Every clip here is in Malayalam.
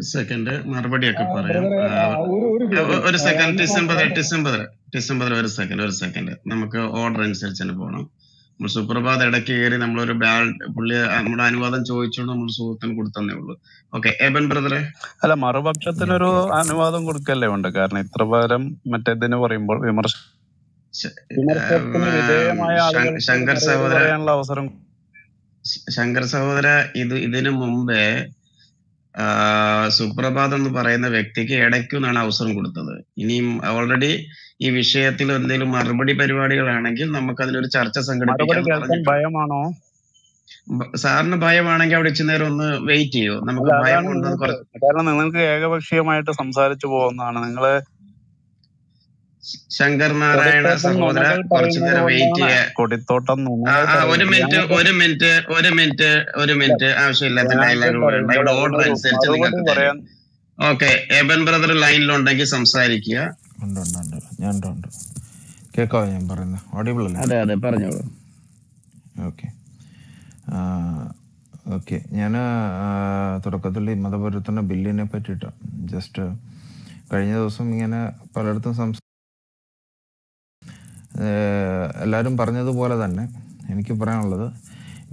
Second, Marbadiaka Paraya. Second, December, Namaka order and search and a bono. Musuprava, the Dakari, Namur, Bal, Pulia, Amudaniva, Choichun, Musutan, Gurtan. Okay, Eben brother. Alla Marabak Chatanero, Anuadan Gurkale on the Garnet, Travaram, Matadino, Shankar Savara Idin Suprabhadan Parana Vectiki, Adakun and Ausan Gurta. In him already, if we share till and the Marbadi Perivadi or Anakil, Namakal Charchas and Bayamano Sarna Bayamanaka, which in their own way to you. Namaka Shankar Narayana Sahodra, Portugal, Vaitia, Kodithottam, Ornamentor, I shall let the island. Okay, Eben brother line loan, take some Sarikia. Okay. Okay, Yana Torokatuli, Madavarutana, billionaire petita. Just Karina Palatum, some. Aladdin Parna the Boladane, and Kipran Lather,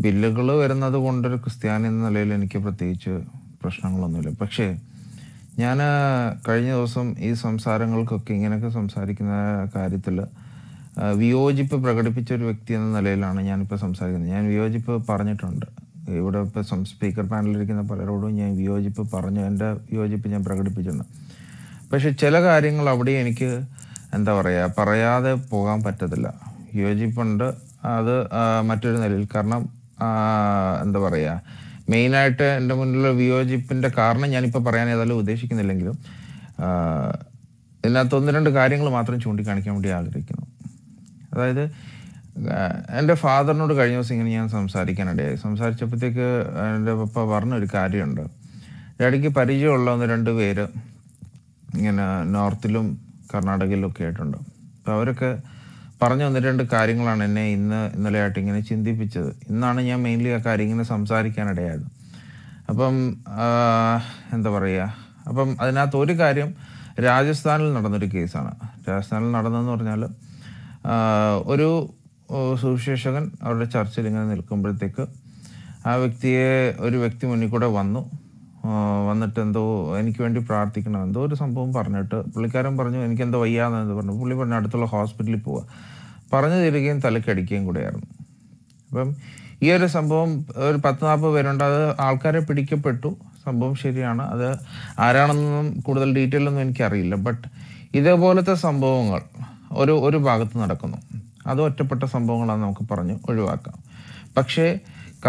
Bilagolo, another wonder Christian in the Leland Kipra teacher, Prashangal Pakshe. Yana Kardinosum is some sarangal cooking and a some sarikina caritilla. Viojipa Pragatipiture Victin and the Lelana Yanpa some sarin, and Viojipa Parnatunda. He would have some speaker panel in the Paradonia, Viojipa Parna and Viojipian Pragatipijana. Pasha Chelaga adding Labdi and Kir. And the Paraya, Pogam Patadilla, Yoji Punda, other material carnum, and the Varaya. Main at and the Mundal Vioji Pinda Karna, Yanipa Parana, the Ludish in the Lingu. In a thunder and guiding Lamatran Chuntikan came to Agricano. And a father not guiding singing and some Sari Canada, some Sarchapatica and Papa Varno Ricardi under Radiki Parigio along the Randaveda in Northilum. Karnataka located under. Pavaka Parano the tender carrying lanane in the lighting and a chindi picture. In Nanaya mainly a carrying in a samsari Canada. Upon and the Varaya. Upon Anathori carrium, Rajasthan not on the Kisana. Rajasthan not on the Nornella. Uru Sushagan or the church sitting in the Kumberteka. Avicti Urivecti Munikoda Vano. One that and though any twenty practic and though some partner, Plicaram Parno and Kenda Yana and the Puliver Natal Hospital Poor. Parana again Talakadikin good air. Here is some bomb Patnapa Veranda, Alcara Pedicapetu, some bomb Shiriana, other Aranam could the detail and then carry, but either Bolata Sambongal or Bagatan Rakano. Other Tapata Sambongal Parano, Uduaka. Pakshe.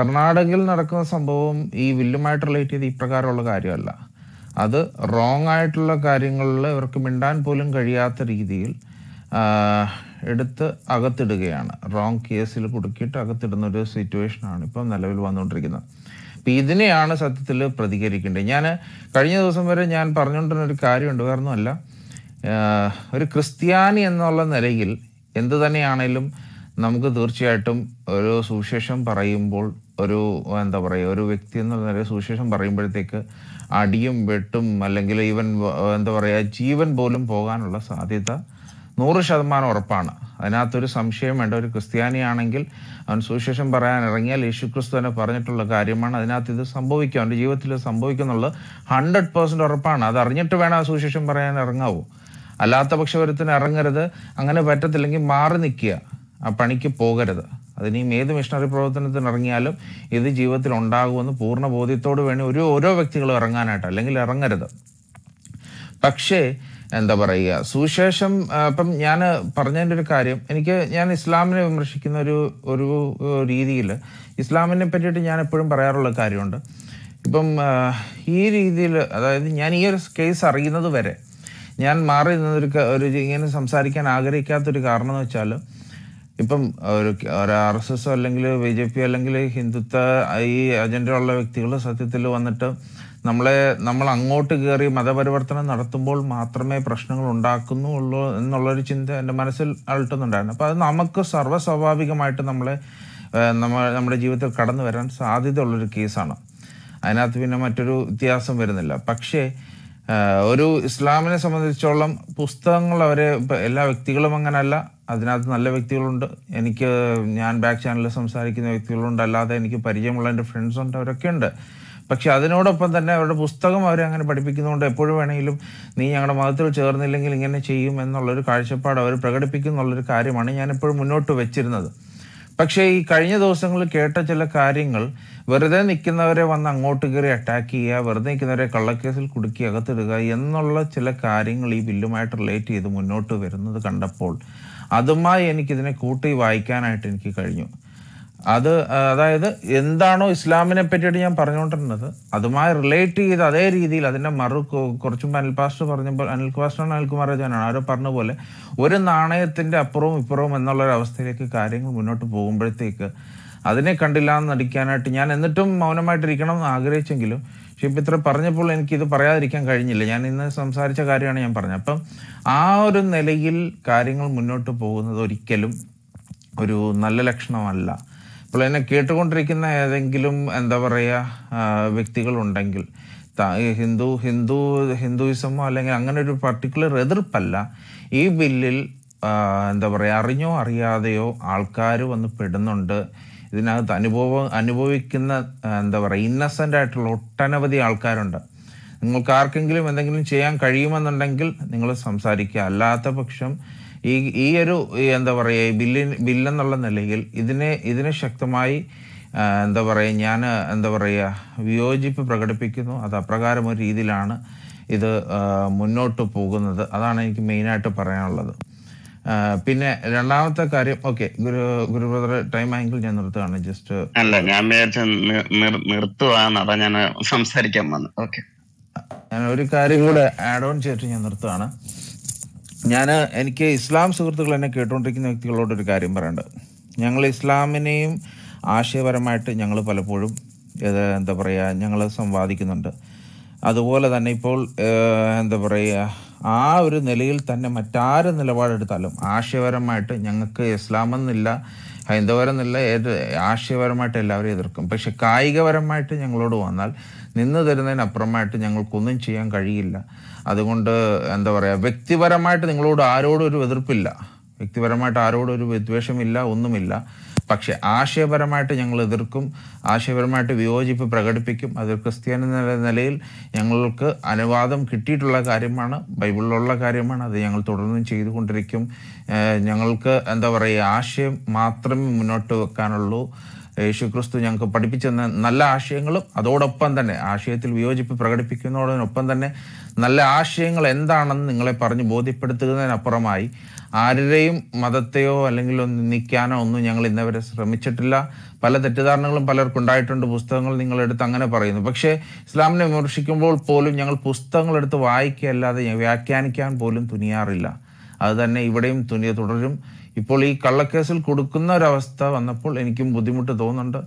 Karnataka നടക്കുന്ന സംഭവം ഈ വില്ലുമായിട്ട് റിലേറ്റ് ചെയ്ത ഇപ്രകാരമുള്ള കാര്യമല്ല അത് റോങ് ആയിട്ടുള്ള കാര്യങ്ങളിൽ ഇവർക്ക് മിണ്ടാൻ പോലും കഴിയാത്ത രീതിയിൽ എടുത്ത് അകത്തിടുകയാണ് റോങ് കേസിൽ കുടുക്കിയിട്ട് അകത്തിടുന്ന ഒരു സിറ്റുവേഷൻ ആണ് ഇപ്പോൾ നിലവിൽ വന്നുകൊണ്ടിരിക്കുന്നത് അപ്പോൾ ഇതിനെയാണ് സത്യത്തിൽ പ്രതികരിക്കേണ്ടത് ഞാൻ കഴിഞ്ഞ ദിവസം വരെ ഞാൻ പറഞ്ഞുകൊണ്ടിരുന്ന ഒരു കാര്യമുണ്ട് കാരണമല്ല ഒരു ക്രിസ്ത്യാനി എന്നുള്ള നിലയിൽ എന്തു തന്നെയാണെങ്കിലും നമുക്ക് തീർച്ചയായിട്ടും ഒരു സുവിശേഷം പറയുമ്പോൾ ഒരു എന്താ പറയുക ഒരു വ്യക്തി എന്ന നിലയിൽ സുവിശേഷം പറയുമ്പോഴേക്ക് അടിയും വെട്ടും അല്ലെങ്കിൽ ഈവൻ എന്താ പറയുക ജീവൻ പോലും പോകാനുള്ള സാധ്യത 100% ഉറപ്പാണ് അതിനകത്ത് ഒരു സംശയം വേണ്ട ഒരു ക്രിസ്ത്യാനിയാണെങ്കിൽ അവൻ സുവിശേഷം പറയാൻ ഇറങ്ങിയാൽ യേശുക്രിസ്തു തന്നെ പറഞ്ഞിട്ടുള്ള കാര്യമാണ് അതിനകത്ത് ഇത് സംഭവിക്കും അവന്റെ ജീവിതത്തിൽ സംഭവിക്കുന്നുള്ള 100% ഉറപ്പാണ് അത് അറിഞ്ഞിട്ട് വേണം ആ സുവിശേഷം പറയാൻ ഇറങ്ങാവൂ അല്ലാത്തപക്ഷവരത്തിന് ഇറങ്ങരുത് അങ്ങനെ പറ്റത്തില്ലെങ്കിൽ മാറി നിൽക്കുക Paniki Pogarada. Then he made the missionary proton at the Narangalum, either Jeevath Londago and the Purna Bodhitoda when you Udo Victical Ranganata, Langil Rangarada. Pakshe and the Varaya. Sushasham Pamyana Parnand Karim, and Yan Islam in Murshikinaru Uru Ridil, Islam in a petty Yana Purim Pararola Karionda. Pum Hiri Yanier's case are either the Vere. Yan Marin Rigan Samsari can Agarika to the Karno Chala. Ipum or RSS or Langle, VJP Langle, Hinduta, I agenda Victila Satilo and the term Namla Namalangotagari, Madavaratan, Narthumbol, Matrame, Prashna, Undakunu, Knowledge in the Marcel Alton and Dana. Namaka service of Avigamata Namla, Namajivata Kadan Verans, Adi the Lurikisana. അതിനകത്ത് പിന്നെ മറ്റൊരു വ്യത്യാസം വരുന്നില്ല. പക്ഷേ ഒരു ഇസ്ലാമിനെ സംബന്ധിച്ചോളം പുസ്തകങ്ങൾ അവരെ എല്ലാ വ്യക്തികളും അങ്ങനല്ല, അതിനകത്ത് നല്ല വ്യക്തികളുണ്ട്. എനിക്ക് ഞാൻ ബാക്ക് ചാനലിൽ സംസാരിക്കുന്ന വ്യക്തികളുണ്ട്, അല്ലാതെ എനിക്ക് പരിചയമുള്ള എൻ്റെ ഫ്രണ്ട്സുണ്ട്, അവരൊക്കെ ഉണ്ട്. പക്ഷെ അതിനോടൊപ്പം തന്നെ അവരുടെ പുസ്തകം അവരെ അങ്ങനെ പഠിപ്പിക്കുന്നതുകൊണ്ട് എപ്പോഴും വേണമെങ്കിലും നീ ഞങ്ങളുടെ മതത്തിൽ ചേർന്നില്ലെങ്കിൽ ഇങ്ങനെ ചെയ്യും എന്നുള്ളൊരു കാഴ്ചപ്പാട് അവർ പ്രകടിപ്പിക്കുന്നുള്ളൊരു കാര്യമാണ് ഞാനെപ്പോഴും മുന്നോട്ട് വെച്ചിരുന്നത്. പക്ഷേ ഈ കഴിഞ്ഞ ദിവസങ്ങളിൽ കേട്ട ചില കാര്യങ്ങൾ, വെറുതെ നിൽക്കുന്നവരെ വന്ന് അങ്ങോട്ട് കയറി അറ്റാക്ക് ചെയ്യുക, വെറുതെ നിൽക്കുന്നവരെ കള്ളക്കേസിൽ കുടുക്കി അകത്തിടുക എന്നുള്ള ചില കാര്യങ്ങൾ ഈ ബില്ലുമായിട്ട് റിലേറ്റ് ചെയ്ത് മുന്നോട്ട് വരുന്നത് കണ്ടപ്പോൾ അതുമായി എനിക്കിതിനെ കൂട്ടി വായിക്കാനായിട്ട് എനിക്ക് കഴിഞ്ഞു. അത് അതായത് എന്താണോ ഇസ്ലാമിനെ പറ്റിയിട്ട് ഞാൻ പറഞ്ഞുകൊണ്ടിരുന്നത് അതുമായി റിലേറ്റ് ചെയ്ത് അതേ രീതിയിൽ അതിൻ്റെ കുറച്ചും അനിൽ പാസ്റ്റർ പറഞ്ഞപ്പോൾ, അനിൽകുമാർ അജാനാണ് ആരോ പറഞ്ഞ പോലെ, ഒരു നാണയത്തിൻ്റെ അപ്പുറവും ഇപ്പുറവും എന്നുള്ളൊരവസ്ഥയിലേക്ക് കാര്യങ്ങൾ മുന്നോട്ട് പോകുമ്പോഴത്തേക്ക് അതിനെ കണ്ടില്ല എന്ന് നടിക്കാനായിട്ട് ഞാൻ എന്നിട്ടും മൗനമായിട്ടിരിക്കണം എന്ന് ആഗ്രഹിച്ചെങ്കിലും പക്ഷേ ഇപ്പം ഇത്ര പറഞ്ഞപ്പോൾ എനിക്കിത് പറയാതിരിക്കാൻ കഴിഞ്ഞില്ല. ഞാൻ ഇന്ന് സംസാരിച്ച കാര്യമാണ് ഞാൻ പറഞ്ഞത്. അപ്പം ആ ഒരു നിലയിൽ കാര്യങ്ങൾ മുന്നോട്ട് പോകുന്നത് ഒരിക്കലും ഒരു നല്ല ലക്ഷണമല്ല. അപ്പോൾ എന്നെ കേട്ടുകൊണ്ടിരിക്കുന്ന ഏതെങ്കിലും എന്താ പറയുക വ്യക്തികളുണ്ടെങ്കിൽ, ഹിന്ദുയിസമോ അല്ലെങ്കിൽ അങ്ങനെ ഒരു പർട്ടിക്കുലർ എതിർപ്പല്ല, ഈ ബില്ലിൽ എന്താ പറയുക അറിഞ്ഞോ അറിയാതെയോ ആൾക്കാർ വന്ന് പെടുന്നുണ്ട്. ഇതിനകത്ത് അനുഭവിക്കുന്ന എന്താ പറയുക ഇന്നസെൻ്റ് ആയിട്ടുള്ള ഒട്ടനവധി ആൾക്കാരുണ്ട്. നിങ്ങൾക്ക് ആർക്കെങ്കിലും എന്തെങ്കിലും ചെയ്യാൻ കഴിയുമെന്നുണ്ടെങ്കിൽ നിങ്ങൾ സംസാരിക്കുക. അല്ലാത്ത പക്ഷം ഈ ഒരു എന്താ പറയുക ബില്ലെന്നുള്ള നിലയിൽ ഇതിനെ ശക്തമായി എന്താ പറയുക ഞാൻ എന്താ പറയുക വിയോജിപ്പ് പ്രകടിപ്പിക്കുന്നു. അത് അപ്രകാരം ഒരു രീതിയിലാണ് ഇത് മുന്നോട്ട് പോകുന്നത്. അതാണ് എനിക്ക് മെയിനായിട്ട് പറയാനുള്ളത്. പിന്നെ രണ്ടാമത്തെ കാര്യം, ഓക്കെ ഗുരു ബ്രദർ ടൈം ആയെങ്കിൽ ഞാൻ നിർത്തുകയാണ്. ജസ്റ്റ് അല്ല ഞാൻ നിർത്തുവാണ്, അതാ ഞാൻ സംസാരിക്കാൻ വന്നത്. ഓക്കെ, ഞാൻ ഒരു കാര്യം കൂടെ ആഡ് ഓൺ ചെയ്തിട്ട് ഞാൻ നിർത്തുകയാണ്. എനിക്ക് ഇസ്ലാം സുഹൃത്തുക്കൾ എന്നെ കേട്ടുകൊണ്ടിരിക്കുന്ന വ്യക്തികളോടൊരു കാര്യം പറയേണ്ടത്, ഞങ്ങൾ ഇസ്ലാമിനെയും ആശയപരമായിട്ട് ഞങ്ങൾ പലപ്പോഴും എന്താ പറയുക ഞങ്ങൾ സംവാദിക്കുന്നുണ്ട്. അതുപോലെ തന്നെ ഇപ്പോൾ എന്താ പറയുക ആ ഒരു നിലയിൽ തന്നെ മറ്റാര് നിലപാടെടുത്താലും ആശയപരമായിട്ട് ഞങ്ങൾക്ക് ഇസ്ലാമെന്നില്ല ഹൈന്ദവരെന്നില്ല ആശയപരമായിട്ട് എല്ലാവരും എതിർക്കും. പക്ഷെ കായികപരമായിട്ട് ഞങ്ങളോട് വന്നാൽ നിന്ന് തരുന്നതിനപ്പുറമായിട്ട് ഞങ്ങൾക്കൊന്നും ചെയ്യാൻ കഴിയില്ല. അതുകൊണ്ട് എന്താ പറയുക വ്യക്തിപരമായിട്ട് നിങ്ങളോട് ആരോടും ഒരു എതിർപ്പില്ല, വ്യക്തിപരമായിട്ട് ആരോടും ഒരു വിദ്വേഷമില്ല, ഒന്നുമില്ല. പക്ഷെ ആശയപരമായിട്ട് ഞങ്ങൾ എതിർക്കും, ആശയപരമായിട്ട് വിയോജിപ്പ് പ്രകടിപ്പിക്കും. അത് ക്രിസ്ത്യാനി എന്ന നിലയിൽ ഞങ്ങൾക്ക് അനുവാദം കിട്ടിയിട്ടുള്ള കാര്യമാണ്, ബൈബിളിലുള്ള കാര്യമാണ്. അത് ഞങ്ങൾ തുടർന്നും ചെയ്തുകൊണ്ടിരിക്കും. ഞങ്ങൾക്ക് എന്താ പറയുക ആശയം മാത്രമേ മുന്നോട്ട് വെക്കാനുള്ളൂ. യേശുക്രിസ്തു ഞങ്ങൾക്ക് പഠിപ്പിച്ചെന്ന നല്ല ആശയങ്ങളും അതോടൊപ്പം തന്നെ ആശയത്തിൽ വിയോജിപ്പ് പ്രകടിപ്പിക്കുന്നതോടൊപ്പം തന്നെ നല്ല ആശയങ്ങൾ എന്താണെന്ന് നിങ്ങളെ പറഞ്ഞ് ബോധ്യപ്പെടുത്തുന്നതിനപ്പുറമായി ആരുടെയും മതത്തെയോ അല്ലെങ്കിൽ നിന്ദിക്കാനോ ഒന്നും ഞങ്ങൾ ഇന്നവരെ ശ്രമിച്ചിട്ടില്ല. പല തെറ്റിദ്ധാരണകളും പലർക്കും ഉണ്ടായിട്ടുണ്ട്, പുസ്തകങ്ങൾ നിങ്ങളെടുത്ത് അങ്ങനെ പറയുന്നു. പക്ഷേ ഇസ്ലാമിനെ വിമർശിക്കുമ്പോൾ പോലും ഞങ്ങൾ പുസ്തകങ്ങളെടുത്ത് വായിക്കുകയല്ലാതെ വ്യാഖ്യാനിക്കാൻ പോലും തുനിയാറില്ല. അത് തന്നെ ഇവിടെയും തുടരും. ഇപ്പോൾ ഈ കള്ളക്കേസിൽ കൊടുക്കുന്ന ഒരവസ്ഥ വന്നപ്പോൾ എനിക്കും ബുദ്ധിമുട്ട് തോന്നുന്നുണ്ട്.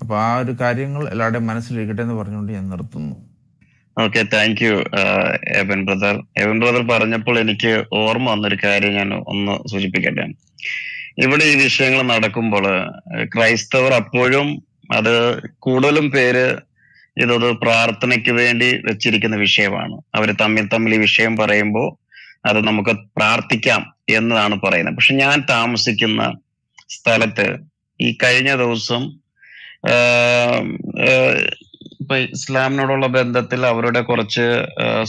അപ്പോൾ ആ ഒരു കാര്യങ്ങൾ എല്ലാവരുടെയും മനസ്സിലിരിക്കട്ടെ എന്ന് പറഞ്ഞുകൊണ്ട് ഞാൻ നിർത്തുന്നു. Okay, thank you Eben brother. Eben brother പറഞ്ഞപ്പോൾ എനിക്ക് ഓർമ്മ വന്നൊരു കാര്യം ഞാൻ ഒന്ന് സൂചിപ്പിക്കട്ടെ. ഇവിടെ ഈ വിഷയങ്ങൾ നടക്കുമ്പോൾ ക്രൈസ്തവർ അപ്പോഴും അത് കൂടുതലും പേര് ഇതൊരു പ്രാർത്ഥനയ്ക്ക് വേണ്ടി വെച്ചിരിക്കുന്ന വിഷയമാണ്. അവർ തമ്മിൽ ഈ വിഷയം പറയുമ്പോൾ അത് നമുക്ക് പ്രാർത്ഥിക്കാം എന്നതാണ് പറയുന്നത്. പക്ഷെ ഞാൻ താമസിക്കുന്ന സ്ഥലത്ത് ഈ കഴിഞ്ഞ ദിവസം ഇപ്പൊ ഇസ്ലാമിനോടുള്ള ബന്ധത്തിൽ അവരുടെ കുറച്ച്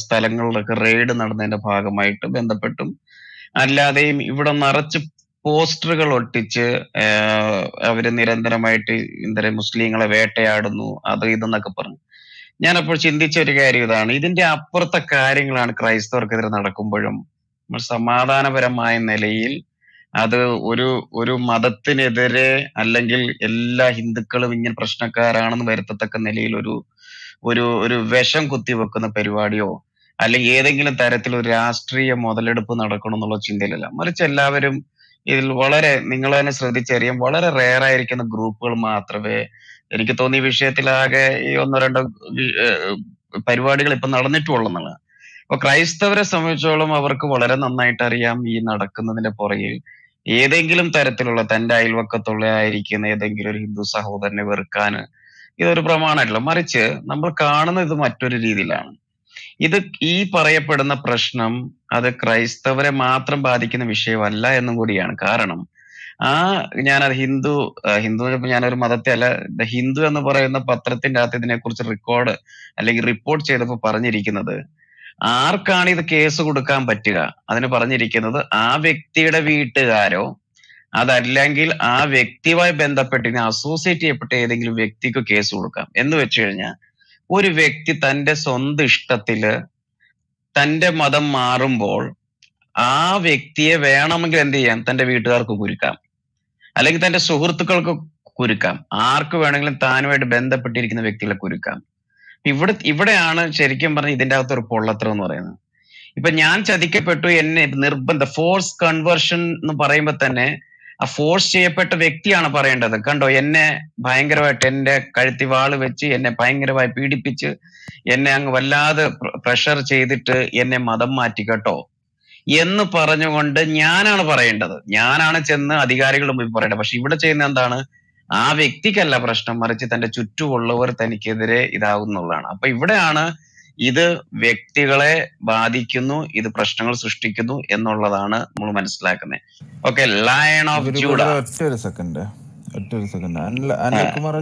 സ്ഥലങ്ങളിലൊക്കെ റെയ്ഡ് നടന്നതിന്റെ ഭാഗമായിട്ട് ബന്ധപ്പെട്ടും അല്ലാതെയും ഇവിടെ നിറച്ച് പോസ്റ്ററുകൾ ഒട്ടിച്ച് അവര് നിരന്തരമായിട്ട് ഇന്നലെ മുസ്ലിങ്ങളെ വേട്ടയാടുന്നു, അത് ഇതെന്നൊക്കെ പറഞ്ഞു. ഞാനപ്പോൾ ചിന്തിച്ച ഒരു കാര്യം ഇതാണ്, ഇതിന്റെ അപ്പുറത്തെ കാര്യങ്ങളാണ് ക്രൈസ്തവർക്കെതിരെ നടക്കുമ്പോഴും നമ്മൾ സമാധാനപരമായ നിലയിൽ അത് ഒരു മതത്തിനെതിരെ അല്ലെങ്കിൽ എല്ലാ ഹിന്ദുക്കളും ഇങ്ങനെ പ്രശ്നക്കാരാണെന്ന് വരത്തക്ക നിലയിൽ ഒരു വിഷം കുത്തിവെക്കുന്ന പരിപാടിയോ അല്ലെങ്കിൽ ഏതെങ്കിലും തരത്തിലൊരു രാഷ്ട്രീയ മുതലെടുപ്പ് നടക്കണം എന്നുള്ള ചിന്തയിലല്ല. മറിച്ച് എല്ലാവരും ഇതിൽ വളരെ, നിങ്ങൾ തന്നെ ശ്രദ്ധിച്ചറിയാം, വളരെ റെയറായിരിക്കുന്ന ഗ്രൂപ്പുകൾ മാത്രമേ, എനിക്ക് തോന്നി ഈ വിഷയത്തിലാകെ ഈ ഒന്നോ രണ്ടോ പരിപാടികൾ ഇപ്പൊ നടന്നിട്ടുള്ളതാണ്. അപ്പൊ ക്രൈസ്തവരെ സംബന്ധിച്ചോളം അവർക്ക് വളരെ നന്നായിട്ട് അറിയാം ഈ നടക്കുന്നതിന്റെ പുറകിൽ ഏതെങ്കിലും തരത്തിലുള്ള തന്റെ അയൽവക്കത്തുള്ള ആയിരിക്കുന്ന ഏതെങ്കിലും ഒരു ഹിന്ദു സഹോദരനെ വെറുക്കാൻ ഇതൊരു പ്രമാണമല്ല, മറിച്ച് നമ്മൾ കാണുന്ന ഇത് മറ്റൊരു രീതിയിലാണ്. ഇത് ഈ പറയപ്പെടുന്ന പ്രശ്നം അത് ക്രൈസ്തവരെ മാത്രം ബാധിക്കുന്ന വിഷയമല്ല എന്നും കൂടിയാണ്. കാരണം ഞാനത് ഹിന്ദു ഞാനൊരു മതത്തെ അല്ല, ദ ഹിന്ദു എന്ന് പറയുന്ന പത്രത്തിന്റെ അകത്ത് ഇതിനെക്കുറിച്ച് റെക്കോർഡ് അല്ലെങ്കിൽ റിപ്പോർട്ട് ചെയ്തപ്പോൾ പറഞ്ഞിരിക്കുന്നത് ആർക്കാണ് ഇത് കേസ് കൊടുക്കാൻ പറ്റുക, അതിന് പറഞ്ഞിരിക്കുന്നത് ആ വ്യക്തിയുടെ വീട്ടുകാരോ അതല്ലെങ്കിൽ ആ വ്യക്തിയുമായി ബന്ധപ്പെട്ട് അസോസിയേറ്റ് ചെയ്യപ്പെട്ട ഏതെങ്കിലും വ്യക്തിക്ക് കേസ് കൊടുക്കാം. എന്ന് വെച്ച് കഴിഞ്ഞാൽ ഒരു വ്യക്തി തൻ്റെ സ്വന്തം ഇഷ്ടത്തില് തൻ്റെ മതം മാറുമ്പോൾ ആ വ്യക്തിയെ വേണമെങ്കിൽ എന്ത് ചെയ്യാം, തൻ്റെ വീട്ടുകാർക്ക് കുരുക്കാം, അല്ലെങ്കിൽ തൻ്റെ സുഹൃത്തുക്കൾക്ക് കുരുക്കാം, ആർക്ക് വേണമെങ്കിലും താനുമായിട്ട് ബന്ധപ്പെട്ടിരിക്കുന്ന വ്യക്തികളെ കുരുക്കാം. ഇവിടെയാണ് ശരിക്കും പറഞ്ഞ ഇതിൻ്റെ അകത്ത് ഒരു പൊള്ളത്തരം എന്ന് പറയുന്നത്. ഇപ്പൊ ഞാൻ ചതിക്കപ്പെട്ടു, എന്നെ നിർബന്ധ ഫോഴ്സ് കൺവേർഷൻ എന്ന് പറയുമ്പോൾ തന്നെ ആ ഫോഴ്സ് ചെയ്യപ്പെട്ട വ്യക്തിയാണ് പറയേണ്ടത്. കണ്ടോ, എന്നെ ഭയങ്കരമായിട്ട് എൻ്റെ കഴുത്തിവാള് വെച്ച് എന്നെ ഭയങ്കരമായി പീഡിപ്പിച്ച് എന്നെ അങ്ങ് വല്ലാതെ പ്രഷർ ചെയ്തിട്ട് എന്നെ മതം മാറ്റി കേട്ടോ എന്ന് പറഞ്ഞുകൊണ്ട് ഞാനാണ് പറയേണ്ടത്, ഞാനാണ് ചെന്ന് അധികാരികളുടെ മുമ്പിൽ പറയേണ്ടത്. പക്ഷെ ഇവിടെ ചെയ്യുന്ന എന്താണ്, ആ വ്യക്തിക്കല്ല പ്രശ്നം, മറിച്ച് തൻ്റെ ചുറ്റുമുള്ളവർ തനിക്കെതിരെ ഇതാകുന്നുള്ളതാണ്. അപ്പൊ ഇവിടെയാണ് ഇത് വ്യക്തികളെ ബാധിക്കുന്നു, ഇത് പ്രശ്നങ്ങൾ സൃഷ്ടിക്കുന്നു എന്നുള്ളതാണ് നമ്മൾ മനസ്സിലാക്കുന്നത്. Okay, lion of Judah. ഒറ്റ ഒരു സെക്കൻഡ് അനിൽകുമാർ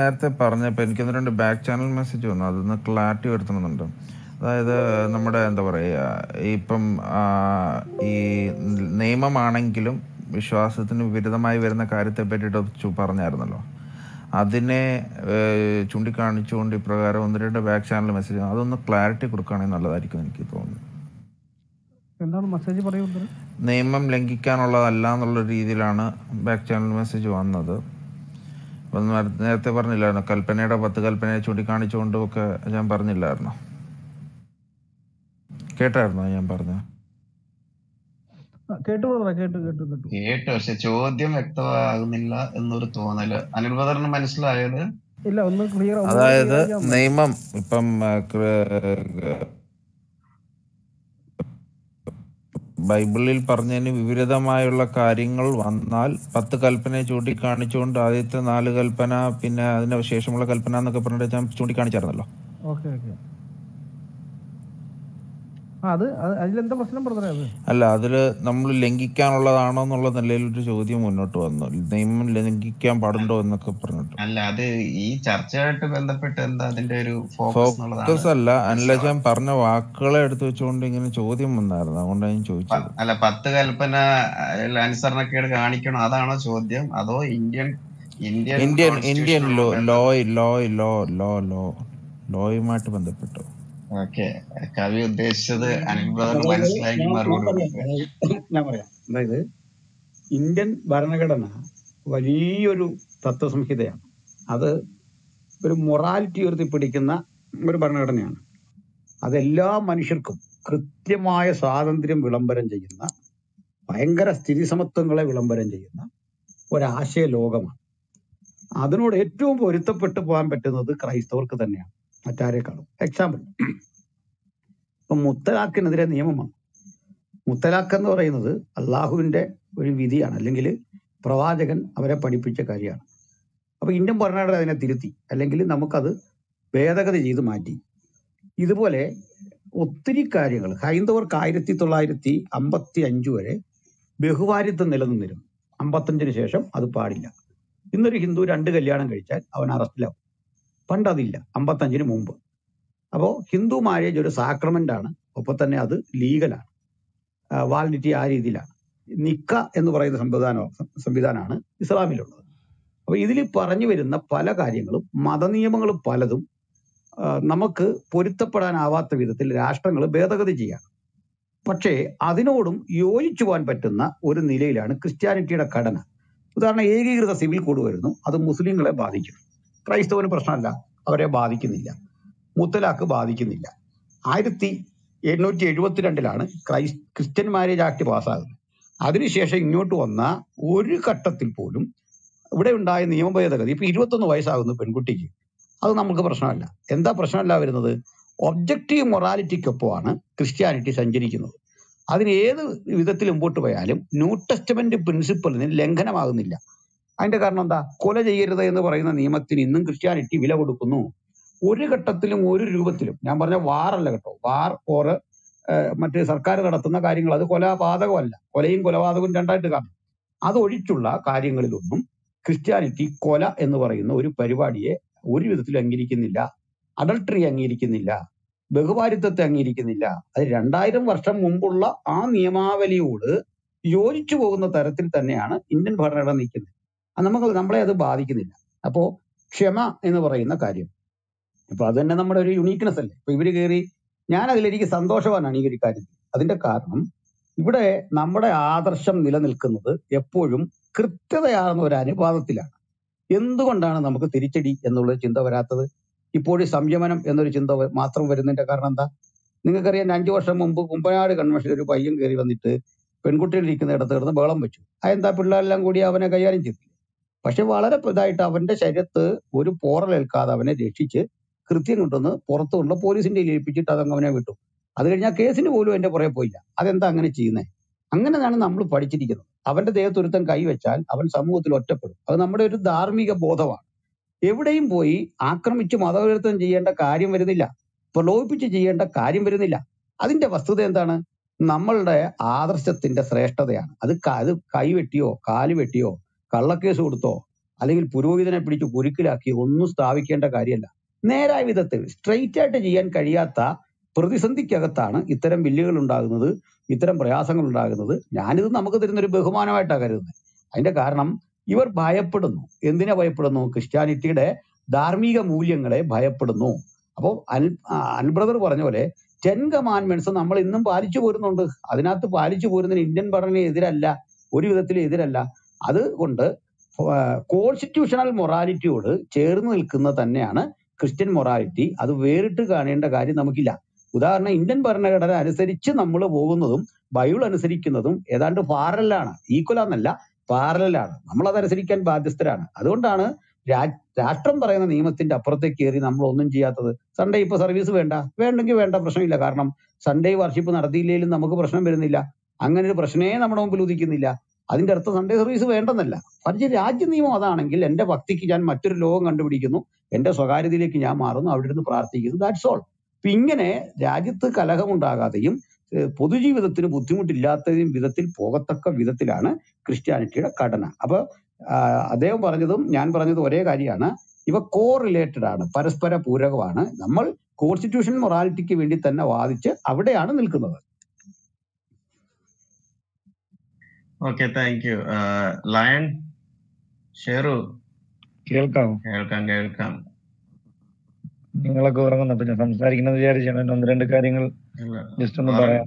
നേരത്തെ പറഞ്ഞപ്പോ എനിക്ക് രണ്ട് ബാക്ക് ചാനൽ മെസ്സേജ് വന്നു, അതൊന്ന് ക്ലാരിറ്റി വരുത്തണമെന്നുണ്ട്. അതായത് നമ്മുടെ എന്താ പറയുക, ഇപ്പം ഈ നിയമമാണെങ്കിലും വിശ്വാസത്തിന് വിരുദ്ധമായി വരുന്ന കാര്യത്തെ പറ്റിയിട്ട് പറഞ്ഞായിരുന്നല്ലോ, അതിനെ ചൂണ്ടിക്കാണിച്ചുകൊണ്ട് ഇപ്രകാരം ഒന്ന് രണ്ട് ബാക്ക് ചാനൽ മെസ്സേജ്, അതൊന്ന് ക്ലാരിറ്റി കൊടുക്കുകയാണെങ്കിൽ നല്ലതായിരിക്കും എനിക്ക് തോന്നുന്നു. എന്താണ് മെസ്സേജ് പറയുന്നത്? നിയമം ലംഘിക്കാനുള്ളതല്ല എന്നുള്ള രീതിയിലാണ് ബാക്ക് ചാനൽ മെസ്സേജ് വന്നത്. അപ്പം നേരത്തെ പറഞ്ഞില്ലായിരുന്നു കൽപ്പനയുടെ 10 കൽപ്പനയെ ചൂണ്ടിക്കാണിച്ചുകൊണ്ടും ഒക്കെ ഞാൻ പറഞ്ഞില്ലായിരുന്നു, കേട്ടായിരുന്നോ ഞാൻ പറഞ്ഞു? കേട്ടു, പക്ഷെ ചോദ്യം വ്യക്തമാകുന്നില്ല എന്നൊരു തോന്നല്. അനിൽ ബ്രദറിന് മനസ്സിലായത്? അതായത് നിയമം ഇപ്പം ബൈബിളിൽ പറഞ്ഞതിന് വിപരീതമായുള്ള കാര്യങ്ങൾ വന്നാൽ 10 കൽപ്പനയെ ചൂണ്ടിക്കാണിച്ചുകൊണ്ട് ആദ്യത്തെ 4 കൽപ്പന പിന്നെ അതിന് ശേഷമുള്ള കൽപ്പന എന്നൊക്കെ പറഞ്ഞിട്ട് ഞാൻ ചൂണ്ടിക്കാണിച്ചായിരുന്നല്ലോ. അല്ല, അതില് നമ്മൾ ലംഘിക്കാനുള്ളതാണോ എന്നുള്ള നിലയിലൊരു ചോദ്യം മുന്നോട്ട് വന്നു, നിയമം ലംഘിക്കാൻ പാടുണ്ടോ എന്നൊക്കെ പറഞ്ഞിട്ട്. അല്ല, അത് ഈ ചർച്ചയായിട്ട് ബന്ധപ്പെട്ട് എന്താ അതിന്റെ ഒരു ഫോക്കസ് അല്ല, അനലജൻ പറഞ്ഞ വാക്കുകളെ എടുത്തു വെച്ചുകൊണ്ട് ഇങ്ങനെ ചോദ്യം വന്നായിരുന്നു, അതുകൊണ്ടാണ് ഞാൻ ചോദിച്ചത്. അല്ല, 10 കൽപ്പന അനുസരണക്കേട് കാണിക്കണോ അതാണോ ചോദ്യം, അതോ ഇന്ത്യൻ ലോയുമായിട്ട് ബന്ധപ്പെട്ടോ? കവി ഉദ്ദേശിച്ചത് അനിൽ ബ്രദറിന് മനസ്സിലായി, മറുപടി. അതായത് ഇന്ത്യൻ ഭരണഘടന വലിയൊരു തത്വസംഹിതയാണ്, അത് ഒരു മൊറാലിറ്റി ഉയർത്തി പിടിക്കുന്ന ഒരു ഭരണഘടനയാണ്. അതെല്ലാ മനുഷ്യർക്കും കൃത്യമായ സ്വാതന്ത്ര്യം വിളംബരം ചെയ്യുന്ന, ഭയങ്കര സ്ഥിതി സമത്വങ്ങളെ വിളംബരം ചെയ്യുന്ന ഒരാശയ ലോകമാണ്. അതിനോട് ഏറ്റവും പൊരുത്തപ്പെട്ടു പോകാൻ പറ്റുന്നത് ക്രൈസ്തവർക്ക് തന്നെയാണ് മറ്റാരേക്കാളും. എക്സാമ്പിൾ, ഇപ്പം മുത്തലാഖിനെതിരെ നിയമമാണ്. മുത്തലാഖ് എന്ന് പറയുന്നത് അള്ളാഹുവിൻ്റെ ഒരു വിധിയാണ്, അല്ലെങ്കിൽ പ്രവാചകൻ അവരെ പഠിപ്പിച്ച കാര്യമാണ്. അപ്പോൾ ഇന്ത്യൻ ഭരണഘടന അതിനെ തിരുത്തി, അല്ലെങ്കിൽ നമുക്കത് ഭേദഗതി ചെയ്ത് മാറ്റി. ഇതുപോലെ ഒത്തിരി കാര്യങ്ങൾ ഹൈന്ദവർക്ക് 1955 വരെ ബഹുഭാര്യത്വം നിലനിന്നിരുന്നു. 55-ന് ശേഷം അത് പാടില്ല. ഇന്നൊരു ഹിന്ദു 2 കല്യാണം കഴിച്ചാൽ അവൻ അറസ്റ്റിലാവും. പണ്ടതില്ല, 55-ന് മുമ്പ്. അപ്പോൾ ഹിന്ദു മാരേജ് ഒരു സാക്രമെൻ്റാണ്, ഒപ്പം തന്നെ അത് ലീഗലാണ്, വാലിഡിറ്റി ആ രീതിയിലാണ്. നിക്ക എന്ന് പറയുന്ന സംവിധാനമാണ് ഇസ്ലാമിലുള്ളത്. അപ്പോൾ ഇതിൽ പറഞ്ഞു വരുന്ന പല കാര്യങ്ങളും മതനിയമങ്ങൾ പലതും നമുക്ക് പൊരുത്തപ്പെടാനാവാത്ത വിധത്തിൽ രാഷ്ട്രങ്ങൾ ഭേദഗതി ചെയ്യാണ്. പക്ഷേ അതിനോടും യോജിച്ചു പോകാൻ പറ്റുന്ന ഒരു നിലയിലാണ് ക്രിസ്ത്യാനിറ്റിയുടെ ഘടന. ഉദാഹരണം, ഏകീകൃത സിവിൽ കോഡ് വരുന്നു, അത് മുസ്ലിങ്ങളെ ബാധിക്കും. ക്രൈസ്തവന് പ്രശ്നമല്ല, അവരെ ബാധിക്കുന്നില്ല. മുത്തലാഖ് ബാധിക്കുന്നില്ല. 1872 ക്രിസ്ത്യൻ മാരേജ് ആക്ട് പാസ്സാകുന്നത്. അതിനുശേഷം ഇങ്ങോട്ട് വന്ന ഒരു ഘട്ടത്തിൽ പോലും ഇവിടെ ഉണ്ടായ നിയമഭേദഗതി, ഇപ്പം 21 വയസ്സാകുന്നു പെൺകുട്ടിക്ക്, അത് നമുക്ക് പ്രശ്നമല്ല. എന്താ പ്രശ്നമല്ല വരുന്നത്? ഒബ്ജക്റ്റീവ് മൊറാലിറ്റിക്കൊപ്പമാണ് ക്രിസ്ത്യാനിറ്റി സഞ്ചരിക്കുന്നത്. അതിന് ഏത് വിധത്തിൽ മുമ്പോട്ട് പോയാലും ന്യൂ ടെസ്റ്റ്മെന്റ് പ്രിൻസിപ്പളിന് ലംഘനമാകുന്നില്ല. അതിന്റെ കാരണം എന്താ? കൊല ചെയ്യരുത് എന്ന് പറയുന്ന നിയമത്തിന് ഇന്നും ക്രിസ്ത്യാനിറ്റി വില കൊടുക്കുന്നു. ഒരു ഘട്ടത്തിലും ഒരു രൂപത്തിലും, ഞാൻ പറഞ്ഞ വാറല്ല കേട്ടോ, വാർ ഓർ മറ്റ് സർക്കാർ നടത്തുന്ന കാര്യങ്ങൾ അത് കൊലപാതകമല്ല, കൊലയും കൊലപാതകവും രണ്ടായിട്ട് കാണും. അതൊഴിച്ചുള്ള കാര്യങ്ങളിലൊന്നും ക്രിസ്ത്യാനിറ്റി കൊല എന്ന് പറയുന്ന ഒരു പരിപാടിയെ ഒരു വിധത്തിലും അംഗീകരിക്കുന്നില്ല, അഡൾട്ടറി അംഗീകരിക്കുന്നില്ല, ബഹുഭാരിത്വത്തെ അംഗീകരിക്കുന്നില്ല. അത് 2000 വർഷം മുമ്പുള്ള ആ നിയമാവലിയോട് യോജിച്ചു പോകുന്ന തരത്തിൽ തന്നെയാണ് ഇന്ത്യൻ ഭരണഘടന നിൽക്കുന്നത്. നമ്മളെ അത് ബാധിക്കുന്നില്ല. അപ്പോൾ ക്ഷമ എന്ന് പറയുന്ന കാര്യം, അപ്പൊ അത് തന്നെ നമ്മുടെ ഒരു യുണീക്നെസ് അല്ലേ. ഇപ്പൊ ഇവര് കയറി, ഞാൻ അതിലെനിക്ക് സന്തോഷവാനാണ് ഈ ഒരു കാര്യത്തിൽ. അതിന്റെ കാരണം ഇവിടെ നമ്മുടെ ആദർശം നിലനിൽക്കുന്നത് എപ്പോഴും കൃത്യതയാർന്ന ഒരു അനുപാതത്തിലാണ്. എന്തുകൊണ്ടാണ് നമുക്ക് തിരിച്ചടി എന്നുള്ളൊരു ചിന്ത വരാത്തത്? ഇപ്പോഴും സംയമനം എന്നൊരു ചിന്ത മാത്രം വരുന്നതിന്റെ കാരണം എന്താ? നിങ്ങൾക്കറിയാം, 5 വർഷം മുമ്പ് കുമ്പനാട് കൺവെൻഷനിൽ ഒരു പയ്യൻ കയറി വന്നിട്ട് പെൺകുട്ടികളിരിക്കുന്ന ഇടത്ത് കിടന്ന് ബഹളം വെച്ചു. അതെന്താ? പിള്ളേരെല്ലാം കൂടി അവനെ കൈകാര്യം ചെയ്തില്ല. പക്ഷെ വളരെ ഇതായിട്ട് അവന്റെ ശരീരത്ത് ഒരു പോറലേൽക്കാതെ അവനെ രക്ഷിച്ച് കൃത്യം കൊണ്ടുവന്ന് പുറത്തുകൊണ്ടുള്ള പോലീസിന്റെ ഏൽപ്പിച്ചിട്ട് അതങ്ങ് അവനെ വിട്ടു. അത് കഴിഞ്ഞാൽ കേസിന് പോലും എൻ്റെ പുറകെ പോയില്ല. അതെന്താ അങ്ങനെ ചെയ്യുന്നത്? അങ്ങനെയാണ് നമ്മൾ പഠിച്ചിരിക്കുന്നത്. അവന്റെ ദേഹത്തൊരുത്തം കൈവച്ചാൽ അവൻ സമൂഹത്തിൽ ഒറ്റപ്പെടും. അത് നമ്മുടെ ഒരു ധാർമ്മിക ബോധമാണ്. എവിടെയും പോയി ആക്രമിച്ച് മതപരിവർത്തനം ചെയ്യേണ്ട കാര്യം വരുന്നില്ല, പ്രലോഭിപ്പിച്ച് ചെയ്യേണ്ട കാര്യം വരുന്നില്ല. അതിന്റെ വസ്തുത എന്താണ്? നമ്മളുടെ ആദർശത്തിന്റെ ശ്രേഷ്ഠതയാണ്. അത് കൈവെട്ടിയോ കാലുവെട്ടിയോ കള്ളക്കേസ് കൊടുത്തോ അല്ലെങ്കിൽ പുരോഹിതനെ പിടിച്ച് കുരുക്കിലാക്കി ഒന്നും സ്ഥാപിക്കേണ്ട കാര്യമല്ല. നേരായ വിധത്തിൽ സ്ട്രെയിറ്റ് ആയിട്ട് ചെയ്യാൻ കഴിയാത്ത പ്രതിസന്ധിക്കകത്താണ് ഇത്തരം ബില്ലുകൾ ഉണ്ടാകുന്നത്, ഇത്തരം പ്രയാസങ്ങൾ ഉണ്ടാകുന്നത്. ഞാനിത് നമുക്ക് തരുന്നൊരു ബഹുമാനമായിട്ടാണ് കരുതുന്നത്. അതിന്റെ കാരണം ഇവർ ഭയപ്പെടുന്നു. എന്തിനെ ഭയപ്പെടുന്നു? ക്രിസ്ത്യാനിറ്റിയുടെ ധാർമ്മിക മൂല്യങ്ങളെ ഭയപ്പെടുന്നു. അപ്പോൾ അൽബ്രദർ പറഞ്ഞ പോലെ 10 കമാൻഡ്മെന്റ്സ് നമ്മൾ ഇന്നും പാലിച്ചു പോരുന്നുണ്ട്. അതിനകത്ത് പാലിച്ചു പോരുന്നതിന് ഇന്ത്യൻ ഭരണത്തിന് എതിരല്ല, ഒരു വിധത്തിലും എതിരല്ല. അതുകൊണ്ട് കോൺസ്റ്റിറ്റ്യൂഷണൽ മൊറാലിറ്റിയോട് ചേർന്ന് നിൽക്കുന്ന തന്നെയാണ് ക്രിസ്ത്യൻ മൊറാലിറ്റി. അത് വേറിട്ട് കാണേണ്ട കാര്യം നമുക്കില്ല. ഉദാഹരണം, ഇന്ത്യൻ ഭരണഘടന അനുസരിച്ച് നമ്മൾ പോകുന്നതും ബൈബിൾ അനുസരിക്കുന്നതും ഏതാണ്ട് പാരലാണ്, ഈക്വലാന്നല്ല പാരലാണ്. നമ്മളതനുസരിക്കാൻ ബാധ്യസ്ഥരാണ്. അതുകൊണ്ടാണ് രാഷ്ട്രം പറയുന്ന നിയമത്തിന്റെ അപ്പുറത്തേക്ക് കയറി നമ്മൾ ഒന്നും ചെയ്യാത്തത്. സൺഡേ ഇപ്പൊ സർവീസ് വേണ്ട, വേണ്ടെങ്കിൽ വേണ്ട, പ്രശ്നമില്ല. കാരണം സൺഡേ വർഷിപ്പ് നടത്തിയില്ലെങ്കിലും നമുക്ക് പ്രശ്നം വരുന്നില്ല. അങ്ങനെ ഒരു പ്രശ്നമേ നമ്മുടെ മുമ്പിൽ ഉദിക്കുന്നില്ല. അതിന്റെ അർത്ഥം സൺഡേ സർവീസ് വേണ്ടെന്നല്ല. പക്ഷേ രാജ്യ നിയമം അതാണെങ്കിൽ എൻ്റെ ഭക്തിക്ക് ഞാൻ മറ്റൊരു ലോകം കണ്ടുപിടിക്കുന്നു, എൻ്റെ സ്വകാര്യതയിലേക്ക് ഞാൻ മാറുന്നു, അവിടെ ഇരുന്ന് പ്രാർത്ഥിക്കുന്നു, ദാറ്റ്സ് ഓൾ. അപ്പൊ ഇങ്ങനെ രാജ്യത്ത് കലഹമുണ്ടാകാതെയും പൊതുജീവിതത്തിന് ബുദ്ധിമുട്ടില്ലാത്തതും വിധത്തിൽ പോകത്തക്ക വിധത്തിലാണ് ക്രിസ്ത്യാനിറ്റിയുടെ ഘടന. അപ്പൊ അദ്ദേഹം പറഞ്ഞതും ഞാൻ പറഞ്ഞതും ഒരേ കാര്യമാണ്. ഇവ കോ റിലേറ്റഡ് ആണ്, പരസ്പര പൂരകമാണ്. നമ്മൾ കോൺസ്റ്റിറ്റ്യൂഷൻ മൊറാലിറ്റിക്ക് വേണ്ടി തന്നെ വാദിച്ച് അവിടെയാണ് നിൽക്കുന്നത്. Okay, thank you. Lion Sheru, കേൾക്കാം. നിങ്ങളൊക്കെ ഉറങ്ങുന്നത് ഞാൻ സംസാരിക്കുന്നത് വിചാരിച്ചാണ്. 1-2 കാര്യങ്ങൾ ജസ്റ്റ് ഒന്ന് പറയാം.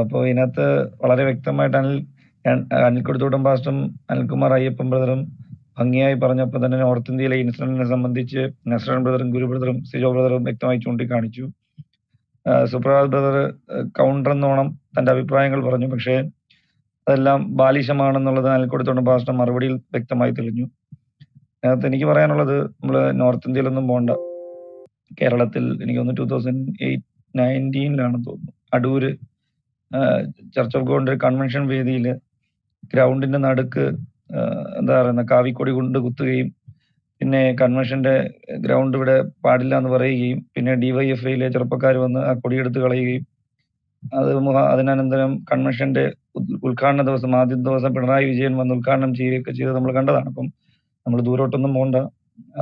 അപ്പൊ ഇതിനകത്ത് വളരെ വ്യക്തമായിട്ട് അനിൽകൊടുത്തോട്ടം പാസ്റ്ററും അനിൽകുമാർ അയ്യപ്പൻ ബ്രദറും ഭംഗിയായി പറഞ്ഞപ്പോൾ തന്നെ നോർത്ത് ഇന്ത്യയിലെ ഇൻസിഡന്റിനെ സംബന്ധിച്ച് നസ്രാൻ ബ്രദറും ഗുരു ബ്രദറും സിജോ ബ്രദറും വ്യക്തമായി ചൂണ്ടിക്കാണിച്ചു. സുപ്രഭാത് ബ്രദർ കൗണ്ടർ എന്നോണം തന്റെ അഭിപ്രായങ്ങൾ പറഞ്ഞു, പക്ഷേ അതെല്ലാം ബാലിശമാണെന്നുള്ളത് അനിൽകൊടുത്തോട്ടം പാസ്റ്ററുടെ മറുപടിയിൽ വ്യക്തമായി തെളിഞ്ഞു. അതിനകത്ത് എനിക്ക് പറയാനുള്ളത്, നമ്മള് നോർത്ത് ഇന്ത്യയിലൊന്നും പോകണ്ട. കേരളത്തിൽ എനിക്ക് തോന്നുന്നു 2019 തോന്നുന്നു അടൂര് ചർച്ച് ഓഫ് ഗോഡിന്റെ കൺവെൻഷൻ വേദിയിൽ ഗ്രൗണ്ടിന്റെ നടുക്ക് എന്താ പറയുന്ന കാവിക്കൊടി കൊണ്ട് കുത്തുകയും പിന്നെ കൺവെൻഷന്റെ ഗ്രൗണ്ട് ഇവിടെ പാടില്ല എന്ന് പറയുകയും പിന്നെ ഡിവൈഎഫ്ഐയിലെ ചെറുപ്പക്കാർ വന്ന് ആ കൊടിയെടുത്ത് കളയുകയും അതിനന്തരം കൺവെൻഷന്റെ ഉദ്ഘാടന ദിവസം ആദ്യ ദിവസം പിണറായി വിജയൻ വന്ന് ഉദ്ഘാടനം ചെയ്യുകയൊക്കെ ചെയ്ത് നമ്മൾ കണ്ടതാണ്. അപ്പം നമ്മൾ ദൂരോട്ടൊന്നും പോകണ്ട.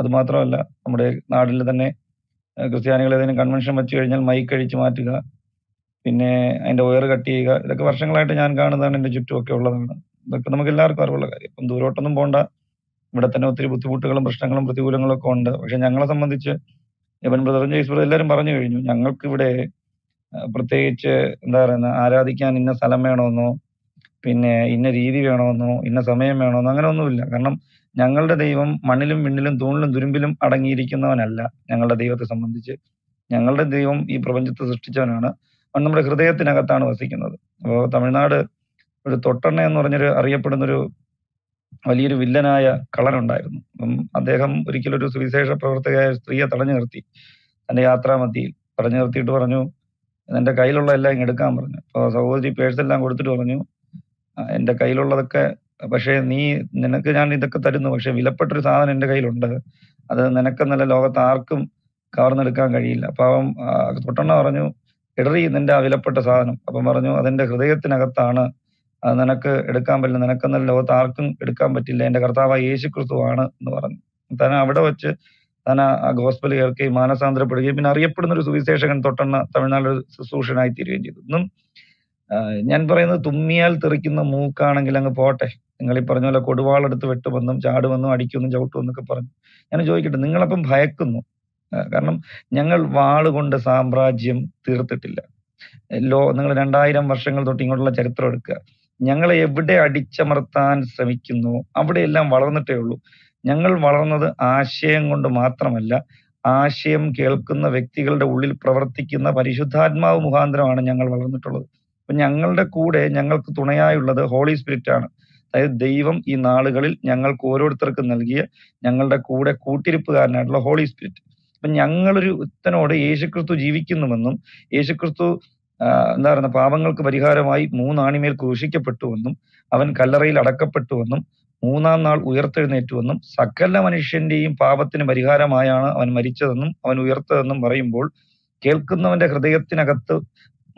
അത് മാത്രമല്ല, നമ്മുടെ നാട്ടിൽ തന്നെ ക്രിസ്ത്യാനികൾ ഏതെങ്കിലും കൺവെൻഷൻ വെച്ച് കഴിഞ്ഞാൽ മൈക്ക് അഴിച്ചു മാറ്റുക, പിന്നെ അതിന്റെ വയർ കട്ട് ചെയ്യുക, ഇതൊക്കെ വർഷങ്ങളായിട്ട് ഞാൻ കാണുന്നതാണ്, എൻ്റെ ചുറ്റുമൊക്കെ ഉള്ളതാണ്. ഇതൊക്കെ നമുക്ക് എല്ലാവർക്കും അറിവുള്ള കാര്യം. അപ്പം ദൂരോട്ടൊന്നും പോകണ്ട. ഇവിടെ തന്നെ ഒത്തിരി ബുദ്ധിമുട്ടുകളും പ്രശ്നങ്ങളും പ്രതികൂലങ്ങളും ഒക്കെ ഉണ്ട്. പക്ഷെ ഞങ്ങളെ സംബന്ധിച്ച് യവൻ ബ്രദറും ജയ്സ് ബ്രദർ എല്ലാവരും പറഞ്ഞു കഴിഞ്ഞു, ഞങ്ങൾക്കിവിടെ പ്രത്യേകിച്ച് എന്താ പറയുന്ന ആരാധിക്കാൻ ഇന്ന സ്ഥലം വേണമെന്നോ പിന്നെ ഇന്ന രീതി വേണമെന്നോ ഇന്ന സമയം വേണമെന്നോ അങ്ങനെ ഒന്നുമില്ല. കാരണം ഞങ്ങളുടെ ദൈവം മണ്ണിലും മിണ്ണിലും തൂണിലും തുരുമ്പിലും അടങ്ങിയിരിക്കുന്നവനല്ല. ഞങ്ങളുടെ ദൈവത്തെ സംബന്ധിച്ച് ഞങ്ങളുടെ ദൈവം ഈ പ്രപഞ്ചത്തെ സൃഷ്ടിച്ചവനാണ്. അവൻ നമ്മുടെ ഹൃദയത്തിനകത്താണ് വസിക്കുന്നത്. അപ്പോൾ തമിഴ്നാട് ഒരു തൊട്ടണ്ണ എന്ന് പറഞ്ഞൊരു അറിയപ്പെടുന്നൊരു വലിയൊരു വില്ലനായ കളനുണ്ടായിരുന്നു. അപ്പം അദ്ദേഹം ഒരിക്കലൊരു സുവിശേഷ പ്രവർത്തകയായ സ്ത്രീയെ തടഞ്ഞു നിർത്തി, തന്റെ യാത്രാമധ്യയിൽ തടഞ്ഞു നിർത്തിയിട്ട് പറഞ്ഞു, എന്റെ കയ്യിലുള്ള എല്ലാം ഇങ്ങ് എടുക്കാൻ പറഞ്ഞു. അപ്പോൾ സഹോദരി പേഴ്സെല്ലാം കൊടുത്തിട്ട് പറഞ്ഞു, എന്റെ കയ്യിലുള്ളതൊക്കെ പക്ഷേ നിനക്ക് ഞാൻ ഇതൊക്കെ തരുന്നു, പക്ഷെ വിലപ്പെട്ടൊരു സാധനം എന്റെ കയ്യിലുണ്ട്, അത് നിനക്കെന്നല്ല ലോകത്ത് ആർക്കും കവർന്നെടുക്കാൻ കഴിയില്ല. അപ്പൊ അവൻ തൊട്ടണ്ണ പറഞ്ഞു, ഇടറി നിന്റെ ആ വിലപ്പെട്ട സാധനം. അപ്പം പറഞ്ഞു, അതെന്റെ ഹൃദയത്തിനകത്താണ്, അത് നിനക്ക് എടുക്കാൻ പറ്റില്ല, നിനക്കെന്നല്ല ലോകത്ത് ആർക്കും എടുക്കാൻ പറ്റില്ല, എന്റെ കർത്താവായ യേശു ക്രിസ്തുവാണ് എന്ന് പറഞ്ഞു. താൻ അവിടെ വെച്ച് താൻ ആ ഗോസ്പൽ കേൾക്കുകയും മാനസാന്തരപ്പെടുകയും പിന്നെ അറിയപ്പെടുന്ന ഒരു സുവിശേഷകൻ തൊട്ടണ്ണ തമിഴ്നാട്ടിൽ ശുശ്രൂഷനായി തീരുകയും ചെയ്തു. ഇന്നും ഞാൻ പറയുന്നത്, തുമ്മിയാൽ തെറിക്കുന്ന മൂക്കാണെങ്കിൽ അങ്ങ് പോട്ടെ, നിങ്ങൾ ഈ പറഞ്ഞ പോലെ കൊടുവാളെടുത്ത് വെട്ടുമെന്നും ചാടുമെന്നും അടിക്കുമെന്നും ചവിട്ടുമെന്നൊക്കെ പറഞ്ഞു. ഞാൻ ചോദിക്കട്ടെ, നിങ്ങളപ്പം ഭയക്കുന്നു, കാരണം ഞങ്ങൾ വാളുകൊണ്ട് സാമ്രാജ്യം തീർത്തിട്ടില്ല. നിങ്ങൾ 2000 വർഷങ്ങൾ തൊട്ട് ഇങ്ങോട്ടുള്ള ചരിത്രം എടുക്കുക, ഞങ്ങളെ എവിടെ അടിച്ചമർത്താൻ ശ്രമിക്കുന്നു അവിടെയെല്ലാം വളർന്നിട്ടേ ഉള്ളൂ. ഞങ്ങൾ വളർന്നത് ആശയം കൊണ്ട് മാത്രമല്ല, ആശയം കേൾക്കുന്ന വ്യക്തികളുടെ ഉള്ളിൽ പ്രവർത്തിക്കുന്ന പരിശുദ്ധാത്മാവ് മുഖാന്തരമാണ് ഞങ്ങൾ വളർന്നിട്ടുള്ളത്. അപ്പൊ ഞങ്ങളുടെ കൂടെ ഞങ്ങൾക്ക് തുണയായുള്ളത് ഹോളി സ്പിരിറ്റ് ആണ്. അതായത് ദൈവം ഈ നാളുകളിൽ ഞങ്ങൾക്ക് ഓരോരുത്തർക്കും നൽകിയ ഞങ്ങളുടെ കൂടെ കൂട്ടിരിപ്പുകാരനായിട്ടുള്ള ഹോളി സ്പിരിറ്റ്. അപ്പൊ ഞങ്ങളൊരു ഉത്തനോട് യേശുക്രിസ്തു ജീവിക്കുന്നുവെന്നും യേശുക്രിസ്തു എന്താ പറയുക, പാപങ്ങൾക്ക് പരിഹാരമായി 3 ആണിമേൽ ക്രൂശിക്കപ്പെട്ടുവെന്നും അവൻ കല്ലറയിൽ അടക്കപ്പെട്ടുവെന്നും 3-ാം നാൾ ഉയർത്തെഴുന്നേറ്റുവെന്നും സകല മനുഷ്യന്റെയും പാപത്തിന് പരിഹാരമായാണ് അവൻ മരിച്ചതെന്നും അവൻ ഉയർത്തതെന്നും പറയുമ്പോൾ കേൾക്കുന്നവന്റെ ഹൃദയത്തിനകത്ത്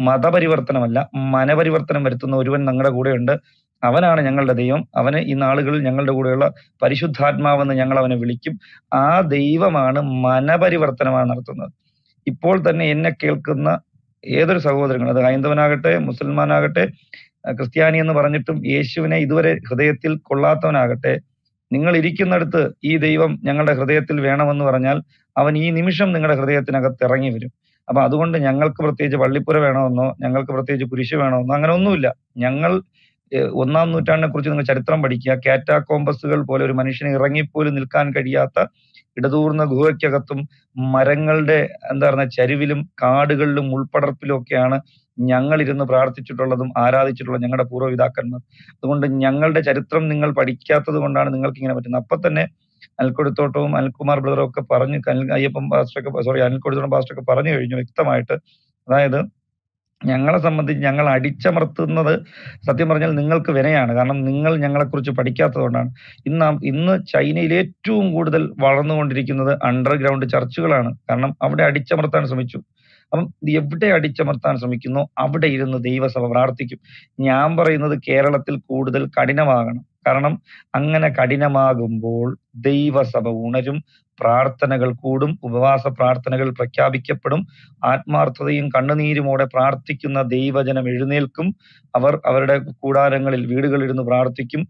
മതപരിവർത്തനമല്ല മനപരിവർത്തനം വരുത്തുന്ന ഒരുവൻ ഞങ്ങളുടെ കൂടെയുണ്ട്. അവനാണ് ഞങ്ങളുടെ ദൈവം. അവന് ഈ നാളുകളിൽ ഞങ്ങളുടെ കൂടെയുള്ള പരിശുദ്ധാത്മാവെന്ന് ഞങ്ങൾ അവനെ വിളിക്കും. ആ ദൈവമാണ് മനപരിവർത്തനമാണ് നടത്തുന്നത്. ഇപ്പോൾ തന്നെ എന്നെ കേൾക്കുന്ന ഏതൊരു സഹോദരങ്ങൾ, അത് ഹൈന്ദവനാകട്ടെ മുസൽമാനാകട്ടെ ക്രിസ്ത്യാനി എന്ന് പറഞ്ഞിട്ടും യേശുവിനെ ഇതുവരെ ഹൃദയത്തിൽ കൊള്ളാത്തവനാകട്ടെ, നിങ്ങൾ ഇരിക്കുന്നിടത്ത് ഈ ദൈവം ഞങ്ങളുടെ ഹൃദയത്തിൽ വേണമെന്ന് പറഞ്ഞാൽ അവൻ ഈ നിമിഷം നിങ്ങളുടെ ഹൃദയത്തിനകത്ത് ഇറങ്ങി വരും. അപ്പൊ അതുകൊണ്ട് ഞങ്ങൾക്ക് പ്രത്യേകിച്ച് പള്ളിപ്പുര വേണമെന്നോ ഞങ്ങൾക്ക് പ്രത്യേകിച്ച് കുരിശ് വേണമെന്നോ അങ്ങനെ ഒന്നുമില്ല. ഞങ്ങൾ 1-ാം നൂറ്റാണ്ടിനെ കുറിച്ച് നിങ്ങൾ ചരിത്രം പഠിക്കുക. കാറ്റാ കോമ്പസുകൾ പോലെ ഒരു മനുഷ്യന് ഇറങ്ങിപ്പോലും നിൽക്കാൻ കഴിയാത്ത ഇടതൂർന്ന ഗുഹയ്ക്കകത്തും മരങ്ങളുടെ എന്താ പറയുക ചരിവിലും കാടുകളിലും ഉൾപ്പടർപ്പിലും ഒക്കെയാണ് ഞങ്ങൾ ഇരുന്ന് പ്രാർത്ഥിച്ചിട്ടുള്ളതും ആരാധിച്ചിട്ടുള്ള ഞങ്ങളുടെ പൂർവ്വപിതാക്കന്മാർ. അതുകൊണ്ട് ഞങ്ങളുടെ ചരിത്രം നിങ്ങൾ പഠിക്കാത്തത് കൊണ്ടാണ് നിങ്ങൾക്ക് ഇങ്ങനെ പറ്റുന്നത്. അപ്പൊ തന്നെ അനിൽക്കൊടിത്തോട്ടവും അനിൽകുമാർ ബ്രദറും ഒക്കെ പറഞ്ഞു, അനിൽക്കൊടിത്തോട്ടം പാസ്റ്ററൊക്കെ പറഞ്ഞു കഴിഞ്ഞു വ്യക്തമായിട്ട്. അതായത് ഞങ്ങളെ സംബന്ധിച്ച് ഞങ്ങൾ അടിച്ചമർത്തുന്നത് സത്യം പറഞ്ഞാൽ നിങ്ങൾക്ക് വിനയാണ്, കാരണം നിങ്ങൾ ഞങ്ങളെക്കുറിച്ച് പഠിക്കാത്തത് കൊണ്ടാണ്. ഇന്ന് ചൈനയിൽ ഏറ്റവും കൂടുതൽ വളർന്നുകൊണ്ടിരിക്കുന്നത് അണ്ടർഗ്രൗണ്ട് ചർച്ചുകളാണ്, കാരണം അവിടെ അടിച്ചമർത്താൻ ശ്രമിച്ചു. അപ്പം എവിടെ അടിച്ചമർത്താൻ ശ്രമിക്കുന്നു അവിടെ ഇരുന്ന് ദൈവസഭ പ്രാർത്ഥിക്കും. ഞാൻ പറയുന്നത് കേരളത്തിൽ കൂടുതൽ കഠിനമാകണം, കാരണം അങ്ങനെ കഠിനമാകുമ്പോൾ ദൈവസഭ ഉണരും, പ്രാർത്ഥനകൾ കൂടും, ഉപവാസ പ്രാർത്ഥനകൾ പ്രഖ്യാപിക്കപ്പെടും, ആത്മാർത്ഥതയും കണ്ണുനീരുമോടെ പ്രാർത്ഥിക്കുന്ന ദൈവജനം എഴുന്നേൽക്കും. അവർ അവരുടെ കൂടാരങ്ങളിൽ വീടുകളിരുന്ന് പ്രാർത്ഥിക്കും.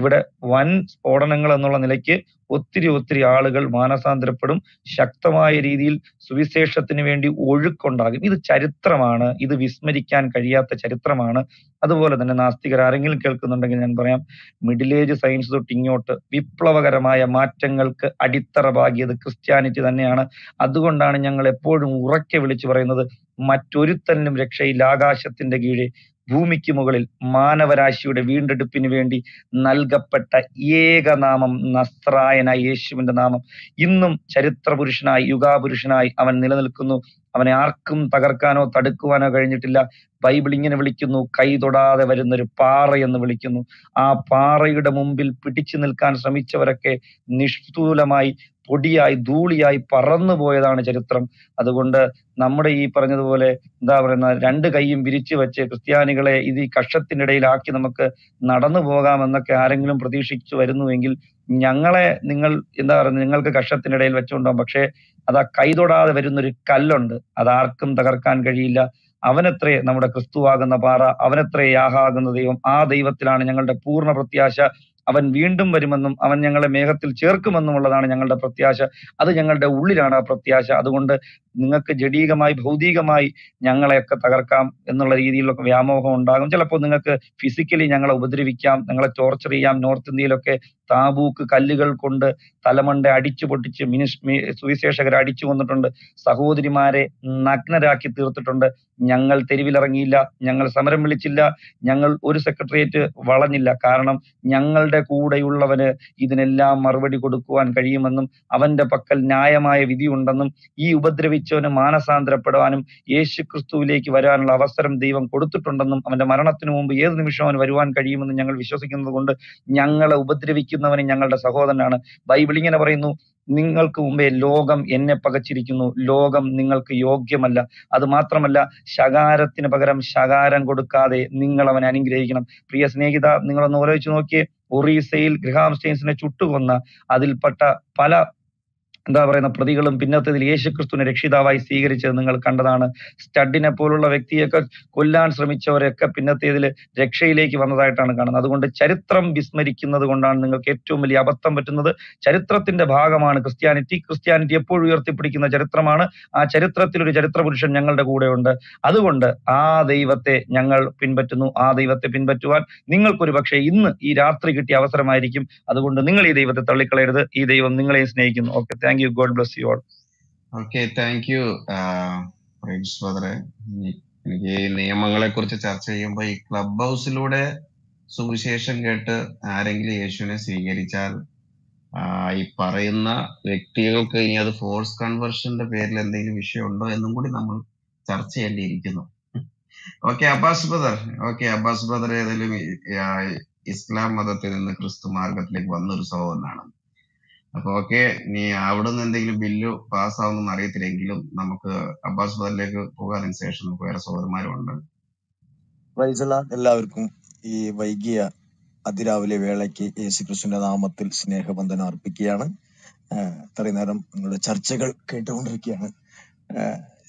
ഇവിടെ വൻ സ്ഫോടനങ്ങൾ എന്നുള്ള നിലയ്ക്ക് ഒത്തിരി ആളുകൾ മാനസാന്തരപ്പെടും. ശക്തമായ രീതിയിൽ സുവിശേഷത്തിന് വേണ്ടി ഒഴുക്കുണ്ടാകും. ഇത് ചരിത്രമാണ്, ഇത് വിസ്മരിക്കാൻ കഴിയാത്ത ചരിത്രമാണ്. അതുപോലെ തന്നെ നാസ്തികർ ആരെങ്കിലും കേൾക്കുന്നുണ്ടെങ്കിൽ ഞാൻ പറയാം, മിഡിൽ ഏജ് സയൻസ് തൊട്ട് ഇങ്ങോട്ട് വിപ്ലവകരമായ മാറ്റങ്ങൾക്ക് അടിത്തറ പാകിയത് ക്രിസ്ത്യാനിറ്റി തന്നെയാണ്. അതുകൊണ്ടാണ് ഞങ്ങൾ എപ്പോഴും ഉറക്കെ വിളിച്ചു പറയുന്നത്, മറ്റൊരുത്തനും രക്ഷയില്ല. ആകാശത്തിന്റെ കീഴെ ഭൂമിക്ക് മുകളിൽ മാനവരാശിയുടെ വീണ്ടെടുപ്പിന് വേണ്ടി നൽകപ്പെട്ട ഏകനാമം നസ്രായനായ യേശുവിന്റെ നാമം. ഇന്നും ചരിത്രപുരുഷനായി യുഗാപുരുഷനായി അവൻ നിലനിൽക്കുന്നു. അവനെ ആർക്കും തകർക്കാനോ തടുക്കുവാനോ കഴിഞ്ഞിട്ടില്ല. ബൈബിൾ ഇങ്ങനെ വിളിക്കുന്നു, കൈ തൊടാതെ വരുന്നൊരു പാറയെന്ന് വിളിക്കുന്നു. ആ പാറയുടെ മുമ്പിൽ പിടിച്ചു നിൽക്കാൻ ശ്രമിച്ചവരൊക്കെ നിഷ്തൂലമായി പൊടിയായി ധൂളിയായി പറന്നു പോയതാണ് ചരിത്രം. അതുകൊണ്ട് നമ്മുടെ ഈ പറഞ്ഞതുപോലെ എന്താ പറയുന്ന 2 കൈയും വിരിച്ചു വെച്ച് ക്രിസ്ത്യാനികളെ ഇത് ഈ കക്ഷത്തിനിടയിലാക്കി നമുക്ക് നടന്നു പോകാമെന്നൊക്കെ ആരെങ്കിലും പ്രതീക്ഷിച്ചു വരുന്നുവെങ്കിൽ ഞങ്ങളെ നിങ്ങൾ എന്താ പറയുന്നത്, നിങ്ങൾക്ക് കക്ഷത്തിനിടയിൽ വെച്ചുകൊണ്ടാകും. പക്ഷേ അത് ആ കൈ തൊടാതെ വരുന്നൊരു കല്ലുണ്ട്, അതാർക്കും തകർക്കാൻ കഴിയില്ല. അവനത്രേ നമ്മുടെ ക്രിസ്തുവാകുന്ന പാറ, അവനത്രേ യാഹാകുന്ന ദൈവം. ആ ദൈവത്തിലാണ് ഞങ്ങളുടെ പൂർണ്ണ പ്രത്യാശ. അവൻ വീണ്ടും വരുമെന്നും അവൻ ഞങ്ങളെ മേഘത്തിൽ ചേർക്കുമെന്നുമുള്ളതാണ് ഞങ്ങളുടെ പ്രത്യാശ. അത് ഞങ്ങളുടെ ഉള്ളിലാണ് ആ പ്രത്യാശ. അതുകൊണ്ട് നിങ്ങൾക്ക് ജഡീകമായി ഭൗതികമായി ഞങ്ങളെയൊക്കെ തകർക്കാം എന്നുള്ള രീതിയിലൊക്കെ വ്യാമോഹം ഉണ്ടാകും. ചിലപ്പോൾ നിങ്ങൾക്ക് ഫിസിക്കലി ഞങ്ങളെ ഉപദ്രവിക്കാം, ഞങ്ങളെ ടോർച്ചർ ചെയ്യാം. നോർത്ത് ഇന്ത്യയിലൊക്കെ താബൂക്ക് കല്ലുകൾ കൊണ്ട് തലമണ്ട അടിച്ചു പൊട്ടിച്ച് സുവിശേഷകരെ അടിച്ചു കൊന്നിട്ടുണ്ട്, സഹോദരിമാരെ നഗ്നരാക്കി തീർത്തിട്ടുണ്ട്. ഞങ്ങൾ തെരുവിലിറങ്ങിയില്ല, ഞങ്ങൾ സമരം വിളിച്ചില്ല, ഞങ്ങൾ ഒരു സെക്രട്ടേറിയറ്റ് വളഞ്ഞില്ല. കാരണം ഞങ്ങളുടെ കൂടെയുള്ളവന് ഇതിനെല്ലാം മറുപടി കൊടുക്കുവാൻ കഴിയുമെന്നും അവന്റെ പക്കൽ ന്യായമായ വിധിയുണ്ടെന്നും ഈ ഉപദ്രവിച്ചവന് മാനസാന്തരപ്പെടുവാനും യേശു ക്രിസ്തുവിലേക്ക് വരാനുള്ള അവസരം ദൈവം കൊടുത്തിട്ടുണ്ടെന്നും അവന്റെ മരണത്തിന് മുമ്പ് ഏത് നിമിഷം അവന് വരുവാൻ കഴിയുമെന്നും ഞങ്ങൾ വിശ്വസിക്കുന്നത് കൊണ്ട് ഞങ്ങളെ ഉപദ്രവിക്കുന്നവന് ഞങ്ങളുടെ സഹോദരനാണ്. ബൈബിൾ ഇങ്ങനെ പറയുന്നു, നിങ്ങൾക്ക് മുമ്പേ ലോകം എന്നെ പകച്ചിരിക്കുന്നു, ലോകം നിങ്ങൾക്ക് യോഗ്യമല്ല. അത് മാത്രമല്ല, ശകാരത്തിന് പകരം ശകാരം കൊടുക്കാതെ നിങ്ങൾ അവനെ അനുഗ്രഹിക്കണം. പ്രിയ സ്നേഹിത, നിങ്ങളൊന്ന് ആലോചിച്ച് നോക്കിയേ, ഒറീസയിൽ ഗ്രഹാം സ്റ്റെയിൻസിനെ ചുട്ടുകൊന്ന അതിൽപ്പെട്ട പല പ്രതികളും പിന്നത്തേതിൽ യേശുക്രിസ്തുവിനെ രക്ഷിതാവായി സ്വീകരിച്ചത് നിങ്ങൾ കണ്ടതാണ്. സ്റ്റഡിനെ പോലുള്ള വ്യക്തിയൊക്കെ കൊല്ലാൻ ശ്രമിച്ചവരെയൊക്കെ പിന്നത്തേതിൽ രക്ഷയിലേക്ക് വന്നതായിട്ടാണ് കാണുന്നത്. അതുകൊണ്ട് ചരിത്രം വിസ്മരിക്കുന്നത് കൊണ്ടാണ് നിങ്ങൾക്ക് ഏറ്റവും വലിയ അബദ്ധം പറ്റുന്നത്. ചരിത്രത്തിന്റെ ഭാഗമാണ് ക്രിസ്ത്യാനിറ്റി. ക്രിസ്ത്യാനിറ്റി എപ്പോഴും ഉയർത്തിപ്പിടിക്കുന്ന ചരിത്രമാണ്. ആ ചരിത്രത്തിൽ ഒരു ചരിത്രപുരുഷൻ ഞങ്ങളുടെ കൂടെയുണ്ട്. അതുകൊണ്ട് ആ ദൈവത്തെ ഞങ്ങൾ പിൻപറ്റുന്നു. ആ ദൈവത്തെ പിൻപറ്റുവാൻ നിങ്ങൾക്കൊരു പക്ഷേ ഇന്ന് ഈ രാത്രി കിട്ടിയ അവസരമായിരിക്കും. അതുകൊണ്ട് നിങ്ങൾ ഈ ദൈവത്തെ തള്ളിക്കളയരുത്. ഈ ദൈവം നിങ്ങളെയും സ്നേഹിക്കുന്നു. Okay, thank you, God bless you all. Okay, thank you. Praise Father. എനിക്ക് ഈ നിയമങ്ങളെ കുറിച്ച് ചർച്ച ചെയ്യുമ്പോൾ ഈ ക്ലബ് ഹൗസിലൂടെ സുവിശേഷം കേട്ട് ആരെങ്കിലും യേശുവിനെ സ്വീകരിച്ചാൽ ഈ പറയുന്ന വ്യക്തികൾക്ക് ഇനി അത് ഫോഴ്സ് കൺവേർഷന്റെ പേരിൽ എന്തെങ്കിലും വിഷയം ഉണ്ടോ എന്നും കൂടി നമ്മൾ ചർച്ച ചെയ്യേണ്ടിയിരിക്കുന്നു. ഓക്കെ അബ്ബാസ് ബ്രദർ, ഏതെങ്കിലും ഇസ്ലാം മതത്തിൽ നിന്ന് ക്രിസ്തു മാർഗത്തിലേക്ക് വന്നൊരു സഹോദരനാണ്. അപ്പൊ ഓക്കെ, നീ അവിടെ നിന്ന് എന്തെങ്കിലും ബില്ല് പാസ്സാവുന്ന അറിയത്തില്ലെങ്കിലും നമുക്ക് അബ്ബാസ് ബദറിലേക്ക് പോകാതിന് ശേഷം നമുക്ക് വേറെ സഹോദരന്മാരുണ്ട്. എല്ലാവർക്കും ഈ വൈകിയ അതിരാവിലെ വേളയ്ക്ക് യേശുക്രിസ്തുവിന്റെ നാമത്തിൽ സ്നേഹബന്ധനം അർപ്പിക്കുകയാണ്. ഇത്രയും നേരം നിങ്ങളുടെ ചർച്ചകൾ കേട്ടുകൊണ്ടിരിക്കുകയാണ്.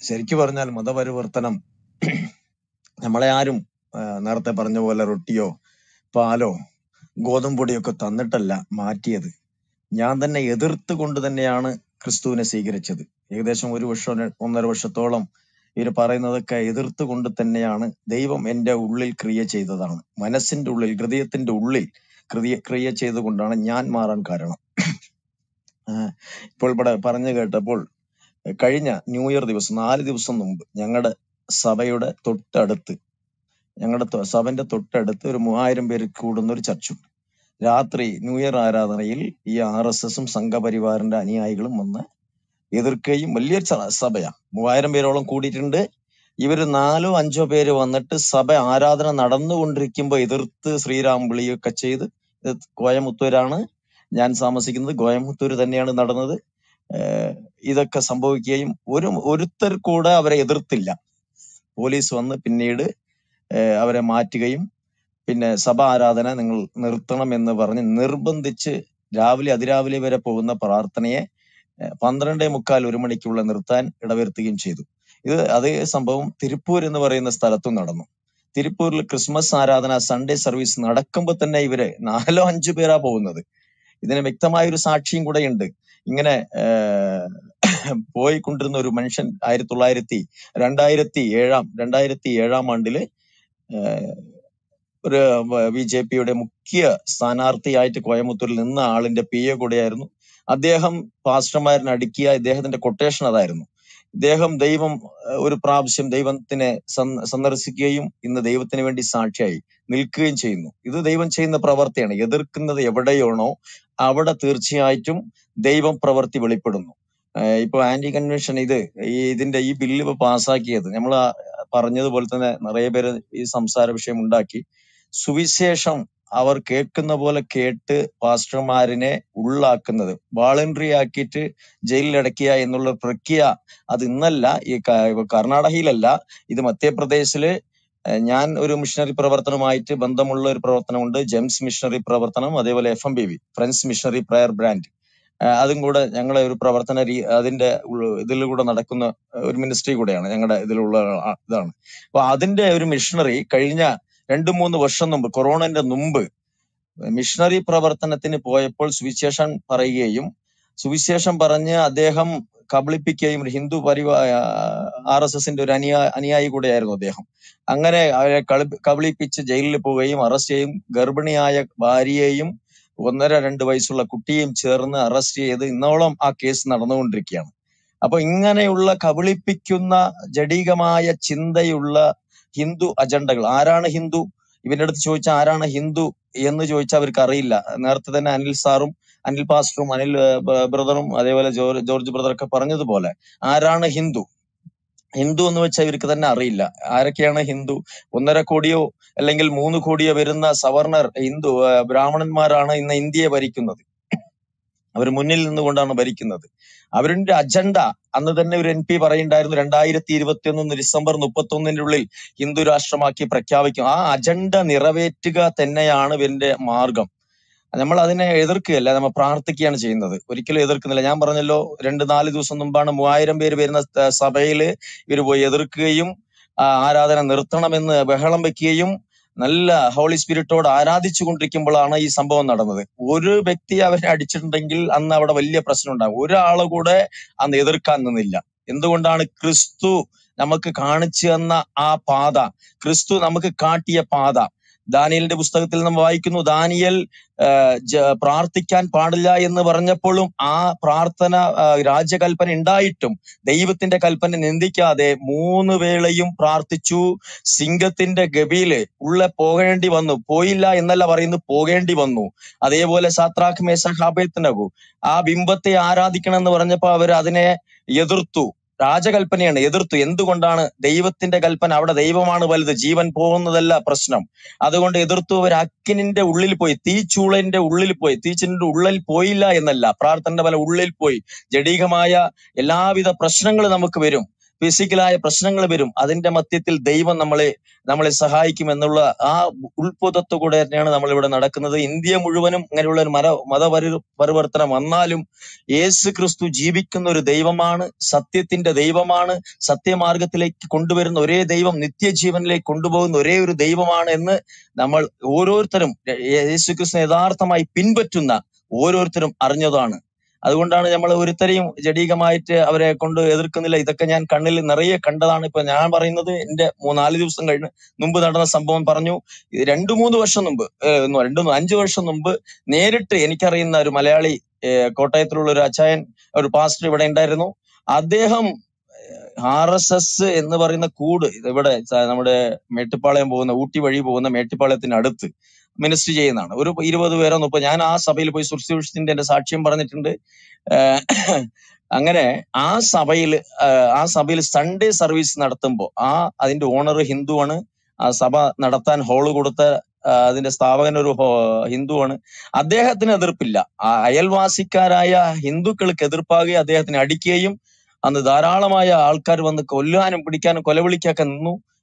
ശരിക്കു പറഞ്ഞാൽ മതപരിവർത്തനം നമ്മളെ ആരും നേരത്തെ പറഞ്ഞ പോലെ റൊട്ടിയോ പാലോ ഗോതമ്പൊടിയൊക്കെ തന്നിട്ടല്ല മാറ്റിയത്. ഞാൻ തന്നെ എതിർത്ത് കൊണ്ട് തന്നെയാണ് ക്രിസ്തുവിനെ സ്വീകരിച്ചത്. ഏകദേശം ഒരു വർഷം 1.5 വർഷത്തോളം ഇവർ പറയുന്നതൊക്കെ എതിർത്ത് കൊണ്ട് തന്നെയാണ്. ദൈവം എൻ്റെ ഉള്ളിൽ ക്രിയ ചെയ്തതാണ്, മനസ്സിന്റെ ഉള്ളിൽ ഹൃദയത്തിന്റെ ഉള്ളിൽ ക്രിയ ചെയ്തുകൊണ്ടാണ് ഞാൻ മാറാൻ കാരണം. ഇപ്പോൾ ഇവിടെ പറഞ്ഞു കേട്ടപ്പോൾ കഴിഞ്ഞ ന്യൂ ഇയർ ദിവസം 4 ദിവസം മുമ്പ് ഞങ്ങളുടെ സഭയുടെ തൊട്ടടുത്ത് ഒരു 3000 പേര് കൂടുന്ന ഒരു ചർച്ചുണ്ട്. രാത്രി ന്യൂ ഇയർ ആരാധനയിൽ ഈ RSSഉം സംഘപരിവാറിന്റെ അനുയായികളും വന്ന് എതിർക്കുകയും, വലിയ സഭയാണ്, 3000 പേരോളം കൂടിയിട്ടുണ്ട്. ഇവര് 4-5 പേര് വന്നിട്ട് സഭ ആരാധന നടന്നുകൊണ്ടിരിക്കുമ്പോൾ എതിർത്ത് ശ്രീരാം വിളിയൊക്കെ ചെയ്ത്, കോയമുത്തൂരാണ് ഞാൻ താമസിക്കുന്നത്, കോയമുത്തൂര് തന്നെയാണ് നടന്നത്. ഇതൊക്കെ സംഭവിക്കുകയും ഒരുത്തർ കൂടെ അവരെ എതിർത്തില്ല. പോലീസ് വന്ന് പിന്നീട് അവരെ മാറ്റുകയും പിന്നെ സഭ ആരാധന നിങ്ങൾ നിർത്തണം എന്ന് പറഞ്ഞ് നിർബന്ധിച്ച് അതിരാവിലെ വരെ പോകുന്ന പ്രാർത്ഥനയെ 12:45-1 മണിക്കുള്ള നിർത്താൻ ഇടവരുത്തുകയും ചെയ്തു. അതേ സംഭവം തിരുപ്പൂർ എന്ന് പറയുന്ന സ്ഥലത്തും നടന്നു. തിരുപ്പൂരിൽ ക്രിസ്മസ് ആരാധന സൺഡേ സർവീസ് നടക്കുമ്പോൾ തന്നെ ഇവര് 4-5 പേരാ പോകുന്നത്. ഇതിന് വ്യക്തമായൊരു സാക്ഷിയും കൂടെ ഉണ്ട്. ഇങ്ങനെ പോയിക്കൊണ്ടിരുന്ന ഒരു മനുഷ്യൻ 2007-2007 ആണ്ടില് ഒരു BJPയുടെ മുഖ്യ സ്ഥാനാർത്ഥിയായിട്ട് കോയമുത്തൂരിൽ നിന്ന ആളിന്റെ PA കൂടെയായിരുന്നു. അദ്ദേഹം പാസ്റ്റർമാരനെ അടിക്കുക, ഇദ്ദേഹത്തിന്റെ കൊട്ടേഷൻ അതായിരുന്നു. ഇദ്ദേഹം ദൈവം ഒരു പ്രാവശ്യം ദൈവത്തിനെ സന്ദർശിക്കുകയും ഇന്ന് ദൈവത്തിന് വേണ്ടി സാക്ഷിയായി നിൽക്കുകയും ചെയ്യുന്നു. ഇത് ദൈവം ചെയ്യുന്ന പ്രവർത്തിയാണ്. എതിർക്കുന്നത് എവിടെയാണോ അവിടെ തീർച്ചയായിട്ടും ദൈവം പ്രവർത്തി വെളിപ്പെടുന്നു. ഇപ്പൊ ആന്റി കൺവെൻഷൻ ഈ ബില്ല് ഇപ്പൊ പാസ്സാക്കിയത് നമ്മൾ പറഞ്ഞതുപോലെ തന്നെ നിറയെ പേര് ഈ സംസാര വിഷയം ഉണ്ടാക്കി. സുവിശേഷം അവർ കേൾക്കുന്ന പോലെ കേട്ട് പാസ്റ്റർമാരിനെ ഉള്ളാക്കുന്നത്, വോളണ്ടറി ആക്കിയിട്ട് ജയിലിലടക്കുക എന്നുള്ള പ്രക്രിയ അത് ഇന്നല്ല, ഈ കർണാടകയിലല്ല, ഇത് മധ്യപ്രദേശില്. ഞാൻ ഒരു മിഷണറി പ്രവർത്തനവുമായിട്ട് ബന്ധമുള്ള ഒരു പ്രവർത്തനമുണ്ട്, ജെംസ് മിഷണറി പ്രവർത്തനം, അതേപോലെ FMBV friends missionary prayer brand, അതും കൂടെ ഞങ്ങളെ ഒരു പ്രവർത്തന അതിന്റെ ഇതിലൂടെ നടക്കുന്ന ഒരു മിനിസ്ട്രി കൂടെയാണ് ഞങ്ങളുടെ ഇതിലുള്ള ഇതാണ്. അപ്പൊ അതിന്റെ ഒരു മിഷണറി കഴിഞ്ഞ 2-3 വർഷം മുമ്പ്, കൊറോണന്റെ മുമ്പ് മിഷണറി പ്രവർത്തനത്തിന് പോയപ്പോൾ സുവിശേഷം പറയുകയും സുവിശേഷം പറഞ്ഞ് അദ്ദേഹം കബളിപ്പിക്കുകയും ഒരു ഹിന്ദു പരിവാർ ആർഎസ്എസിന്റെ ഒരു അനുയായി കൂടെയായിരുന്നു അദ്ദേഹം. അങ്ങനെ അവരെ കബളിപ്പിച്ച് ജയിലിൽ പോവുകയും അറസ്റ്റ് ചെയ്യും. ഗർഭിണിയായ ഭാര്യയെയും 1.5 വയസ്സുള്ള കുട്ടിയെയും ചേർന്ന് അറസ്റ്റ് ചെയ്ത് ഇന്നോളം ആ കേസ് നടന്നുകൊണ്ടിരിക്കുകയാണ്. അപ്പൊ ഇങ്ങനെയുള്ള കബളിപ്പിക്കുന്ന ജഡീകമായ ചിന്തയുള്ള ഹിന്ദു അജണ്ടകൾ, ആരാണ് ഹിന്ദു, ഇവരുടെ അടുത്ത് ചോദിച്ചാൽ ആരാണ് ഹിന്ദു എന്ന് ചോദിച്ചാൽ അവർക്ക് അറിയില്ല. നേരത്തെ തന്നെ അനിൽ സാറും അനിൽ പാസ്റ്ററും അനിൽ ബ്രദറും അതേപോലെ ജോർജ് ബ്രദറൊക്കെ പറഞ്ഞതുപോലെ ആരാണ് ഹിന്ദു, ഹിന്ദു എന്ന് വെച്ചാൽ ഇവർക്ക് തന്നെ അറിയില്ല ആരൊക്കെയാണ് ഹിന്ദു. 1.5 കോടിയോ അല്ലെങ്കിൽ 3 കോടിയോ വരുന്ന സവർണർ ഹിന്ദു ബ്രാഹ്മണന്മാരാണ് ഇന്ന് ഇന്ത്യയെ ഭരിക്കുന്നത്. അവർ മുന്നിൽ നിന്നുകൊണ്ടാണ് ഭരിക്കുന്നത്. അവരുടെ അജണ്ട അന്ന് തന്നെ ഒരു MP പറയുണ്ടായിരുന്നു, 2021 December 31 ഉള്ളിൽ ഹിന്ദു രാഷ്ട്രമാക്കി പ്രഖ്യാപിക്കും. ആ അജണ്ട നിറവേറ്റുക തന്നെയാണ് ഇവരുടെ മാർഗം. നമ്മൾ അതിനെ എതിർക്കുകയല്ല, നമ്മൾ പ്രാർത്ഥിക്കുകയാണ് ചെയ്യുന്നത്, ഒരിക്കലും എതിർക്കുന്നില്ല. ഞാൻ പറഞ്ഞല്ലോ, 4 ദിവസം മുമ്പാണ് 3000 പേര് വരുന്ന സഭയിൽ ഇവർ പോയി എതിർക്കുകയും ആരാധന നിർത്തണമെന്ന് ബഹളം വയ്ക്കുകയും നല്ല ഹോളി സ്പിരിറ്റോട് ആരാധിച്ചു കൊണ്ടിരിക്കുമ്പോഴാണ് ഈ സംഭവം നടന്നത്. ഒരു വ്യക്തി അവരെ അടിച്ചിട്ടുണ്ടെങ്കിൽ അന്ന് അവിടെ വലിയ പ്രശ്നം ഉണ്ടാകും. ഒരാളെ കൂടെ അന്ന് എതിർക്കാൻ നിന്നില്ല. എന്തുകൊണ്ടാണ്? ക്രിസ്തു നമുക്ക് കാണിച്ചു തന്ന ആ പാത, ക്രിസ്തു നമുക്ക് കാട്ടിയ പാത. ദാനിയലിന്റെ പുസ്തകത്തിൽ നമ്മൾ വായിക്കുന്നു, ദാനിയൽ പ്രാർത്ഥിക്കാൻ പാടില്ല എന്ന് പറഞ്ഞപ്പോഴും ആ പ്രാർത്ഥന രാജകൽപ്പന ഉണ്ടായിട്ടും ദൈവത്തിന്റെ കൽപ്പന നിന്ദിക്കാതെ 3 വേളയും പ്രാർത്ഥിച്ചു. സിംഹത്തിന്റെ ഗവിയില് ഉള്ള പോകേണ്ടി വന്നു, പോയില്ല എന്നല്ല പറയുന്നു, പോകേണ്ടി വന്നു. അതേപോലെ സാത്രാഖ് മേശാഖ് അബേദ്നെഗോ ആ ബിംബത്തെ ആരാധിക്കണം എന്ന് പറഞ്ഞപ്പോൾ അവർ അതിനെ എതിർത്തു. രാജകൽപ്പനയാണ്, എതിർത്തു. എന്തുകൊണ്ടാണ്? ദൈവത്തിന്റെ കൽപ്പന, അവിടെ ദൈവമാണ് വലുത്, ജീവൻ പോകുന്നതല്ല പ്രശ്നം. അതുകൊണ്ട് എതിർത്തു. അവർ അഗ്നിന്റെ ഉള്ളിൽ പോയി, തീച്ചൂളന്റെ ഉള്ളിൽ പോയി. തീച്ചൂളന്റെ ഉള്ളിൽ പോയില്ല എന്നല്ല, പ്രാർത്ഥനയുടെ പല ഉള്ളിൽ പോയി. ജഡീകമായ എല്ലാവിധ പ്രശ്നങ്ങൾ നമുക്ക് വരും, ഫിസിക്കലായ പ്രശ്നങ്ങൾ വരും. അതിന്റെ മധ്യത്തിൽ ദൈവം നമ്മളെ സഹായിക്കും എന്നുള്ള ആ ഉൾബോധത്തോടെ തന്നെയാണ് നമ്മളിവിടെ നടക്കുന്നത്. ഇന്ത്യ മുഴുവനും അങ്ങനെയുള്ള ഒരു മതപരിവർത്തനം വന്നാലും യേശു ക്രിസ്തു ജീവിക്കുന്ന ഒരു ദൈവമാണ്, സത്യത്തിന്റെ ദൈവമാണ്, സത്യമാർഗത്തിലേക്ക് കൊണ്ടുവരുന്ന ഒരേ ദൈവം, നിത്യജീവനിലേക്ക് കൊണ്ടുപോകുന്ന ഒരേ ഒരു ദൈവമാണ് എന്ന് നമ്മൾ ഓരോരുത്തരും യേശു ക്രിസ്തു യഥാർത്ഥമായി പിൻപറ്റുന്ന ഓരോരുത്തരും അറിഞ്ഞതാണ്. അതുകൊണ്ടാണ് നമ്മൾ ഒരുത്തരെയും ജഡീകമായിട്ട് അവരെ കൊണ്ട് എതിർക്കുന്നില്ല. ഇതൊക്കെ ഞാൻ കണ്ണിൽ നിറയെ കണ്ടതാണ്. ഇപ്പൊ ഞാൻ പറയുന്നത് എന്റെ 4 ദിവസം കഴിഞ്ഞ് മുമ്പ് നടന്ന സംഭവം പറഞ്ഞു. 2-3 വർഷം മുമ്പ്, 5 വർഷം മുമ്പ് നേരിട്ട് എനിക്കറിയുന്ന ഒരു മലയാളി കോട്ടയത്തിലുള്ള ഒരു അച്ചായൻ, ഒരു പാസ്റ്റർ ഇവിടെ ഉണ്ടായിരുന്നു. അദ്ദേഹം RSS എന്ന് പറയുന്ന കൂട് ഇവിടെ നമ്മുടെ മേട്ടുപ്പാളയം പോകുന്ന, ഊട്ടി വഴി പോകുന്ന മേട്ടുപ്പാളയത്തിന് അടുത്ത് മിനിസ്റ്റർ ചെയ്യുന്നതാണ്. ഒരു 20 പേരോ 30, ഞാൻ ആ സഭയിൽ പോയി സുശ്രൂഷിച്ചതിന്റെ എന്റെ സാക്ഷ്യം പറഞ്ഞിട്ടുണ്ട്. അങ്ങനെ ആ സഭയിൽ സൺഡേ സർവീസ് നടത്തുമ്പോൾ അതിന്റെ ഓണർ ഹിന്ദുവാണ്, ആ സഭ നടത്താൻ ഹോള് കൊടുത്ത അതിന്റെ സ്ഥാപകനൊരു ഹിന്ദുവാണ്. അദ്ദേഹത്തിന് എതിർപ്പില്ല, അയൽവാസിക്കാരായ ഹിന്ദുക്കൾക്ക് എതിർപ്പാകുകയും അദ്ദേഹത്തിന് അടിക്കുകയും അന്ന് ധാരാളമായ ആൾക്കാർ വന്ന് കൊല്ലാനും പിടിക്കാനും കൊലവിളിക്കൊക്കെ നിന്നു.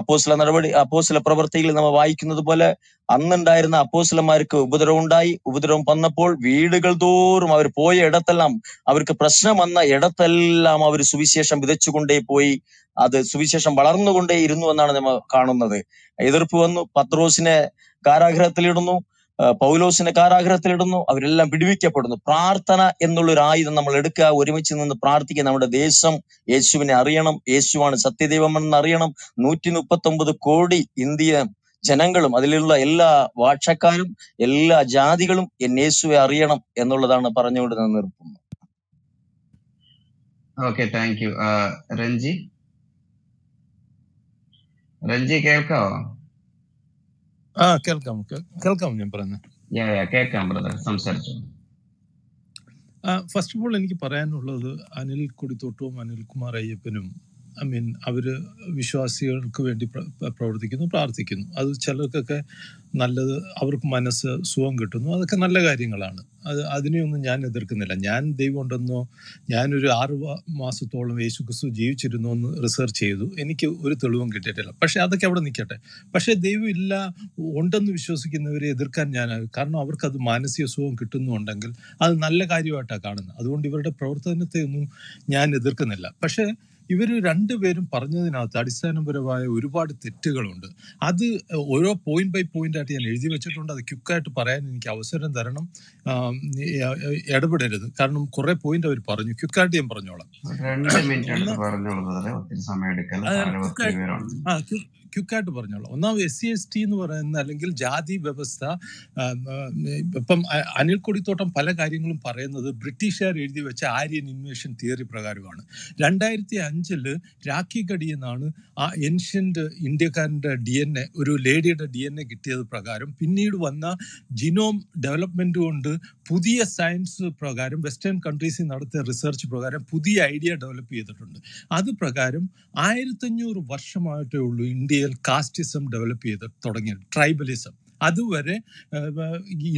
അപ്പോസ്തല പ്രവർത്തിയിൽ നമ്മൾ വായിക്കുന്നത് പോലെ അന്നുണ്ടായിരുന്ന അപ്പോസ്തലന്മാർക്ക് ഉപദ്രവം ഉണ്ടായി. ഉപദ്രവം വന്നപ്പോൾ വീടുകൾ തോറും അവർ പോയ ഇടത്തെല്ലാം, അവർക്ക് പ്രശ്നം വന്ന ഇടത്തെല്ലാം അവർ സുവിശേഷം വിതച്ചുകൊണ്ടേ പോയി. അത് സുവിശേഷം വളർന്നുകൊണ്ടേ ഇരുന്നു എന്നാണ് നമ്മൾ കാണുന്നത്. എതിർപ്പ് വന്നു, പത്രോസിനെ കാരാഗ്രഹത്തിലിടുന്നു, പൗലോസിനെ കാരാഗ്രഹത്തിലിടുന്നു, അവരെല്ലാം വിടുവിക്കപ്പെടുന്നു. പ്രാർത്ഥന എന്നുള്ളൊരു ആയുധം നമ്മൾ എടുക്കുക, ഒരുമിച്ച് നിന്ന് പ്രാർത്ഥിക്കുക. നമ്മുടെ ദേശം യേശുവിനെ അറിയണം, യേശുവാണ് സത്യദൈവമെന്ന് അറിയണം. 139 കോടി ഇന്ത്യ ജനങ്ങളും അതിലുള്ള എല്ലാ ഭാഷക്കാരും എല്ലാ ജാതികളും യേശുവെ അറിയണം എന്നുള്ളതാണ് പറഞ്ഞുകൊണ്ട് ഞാൻ നിർത്തുന്നത്. Okay, thank U. റഞ്ജി കേൾക്കാവോ? കേൾക്കാം. ഞാൻ പറഞ്ഞ ഫസ്റ്റ് ഓഫ് ഓൾ എനിക്ക് പറയാനുള്ളത്, അനിൽ കൊടിത്തോട്ടവും അനിൽകുമാർ അയ്യപ്പനും I mean, അവര് വിശ്വാസികൾക്ക് വേണ്ടി പ്രവർത്തിക്കുന്നു പ്രാർത്ഥിക്കുന്നു അത് ചിലർക്കൊക്കെ നല്ലത് അവർക്ക് മനസ്സ് സുഖം കിട്ടുന്നു അതൊക്കെ നല്ല കാര്യങ്ങളാണ് അത് അതിനെയൊന്നും ഞാൻ എതിർക്കുന്നില്ല ഞാൻ ദൈവം ഉണ്ടെന്നോ ഞാൻ ഒരു 6 മാസത്തോളം യേശുക്രിസ്തു ജീവിച്ചിരുന്നു എന്ന് റിസർച്ച് ചെയ്തു എനിക്ക് ഒരു തെളിവും കിട്ടിയിട്ടില്ല പക്ഷേ അതൊക്കെ അവിടെ നിൽക്കട്ടെ പക്ഷേ ദൈവം ഇല്ല ഉണ്ടെന്ന് വിശ്വസിക്കുന്നവരെ എതിർക്കാൻ ഞാൻ കാരണം അവർക്ക് അത് മാനസിക സുഖം കിട്ടുന്നുണ്ടെങ്കിൽ അത് നല്ല കാര്യമായിട്ടാണ് കാണുന്നത് അതുകൊണ്ട് ഇവരുടെ പ്രവർത്തനത്തെ ഒന്നും ഞാൻ എതിർക്കുന്നില്ല പക്ഷേ ഇവർ രണ്ടുപേരും പറഞ്ഞതിനകത്ത് അടിസ്ഥാനപരമായ ഒരുപാട് തെറ്റുകളുണ്ട് അത് ഓരോ പോയിന്റ് ബൈ പോയിന്റ് ആയിട്ട് ഞാൻ എഴുതി വെച്ചിട്ടുണ്ട് അത് ക്വിക്കായിട്ട് പറയാൻ എനിക്ക് അവസരം തരണം ഇടപെടരുത് കാരണം കുറെ പോയിന്റ് അവർ പറഞ്ഞു ക്വിക്കായിട്ട് ഞാൻ പറഞ്ഞോളാം ക്വിക്കായിട്ട് പറഞ്ഞോളാം ഒന്നാമത് SC ST എന്ന് പറയുന്ന അല്ലെങ്കിൽ ജാതി വ്യവസ്ഥ ഇപ്പം അനിൽ കൊടിത്തോട്ടം പല കാര്യങ്ങളും പറയുന്നത് ബ്രിട്ടീഷുകാർ എഴുതി വെച്ച ആര്യൻ ഇൻവേഷൻ തിയറി പ്രകാരമാണ് 2005 രാഖി ഗഡി എന്നാണ് ആ ഏൻഷ്യൻ്റ് ഇന്ത്യക്കാരൻ്റെ DNA ഒരു ലേഡിയുടെ DNA കിട്ടിയത് പ്രകാരം പിന്നീട് വന്ന ജിനോം ഡെവലപ്മെൻറ്റ് കൊണ്ട് പുതിയ സയൻസ് പ്രകാരം വെസ്റ്റേൺ കൺട്രീസിൽ നടത്തിയ റിസർച്ച് പ്രകാരം പുതിയ ഐഡിയ ഡെവലപ്പ് ചെയ്തിട്ടുണ്ട് അത് പ്രകാരം 1500 വർഷമായിട്ടേ ഉള്ളൂ ഇന്ത്യയിൽ കാസ്റ്റിസം ഡെവലപ്പ് ചെയ്ത് തുടങ്ങിയത് ട്രൈബലിസം അതുവരെ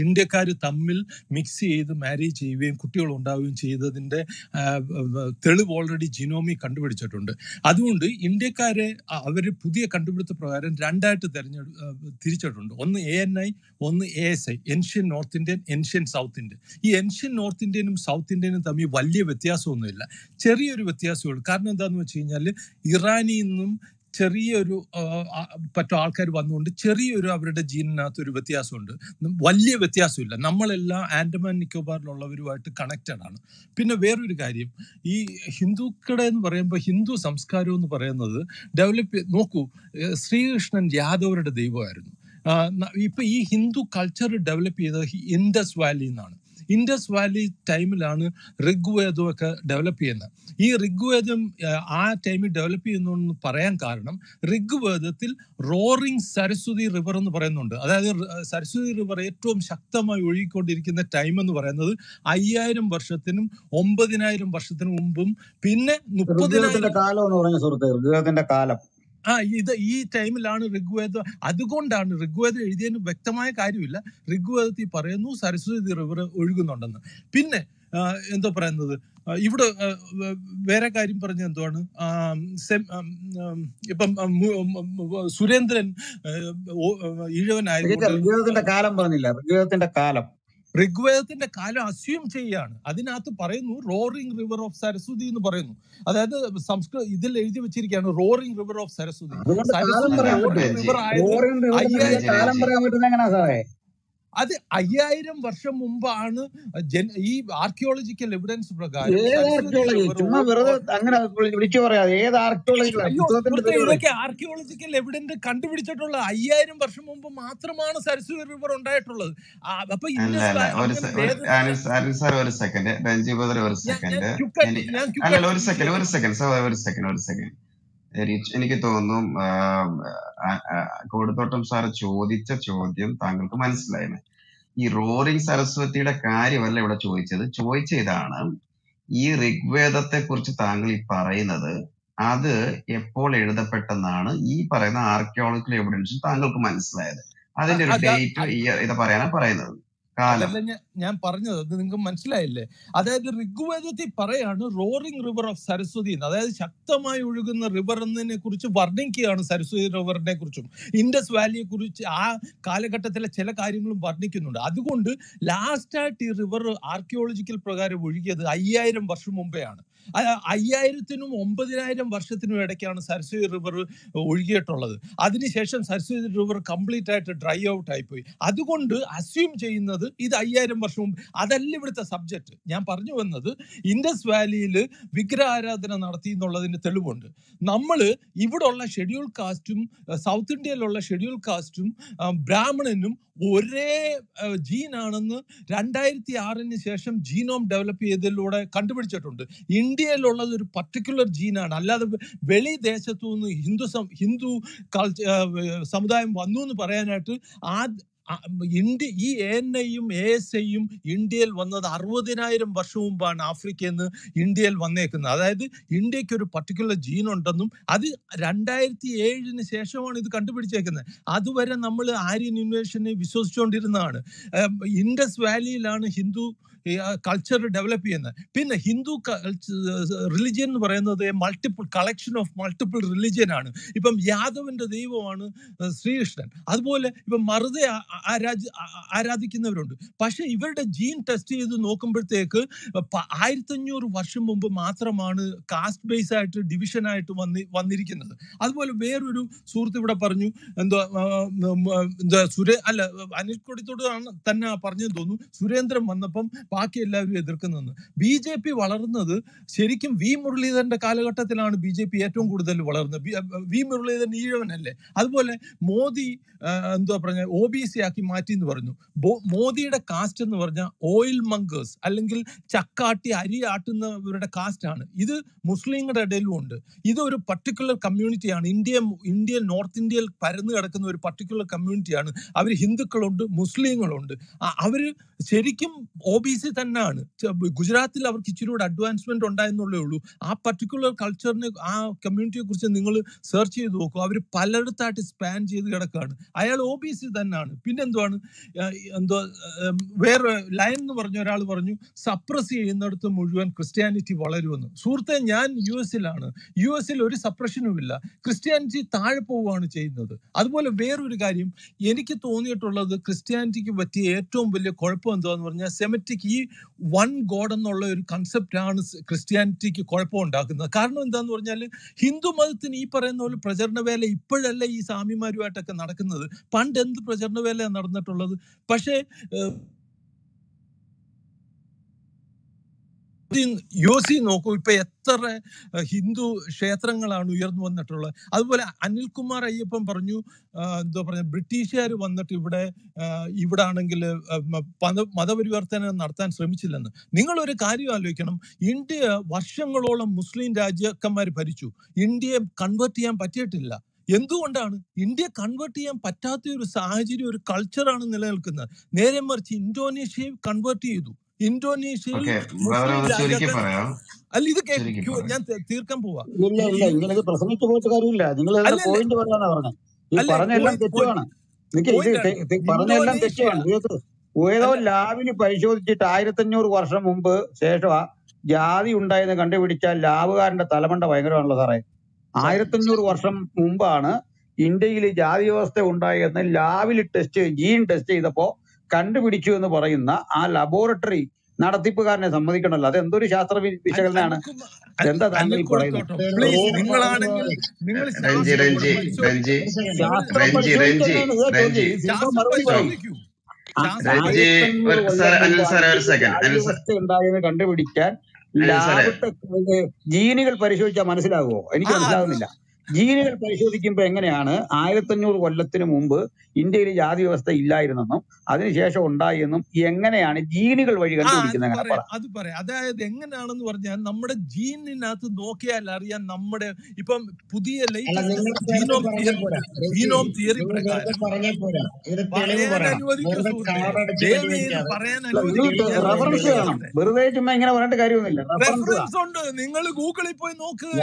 ഇന്ത്യക്കാർ തമ്മിൽ മിക്സ് ചെയ്ത് മാരേജ് ചെയ്യുകയും കുട്ടികളുണ്ടാവുകയും ചെയ്തതിൻ്റെ തെളിവ് ഓൾറെഡി ജിനോമി കണ്ടുപിടിച്ചിട്ടുണ്ട് അതുകൊണ്ട് ഇന്ത്യക്കാരെ അവർ പുതിയ കണ്ടുപിടുത്ത പ്രകാരം രണ്ടായിട്ട് തിരിച്ചിട്ടുണ്ട് ഒന്ന് ANI ഒന്ന് ASI ancient north Indian ancient south Indian ഈ ഏൻഷ്യൻ നോർത്ത് ഇന്ത്യനും സൗത്ത് ഇന്ത്യനും തമ്മിൽ വലിയ വ്യത്യാസമൊന്നുമില്ല ചെറിയൊരു വ്യത്യാസമുള്ളൂ കാരണം എന്താണെന്ന് വെച്ച് കഴിഞ്ഞാൽ ഇറാനിന്നും ചെറിയൊരു പറ്റ ആൾക്കാർ വന്നുകൊണ്ട് ചെറിയൊരു അവരുടെ ജീനിനകത്തൊരു വ്യത്യാസമുണ്ട് വലിയ വ്യത്യാസമില്ല നമ്മളെല്ലാം ആൻഡമാൻ നിക്കോബാറിലുള്ളവരുമായിട്ട് കണക്റ്റഡ് ആണ് പിന്നെ വേറൊരു കാര്യം ഈ ഹിന്ദുക്കളെ എന്ന് പറയുമ്പോൾ ഹിന്ദു സംസ്കാരം എന്ന് പറയുന്നത് ഡെവലപ്പ് നോക്കൂ ശ്രീകൃഷ്ണൻ യാദവരുടെ ദൈവമായിരുന്നു ഇപ്പം ഈ ഹിന്ദു കൾച്ചർ ഡെവലപ്പ് ചെയ്തത് ഇൻഡസ് വാലിയിൽ നിന്നാണ് ഇൻഡസ് വാലി ടൈമിലാണ് ഋഗ്വേദമൊക്കെ ഡെവലപ്പ് ചെയ്യുന്നത് ഈ ഋഗ്വേദം ആ ടൈമിൽ ഡെവലപ്പ് ചെയ്യുന്നു പറയാൻ കാരണം ഋഗ്വേദത്തിൽ റോറിങ് സരസ്വതി റിവർ എന്ന് പറയുന്നുണ്ട് അതായത് സരസ്വതി റിവർ ഏറ്റവും ശക്തമായി ഒഴുകിക്കൊണ്ടിരിക്കുന്ന ടൈം എന്ന് പറയുന്നത് 5000 വർഷത്തിനും 9000 വർഷത്തിനു മുമ്പും പിന്നെ 30000 കാലം എന്ന് പറഞ്ഞ സുഹൃത്ത് ഋഗ്വേദത്തിന്റെ കാലം ഇത് ഈ ടൈമിലാണ് ഋഗ്വേദം അതുകൊണ്ടാണ് ഋഗ്വേദം എഴുതിയതിന് വ്യക്തമായ കാര്യമില്ല ഋഗ്വേദത്തിൽ പറയുന്നു സരസ്വതി റിവർ ഒഴുകുന്നുണ്ടെന്ന് പിന്നെ എന്തോ പറയുന്നത് ഇവിടെ വേറെ കാര്യം പറഞ്ഞ എന്താണ് ഇപ്പം സുരേന്ദ്രൻ ഈഴവനായിരുന്നു ഋഗ്വേദത്തിന്റെ കാലം അസ്യൂം ചെയ്യാണ് അതിനകത്ത് പറയുന്നു റോറിംഗ് റിവർ ഓഫ് സരസ്വതി എന്ന് പറയുന്നു അതായത് സംസ്കൃതം ഇതിൽ എഴുതി വെച്ചിരിക്കുകയാണ് റോറിംഗ് റിവർ ഓഫ് സരസ്വതി അത് 5000 വർഷം മുമ്പാണ് ഈ ആർക്കിയോളജിക്കൽ എവിഡൻസ് പ്രകാരം ഇതൊക്കെ ആർക്കിയോളജിക്കൽ എവിഡൻസ് കണ്ടുപിടിച്ചിട്ടുള്ള 5000 വർഷം മുമ്പ് മാത്രമാണ് സരസ്വതി റിവർ ഉണ്ടായിട്ടുള്ളത് അപ്പൊ എനിക്ക് തോന്നുന്നു കോടിത്തോട്ടം സാറ് ചോദിച്ച ചോദ്യം താങ്കൾക്ക് മനസ്സിലായത് ഈ റോറിംഗ് സരസ്വതിയുടെ കാര്യമല്ല ഇവിടെ ചോദിച്ച ഇതാണ് ഈ ഋഗ്വേദത്തെ കുറിച്ച് താങ്കൾ ഈ പറയുന്നത് അത് എപ്പോൾ എഴുതപ്പെട്ടെന്നാണ് ഈ പറയുന്ന ആർക്കിയോളജിക്കൽ എവിഡൻസ് താങ്കൾക്ക് മനസ്സിലായത് അതിന്റെ ഒരു ഡേറ്റ് ഇത് പറയാനാണ് പറയുന്നത് ഞാൻ പറഞ്ഞത് അത് നിങ്ങൾക്ക് മനസ്സിലായില്ലേ അതായത് ഋഗ്വേദത്തിൽ പറയാണ് റോറിംഗ് റിവർ ഓഫ് സരസ്വതി എന്ന് അതായത് ശക്തമായി ഒഴുകുന്ന റിവർ എന്നതിനെ കുറിച്ച് വർണ്ണിക്കുകയാണ് സരസ്വതി റിവറിനെ കുറിച്ചും ഇൻഡസ് വാലിയെ കുറിച്ച് ആ കാലഘട്ടത്തിലെ ചില കാര്യങ്ങളും വർണ്ണിക്കുന്നുണ്ട് അതുകൊണ്ട് ലാസ്റ്റായിട്ട് ഈ റിവർ ആർക്കിയോളജിക്കൽ പ്രകാരം ഒഴുകിയത് 5000 വർഷം മുമ്പേ ആണ് 5000നും 9000 വർഷത്തിനും ഇടയ്ക്കാണ് സരസ്വതി റിവർ ഒഴുകിയിട്ടുള്ളത് അതിനുശേഷം സരസ്വതി റിവർ കംപ്ലീറ്റ് ആയിട്ട് ഡ്രൈ ഔട്ട് ആയിപ്പോയി അതുകൊണ്ട് അസ്യൂം ചെയ്യുന്നത് ഇത് 5000 വർഷം മുമ്പ് അതല്ല ഇവിടുത്തെ സബ്ജക്റ്റ് ഞാൻ പറഞ്ഞു വന്നത് ഇൻഡസ് വാലിയിൽ വിഗ്രഹ ആരാധന നടത്തി എന്നുള്ളതിന് തെളിവുണ്ട് നമ്മൾ ഇവിടെ ഉള്ള ഷെഡ്യൂൾ കാസ്റ്റും സൗത്ത് ഇന്ത്യയിലുള്ള ഷെഡ്യൂൾ കാസ്റ്റും ബ്രാഹ്മണനും ഒരേ ജീനാണെന്ന് 2006 ശേഷം ജീനോം ഡെവലപ്പ് ചെയ്തതിലൂടെ കണ്ടുപിടിച്ചിട്ടുണ്ട് ഇന്ത്യയിലുള്ളത് ഒരു പർട്ടിക്കുലർ ജീനാണ് അല്ലാതെ വെളി ദേശത്തു നിന്ന് ഹിന്ദു സമുദായം വന്നു എന്ന് പറയാനായിട്ട് India, ENAIUM, ASAIUM, Indiail vanna the 60,000 varsham mumpaanu Africa ennu Indiail vannekkunnu. Athayathu Indiakku oru particular gene undennum athu 2007 nu sheshamanu ithu kandupidichekkunnu. Athu vare nammal Aryan invasion ne viswasichondirunnaanu. Indus Valley ilanu Hindu culture develop cheyyunnu. Pinne Hindu religion nu parayunnathu multiple collection of multiple religion aanu. Ippom Yadavinte deivamaanu Sri Krishnan. Athupole ippom Maruthe ആരാധിക്കുന്നവരുണ്ട്. പക്ഷേ ഇവരുടെ ജീൻ ടെസ്റ്റ് ചെയ്ത് നോക്കുമ്പോഴത്തേക്ക് 1500 വർഷം മുമ്പ് മാത്രമാണ് കാസ്റ്റ് ബേസ് ആയിട്ട് ഡിവിഷൻ ആയിട്ട് വന്നിരിക്കുന്നത്. അതുപോലെ വേറൊരു സുഹൃത്ത് ഇവിടെ പറഞ്ഞു എന്താ അല്ല അനിൽ കൊടിത്തോട്ടാണ് തന്നെ പറഞ്ഞു തോന്നുന്നു സുരേന്ദ്രൻ വന്നപ്പം ബാക്കി എല്ലാവരും എതിർക്കുന്നെന്ന്. ബിജെപി വളർന്നത് ശരിക്കും വി മുരളീധരന്റെ കാലഘട്ടത്തിലാണ് ബിജെപി ഏറ്റവും കൂടുതൽ വളർന്നത്. വി മുരളീധരൻ ഈഴവനല്ലേ. അതുപോലെ മോദി എന്താ പറഞ്ഞ OBC ആക്കി മാറ്റി എന്ന് പറഞ്ഞു. മോദിയുടെ കാസ്റ്റ് എന്ന് പറഞ്ഞാൽ ഓയിൽ മങ്കേഴ്സ് അല്ലെങ്കിൽ ചക്കാട്ടി അരി ആട്ടുന്നവരുടെ കാസ്റ്റ് ആണ്. ഇത് മുസ്ലിങ്ങളുടെ ഇടയിലും ഉണ്ട്. ഇത് ഒരു പർട്ടിക്കുലർ കമ്മ്യൂണിറ്റിയാണ്. ഇന്ത്യൻ നോർത്ത് ഇന്ത്യയിൽ പരന്നു കിടക്കുന്ന ഒരു പർട്ടിക്കുലർ കമ്മ്യൂണിറ്റിയാണ്. അവർ ഹിന്ദുക്കളുണ്ട്, മുസ്ലിങ്ങളുണ്ട്. അവർ ശരിക്കും OBC തന്നെയാണ്. ഗുജറാത്തിൽ അവർക്ക് ഇച്ചിരി കൂടി അഡ്വാൻസ്മെന്റ് ഉണ്ടായെന്നുള്ളേ ഉള്ളൂ. ആ പർട്ടിക്കുലർ കൾച്ചറിനെ ആ കമ്മ്യൂണിറ്റിയെ കുറിച്ച് നിങ്ങൾ സെർച്ച് ചെയ്ത് നോക്കൂ. അവർ പലയിടത്തായിട്ട് സ്പാൻ ചെയ്ത് കിടക്കുകയാണ്. അയാൾ OBC തന്നെയാണ്. പിന്നെന്തുവാണ് എന്തോ വേറെ ലൈൻ എന്ന് പറഞ്ഞ ഒരാൾ പറഞ്ഞു സപ്രസ് ചെയ്യുന്നിടത്ത് മുഴുവൻ ക്രിസ്ത്യാനിറ്റി വളരുമെന്ന്. സുഹൃത്തെ, ഞാൻ US-ലാണ്. US-ൽ ഒരു സപ്രഷനുമില്ല. ക്രിസ്ത്യാനിറ്റി താഴെ പോവുകയാണ് ചെയ്യുന്നത്. അതുപോലെ വേറൊരു കാര്യം എനിക്ക് തോന്നിയിട്ടുള്ളത് ക്രിസ്ത്യാനിറ്റിക്ക് പറ്റിയ ഏറ്റവും വലിയ കുഴപ്പം എന്താണെന്ന് പറഞ്ഞാൽ സെമറ്റിക് ഈ വൺ ഗോഡ് എന്നുള്ള ഒരു കൺസെപ്റ്റാണ് ക്രിസ്ത്യാനിറ്റിക്ക് കുഴപ്പം ഉണ്ടാക്കുന്നത്. കാരണം എന്താണെന്ന് പറഞ്ഞാൽ ഹിന്ദു മതത്തിന് ഈ പറയുന്ന പോലെ പ്രചരണ വേല ഇപ്പോഴല്ല ഈ സ്വാമിമാരുമായിട്ടൊക്കെ നടക്കുന്നത്. പണ്ട് എന്ത് പ്രചരണ വേലയാണ് നടന്നിട്ടുള്ളത്. പക്ഷേ യോസി നോക്കൂ, ഇപ്പൊ എത്ര ഹിന്ദു ക്ഷേത്രങ്ങളാണ് ഉയർന്നു വന്നിട്ടുള്ളത്. അതുപോലെ അനിൽകുമാർ അയ്യപ്പൻ പറഞ്ഞു എന്താ പറഞ്ഞ ബ്രിട്ടീഷുകാർ വന്നിട്ട് ഇവിടെ ആണെങ്കിൽ മതപരിവർത്തനം നടത്താൻ ശ്രമിച്ചില്ലെന്ന്. നിങ്ങളൊരു കാര്യം ആലോചിക്കണം. ഇന്ത്യ വർഷങ്ങളോളം മുസ്ലിം രാജാക്കന്മാർ ഭരിച്ചു. ഇന്ത്യയെ കൺവേർട്ട് ചെയ്യാൻ പറ്റിയിട്ടില്ല. എന്തുകൊണ്ടാണ്? ഇന്ത്യ കൺവേർട്ട് ചെയ്യാൻ പറ്റാത്ത ഒരു സാഹചര്യം, ഒരു കൾച്ചറാണ് നിലനിൽക്കുന്നത്. നേരെ മറിച്ച് ഇന്തോനേഷ്യയെ കൺവേർട്ട് ചെയ്തു. ഇന്തോനേഷ്യയിൽ അല്ല, ഇത് ഞാൻ തീർക്കാൻ പോവാ. ഏതോ ലാബിന് പരിശോധിച്ചിട്ട് 1500 വർഷം മുമ്പ് ശേഷമാ ജാതി ഉണ്ടായെന്ന് കണ്ടുപിടിച്ച ലാബുകാരന്റെ തലമണ്ട ഭയങ്കരമാണല്ലോ സാറേ. 1500 വർഷം മുമ്പാണ് ഇന്ത്യയിൽ ജാതി വ്യവസ്ഥ ഉണ്ടായെന്ന് ലാബിൽ ജീൻ ടെസ്റ്റ് ചെയ്തപ്പോൾ കണ്ടുപിടിച്ചു എന്ന് പറയുന്ന ആ ലബോറട്ടറി നടത്തിപ്പുകാരനെ സമ്മതിക്കണമല്ലോ. അത് എന്തൊരു ശാസ്ത്ര വിശകലനമാണ്. എന്താ താങ്കൾ പറയുന്നത്? കണ്ടുപിടിക്കാൻ ജീനുകൾ പരിശോധിച്ചാൽ മനസ്സിലാകുമോ? എനിക്ക് മനസ്സിലാകുന്നില്ല. ജീനുകൾ പരിശോധിക്കുമ്പോൾ എങ്ങനെയാണ് 1500 കൊല്ലത്തിന് മുമ്പ് ഇന്ത്യയിൽ ജാതി വ്യവസ്ഥ ഇല്ലായിരുന്നെന്നും അതിനുശേഷം ഉണ്ടായി എന്നും എങ്ങനെയാണ് ജീനുകൾ വഴി കണ്ടുപിടിക്കുന്നത്? അത് പറയാം. അതായത് എങ്ങനെയാണെന്ന് പറഞ്ഞാൽ നമ്മുടെ ജീനിനകത്ത് നോക്കിയാൽ അറിയാൻ. നമ്മുടെ ഇപ്പം പുതിയ ജീനോം തിയറി റെഫറൻസ് വേണം. വെറുതെ ചുമ്മാ ഇങ്ങനെ പറഞ്ഞിട്ട് കാര്യമൊന്നുമില്ല. റെഫറൻസ് ഉണ്ട്. നിങ്ങൾ ഗൂഗിളിൽ പോയി നോക്കുക.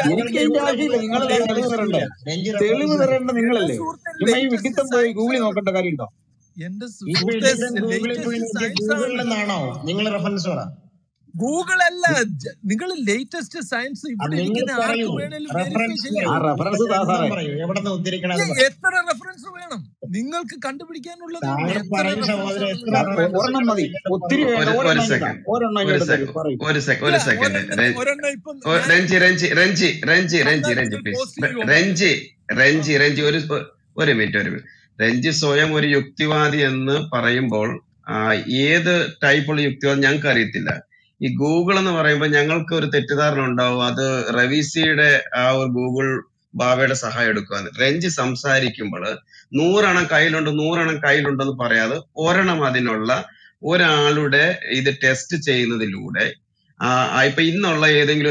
തെളിവ് തരേണ്ട നിങ്ങളല്ലേ. വിഡിത്തം പോയി ഗൂഗിളിൽ നോക്കേണ്ട കാര്യമുണ്ടോ? എന്നാണോ നിങ്ങൾ റെഫറൻസ് പറ? ഗൂഗിൾ അല്ല, നിങ്ങൾ ലേറ്റസ്റ്റ് സയൻസ് എത്ര റെഫറൻസ് വേണം നിങ്ങൾക്ക് കണ്ടുപിടിക്കാനുള്ളത്? രഞ്ജി സ്വയം ഒരു യുക്തിവാദി എന്ന് പറയുമ്പോൾ ഏത് ടൈപ്പുള്ള യുക്തിവാദം ഞങ്ങൾക്ക് അറിയത്തില്ല. ഈ ഗൂഗിൾ എന്ന് പറയുമ്പോൾ ഞങ്ങൾക്ക് ഒരു തെറ്റിദ്ധാരണ ഉണ്ടാവും, അത് റവീസിയുടെ ആ ഒരു ഗൂഗിൾ ബാബയുടെ സഹായം എടുക്കുക. രഞ്ജി സംസാരിക്കുമ്പോൾ 100 എണ്ണം കയ്യിലുണ്ട്, 100 എണ്ണം കയ്യിലുണ്ടെന്ന് പറയാതെ ഒരെണ്ണം അതിനുള്ള ഒരാളുടെ ഇത് ടെസ്റ്റ് ചെയ്യുന്നതിലൂടെ I pay no like test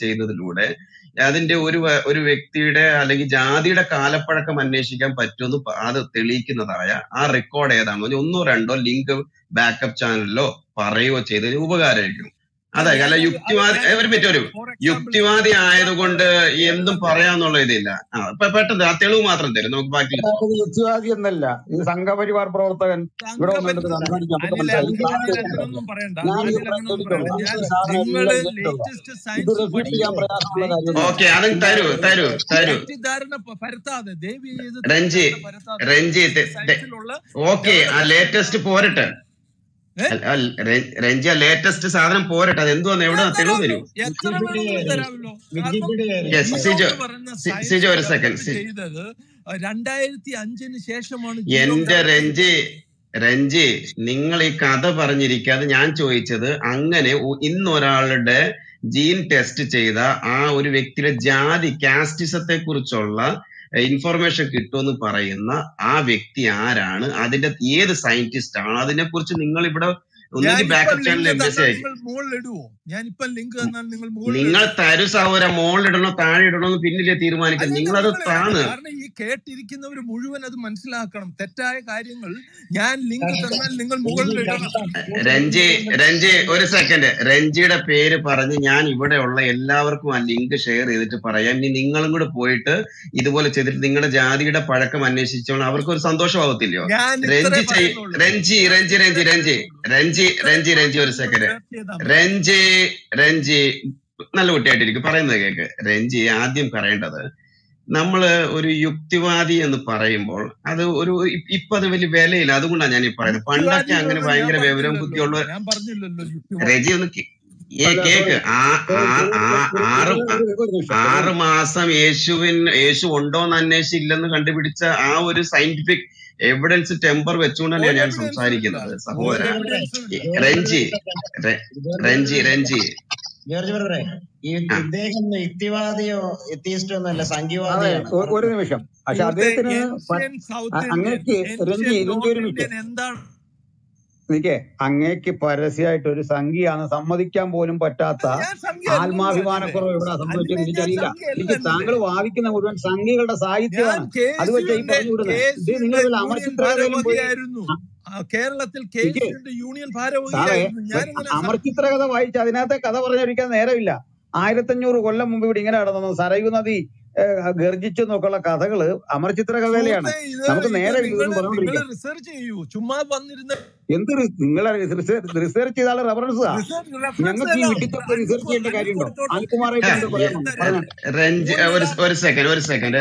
chain of the Lude. Then they Jadida Kala Paraka Maneshika Patu other Telikinadaya are recorded no random link of backup channel low pareo che the Adagala Yuktiva every meteor. Yuktiva the eye of the Parano Ledilla. Pepata the Atelu Matra there, no back. Sanga Parivar Protan, okay, Alan Tairu. Renji. Okay, our latest poet. Range latest southern poet and do never tell yes, see your second. Yender Renji, Ningali Kada Paranirika, the Yancho each other, Angane, Innoral de Gene Test Cheda, Ah, would victory jar the cast is a curchola. Information Kitonu Parayana, A Victi Aran, Adida Ye the scientist, Adina Purchin Ningalibra, only the backup channel message. Ningal Tyrus our mold on a thyroid on the Pinilla Tirmanic and Ningal Tana. He cared Tirikin over Mudu and the Mansilakam, Teta, Iringal, Yan Lingal Mughal. Renji, or a second, Renji a pair Paranian, you would have Lavarku and Link share either to Parayan in England good poet, either will check the Ningal Jadi, a Parakam and Nishon, our Santosho Tilio. Renji, or a second. Renji, Nalotated, Paranga, Renji, Adim Paranda. Namla Uri Yuktivadi and the Parambol. Other Ipa the Valley Valley, Laduna, any Paranda, Panda, Kangan, Vangra, Yake, Armasam, Eshuin, Eshu, Wondon, and Neshilan contributes our scientific evidence temper with Chuna and some side. Renji. If they can Itivadi, it is to Sangiwa. I shall take it. Angeki Parasia to the Sangi and Samadhi Cambolim Patata, Alma Vivana Korova, Sangawavi can have Sangi at a side. I will take a Kerala till K. The Union Fire over Amarkitra, the White Chavinata, Katavarican Aravilla. I return your Golam moving out of Sarayuna the Gergicho Nokola Kathagal, Amarchitra Gavalian. Something Aravilla researching you. Chuma one in the research is all around us.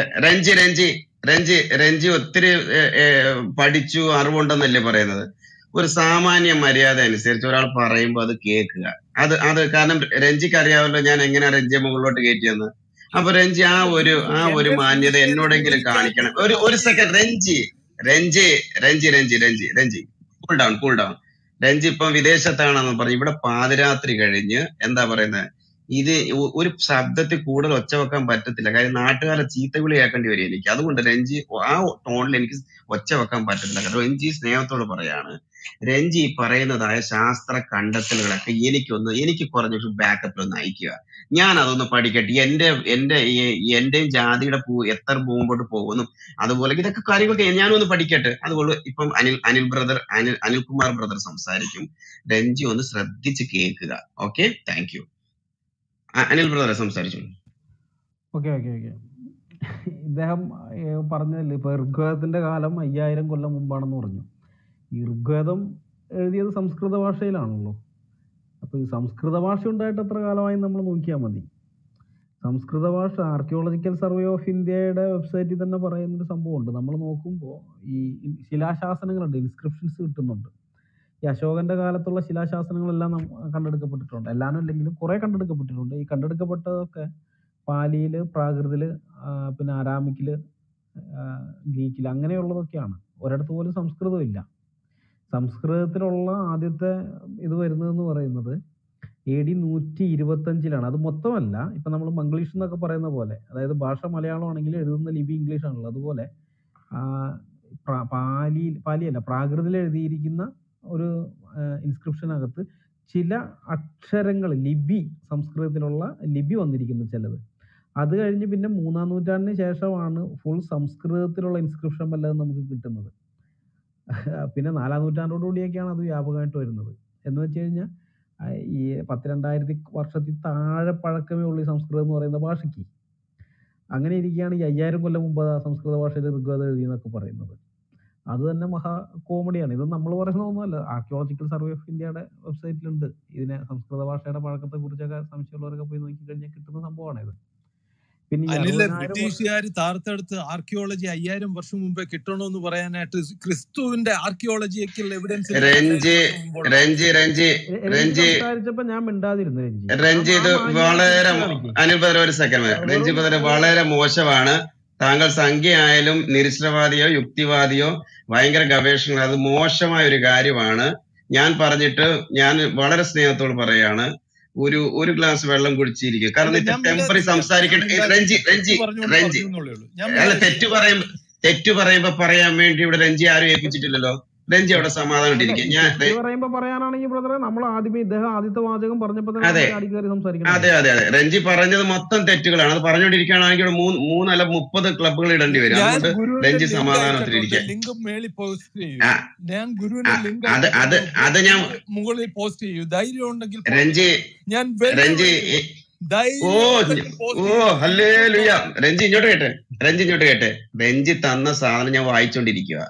Renji, Renji, three partitu are one on the liberator. We're Samania Maria then, Sertural Paraim by the cake. Other cannon Renji Kariavan and Jemolo to get you. Renji, I would remind you they know the Gilkanican. Or a second Renji. Pull down. Renji Pavideshatan on the Pariba Padra Trigarinia and the Varena. Either Urip Sabda the Kuda or Chavakam Batta, like an article, a cheat will happen to any other one. Renji, wow, told Links, what Chavakam Batta, like Renji's name to Parayana. Renji Parana, the Shastra conductor, like a Yenikon, the Yeniki project to back up on Ikea. Yana on the particular Yende Jadi Pu, Ether Bombo to Povon, other Volaki, the Kariko, Yan on the particular, other from Anil Kumar brother, some side of him. Renji on the Sradich Kekida. Okay, thank you. Anil brother, some surgeon. Okay. They have a partner for Gurth and the Galam, a Yaran Golam Barnor. You Gurtham, the Samskrita Varshalan. Samskrita Varshun died at Ragala in the Munkiamadi. Samskrita Varsh, Archaeological Survey of India, website is the number in the Sambon, the Namanokumbo, Shilashasana and inscriptions to Munda. Yashogan the Galatula Shilashasana Lana conducted a puton. A lana link correct under the puton. He conducted a putter, Pali, Pragradil, Pinaramikil, Gikilangan, or at the wall some scrudilla. Some scrudola Adita Iduerno or another. Edi Nuti, Rivatanchilana, the Motola, Ipanam Manglish in the Caparana Vole, either Barsha Malayan and the Libby English and Ladovole, Pali, Pragradil, the Irigina. or inscription agathe Chilla Aksharangal Libi, some script Libi on the Rikin Chelev. Other Arjibin Muna Nutan Cheshavan full Sanskrit or inscription by Lanam with another. Pinan Alanutan Rodiakan, the Abagan to another. Enochina, I Patrandai Varsatita Paracamuli Sanskrit or in the Varsaki. Angarian Yayarulamba Sanskrit Varsat together in a copper another. Other than Namaha comedy and the archaeological survey of India website Lund in some Skulava Shada Park of the Gurujaga, some Shaloraka Pinokitan. Pinilla British Tartar, archaeology, a year in Varsumba Kiton on the Varana Christu in the archaeological evidence. Renji, Tangal Sangi Ailum, Nirishavadio, Yuktivadio, Vanga Gavation, Moshama Rigarivana, Yan Parajito, Yan Valeras Neatul Parayana, Uri glass vellum good chili. Currently, temporary some circuit Renji. Tetuvaramba Paraya meant you Renji Ari Pichitilo. Renji or some other dedication. Parayana, brother, Amala Adibi, the Aditavajam Paranaparan. Are there? Renji Paranja, Matan Tetulan, Paranakan, Moon, I love Muppa, the club leader, and Renji Samara. Link of Meli post you. Then Guru Link Adanyam Mugoli post to you. Died on the Renji Renji. Oh, hallelujah. Renji, Renji Tana Salana, white on Didika.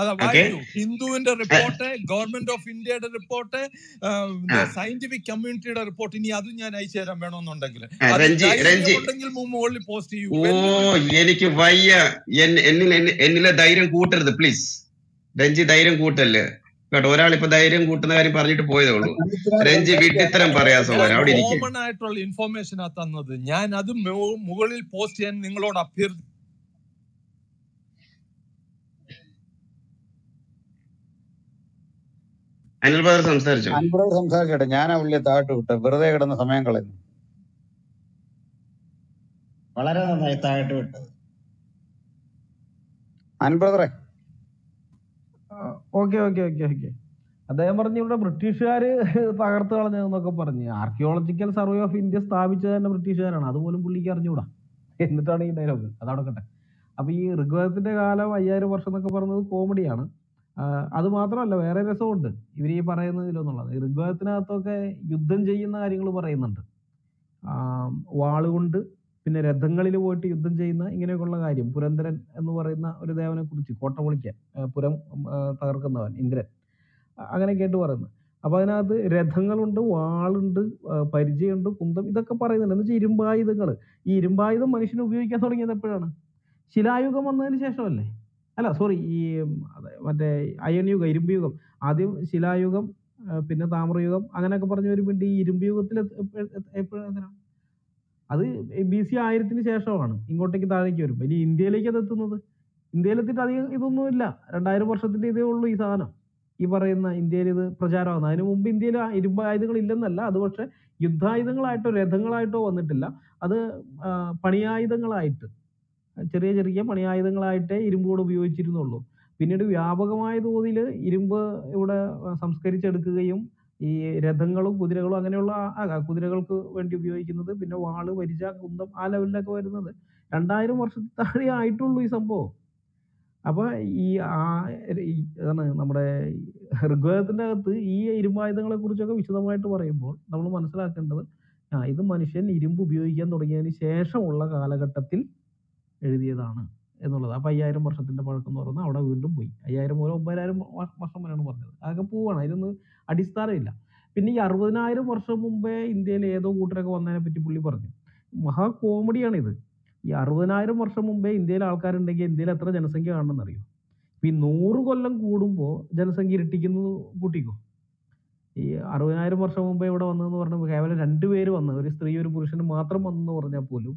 Okay. Hindu and a reporter, Government of India reporter, the scientific community report in Yadunya and I share a man on the ground. Renji, post you. Oh, Yeniki Vaya, Yen Enila Diren Cooter, the police. Renji Diren Cooter, but Oralipa Diren Cooter, Party to Poyo. Renji Vitram Parayas over. How did you common natural information at another Yan, other Mugoli post and Ninglod appeared. Anil brother, some surgeon. Anil brother, some surgeon. Jana will let out to the brother on the Samangal. Valara, I tired to it. Anil brother. Okay. The Emerald of British Pagartha and the Nokoparni, Archaeological Survey of India, Stavicha and British and other Mulligar Judah. In the turning dialogue, Adakata. Abi regretted the Gala, a year or so, the Coparno comedian. That's why I was told that I was told that I was told that I was told that I was told that I was told that I was told that I was told that I was sorry, what a iron you go. Adim Silla Yugum, Pinatamro Yugum, Anganakapurni, Rimbu, Adi, BCI, Shashavan, Ingotakari, but in Delicate, in Delita, Idumula, and I was certainly the old Luisana. Ibarena, in Deli, Prajara, I know Bindila, it by the Lilla, the watcher, you die the light or Redangalito on the Tilla, other Pania the light. ചെറിയ പണിയായുധങ്ങളായിട്ട് ഇരുമ്പോട് ഉപയോഗിച്ചിരുന്നുള്ളൂ. പിന്നീട് വ്യാപകമായതോതിൽ ഇരുമ്പ് ഇവിടെ സംസ്കരിച്ചെടുക്കുകയും ഈ രഥങ്ങളും കുതിരകളും അങ്ങനെയുള്ള കുതിരകൾക്ക് വേണ്ടി ഉപയോഗിക്കുന്നത് പിന്നെ വാള് വരിജ കുന്തം ആ ലെവലിലൊക്കെ വരുന്നത് 2000 വർഷത്തിൽ താഴെ ആയിട്ടുള്ളൂ ഈ സംഭവം. അപ്പോൾ ഈ ആണ് നമ്മുടെ ഋഗ്വേദത്തിന്റെ അകത്ത് ഈ ഇരുമ്പായുധങ്ങളെ കുറിച്ചൊക്കെ വിശദമായിട്ട് പറയുമ്പോൾ നമ്മൾ മനസ്സിലാക്കേണ്ടത് ഇത് മനുഷ്യൻ ഇരുമ്പ് ഉപയോഗിക്കാൻ തുടങ്ങിയതിന് ശേഷമുള്ള കാലഘട്ടത്തിൽ Edana. Enola, Payaram or Satin Paracon, out of window boy. Ayaram or Baram was someone and one. Agapu and I don't know Adistarilla. Pinni Arvana or Sumbe in the Ledo Utrago on a petipuli burden. Maha comedy and either. Yarvana or Sumbe in the Alcar and again the letter than a singular another. Pinorugolan Kudumbo, then a singular Tikinu Butigo. Arvana or Sumbe on the Cavalry and two air on the wrist 3 year Purushan Matram on the Ornapulu.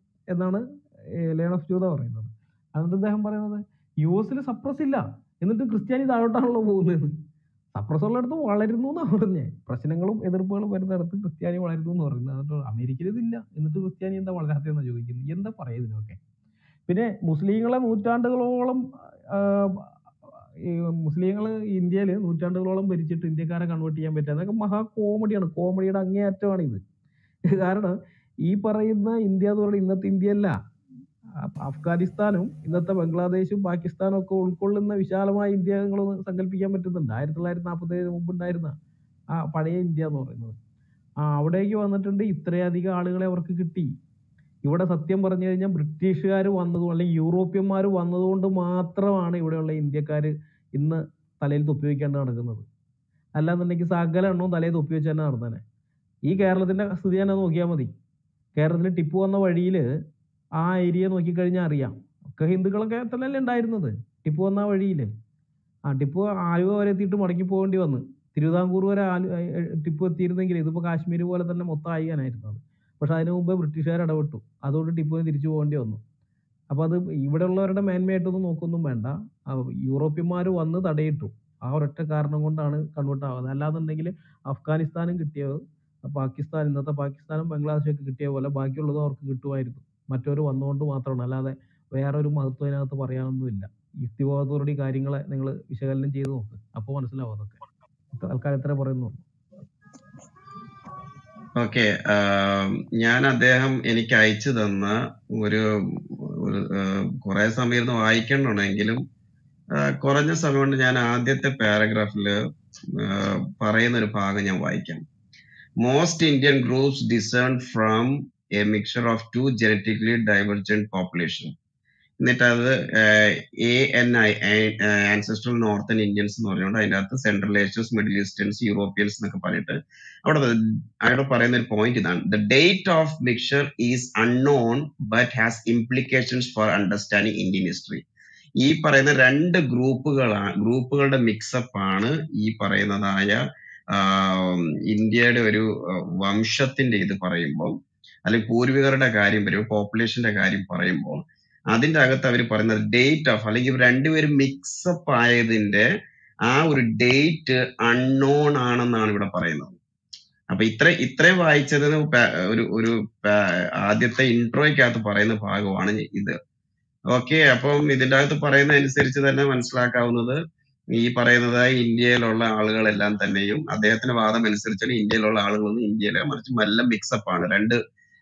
India, Utandalam, Bridget, Indicara, convert Yam better. Maha comedy and comedy and Yatani. I don't know. Iparina, India or in that India la Afghanistan, in that Bangladesh, Pakistan, or Cold and the Vishalama, India, Sangal Piam to the Diet Light Napa, Mubundarna, Pade India. Would I give on the 23 the article ever tea? You would have September and British are one of the only European are one of the Matra and would only India carry in the Talel to Puke and another. Allah the Nikisagala no Tale to Puke and another. E. Carolina Sudiana no Gamadi. Carolina Tipu on the Vadile, I Iria no Kikarinaria. Kahindaka Talel and died another. Tipu on the Vadile. And Tipu Ayo to Markipo and Dion. Tirudanguru Tipu Tirin, the Kashmiri were than Motai and I. But I know by British are about to. I thought it was the Richu on the other. About the Evaluator, a man made to the Nokonumanda, European Maru on the day too. Our attack Arnagon converta, Allah and Negale, Afghanistan and Kitil, Pakistan, another Pakistan, Bangladesh, Kitil, Bakula or Kitu, Maturu unknown to Matronala, where Matuana to Parian Villa. If the was already guiding like Michel and Jesu, upon Slava Alcatra Boreno. Okay, Yana Deham any Kaichi Dana Korasamir no icon on Angulum Koranja Saman Jana Adet the paragraph Parayan Paganya Viking. Most Indian groups discern from a mixture of two genetically divergent populations. That are ANI ancestral northern Indians and other Central Asians, Middle Easterns, Europeans. Point the date of mixture is unknown but has implications for understanding Indian history. This is the group mix up India population. That is the date of the mix up. That date is unknown. This is the intro. Okay, so this is the India mix up.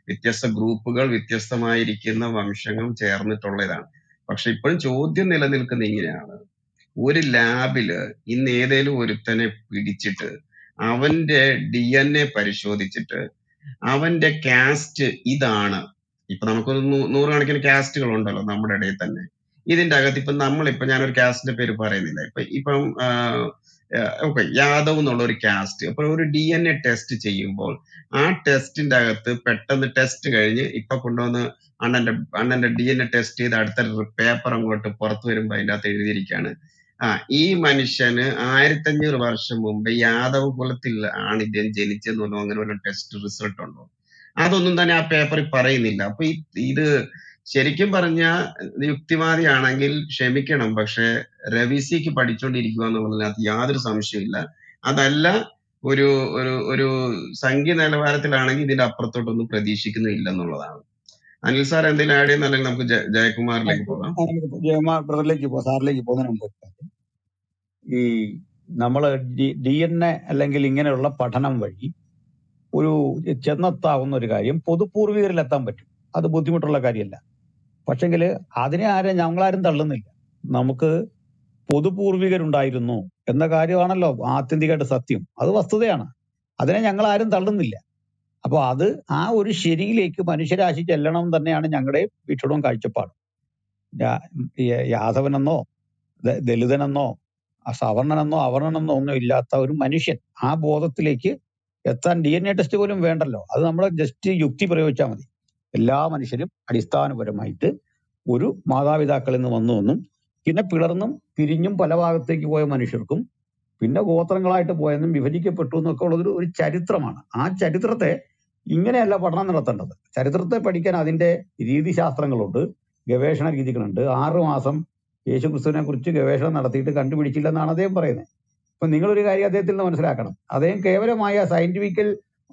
With just a group with just the Mayrikina Vamshangam chair in the Toledan. Pakshipun Chodian Neladilkanina would labilla in Edel would return a pedichiter. Avende DNA parishodichiter. Avende cast Idana. If Nora can cast your own dollar number at Ethan. Even Dagatipanam Lepana cast the periparinilla. Ipam. Okay, Yadav Nolori cast. A DNA test is a test in the pattern the test Ipakundana and a DNA test that the paper and what to Porthurim by Dathiricana. E. Manishana, Ayrthanur Varshamum, Yadav Volatil, and then Jenichel no longer a test result on. Adunana paper parinilla, either Sherikim Baranya, Yuktimari Anangil, Shemikan Ambashe, Revisi Padichodi Guanat Yadr Samshila, Adalla, Uru Sangin Alvaratalanagi did Aprato to Pradeshik in Ilanola. And you saw and the lad in the Langu Jayakumar Lagola. Jayamar brother Laki was hardly Pogan. Namala DNA Langiling and La Patanam Vadi Uru Chenata on the Rigarium, Podupur Latambat, other Buddhimutola Garilla. Pachangale, Adina and Yanglar in the Lunilla. Namaka Podupurvigar and I don't know. And the Gariana love, Athendica Satim. Other was Tudana. Other than Yanglar in the Lunilla. Abad, I would shading lake, Manisha, she tell on the Nan and Yangrave, which don't catch a part. Yasavan and no. The Luthan and no. A Savana and no, Avana and no, Ilata, Manisha. I bought the lake, yet and DNA testicle in Vanderlo. Other number just Yukti Chamadi. La Manisha, Adistan, where might Uru, Mada with Akalanum, Kina Pilanum, Pirinum, Palava, take away Manishurkum, പിന്നെ ഗോത്രങ്ങളായിട്ട് പോയെന്നും വിഭജിക്കപ്പെട്ടു എന്നൊക്കെ ഉള്ളതൊരു ഒരു ചരിത്രമാണ്. ആ ചരിത്രത്തെ ഇങ്ങനെയല്ല പഠനം നടത്തേണ്ടത്. ചരിത്രത്തെ പഠിക്കാൻ അതിൻ്റെ രീതിശാസ്ത്രങ്ങളുണ്ട്, ഗവേഷണ രീതികളുണ്ട്. 6 മാസം യേശുക്രിസ്തുവിനെ കുറിച്ച് ഗവേഷണം നടത്തിയിട്ട് കണ്ടുപിടിച്ചില്ലെന്നാണ് അദ്ദേഹം പറയുന്നത്. അപ്പം നിങ്ങളൊരു കാര്യം അദ്ദേഹത്തിൽ നിന്ന് മനസ്സിലാക്കണം, അദ്ദേഹം കേവലമായ സയൻറ്റിഫിക്കൽ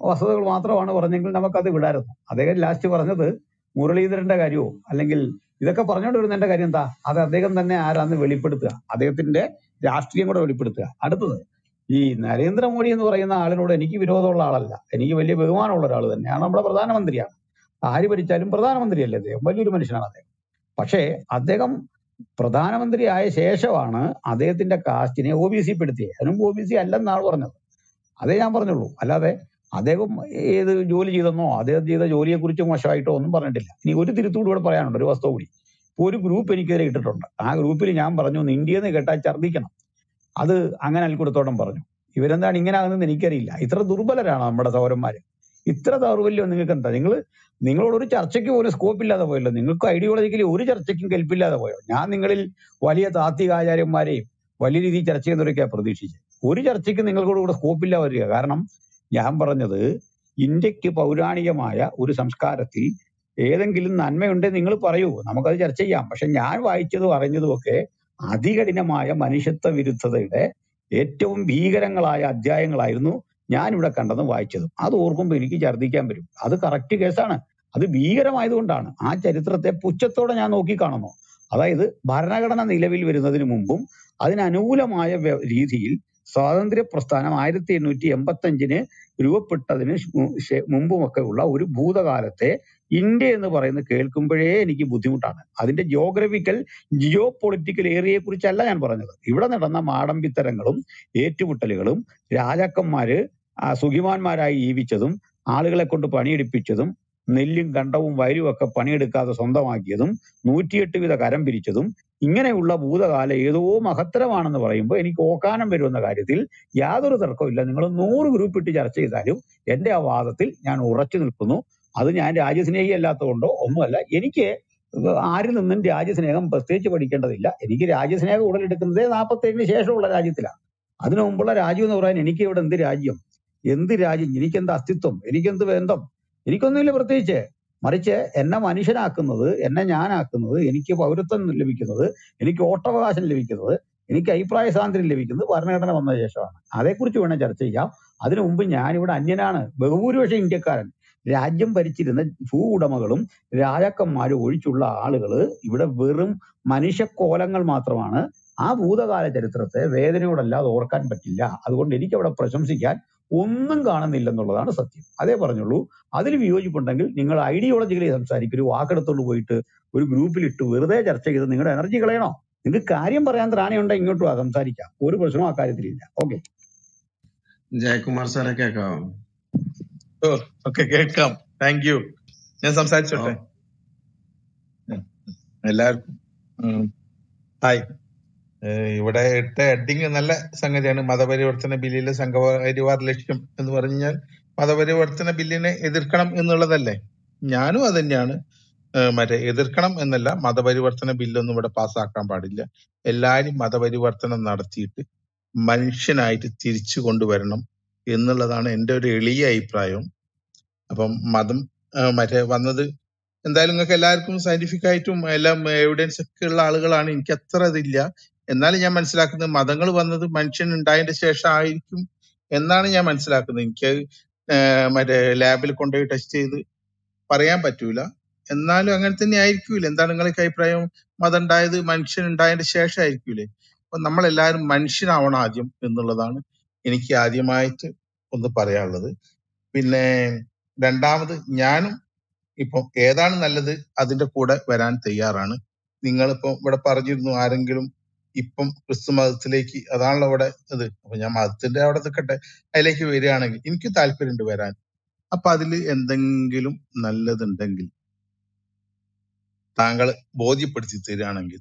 വസ്തുതകൾ മാത്രമാണ് പറഞ്ഞെങ്കിൽ നമുക്കത് വിടായിരുന്നു. അദ്ദേഹം ലാസ്റ്റ് പറഞ്ഞത് മുരളീധരൻ്റെ കാര്യവും അല്ലെങ്കിൽ ഇതൊക്കെ പറഞ്ഞുകൊണ്ട് വരുന്നതിൻ്റെ കാര്യം എന്താ, അത് അദ്ദേഹം തന്നെ ആരാന്ന് വെളിപ്പെടുത്തുക, അദ്ദേഹത്തിൻ്റെ രാഷ്ട്രീയം കൂടെ വെളിപ്പെടുത്തുക. അടുത്തത്, ഈ നരേന്ദ്രമോദി എന്ന് പറയുന്ന ആളിനോട് എനിക്ക് വിരോധമുള്ള ആളല്ല, എനിക്ക് വലിയ ബഹുമാനമുള്ള ഒരാൾ തന്നെയാണ്, നമ്മുടെ പ്രധാനമന്ത്രിയാണ്, ആര് ഭരിച്ചാലും പ്രധാനമന്ത്രിയല്ലേ അദ്ദേഹം, വലിയൊരു മനുഷ്യനാണ് അദ്ദേഹം. പക്ഷേ അദ്ദേഹം പ്രധാനമന്ത്രി ആയ ശേഷമാണ് അദ്ദേഹത്തിൻ്റെ കാസ്റ്റിനെ OBC പെടുത്തിയത്. അതിനും OBC അല്ലെന്നാണ് പറഞ്ഞത്, അതേ ഞാൻ പറഞ്ഞുള്ളൂ. അല്ലാതെ അദ്ദേഹം ഏത് ജോലി ചെയ്തെന്നോ അദ്ദേഹം ചെയ്ത ജോലിയെക്കുറിച്ച് മോശമായിട്ടോ ഒന്നും പറഞ്ഞിട്ടില്ല. ഇനി ഒരു തിരുത്തൂടി ഇവിടെ പറയാനുണ്ട്, ഒരു വസ്തു കൂടി. ഇപ്പോൾ ഒരു ഗ്രൂപ്പ് എനിക്കെതിരെ ഇട്ടിട്ടുണ്ട്, ആ ഗ്രൂപ്പിൽ ഞാൻ പറഞ്ഞു ഇന്ത്യയിൽ നിന്ന് കേട്ടാൽ ഛർദ്ദിക്കണം, അത് അങ്ങനെ Anil Kodithottam പറഞ്ഞു. ഇവരെന്താണ് ഇങ്ങനെ ആകുന്നത് എനിക്കറിയില്ല. ഇത്ര ദുർബലരാണ് നമ്മുടെ സൗരന്മാർ, ഇത്ര ദൗർബല്യം നിങ്ങൾക്ക് എന്താ? നിങ്ങളോടൊരു ചർച്ചയ്ക്ക് പോലും സ്കോപ്പില്ലാതെ പോയല്ലോ, നിങ്ങൾക്ക് ഐഡിയോളജിക്കലി ഒരു ചർച്ചയ്ക്കും കെൽപ്പില്ലാതെ പോയോ? ഞാൻ നിങ്ങളിൽ വലിയ താത്വികാചാര്യന്മാരെയും വലിയ രീതിയിൽ ചർച്ച ചെയ്യുന്നവരൊക്കെയാണ് പ്രതീക്ഷിച്ചത്. ഒരു ചർച്ചയ്ക്ക് നിങ്ങളോട് കൂടെ സ്കോപ്പില്ലാതെ വരിക. കാരണം ഞാൻ പറഞ്ഞത് ഇന്ത്യക്ക് പൗരാണികമായ ഒരു സംസ്കാരത്തിൽ ഏതെങ്കിലും നന്മയുണ്ടെങ്കിൽ നിങ്ങൾ പറയൂ, നമുക്കത് ചർച്ച ചെയ്യാം. പക്ഷെ ഞാൻ വായിച്ചതും അറിഞ്ഞതുമൊക്കെ അതികഠിനമായ മനുഷ്യത്വ വിരുദ്ധതയുടെ ഏറ്റവും ഭീകരങ്ങളായ അധ്യായങ്ങളായിരുന്നു ഞാനിവിടെ കണ്ടെന്നും വായിച്ചതും. അത് ഓർക്കുമ്പോൾ എനിക്ക് ഛർദ്ദിക്കാൻ വരും. അത് കറക്റ്റ് കേസാണ്, അത് ഭീകരമായതുകൊണ്ടാണ്. ആ ചരിത്രത്തെ പുച്ഛത്തോടെ ഞാൻ നോക്കിക്കാണുന്നു. അതായത് ഭരണഘടന നിലവിൽ വരുന്നതിന് മുമ്പും അതിനനുകൂലമായ രീതിയിൽ സ്വാതന്ത്ര്യ പ്രസ്ഥാനം 1885 രൂപപ്പെട്ടതിന് മുമ്പുമൊക്കെ ഉള്ള ഒരു ഭൂതകാലത്തെ ഇന്ത്യ എന്ന് പറയുന്നത് കേൾക്കുമ്പോഴേ എനിക്ക് ബുദ്ധിമുട്ടാണ്. അതിൻ്റെ ജിയോപൊളിറ്റിക്കൽ ഏരിയയെ കുറിച്ചല്ല ഞാൻ പറഞ്ഞത്. ഇവിടെ നടന്ന മാടമ്പിത്തരങ്ങളും ഏറ്റുമുട്ടലുകളും രാജാക്കന്മാര് സുഖിമാന്മാരായി ജീവിച്ചതും ആളുകളെ കൊണ്ട് പണിയെടുപ്പിച്ചതും നെല്ലും കണ്ടവും വയലുമൊക്കെ പണിയെടുക്കാതെ സ്വന്തമാക്കിയതും 108 വിധ കരം പിരിച്ചതും ഇങ്ങനെയുള്ള ഭൂതകാല ഏതോ മഹത്തരമാണെന്ന് പറയുമ്പോൾ എനിക്ക് ഓക്കാനം വരുമെന്ന കാര്യത്തിൽ യാതൊരു തർക്കമില്ല. നിങ്ങൾ 100 ഗ്രൂപ്പ് ഇട്ട് ചർച്ച ചെയ്താലും എൻ്റെ ആ വാദത്തിൽ ഞാൻ ഉറച്ചു നിൽക്കുന്നു. അത് ഞാൻ രാജ്യസ്നേഹി അല്ലാത്തതുകൊണ്ടോ ഒന്നുമല്ല. എനിക്ക് ആരിൽ നിന്നും രാജ്യസ്നേഹം പ്രത്യേകിച്ച് പഠിക്കേണ്ടതില്ല. എനിക്ക് രാജ്യസ്നേഹം ഉടലെടുക്കുന്നത് 47 ശേഷമുള്ള രാജ്യത്തിലാണ്. അതിനു മുമ്പുള്ള രാജ്യം എന്ന് പറയാൻ എനിക്ക് ഇവിടെ എന്ത് രാജ്യം, എന്ത് രാജ്യം, എനിക്കെന്ത് അസ്തിത്വം, എനിക്കെന്ത് ബന്ധം, എനിക്കൊന്നുമില്ല പ്രത്യേകിച്ച്. മറിച്ച് എന്നെ മനുഷ്യനാക്കുന്നത്, എന്നെ ഞാനാക്കുന്നത്, എനിക്ക് പൗരത്വം ലഭിക്കുന്നത്, എനിക്ക് വോട്ടവകാശം ലഭിക്കുന്നത്, എനിക്ക് അഭിപ്രായ സ്വാതന്ത്ര്യം ലഭിക്കുന്നത് ഭരണഘടന വന്ന ശേഷമാണ്. അതേക്കുറിച്ച് വേണം ചർച്ച ചെയ്യാം. അതിനു മുമ്പ് ഞാനിവിടെ അന്യനാണ്. ബഹുഭൂരിപക്ഷം ഇന്ത്യക്കാരൻ, രാജ്യം ഭരിച്ചിരുന്ന ഭൂവുടമകളും രാജാക്കന്മാരും ഒഴിച്ചുള്ള ആളുകൾ ഇവിടെ വെറും മനുഷ്യക്കോലങ്ങൾ മാത്രമാണ്. ആ ഭൂതകാല ചരിത്രത്തെ വേദനയോടല്ലാതെ ഓർക്കാൻ പറ്റില്ല. അതുകൊണ്ട് എനിക്കവിടെ പ്രശംസിക്കാൻ ഒന്നും കാണുന്നില്ലെന്നുള്ളതാണ് സത്യം. അതേ പറഞ്ഞുള്ളൂ. അതിൽ വിയോജിപ്പുണ്ടെങ്കിൽ നിങ്ങൾ ഐഡിയോളജിക്കലി സംസാരിക്കും. ഒരു വാക്കെടുത്തോണ്ട് പോയിട്ട് ഒരു ഗ്രൂപ്പിലിട്ട് വെറുതെ ചർച്ച ചെയ്ത് നിങ്ങളുടെ എനർജി കളയണോ? നിങ്ങൾക്ക് കാര്യം പറയാൻ ത്രാണിയുണ്ടെങ്കിൽ ഇങ്ങോട്ടും ആ സംസാരിക്കാം, ഒരു പ്രശ്നവും ആ കാര്യത്തിലില്ല. ഓക്കെ, ജയകുമാർ സാറെ കേൾക്കാം? കേൾക്കാം, താങ്ക് യു. ഞാൻ സംസാരിച്ചോട്ടെ. എല്ലാവർക്കും ഹായ്. ഇവിടെ ഇട്ട ഹെഡിങ് നല്ല സംഗതിയാണ്. മതപരിവർത്തന ബില്ലിലെ സംഘപരിവാർ ലക്ഷ്യം എന്ന് പറഞ്ഞാൽ മതപരിവർത്തന ബില്ലിനെ എതിർക്കണം എന്നുള്ളതല്ലേ? ഞാനും അത് തന്നെയാണ്. മറ്റേ എതിർക്കണം എന്നല്ല, മതപരിവർത്തന ബില്ലൊന്നും ഇവിടെ പാസ്സാക്കാൻ പാടില്ല. എല്ലാവരും മതപരിവർത്തനം നടത്തിയിട്ട് മനുഷ്യനായിട്ട് തിരിച്ചു കൊണ്ടുവരണം എന്നുള്ളതാണ് എൻ്റെ ഒരു എളിയ അഭിപ്രായം. അപ്പം മതം മറ്റേ വന്നത് എന്തായാലും നിങ്ങൾക്ക് എല്ലാവർക്കും സയന്റിഫിക് ആയിട്ടും എല്ലാം എവിഡൻസ് ഒക്കെ ഉള്ള ആളുകളാണ്. എനിക്ക് അത്ര അതില്ല. എന്നാലും ഞാൻ മനസ്സിലാക്കുന്നത് മതങ്ങൾ വന്നത് മനുഷ്യൻ ഉണ്ടായതിന്റെ ശേഷം ആയിരിക്കും എന്നാണ് ഞാൻ മനസ്സിലാക്കുന്നത്. എനിക്ക് മറ്റേ ലാബിൽ കൊണ്ടുപോയി ടെസ്റ്റ് ചെയ്ത് പറയാൻ പറ്റൂല. എന്നാലും അങ്ങനെ തന്നെ ആയിരിക്കൂല. എന്താണ് നിങ്ങൾക്ക് അഭിപ്രായം? മതം ഉണ്ടായത് മനുഷ്യൻ ഉണ്ടായതിന്റെ ശേഷം ആയിരിക്കൂലേ? അപ്പൊ നമ്മളെല്ലാവരും മനുഷ്യനാവണം ആദ്യം എന്നുള്ളതാണ് എനിക്ക് ആദ്യമായിട്ട് ഒന്ന് പറയാനുള്ളത്. പിന്നെ രണ്ടാമത്, ഞാനും ഇപ്പം ഏതാണ് നല്ലത് അതിൻ്റെ കൂടെ വരാൻ തയ്യാറാണ്. നിങ്ങളിപ്പം ഇവിടെ പറഞ്ഞിരുന്നു ആരെങ്കിലും ഇപ്പം ക്രിസ്തു മതത്തിലേക്ക്, അതാണല്ലോ ഇവിടെ ഇത്. അപ്പൊ ഞാൻ മതത്തിന്റെ അവിടെ നിൽക്കട്ടെ, അതിലേക്ക് വരികയാണെങ്കിൽ എനിക്ക് താല്പര്യമുണ്ട് വരാൻ. അപ്പൊ അതിൽ എന്തെങ്കിലും നല്ലതുണ്ടെങ്കിൽ താങ്കൾ ബോധ്യപ്പെടുത്തി തരികയാണെങ്കിൽ,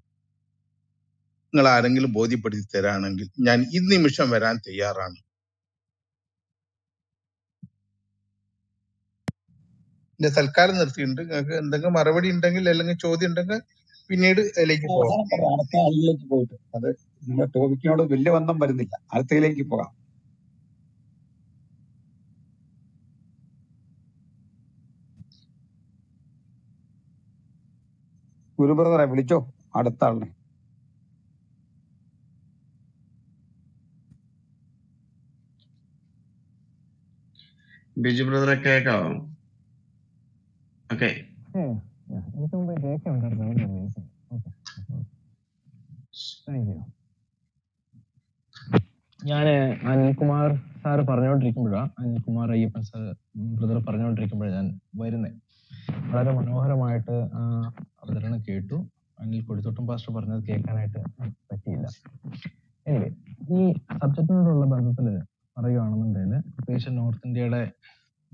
നിങ്ങൾ ആരെങ്കിലും ബോധ്യപ്പെടുത്തി തരാണെങ്കിൽ ഞാൻ ഈ നിമിഷം വരാൻ തയ്യാറാണ്. എന്റെ തൽക്കാലം നിർത്തിയിട്ടുണ്ട്. നിങ്ങൾക്ക് എന്തെങ്കിലും മറുപടി ഉണ്ടെങ്കിൽ അല്ലെങ്കിൽ ചോദ്യം ഉണ്ടെങ്കിൽ പിന്നീട് അതിലേക്ക് പോകാം. നമ്മുടെ ടോപ്പിക്കിനോട് വലിയ ബന്ധം വരുന്നില്ല. അടുത്തയിലേക്ക് പോകാം. ഗുരുബ്രദറെ വിളിച്ചോ അടുത്ത ആളിനെ. ബിജു ബ്രദറെ കേൾക്കാവോ? ഓക്കെ, ഞാന് അനിൽകുമാർ സാറ് പറഞ്ഞോണ്ടിരിക്കുമ്പോഴാണ്, അനിൽകുമാർ അയ്യപ്പൻ സാർ ബ്രദർ പറഞ്ഞോണ്ടിരിക്കുമ്പോഴാണ് ഞാൻ വരുന്നത്. വളരെ മനോഹരമായിട്ട് അവതരണം കേട്ടു. അനിൽ കൊടിത്തോട്ടം പാസ്റ്റർ പറഞ്ഞത് കേൾക്കാനായിട്ട് പറ്റിയില്ല. എനിവേ, ഈ സബ്ജക്റ്റിനോടുള്ള ബന്ധത്തിൽ പറയുകയാണെന്നുണ്ടെങ്കിൽ, പ്രത്യേകിച്ച് നോർത്ത് ഇന്ത്യയുടെ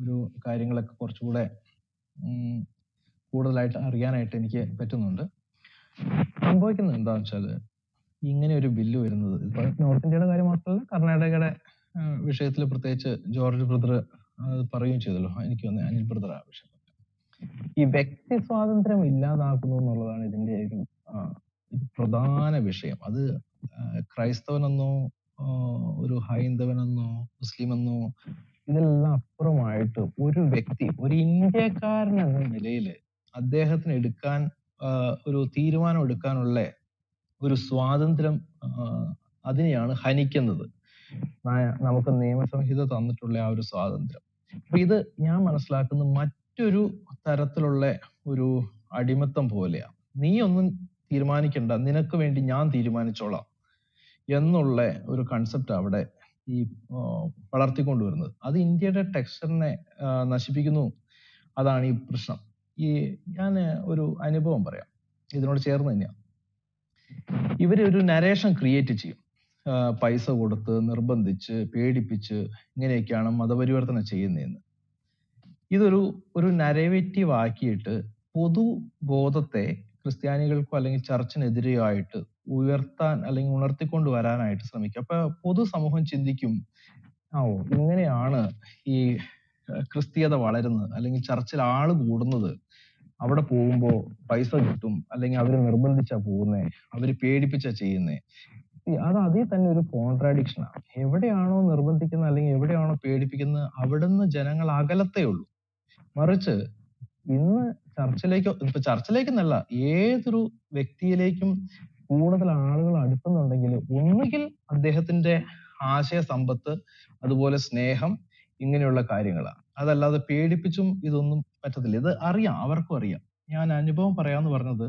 ഒരു കാര്യങ്ങളൊക്കെ കുറച്ചുകൂടെ കൂടുതലായിട്ട് അറിയാനായിട്ട് എനിക്ക് പറ്റുന്നുണ്ട്. സംഭവിക്കുന്നത് എന്താണെന്ന് വെച്ചാൽ, ഇങ്ങനെ ഒരു ബില്ല് വരുന്നത്, ഇപ്പോൾ നോർത്ത് ഇന്ത്യയുടെ കാര്യം മാത്രമല്ല, കർണാടകയുടെ വിഷയത്തിൽ പ്രത്യേകിച്ച് ജോർജ് ബ്രദർ പറയുകയും ചെയ്തല്ലോ, എനിക്ക് തോന്നുന്നു അനിൽ ബ്രദർ ആ വിഷയം. ഈ വ്യക്തി സ്വാതന്ത്ര്യം ഇല്ലാതാക്കുന്നു എന്നുള്ളതാണ് ഇതിന്റെ ഒരു പ്രധാന വിഷയം. അത് ക്രൈസ്തവനെന്നോ ഒരു ഹൈന്ദവനെന്നോ മുസ്ലിമെന്നോ ഇതിലെല്ലാം അപ്പുറമായിട്ട് ഒരു വ്യക്തി, ഒരു ഇന്ത്യക്കാരൻ എന്ന നിലയിൽ അദ്ദേഹത്തിന് എടുക്കാൻ ഒരു തീരുമാനം എടുക്കാനുള്ള ഒരു സ്വാതന്ത്ര്യം അതിനെയാണ് ഹനിക്കുന്നത്, നമുക്ക് നിയമസംഹിത തന്നിട്ടുള്ള ആ ഒരു സ്വാതന്ത്ര്യം. അപ്പൊ ഇത് ഞാൻ മനസ്സിലാക്കുന്ന മറ്റൊരു തരത്തിലുള്ള ഒരു അടിമത്തം പോലെയാണ്. നീ ഒന്നും തീരുമാനിക്കണ്ട, നിനക്ക് വേണ്ടി ഞാൻ തീരുമാനിച്ചോളാം എന്നുള്ള ഒരു കൺസെപ്റ്റ് അവിടെ ഈ വളർത്തിക്കൊണ്ടുവരുന്നത്. അത് ഇന്ത്യയുടെ ടെക്സ്ചറിനെ നശിപ്പിക്കുന്നു. അതാണ് ഈ പ്രശ്നം. ഈ ഞാൻ ഒരു അനുഭവം പറയാം, ഇതിനോട് ചേർന്ന് തന്നെയാണ്. ഇവര് ഒരു നരേഷൻ ക്രിയേറ്റ് ചെയ്യും, പൈസ കൊടുത്ത് നിർബന്ധിച്ച് പേടിപ്പിച്ച് ഇങ്ങനെയൊക്കെയാണ് മതപരിവർത്തനം ചെയ്യുന്നതെന്ന്. ഇതൊരു ഒരു നരേറ്റീവ് ആക്കിയിട്ട് പൊതുബോധത്തെ ക്രിസ്ത്യാനികൾക്കോ അല്ലെങ്കിൽ ചർച്ചിനെതിരെയോ ആയിട്ട് ഉയർത്താൻ അല്ലെങ്കിൽ ഉണർത്തിക്കൊണ്ട് വരാനായിട്ട് ശ്രമിക്കുക. അപ്പൊ പൊതുസമൂഹം ചിന്തിക്കും, ഓ ഇങ്ങനെയാണ് ഈ ക്രിസ്തീയത വളരുന്നത്, അല്ലെങ്കിൽ ചർച്ചിൽ ആള് കൂടുന്നത്, അവിടെ പോകുമ്പോ പൈസ കിട്ടും, അല്ലെങ്കിൽ അവര് നിർബന്ധിച്ചാ പോകുന്നേ, അവര് പേടിപ്പിച്ചാ ചെയ്യുന്നേ. അത് അതിൽ തന്നെ ഒരു കോൺട്രാഡിക്ഷനാണ്. എവിടെയാണോ നിർബന്ധിക്കുന്നത് അല്ലെങ്കിൽ എവിടെയാണോ പേടിപ്പിക്കുന്നത്, അവിടുന്ന് ജനങ്ങൾ അകലത്തേ ഉള്ളൂ. മറിച്ച് ഇന്ന് ചർച്ചിലേക്കോ, ഇപ്പൊ ചർച്ചിലേക്കെന്നല്ല, ഏതൊരു വ്യക്തിയിലേക്കും കൂടുതൽ ആളുകൾ അടുക്കുന്നുണ്ടെങ്കിൽ ഒന്നുകിൽ അദ്ദേഹത്തിന്റെ ആശയ സമ്പത്ത്, അതുപോലെ സ്നേഹം, ഇങ്ങനെയുള്ള കാര്യങ്ങളാണ്. അതല്ലാതെ പേടിപ്പിച്ചും ഇതൊന്നും പറ്റത്തില്ല. ഇത് അറിയാം, അവർക്കും അറിയാം. ഞാൻ അനുഭവം പറയാന്ന് പറഞ്ഞത്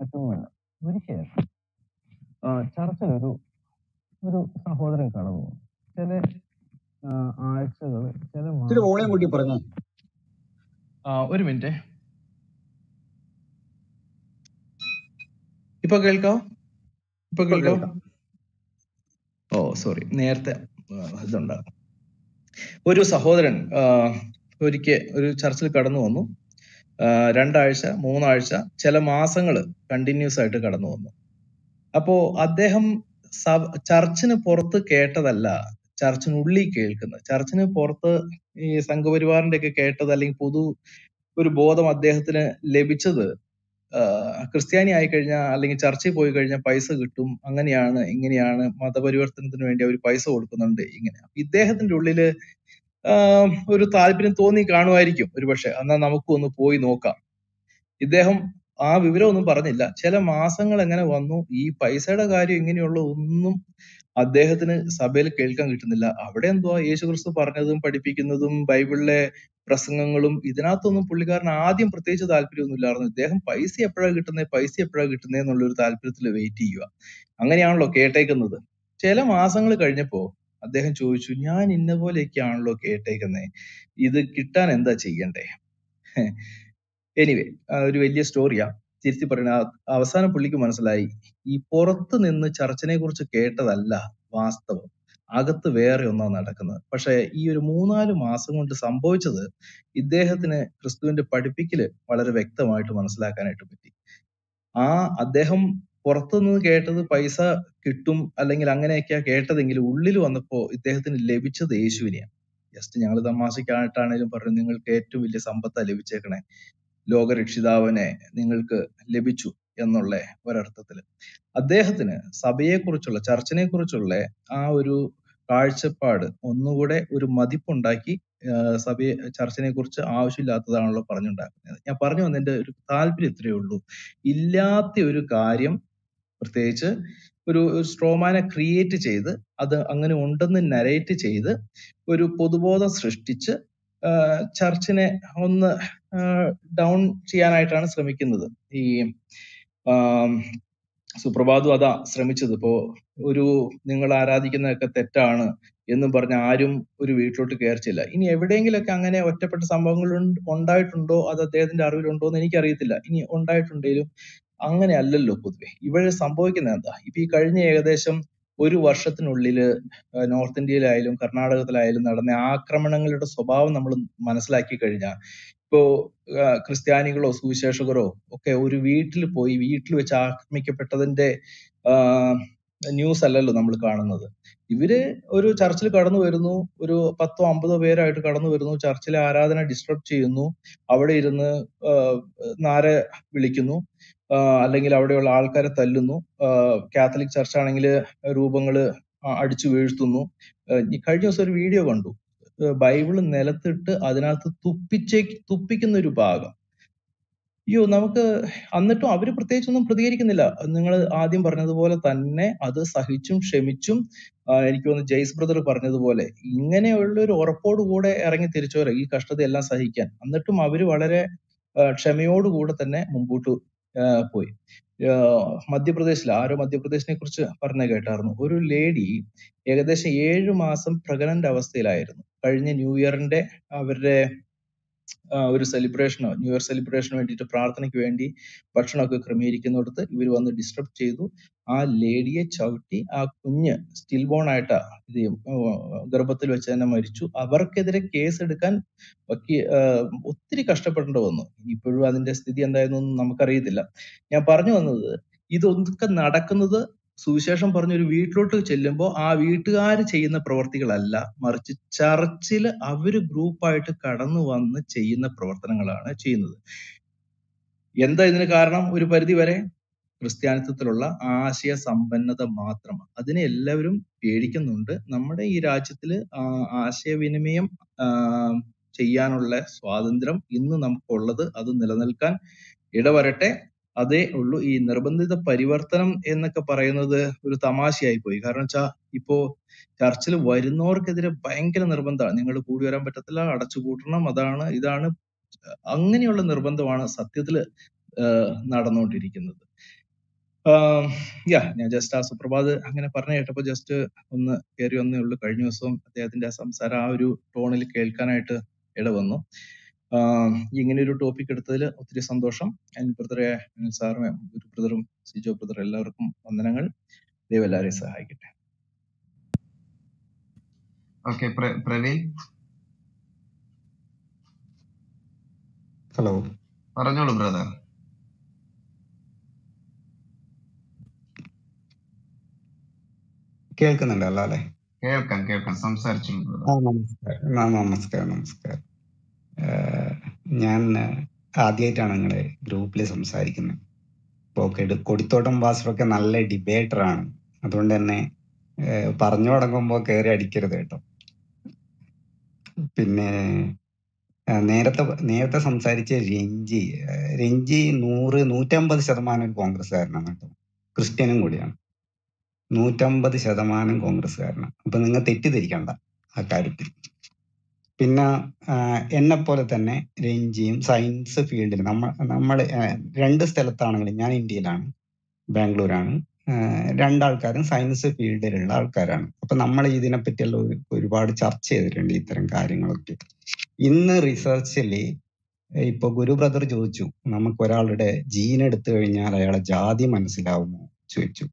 മറ്റൊന്നുമല്ല, ഒരിക്കലും ചർച്ചിലൊരു ഒരു സഹോദരൻ കടന്നു. ചില ആഴ്ചകൾ ചില ഒരു മിനിറ്റ് ഇപ്പൊ കേൾക്കാം, ഇപ്പൊ കേൾക്കാം. ഓ സോറി, നേരത്തെ ഇതുണ്ടാകും. ഒരു സഹോദരൻ ഒരിക്കൽ ഒരു ചർച്ചിൽ കടന്നു വന്നു. 2 ആഴ്ച 3 ആഴ്ച ചില മാസങ്ങൾ കണ്ടിന്യൂസ് ആയിട്ട് കടന്നു വന്നു. അപ്പോ അദ്ദേഹം ചർച്ചിന് പുറത്ത് കേട്ടതല്ല ചർച്ചിനുള്ളിൽ കേൾക്കുന്നത്. ചർച്ചിന് പുറത്ത് ഈ സംഘപരിവാറിന്റെ ഒക്കെ കേട്ടത് അല്ലെങ്കിൽ പൊതു ഒരു ബോധം അദ്ദേഹത്തിന് ലഭിച്ചത് ക്രിസ്ത്യാനി ആയിക്കഴിഞ്ഞാൽ അല്ലെങ്കിൽ ചർച്ചിൽ പോയി കഴിഞ്ഞാൽ പൈസ കിട്ടും, അങ്ങനെയാണ് ഇങ്ങനെയാണ്, മതപരിവർത്തനത്തിന് വേണ്ടി അവർ പൈസ കൊടുക്കുന്നുണ്ട്, ഇങ്ങനെ. ഇദ്ദേഹത്തിന്റെ ഉള്ളില് ഒരു താല്പര്യം തോന്നി കാണുമായിരിക്കും ഒരു പക്ഷെ, എന്നാൽ നമുക്കും ഒന്ന് പോയി നോക്കാം. ഇദ്ദേഹം ആ വിവരമൊന്നും പറഞ്ഞില്ല. ചില മാസങ്ങൾ എങ്ങനെ വന്നു, ഈ പൈസയുടെ കാര്യം ഇങ്ങനെയുള്ള ഒന്നും അദ്ദേഹത്തിന് സഭയിൽ കേൾക്കാൻ കിട്ടുന്നില്ല. അവിടെ എന്തുവാ യേശുക്രിസ്തു പറഞ്ഞതും പഠിപ്പിക്കുന്നതും ബൈബിളിലെ പ്രസംഗങ്ങളും, ഇതിനകത്തൊന്നും പുള്ളിക്കാരൻ ആദ്യം പ്രത്യേകിച്ച് താല്പര്യമൊന്നുമില്ലായിരുന്നു. ഇദ്ദേഹം പൈസ എപ്പോഴാണ് കിട്ടുന്നത്, പൈസ എപ്പോഴാണ് കിട്ടുന്നത് എന്നുള്ളൊരു താല്പര്യത്തിൽ വെയിറ്റ് ചെയ്യുക. അങ്ങനെയാണല്ലോ കേട്ടേക്കുന്നത്. ചില മാസങ്ങൾ കഴിഞ്ഞപ്പോ അദ്ദേഹം ചോദിച്ചു, ഞാൻ ഇന്ന പോലെയൊക്കെയാണല്ലോ കേട്ടേക്കുന്നത്, ഇത് കിട്ടാൻ എന്താ ചെയ്യണ്ടേ? എനിവേ, ഒരു വലിയ സ്റ്റോറിയാ, തിരുത്തി പറയണ. അവസാനം പുള്ളിക്ക് മനസ്സിലായി, ഈ പുറത്ത് നിന്ന് ചർച്ചിനെ കുറിച്ച് കേട്ടതല്ല വാസ്തവം, അകത്ത് വേറെ ഒന്നാണ് നടക്കുന്നത്. പക്ഷെ ഈ ഒരു 3-4 മാസം കൊണ്ട് സംഭവിച്ചത് ഇദ്ദേഹത്തിന് ക്രിസ്തുവിന്റെ പഠിപ്പിക്കല് വളരെ വ്യക്തമായിട്ട് മനസ്സിലാക്കാനായിട്ട് പറ്റി. അദ്ദേഹം പുറത്തുനിന്ന് കേട്ടത് പൈസ കിട്ടും അല്ലെങ്കിൽ അങ്ങനെയൊക്കെയാ കേട്ടതെങ്കിൽ ഉള്ളിൽ വന്നപ്പോ ഇദ്ദേഹത്തിന് ലഭിച്ചത് യേശുവിനെയാണ്. ജസ്റ്റ് ഞങ്ങൾ തമാശയ്ക്കായിട്ടാണേലും പറഞ്ഞു, നിങ്ങൾക്ക് ഏറ്റവും വലിയ സമ്പത്താ ലഭിച്ചേക്കണേ, ലോകരക്ഷിതാവിനെ നിങ്ങൾക്ക് ലഭിച്ചു. എന്നുള്ള ഒരർത്ഥത്തിൽ അദ്ദേഹത്തിന് സഭയെക്കുറിച്ചുള്ള ചർച്ചിനെക്കുറിച്ചുള്ള ആ ഒരു കാഴ്ചപ്പാട് ഒന്നുകൂടെ ഒരു മതിപ്പുണ്ടാക്കി സഭയെ ചർച്ചിനെ കുറിച്ച് ആവശ്യമില്ലാത്തതാണല്ലോ പറഞ്ഞുണ്ടാക്കുന്നത്. ഞാൻ പറഞ്ഞു വന്നതിന്റെ ഒരു താല്പര്യം ഇത്രയേ ഉള്ളൂ. ഇല്ലാത്ത ഒരു കാര്യം പ്രത്യേകിച്ച് ഒരു സ്ട്രോമാനെ ക്രിയേറ്റ് ചെയ്ത് അത് അങ്ങനെ ഉണ്ടെന്ന് നരേറ്റ് ചെയ്ത് ഒരു പൊതുബോധം സൃഷ്ടിച്ച് ചർച്ചിനെ ഒന്ന് ഡൗൺ ചെയ്യാനായിട്ടാണ് ശ്രമിക്കുന്നത്. ഈ സുപ്രഭാതം അതാ ശ്രമിച്ചത്. ഇപ്പോ ഒരു നിങ്ങൾ ആരാധിക്കുന്നതൊക്കെ തെറ്റാണ് എന്നും പറഞ്ഞ ആരും ഒരു വീട്ടിലോട്ട് കയറിച്ചില്ല. ഇനി എവിടെയെങ്കിലൊക്കെ അങ്ങനെ ഒറ്റപ്പെട്ട സംഭവങ്ങൾ ഉണ്ടായിട്ടുണ്ടോ, അത് അദ്ദേഹത്തിന്റെ അറിവിലുണ്ടോ എന്ന് എനിക്കറിയത്തില്ല. ഇനി ഉണ്ടായിട്ടുണ്ടെങ്കിലും അങ്ങനെ അല്ലല്ലോ പൊതുവെ ഇവിടെ സംഭവിക്കുന്നത്. എന്താ ഇപ്പൊ ഈ കഴിഞ്ഞ ഏകദേശം ഒരു വർഷത്തിനുള്ളില് നോർത്ത് ഇന്ത്യയിലായാലും കർണാടകത്തിലായാലും നടന്ന ആക്രമണങ്ങളുടെ സ്വഭാവം നമ്മൾ മനസ്സിലാക്കി കഴിഞ്ഞാൽ ഇപ്പോ ക്രിസ്ത്യാനികളോ സുവിശേഷകരോ ഒക്കെ ഒരു വീട്ടിൽ പോയി വീട്ടിൽ വെച്ച് ആക്രമിക്കപ്പെട്ടതിന്റെ ന്യൂസ് അല്ലല്ലോ നമ്മൾ കാണുന്നത്. ഇവര് ഒരു ചർച്ചിൽ കടന്നു വരുന്നു, ഒരു 10-50 പേരായിട്ട് കടന്നു വരുന്നു, ചർച്ചിലെ ആരാധന ഡിസ്റ്റർബ് ചെയ്യുന്നു, അവിടെ ഇരുന്ന് നാര വിളിക്കുന്നു, അല്ലെങ്കിൽ അവിടെയുള്ള ആൾക്കാരെ തല്ലുന്നു, കാത്തലിക് ചർച്ചാണെങ്കിൽ രൂപങ്ങള് അടിച്ചു വീഴ്ത്തുന്നു. കഴിഞ്ഞ ദിവസം ഒരു വീഡിയോ കണ്ടു, ബൈബിള് നിലത്തിട്ട് അതിനകത്ത് തുപ്പിക്കുന്ന ഒരു ഭാഗം. അയ്യോ, നമുക്ക് എന്നിട്ടും അവര് പ്രത്യേകിച്ചൊന്നും പ്രതികരിക്കുന്നില്ല. നിങ്ങൾ ആദ്യം പറഞ്ഞതുപോലെ തന്നെ അത് സഹിച്ചും ക്ഷമിച്ചും, എനിക്ക് തോന്നുന്നു ജയ്സ് ബ്രദർ പറഞ്ഞതുപോലെ, ഇങ്ങനെയുള്ള ഒരു ഉറപ്പോടുകൂടെ ഇറങ്ങി തിരിച്ചവരെ ഈ കഷ്ടതയെല്ലാം സഹിക്കാൻ. എന്നിട്ടും അവര് വളരെ ക്ഷമയോടുകൂടെ തന്നെ മുമ്പോട്ട് പോയി. മധ്യപ്രദേശിൽ ആരോ മധ്യപ്രദേശിനെ കുറിച്ച് പറഞ്ഞ കേട്ടായിരുന്നു, ഒരു ലേഡി ഏകദേശം 7 മാസം പ്രഗ്നന്റ് അവസ്ഥയിലായിരുന്നു. കഴിഞ്ഞ ന്യൂ ഇയറിന്റെ അവരുടെ ഒരു സെലിബ്രേഷനോ ന്യൂ ഇയർ സെലിബ്രേഷന് വേണ്ടിയിട്ട് പ്രാർത്ഥനയ്ക്ക് വേണ്ടി ഭക്ഷണമൊക്കെ ക്രമീകരിക്കുന്നിടത്ത് ഇവർ വന്ന് ഡിസ്റ്റർബ് ചെയ്തു. ആ ലേഡിയെ ചവിട്ടി ആ കുഞ്ഞ് സ്റ്റിൽ ബോൺ ആയിട്ടാ ഇത് ഗർഭത്തിൽ വെച്ച് തന്നെ മരിച്ചു. അവർക്കെതിരെ കേസ് എടുക്കാൻ ഒത്തിരി കഷ്ടപ്പെടേണ്ടി വന്നു. ഇപ്പോഴും അതിന്റെ സ്ഥിതി എന്തായെന്നൊന്നും നമുക്കറിയത്തില്ല. ഞാൻ പറഞ്ഞു വന്നത്, ഇതൊക്കെ നടക്കുന്നത് സുവിശേഷം പറഞ്ഞൊരു വീട്ടിലോട്ട് ചെല്ലുമ്പോൾ ആ വീട്ടുകാർ ചെയ്യുന്ന പ്രവർത്തികളല്ല, മറിച്ച് ചർച്ചിൽ അവര് ഗ്രൂപ്പായിട്ട് കടന്നു വന്ന് ചെയ്യുന്ന പ്രവർത്തനങ്ങളാണ് ചെയ്യുന്നത്. എന്താ ഇതിന് കാരണം? ഒരു പരിധി വരെ ക്രിസ്ത്യാനിത്വത്തിലുള്ള ആശയ സമ്പന്നത മാത്രമാണ്. അതിനെ എല്ലാവരും പേടിക്കുന്നുണ്ട്. നമ്മുടെ ഈ രാജ്യത്തില് ആശയവിനിമയം ചെയ്യാനുള്ള സ്വാതന്ത്ര്യം ഇന്ന് നമുക്കുള്ളത്, അത് നിലനിൽക്കാൻ ഇടവരട്ടെ. അതേ ഉള്ളൂ. ഈ നിർബന്ധിത പരിവർത്തനം എന്നൊക്കെ പറയുന്നത് ഒരു തമാശയായി പോയി. കാരണം വെച്ചാൽ ഇപ്പോ ചർച്ചിൽ വരുന്നവർക്കെതിരെ ഭയങ്കര നിർബന്ധമാണ്, നിങ്ങൾ കൂടി വരാൻ പറ്റത്തില്ല, അടച്ചുപൂട്ടണം, അതാണ് ഇതാണ്. അങ്ങനെയുള്ള നിർബന്ധമാണ് സത്യത്തിൽ നടന്നുകൊണ്ടിരിക്കുന്നത്. ഞാൻ ജസ്റ്റ് ആ സുപ്രഭാത് അങ്ങനെ പറഞ്ഞു കേട്ടപ്പോ ജസ്റ്റ് ഒന്ന് കയറി വന്നേ ഉള്ളൂ. കഴിഞ്ഞ ദിവസവും അദ്ദേഹത്തിന്റെ ആ സംസാരം ആ ഒരു ടോണിൽ കേൾക്കാനായിട്ട് ഇടവന്നു. ഇങ്ങനെ ഒരു ടോപ്പിക് എടുത്തതിൽ ഒത്തിരി സന്തോഷം. അനിൽ ബ്രദറെ, അനിൽ സാറും, ഗുരു ബ്രദറും, സിജോ ബ്രദർ, എല്ലാവർക്കും വന്ദനങ്ങൾ. ദൈവം എല്ലാവരെയും സഹായിക്കട്ടെ. ഓക്കെ, പ്രവീൺ ഹലോ പറഞ്ഞോളൂ ബ്രദർ. കേൾക്കുന്നുണ്ടല്ലോ അല്ലേ? കേൾക്കാം കേൾക്കാം, സംസാരിച്ചോളൂ ബ്രദർ. നമസ്കാരം. ഞാൻ ആദ്യമായിട്ടാണ് നിങ്ങളുടെ ഗ്രൂപ്പിൽ സംസാരിക്കുന്നത്. ഇപ്പോൾ കൊടിത്തോട്ടം പാസ്റ്ററൊക്കെ നല്ല ഡിബേറ്ററാണ്, അതുകൊണ്ട് തന്നെ പറഞ്ഞു തുടങ്ങുമ്പോൾ കയറി അടിക്കരുത് കേട്ടോ. പിന്നെ നേരത്തെ സംസാരിച്ച രഞ്ജി 100-150% ഒരു കോൺഗ്രസ്സുകാരനാണ് കേട്ടോ, ക്രിസ്ത്യനും കൂടിയാണ്. 150% കോൺഗ്രസ്സുകാരനാണ്. അപ്പം നിങ്ങൾ തെറ്റിദ്ധരിക്കണ്ട ആ കാര്യത്തിൽ. പിന്നെ എന്നെപ്പോലെ തന്നെ രഞ്ജിയും സയൻസ് ഫീൽഡിൽ നമ്മൾ 2 സ്ഥലത്താണെങ്കിലും, ഞാൻ ഇന്ത്യയിലാണ്, ബാംഗ്ലൂരാണ്, 2 ആൾക്കാരും സയൻസ് ഫീൽഡിലുള്ള ആൾക്കാരാണ്. അപ്പം നമ്മൾ ഇതിനെപ്പറ്റിയെല്ലാം ഒരുപാട് ചർച്ച ചെയ്തിട്ടുണ്ട്, ഇത്തരം കാര്യങ്ങളൊക്കെ. ഇന്ന് റിസർച്ചിൽ ഇപ്പോൾ ഗുരു ബ്രദർ ചോദിച്ചു, നമുക്ക് ഒരാളുടെ ജീൻ എടുത്തു കഴിഞ്ഞാൽ അയാളെ ജാതി മനസ്സിലാവുമോ ചോദിച്ചു.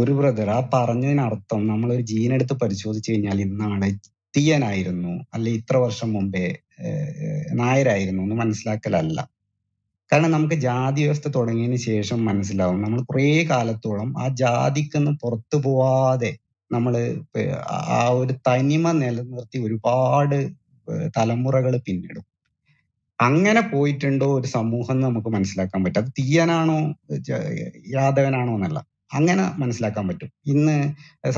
ഗുരു ബ്രദർ ആ പറഞ്ഞതിനർത്ഥം നമ്മളൊരു ജീൻ എടുത്ത് പരിശോധിച്ചു കഴിഞ്ഞാൽ ഇന്നാളെ തീയനായിരുന്നു അല്ലെ, ഇത്ര വർഷം മുമ്പേ നായരായിരുന്നു എന്ന് മനസ്സിലാക്കലല്ല. കാരണം നമുക്ക് ജാതി വ്യവസ്ഥ തുടങ്ങിയതിന് ശേഷം മനസ്സിലാവും. നമ്മൾ കുറേ കാലത്തോളം ആ ജാതിക്കൊന്ന് പുറത്തു പോവാതെ നമ്മൾ ആ ഒരു തനിമ നിലനിർത്തി ഒരുപാട് തലമുറകൾ പിന്നിടും. അങ്ങനെ പോയിട്ടുണ്ടോ ഒരു സമൂഹം എന്ന് നമുക്ക് മനസ്സിലാക്കാൻ പറ്റും. അത് തീയനാണോ യാദവനാണോ എന്നല്ല, അങ്ങനെ മനസ്സിലാക്കാൻ പറ്റും. ഇന്ന്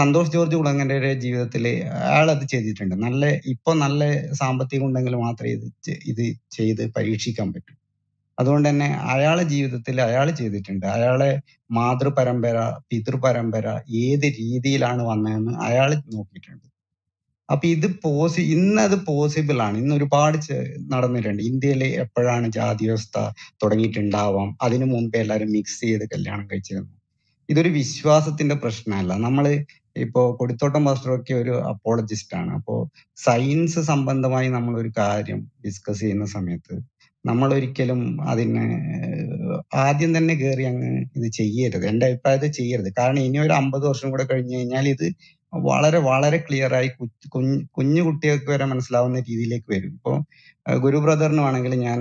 സന്തോഷ് ജോർജ് കുളങ്ങരയുടെ ജീവിതത്തിൽ അയാളത് ചെയ്തിട്ടുണ്ട്. നല്ല സാമ്പത്തികം ഉണ്ടെങ്കിൽ മാത്രമേ ഇത് ചെയ്ത് പരീക്ഷിക്കാൻ പറ്റൂ. അതുകൊണ്ട് തന്നെ അയാളെ ജീവിതത്തിൽ അയാൾ ചെയ്തിട്ടുണ്ട്. അയാളെ മാതൃപരമ്പര പിതൃപരമ്പര ഏത് രീതിയിലാണ് വന്നതെന്ന് അയാൾ നോക്കിയിട്ടുണ്ട്. അപ്പൊ ഇന്നത് പോസിബിൾ ആണ്. ഇന്ന് ഒരുപാട് നടന്നിട്ടുണ്ട്. ഇന്ത്യയിൽ എപ്പോഴാണ് ജാതി വ്യവസ്ഥ തുടങ്ങിയിട്ടുണ്ടാവാം? അതിനു മുമ്പ് എല്ലാവരും മിക്സ് ചെയ്ത് കല്യാണം കഴിച്ചിരുന്നു. ഇതൊരു വിശ്വാസത്തിന്റെ പ്രശ്നമല്ല. നമ്മൾ ഇപ്പോൾ കൊടിത്തോട്ടം മാസ്റ്ററൊക്കെ ഒരു അപ്പോളജിസ്റ്റ് ആണ്. അപ്പോൾ സയൻസ് സംബന്ധമായി നമ്മൾ ഒരു കാര്യം ഡിസ്കസ് ചെയ്യുന്ന സമയത്ത് നമ്മൾ ഒരിക്കലും അതിന് ആദ്യം തന്നെ കയറി അങ്ങ് ഇത് ചെയ്യരുത്. എൻ്റെ അഭിപ്രായത്തിൽ ചെയ്യരുത്. കാരണം ഇനി ഒരു 50 വർഷം കൂടെ കഴിഞ്ഞു കഴിഞ്ഞാൽ ഇത് വളരെ വളരെ ക്ലിയറായി കുഞ്ഞു കുട്ടികൾക്ക് വരെ മനസ്സിലാവുന്ന രീതിയിലേക്ക് വരും. ഇപ്പോൾ ഗുരു ബ്രദറിന് ആണെങ്കിൽ ഞാൻ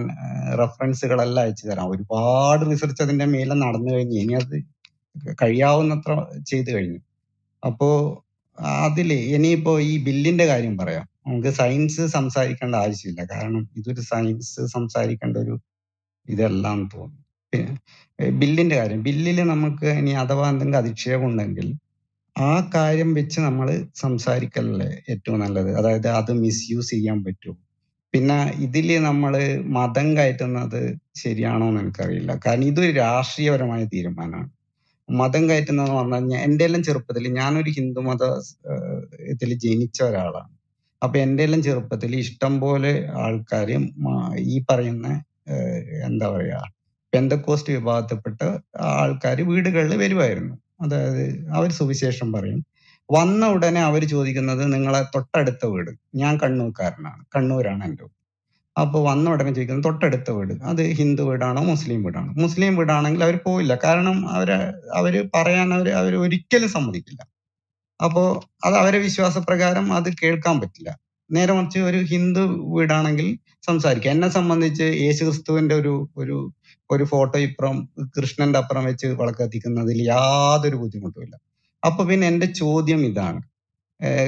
റെഫറൻസുകളെല്ലാം അയച്ചു തരാം. ഒരുപാട് റിസർച്ച് അതിൻ്റെ മേലെ നടന്നു കഴിഞ്ഞു. ഇനി അത് കഴിയാവുന്നത്ര ചെയ്തു കഴിഞ്ഞു. അപ്പോൾ അതിൽ ഇനിയിപ്പോൾ ഈ ബില്ലിൻ്റെ കാര്യം പറയാം. നമുക്ക് സയൻസ് സംസാരിക്കേണ്ട ആവശ്യമില്ല. കാരണം ഇതൊരു സയൻസ് സംസാരിക്കേണ്ട ഒരു ഇതെല്ലാം തോന്നുന്നു. ബില്ലിൻ്റെ കാര്യം, ബില്ലിൽ നമുക്ക് ഇനി അഥവാ എന്തെങ്കിലും അധിക്ഷേപം ഉണ്ടെങ്കിൽ ആ കാര്യം വെച്ച് നമ്മൾ സംസാരിക്കലല്ലേ ഏറ്റവും നല്ലത്. അതായത് അത് മിസ്യൂസ് ചെയ്യാൻ പറ്റുമോ? പിന്നെ ഇതിൽ നമ്മൾ മതം കയറ്റുന്നത് ശരിയാണോ എന്ന് എനിക്കറിയില്ല. കാരണം ഇതൊരു രാഷ്ട്രീയപരമായ തീരുമാനമാണ്. മതം കയറ്റുന്നതെന്ന് പറഞ്ഞാൽ എൻ്റെ എല്ലാം ചെറുപ്പത്തിൽ, ഞാനൊരു ഹിന്ദു മത ഇതിൽ ജനിച്ച ഒരാളാണ്. അപ്പം എൻ്റെ എല്ലാം ചെറുപ്പത്തിൽ ഇഷ്ടംപോലെ ആൾക്കാർ ഈ പറയുന്ന എന്താ പറയുക പെന്തക്കോസ്റ്റ് വിഭാഗത്തിൽപ്പെട്ട ആൾക്കാർ വീടുകളിൽ വരുമായിരുന്നു. അതായത് അവർ സുവിശേഷം പറയും. വന്ന ഉടനെ അവർ ചോദിക്കുന്നത് നിങ്ങളെ തൊട്ടടുത്ത വീട്, ഞാൻ കണ്ണൂരാണ് എൻ്റെ വീട്. അപ്പോൾ വന്ന ഉടനെ ചോദിക്കുന്നത് തൊട്ടടുത്ത വീട് അത് ഹിന്ദു വീടാണോ മുസ്ലിം വീടാണോ? മുസ്ലിം വീടാണെങ്കിൽ അവർ പോവില്ല. കാരണം അവര് പറയാൻ അവർ ഒരിക്കലും സമ്മതിക്കില്ല. അപ്പോൾ അത് അവരെ വിശ്വാസപ്രകാരം അത് കേൾക്കാൻ പറ്റില്ല. നേരെ മറിച്ച് ഒരു ഹിന്ദു വീടാണെങ്കിൽ സംസാരിക്കുക. എന്നെ സംബന്ധിച്ച് യേശുക്രിസ്തുവിൻ്റെ ഒരു ഒരു ഫോട്ടോ ഇപ്പുറം കൃഷ്ണൻ്റെ അപ്പുറം വെച്ച് വിളക്കെത്തിക്കുന്നതിൽ യാതൊരു ബുദ്ധിമുട്ടുമില്ല. അപ്പോൾ പിന്നെ എൻ്റെ ചോദ്യം ഇതാണ്.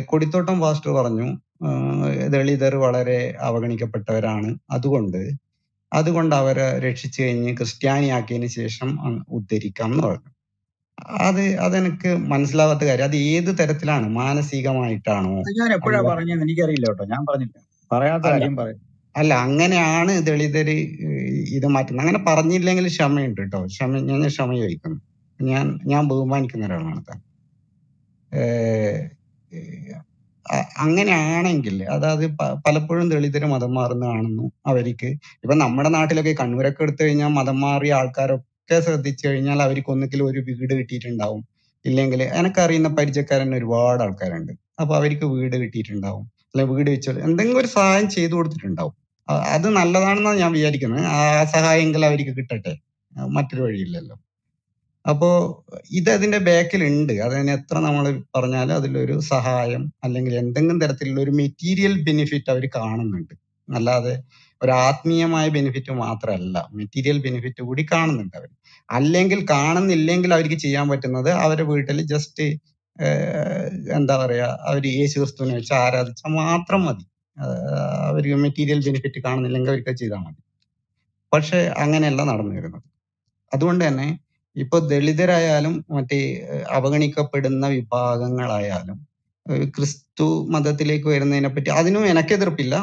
കൊടിത്തോട്ടം പാസ്റ്റർ പറഞ്ഞു ദളിതർ വളരെ അവഗണിക്കപ്പെട്ടവരാണ്, അതുകൊണ്ട് അവരെ രക്ഷിച്ചു കഴിഞ്ഞ് ക്രിസ്ത്യാനിയാക്കിയതിന് ശേഷം ഉദ്ധരിക്കാം എന്ന് പറഞ്ഞു. അതെനിക്ക് മനസ്സിലാവാത്ത കാര്യം. അത് ഏത് തരത്തിലാണ്? മാനസികമായിട്ടാണോ? ഞാൻ എപ്പോഴാ പറഞ്ഞത് എനിക്കറിയില്ല കേട്ടോ. ഞാൻ പറഞ്ഞില്ല, പറയാത്ത കാര്യം പറയും. അല്ല, അങ്ങനെയാണ് ദളിതര് ഇത് മാറ്റുന്നത്. അങ്ങനെ പറഞ്ഞില്ലെങ്കിൽ ക്ഷമയുണ്ട് കേട്ടോ. ഞാൻ ക്ഷമ ചോദിക്കുന്നു. ഞാൻ ബഹുമാനിക്കുന്ന ഒരാളാണ് താൻ. അങ്ങനെയാണെങ്കിൽ അതായത് പലപ്പോഴും ദളിതര് മതം മാറുന്നതാണെന്നും അവർക്ക് ഇപ്പൊ നമ്മുടെ നാട്ടിലൊക്കെ കണ്ണൂരൊക്കെ എടുത്തു കഴിഞ്ഞാൽ മതം മാറിയ ആൾക്കാരൊക്കെ ശ്രദ്ധിച്ചു കഴിഞ്ഞാൽ അവർക്ക് ഒന്നുകിൽ ഒരു വീട് കിട്ടിയിട്ടുണ്ടാവും, ഇല്ലെങ്കിൽ എനിക്കറിയുന്ന പരിചയക്കാരൻ ഒരുപാട് ആൾക്കാരുണ്ട്. അപ്പൊ അവർക്ക് വീട് കിട്ടിയിട്ടുണ്ടാവും, അല്ലെങ്കിൽ വീട് വെച്ചോ എന്തെങ്കിലും ഒരു സഹായം ചെയ്തു കൊടുത്തിട്ടുണ്ടാവും. അത് നല്ലതാണെന്നാണ് ഞാൻ വിചാരിക്കുന്നത്. ആ സഹായമെങ്കിലും അവർക്ക് കിട്ടട്ടെ, മറ്റൊരു വഴിയില്ലല്ലോ. അപ്പോൾ ഇതിന്റെ ബാക്കിലുണ്ട്. അതിന് എത്ര നമ്മൾ പറഞ്ഞാലും അതിലൊരു സഹായം അല്ലെങ്കിൽ എന്തെങ്കിലും തരത്തിലുള്ള ഒരു മെറ്റീരിയൽ ബെനിഫിറ്റ് അവർ കാണുന്നുണ്ട്. അല്ലാതെ ഒരു ആത്മീയമായ ബെനിഫിറ്റ് മാത്രമല്ല, മെറ്റീരിയൽ ബെനിഫിറ്റ് കൂടി കാണുന്നുണ്ട് അവർ. അല്ലെങ്കിൽ കാണുന്നില്ലെങ്കിൽ അവർക്ക് ചെയ്യാൻ പറ്റുന്നത് അവരുടെ വീട്ടിൽ ജസ്റ്റ് എന്താ പറയുക അവർ യേശുക്രിസ്തുവിനെ വെച്ച് ആരാധിച്ചാൽ മാത്രം മതി. അവർക്ക് മെറ്റീരിയൽ ബെനിഫിറ്റ് കാണുന്നില്ലെങ്കിൽ അവർക്ക് ചെയ്താൽ മതി. പക്ഷെ അങ്ങനെയല്ല നടന്നു വരുന്നത്. അതുകൊണ്ട് തന്നെ ഇപ്പൊ ദളിതരായാലും മറ്റേ അവഗണിക്കപ്പെടുന്ന വിഭാഗങ്ങളായാലും ക്രിസ്തു മതത്തിലേക്ക് വരുന്നതിനെ പറ്റി അതിനും എനക്കെതിർപ്പില്ല.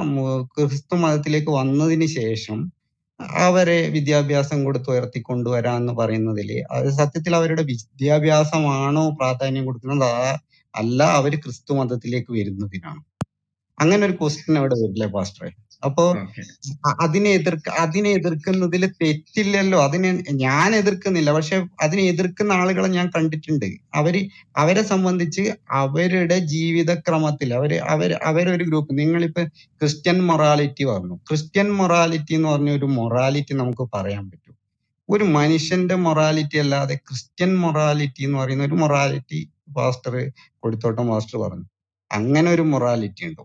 ക്രിസ്തു മതത്തിലേക്ക് വന്നതിന് ശേഷം അവരെ വിദ്യാഭ്യാസം കൊടുത്ത് ഉയർത്തി കൊണ്ടുവരാന്ന് പറയുന്നതിൽ സത്യത്തിൽ അവരുടെ വിദ്യാഭ്യാസമാണോ പ്രാധാന്യം കൊടുക്കുന്നത്, അല്ല അവർ ക്രിസ്തു മതത്തിലേക്ക് വരുന്നതിനാണ്? അങ്ങനെ ഒരു ക്വസ്റ്റ്യൻ അവിടെ വരില്ലേ പാസ്റ്ററെ? അപ്പോ അതിനെ എതിർക്കുന്നതിൽ തെറ്റില്ലല്ലോ. അതിനെ ഞാൻ എതിർക്കുന്നില്ല. പക്ഷെ അതിനെ എതിർക്കുന്ന ആളുകളെ ഞാൻ കണ്ടിട്ടുണ്ട്. അവരെ സംബന്ധിച്ച് അവരുടെ ജീവിതക്രമത്തിൽ അവരൊരു ഗ്രൂപ്പ്. നിങ്ങളിപ്പോ ക്രിസ്ത്യൻ മൊറാലിറ്റി പറഞ്ഞു. ക്രിസ്ത്യൻ മൊറാലിറ്റി എന്ന് പറഞ്ഞ ഒരു മൊറാലിറ്റി നമുക്ക് പറയാൻ പറ്റും. ഒരു മനുഷ്യന്റെ മൊറാലിറ്റി അല്ലാതെ ക്രിസ്ത്യൻ മൊറാലിറ്റി എന്ന് പറയുന്ന ഒരു മൊറാലിറ്റി പാസ്റ്റർ കൊടിത്തോട്ടം പാസ്റ്റർ പറഞ്ഞു. അങ്ങനെ ഒരു മൊറാലിറ്റി ഉണ്ടോ?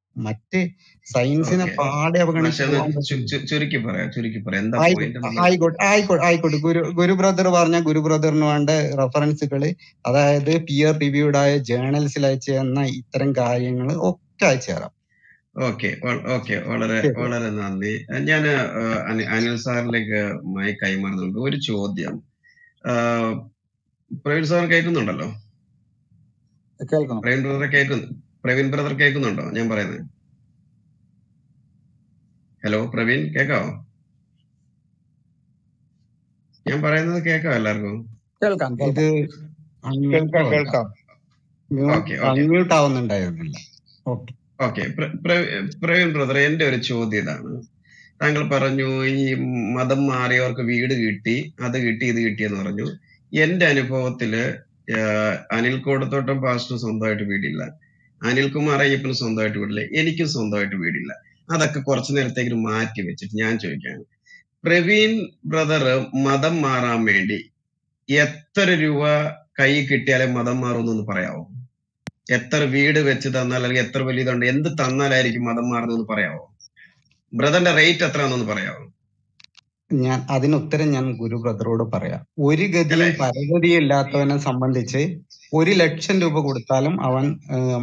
മറ്റ് സയൻസിനെ പാടെ ആയിക്കോട്ടെ. ഗുരു ബ്രദർ പറഞ്ഞ ഗുരു ബ്രദറിന് വേണ്ട റെഫറൻസുകൾ, അതായത് പിയർ റിവ്യൂഡ് ആയ ജേണൽസിൽ അയച്ചു തന്ന ഇത്തരം കാര്യങ്ങൾ ഒക്കെ അയച്ചു തരാം. ഓക്കെ, വളരെ വളരെ നന്ദി. ഞാൻ അനിൽ സാറിലേക്ക് കൈമാറുന്നുണ്ട്. ഒരു ചോദ്യം പ്രവീൺ സാർ കേൾക്കുന്നുണ്ടല്ലോ, പ്രവീൺ ബ്രദർ കേൾക്കുന്നുണ്ടോ ഞാൻ പറയുന്നത്? ഹലോ പ്രവീൺ, കേക്കാവോ ഞാൻ പറയുന്നത്? കേക്കാവോ എല്ലാവർക്കും? ഓക്കെ പ്രവീൺ ബ്രദർ, എന്റെ ഒരു ചോദ്യം ഇതാണ്. താങ്കൾ പറഞ്ഞു ഈ മതം മാറിയവർക്ക് വീട് കിട്ടി, അത് കിട്ടി, ഇത് കിട്ടിയെന്ന് പറഞ്ഞു. എന്റെ അനുഭവത്തില് അനിൽ കോടിത്തോട്ടം പാസ്റ്റർ സ്വന്തമായിട്ട് വീടില്ല, അനിൽകുമാർ അയ്യപ്പന് സ്വന്തമായിട്ട് വീടില്ല, എനിക്കും സ്വന്തമായിട്ട് വീടില്ല. അതൊക്കെ കുറച്ചു നേരത്തേക്ക് മാറ്റി വെച്ചിട്ട് ഞാൻ ചോദിക്കുകയാണ്, പ്രവീൺ ബ്രദർ മതം മാറാൻ വേണ്ടി എത്ര രൂപ കൈ കിട്ടിയാലേ മതം മാറുമെന്നൊന്ന് പറയാമോ? എത്ര വീട് വെച്ച് തന്നാൽ, അല്ലെങ്കിൽ എത്ര വലിയ ഇതുണ്ട്, എന്ത് തന്നാലായിരിക്കും മതം മാറുന്നതെന്ന് പറയാമോ? ബ്രദറിന്റെ റേറ്റ് എത്രയാണെന്നൊന്ന് പറയാമോ? ഞാൻ അതിനുത്തരം ഞാൻ ഗുരു ബ്രദറോട് പറയാം. ഒരു ഗതിയും പരഗതിയില്ലാത്തവനെ സംബന്ധിച്ച് 1 ലക്ഷം രൂപ കൊടുത്താലും അവൻ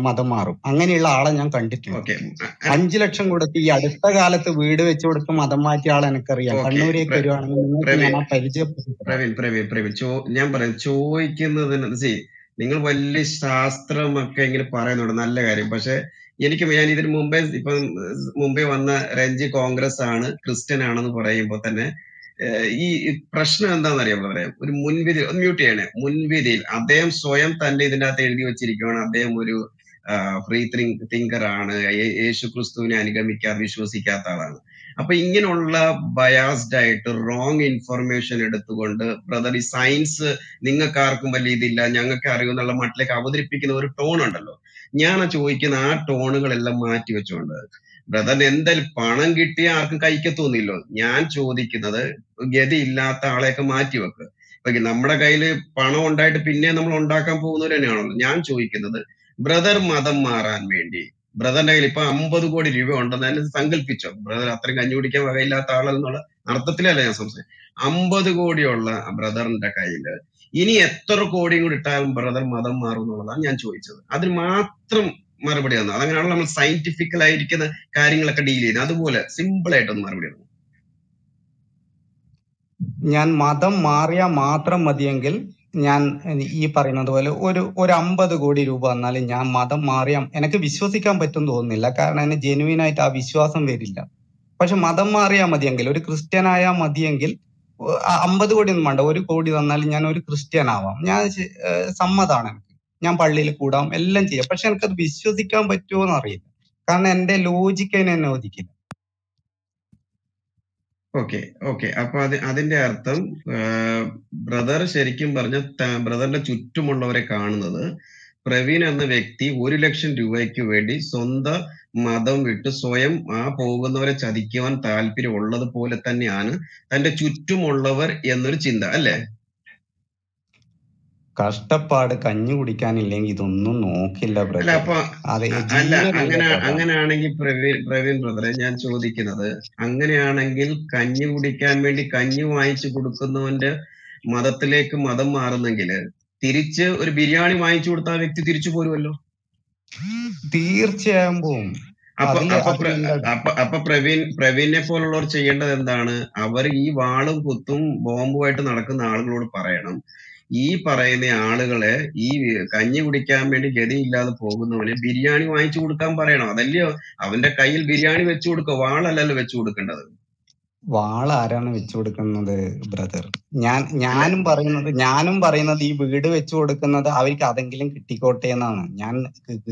മതം മാറും. അങ്ങനെയുള്ള ആളെ ഞാൻ കണ്ടിട്ടുണ്ട്. 5 ലക്ഷം കൊടുത്ത് ഈ അടുത്ത കാലത്ത് വീട് വെച്ച് കൊടുത്ത് മതം മാറ്റിയ ആളെ എനിക്കറിയാം. കണ്ണൂരേക്ക് വരുവാണെങ്കിൽ പരിചയപ്പെടുത്തും. ഞാൻ പറയാം ചോദിക്കുന്നതിന്, നിങ്ങൾ വലിയ ശാസ്ത്രമൊക്കെ ഇങ്ങനെ പറയുന്നുണ്ട്, നല്ല കാര്യം. പക്ഷെ എനിക്ക് ഞാൻ ഇതിന് മുമ്പേ, ഇപ്പം മുംബൈ വന്ന രഞ്ജി കോൺഗ്രസ് ആണ്, ക്രിസ്ത്യൻ ആണെന്ന് പറയുമ്പോൾ തന്നെ ഈ പ്രശ്നം എന്താണെന്ന് അറിയാം പറയാം. ഒരു മുൻവിധി, മ്യൂട്ട് ചെയ്യണേ, മുൻവിധിയിൽ അദ്ദേഹം സ്വയം തന്റെ ഇതിൻ്റെ അകത്ത് എഴുതി വെച്ചിരിക്കുകയാണ് അദ്ദേഹം ഒരു ഫ്രീ തിങ്കർ ആണ്, യേശു ക്രിസ്തുവിനെ അനുഗമിക്കാതെ വിശ്വസിക്കാത്ത ആളാണ്. അപ്പൊ ഇങ്ങനെയുള്ള ബയാസ്ഡ് ആയിട്ട് റോങ് ഇൻഫർമേഷൻ എടുത്തുകൊണ്ട് ബ്രദർ ഈ സയൻസ് നിങ്ങൾക്കാർക്കും വലിയ ഇതില്ല, ഞങ്ങൾക്ക് അറിയുമെന്നുള്ള മട്ടിലേക്ക് അവതരിപ്പിക്കുന്ന ഒരു ടോൺ ഉണ്ടല്ലോ. ഞാൻ ചോദിക്കുന്ന ആ ടോണുകളെല്ലാം മാറ്റി വെച്ചുകൊണ്ട് ബ്രദറിന് എന്തായാലും പണം കിട്ടിയ ആർക്കും കൈക്കത്തൊന്നുമില്ലോ. ഞാൻ ചോദിക്കുന്നത് ഗതി ഇല്ലാത്ത ആളെയൊക്കെ മാറ്റിവെക്ക്. ഇപ്പൊ നമ്മുടെ കയ്യിൽ പണം ഉണ്ടായിട്ട് പിന്നെ നമ്മൾ ഉണ്ടാക്കാൻ പോകുന്നവർ തന്നെയാണല്ലോ. ഞാൻ ചോദിക്കുന്നത്, ബ്രദർ മതം മാറാൻ വേണ്ടി ബ്രദറിന്റെ കയ്യിൽ ഇപ്പൊ 50 കോടി രൂപ ഉണ്ടെന്ന് തന്നെ സങ്കല്പിച്ചോ. ബ്രദർ അത്രയും കഞ്ഞി കുടിക്കാൻ വകയില്ലാത്ത ആളെന്നുള്ള അർത്ഥത്തിലല്ല ഞാൻ സംശയം. 50 കോടിയുള്ള ബ്രദറിന്റെ കയ്യില് ഇനി എത്ര കോടിയും കൂടി ഇട്ടാലും ബ്രദർ മതം മാറും എന്നുള്ളതാണ് ഞാൻ ചോദിച്ചത്. അതിന് മാത്രം മറുപടി തന്നു. അതങ്ങനെയാണല്ലോ നമ്മൾ സയന്റിഫിക്കലായിരിക്കുന്ന കാര്യങ്ങളൊക്കെ ഡീൽ ചെയ്യുന്നത്. അതുപോലെ സിമ്പിൾ ആയിട്ടൊന്ന് മറുപടി തന്നു. ഞാൻ മതം മാറിയാൽ മാത്രം മതിയെങ്കിൽ ഞാൻ ഈ പറയുന്നത് പോലെ ഒരു 50 കോടി രൂപ തന്നാലും ഞാൻ മതം മാറിയാൽ എനിക്ക് വിശ്വസിക്കാൻ പറ്റും തോന്നുന്നില്ല, കാരണം അതിന് ജെനുവിൻ ആയിട്ട് ആ വിശ്വാസം വരില്ല. പക്ഷെ മതം മാറിയാൽ മതിയെങ്കിൽ, ഒരു ക്രിസ്ത്യനായാൽ മതിയെങ്കിൽ, 50 കോടിയൊന്നും വേണ്ട, 1 കോടി തന്നാലും ഞാൻ ഒരു ക്രിസ്ത്യൻ ആവാം. ഞാൻ സമ്മതമാണ്, ഞാൻ പള്ളിയിൽ കൂടാം, എല്ലാം ചെയ്യാം. പക്ഷെ എനിക്കത് വിശ്വസിക്കാൻ പറ്റുമോ എന്നറിയില്ല, കാരണം എന്റെ ലോജിക്ക് അതിനെ അനുവദിക്കില്ല. ഓക്കെ അപ്പൊ അതിന്റെ അർത്ഥം ബ്രദർ ശരിക്കും പറഞ്ഞ ബ്രദറിന്റെ ചുറ്റുമുള്ളവരെ കാണുന്നത്, പ്രവീൺ എന്ന വ്യക്തി 1 ലക്ഷം രൂപയ്ക്ക് വേണ്ടി സ്വന്തം മതം വിട്ട് സ്വയം ആ പോകുന്നവരെ ചതിക്കുവാൻ താല്പര്യം ഉള്ളത് പോലെ തന്നെയാണ് തന്റെ ചുറ്റുമുള്ളവർ എന്നൊരു ചിന്ത, അല്ലേ? കഷ്ടപ്പാട് കഞ്ഞി കുടിക്കാനില്ലെങ്കിൽ ഇതൊന്നും നോക്കില്ല ബ്രദർ. അങ്ങനെയാണെങ്കിൽ പ്രവീൺ ബ്രദറെ ഞാൻ ചോദിക്കുന്നത്, അങ്ങനെയാണെങ്കിൽ കഞ്ഞി കുടിക്കാൻ വേണ്ടി കഞ്ഞി വാങ്ങിച്ചു കൊടുക്കുന്നവന്റെ മതത്തിലേക്ക് മതം മാറുന്നെങ്കിൽ തിരിച്ച് ഒരു ബിരിയാണി വാങ്ങിച്ചു കൊടുത്ത ആ വ്യക്തി തിരിച്ചു പോരുമല്ലോ? തീർച്ചയായും പോവും. അപ്പൊ പ്രവീണിനെ പോലുള്ളവർ ചെയ്യേണ്ടത് എന്താണ്? അവർ ഈ വാളും കുത്തും ബോംബുമായിട്ട് നടക്കുന്ന ആളുകളോട് പറയണം, ഈ പറയുന്ന ആളുകളെ, ഈ കഞ്ഞി കുടിക്കാൻ വേണ്ടി ഗതിയില്ലാതെ പോകുന്നവന് ബിരിയാണി വാങ്ങിച്ചു കൊടുക്കാൻ പറയണം. അതല്ലയോ അവന്റെ കയ്യിൽ ബിരിയാണി വെച്ചു കൊടുക്കുക, വാളല്ലല്ലോ വെച്ചു കൊടുക്കേണ്ടത്. വാള് ആരാണ് വെച്ചു കൊടുക്കുന്നത് ബ്രദർ? ഞാനും പറയുന്നത് ഈ വീട് വെച്ചു കൊടുക്കുന്നത് അവർക്ക് അതെങ്കിലും കിട്ടിക്കോട്ടെ എന്നാണ്. ഞാൻ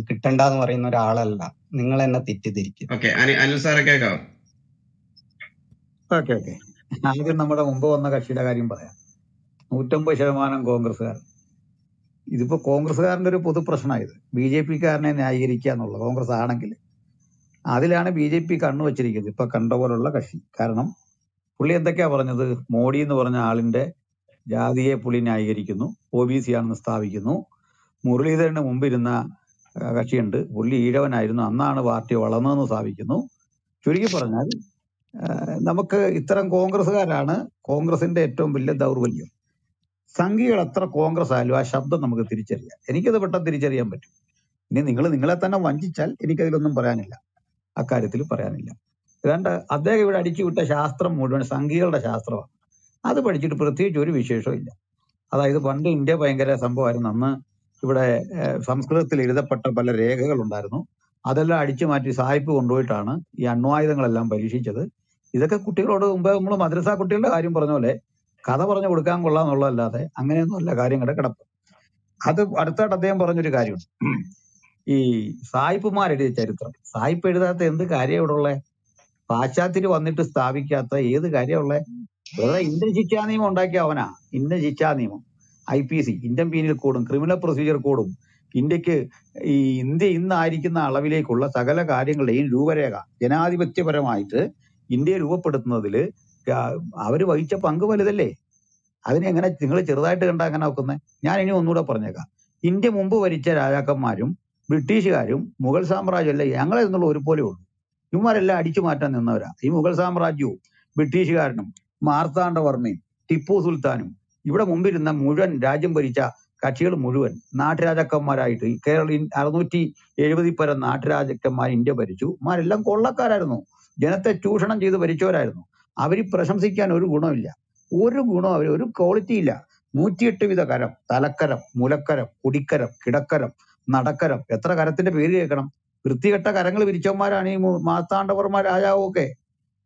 കിട്ടണ്ടെന്ന് പറയുന്ന ഒരാളല്ല, നിങ്ങൾ എന്നെ തെറ്റിദ്ധരിക്കും. ആദ്യം നമ്മുടെ മുമ്പ് വന്ന കക്ഷിയുടെ കാര്യം പറയാം. 150% കോൺഗ്രസ്സുകാർ. ഇതിപ്പോൾ കോൺഗ്രസ്സുകാരൻ്റെ ഒരു പൊതുപ്രശ്നമായത് ബി ജെ പിക്കാരനെ ന്യായീകരിക്കുക എന്നുള്ളത്. കോൺഗ്രസ് ആണെങ്കിൽ അതിലാണ് BJP കണ്ണുവച്ചിരിക്കുന്നത് ഇപ്പം കണ്ട പോലുള്ള കക്ഷി. കാരണം പുള്ളി എന്തൊക്കെയാ പറഞ്ഞത്? മോഡി എന്ന് പറഞ്ഞ ആളിന്റെ ജാതിയെ പുള്ളി ന്യായീകരിക്കുന്നു, OBC ആണെന്ന് സ്ഥാപിക്കുന്നു. മുരളീധരന് മുമ്പിരുന്ന കക്ഷിയുണ്ട്, പുള്ളി ഈഴവനായിരുന്നു, അന്നാണ് പാർട്ടി വളർന്നതെന്ന് സ്ഥാപിക്കുന്നു. ചുരുക്കി പറഞ്ഞാൽ നമുക്ക് ഇത്തരം കോൺഗ്രസ്സുകാരാണ് കോൺഗ്രസിന്റെ ഏറ്റവും വലിയ ദൗർബല്യം. സംഘികൾ എത്ര കോൺഗ്രസ് ആയാലും ആ ശബ്ദം നമുക്ക് തിരിച്ചറിയാം. എനിക്കത് പെട്ടെന്ന് തിരിച്ചറിയാൻ പറ്റും. ഇനി നിങ്ങൾ നിങ്ങളെ തന്നെ വഞ്ചിച്ചാൽ എനിക്കതിലൊന്നും പറയാനില്ല, അക്കാര്യത്തിൽ പറയാനില്ല. ഏതാണ്ട് അദ്ദേഹം ഇവിടെ അടിച്ചുവിട്ട ശാസ്ത്രം മുഴുവൻ സംഘികളുടെ ശാസ്ത്രമാണ്. അത് പഠിച്ചിട്ട് പ്രത്യേകിച്ച് ഒരു വിശേഷവും ഇല്ല. അതായത് പണ്ട് ഇന്ത്യ ഭയങ്കര സംഭവമായിരുന്നു. അന്ന് ഇവിടെ സംസ്കൃതത്തിൽ എഴുതപ്പെട്ട പല രേഖകളുണ്ടായിരുന്നു. അതെല്ലാം അടിച്ചു മാറ്റി സായിപ്പ് കൊണ്ടുപോയിട്ടാണ് ഈ അണ്വായുധങ്ങളെല്ലാം പരീക്ഷിച്ചത്. ഇതൊക്കെ കുട്ടികളോട് മുമ്പ് നമ്മൾ മദ്രസ കുട്ടികളുടെ കാര്യം പറഞ്ഞ പോലെ കഥ പറഞ്ഞു കൊടുക്കാൻ കൊള്ളാമെന്നുള്ളതല്ലാതെ അങ്ങനെയൊന്നും അല്ല കാര്യങ്ങളുടെ കിടപ്പ്. അത് അടുത്തായിട്ട് അദ്ദേഹം പറഞ്ഞൊരു കാര്യമുണ്ട്, ഈ സായിപ്പുമാർ എഴുതിയ ചരിത്രം. സായിപ്പ് എഴുതാത്ത എന്ത് കാര്യം ഇവിടെ ഉള്ളത്? പാശ്ചാത്യർ വന്നിട്ട് സ്ഥാപിക്കാത്ത ഏത് കാര്യമുള്ളത്? വെറുതെ ഇന്ത്യൻ ശിക്ഷാ നിയമം ഉണ്ടാക്കിയ അവനാ. ഇന്ത്യൻ ശിക്ഷാ നിയമം IPC, ഇന്ത്യൻ പീനൽ കോഡും ക്രിമിനൽ പ്രൊസീജിയർ കോഡും ഇന്ത്യക്ക് ഈ ഇന്ത്യ ഇന്നായിരിക്കുന്ന അളവിലേക്കുള്ള സകല കാര്യങ്ങളുടെയും രൂപരേഖ ജനാധിപത്യപരമായിട്ട് ഇന്ത്യയെ രൂപപ്പെടുത്തുന്നതിൽ അവർ വഹിച്ച പങ്ക് വലുതല്ലേ? അതിനെങ്ങനെ നിങ്ങൾ ചെറുതായിട്ട് കണ്ട അങ്ങനെ നോക്കുന്നത്? ഞാൻ ഇനി ഒന്നുകൂടെ പറഞ്ഞേക്കാം. ഇന്ത്യ മുമ്പ് ഭരിച്ച രാജാക്കന്മാരും ബ്രിട്ടീഷുകാരും മുഗൾ സാമ്രാജ്യമല്ല ഞങ്ങളെ എന്നുള്ള ഒരുപോലെ ഉള്ളൂ. ഇവന്മാരെല്ലാം അടിച്ചു മാറ്റാൻ നിന്നവരാ. ഈ മുഗൾ സാമ്രാജ്യവും ബ്രിട്ടീഷുകാരനും മാർത്താണ്ഡവർമ്മയും ടിപ്പു സുൽത്താനും ഇവിടെ മുമ്പിരുന്ന മുഴുവൻ രാജ്യം ഭരിച്ച കക്ഷികൾ മുഴുവൻ നാട്ടുരാജാക്കന്മാരായിട്ട് കേരള 670 പരം നാട്ടുരാജാക്കന്മാർ ഇന്ത്യ ഭരിച്ചു. മാരെല്ലാം കൊള്ളക്കാരായിരുന്നു, ജനത്തെ ചൂഷണം ചെയ്ത് ഭരിച്ചവരായിരുന്നു. അവർ പ്രശംസിക്കാൻ ഒരു ഗുണമില്ല, ഒരു ഗുണം, അവർ ഒരു ക്വാളിറ്റി ഇല്ല. 108 വിധ കരം, തലക്കരം, മുലക്കരം, കുടിക്കരം, കിടക്കരം, നടക്കരം, എത്ര കരത്തിന്റെ പേര് കേൾക്കണം. വൃത്തികെട്ട കരങ്ങൾ വിരിച്ചവന്മാരാണ് ഈ മാർത്താണ്ഡവർമ്മ രാജാവൊക്കെ,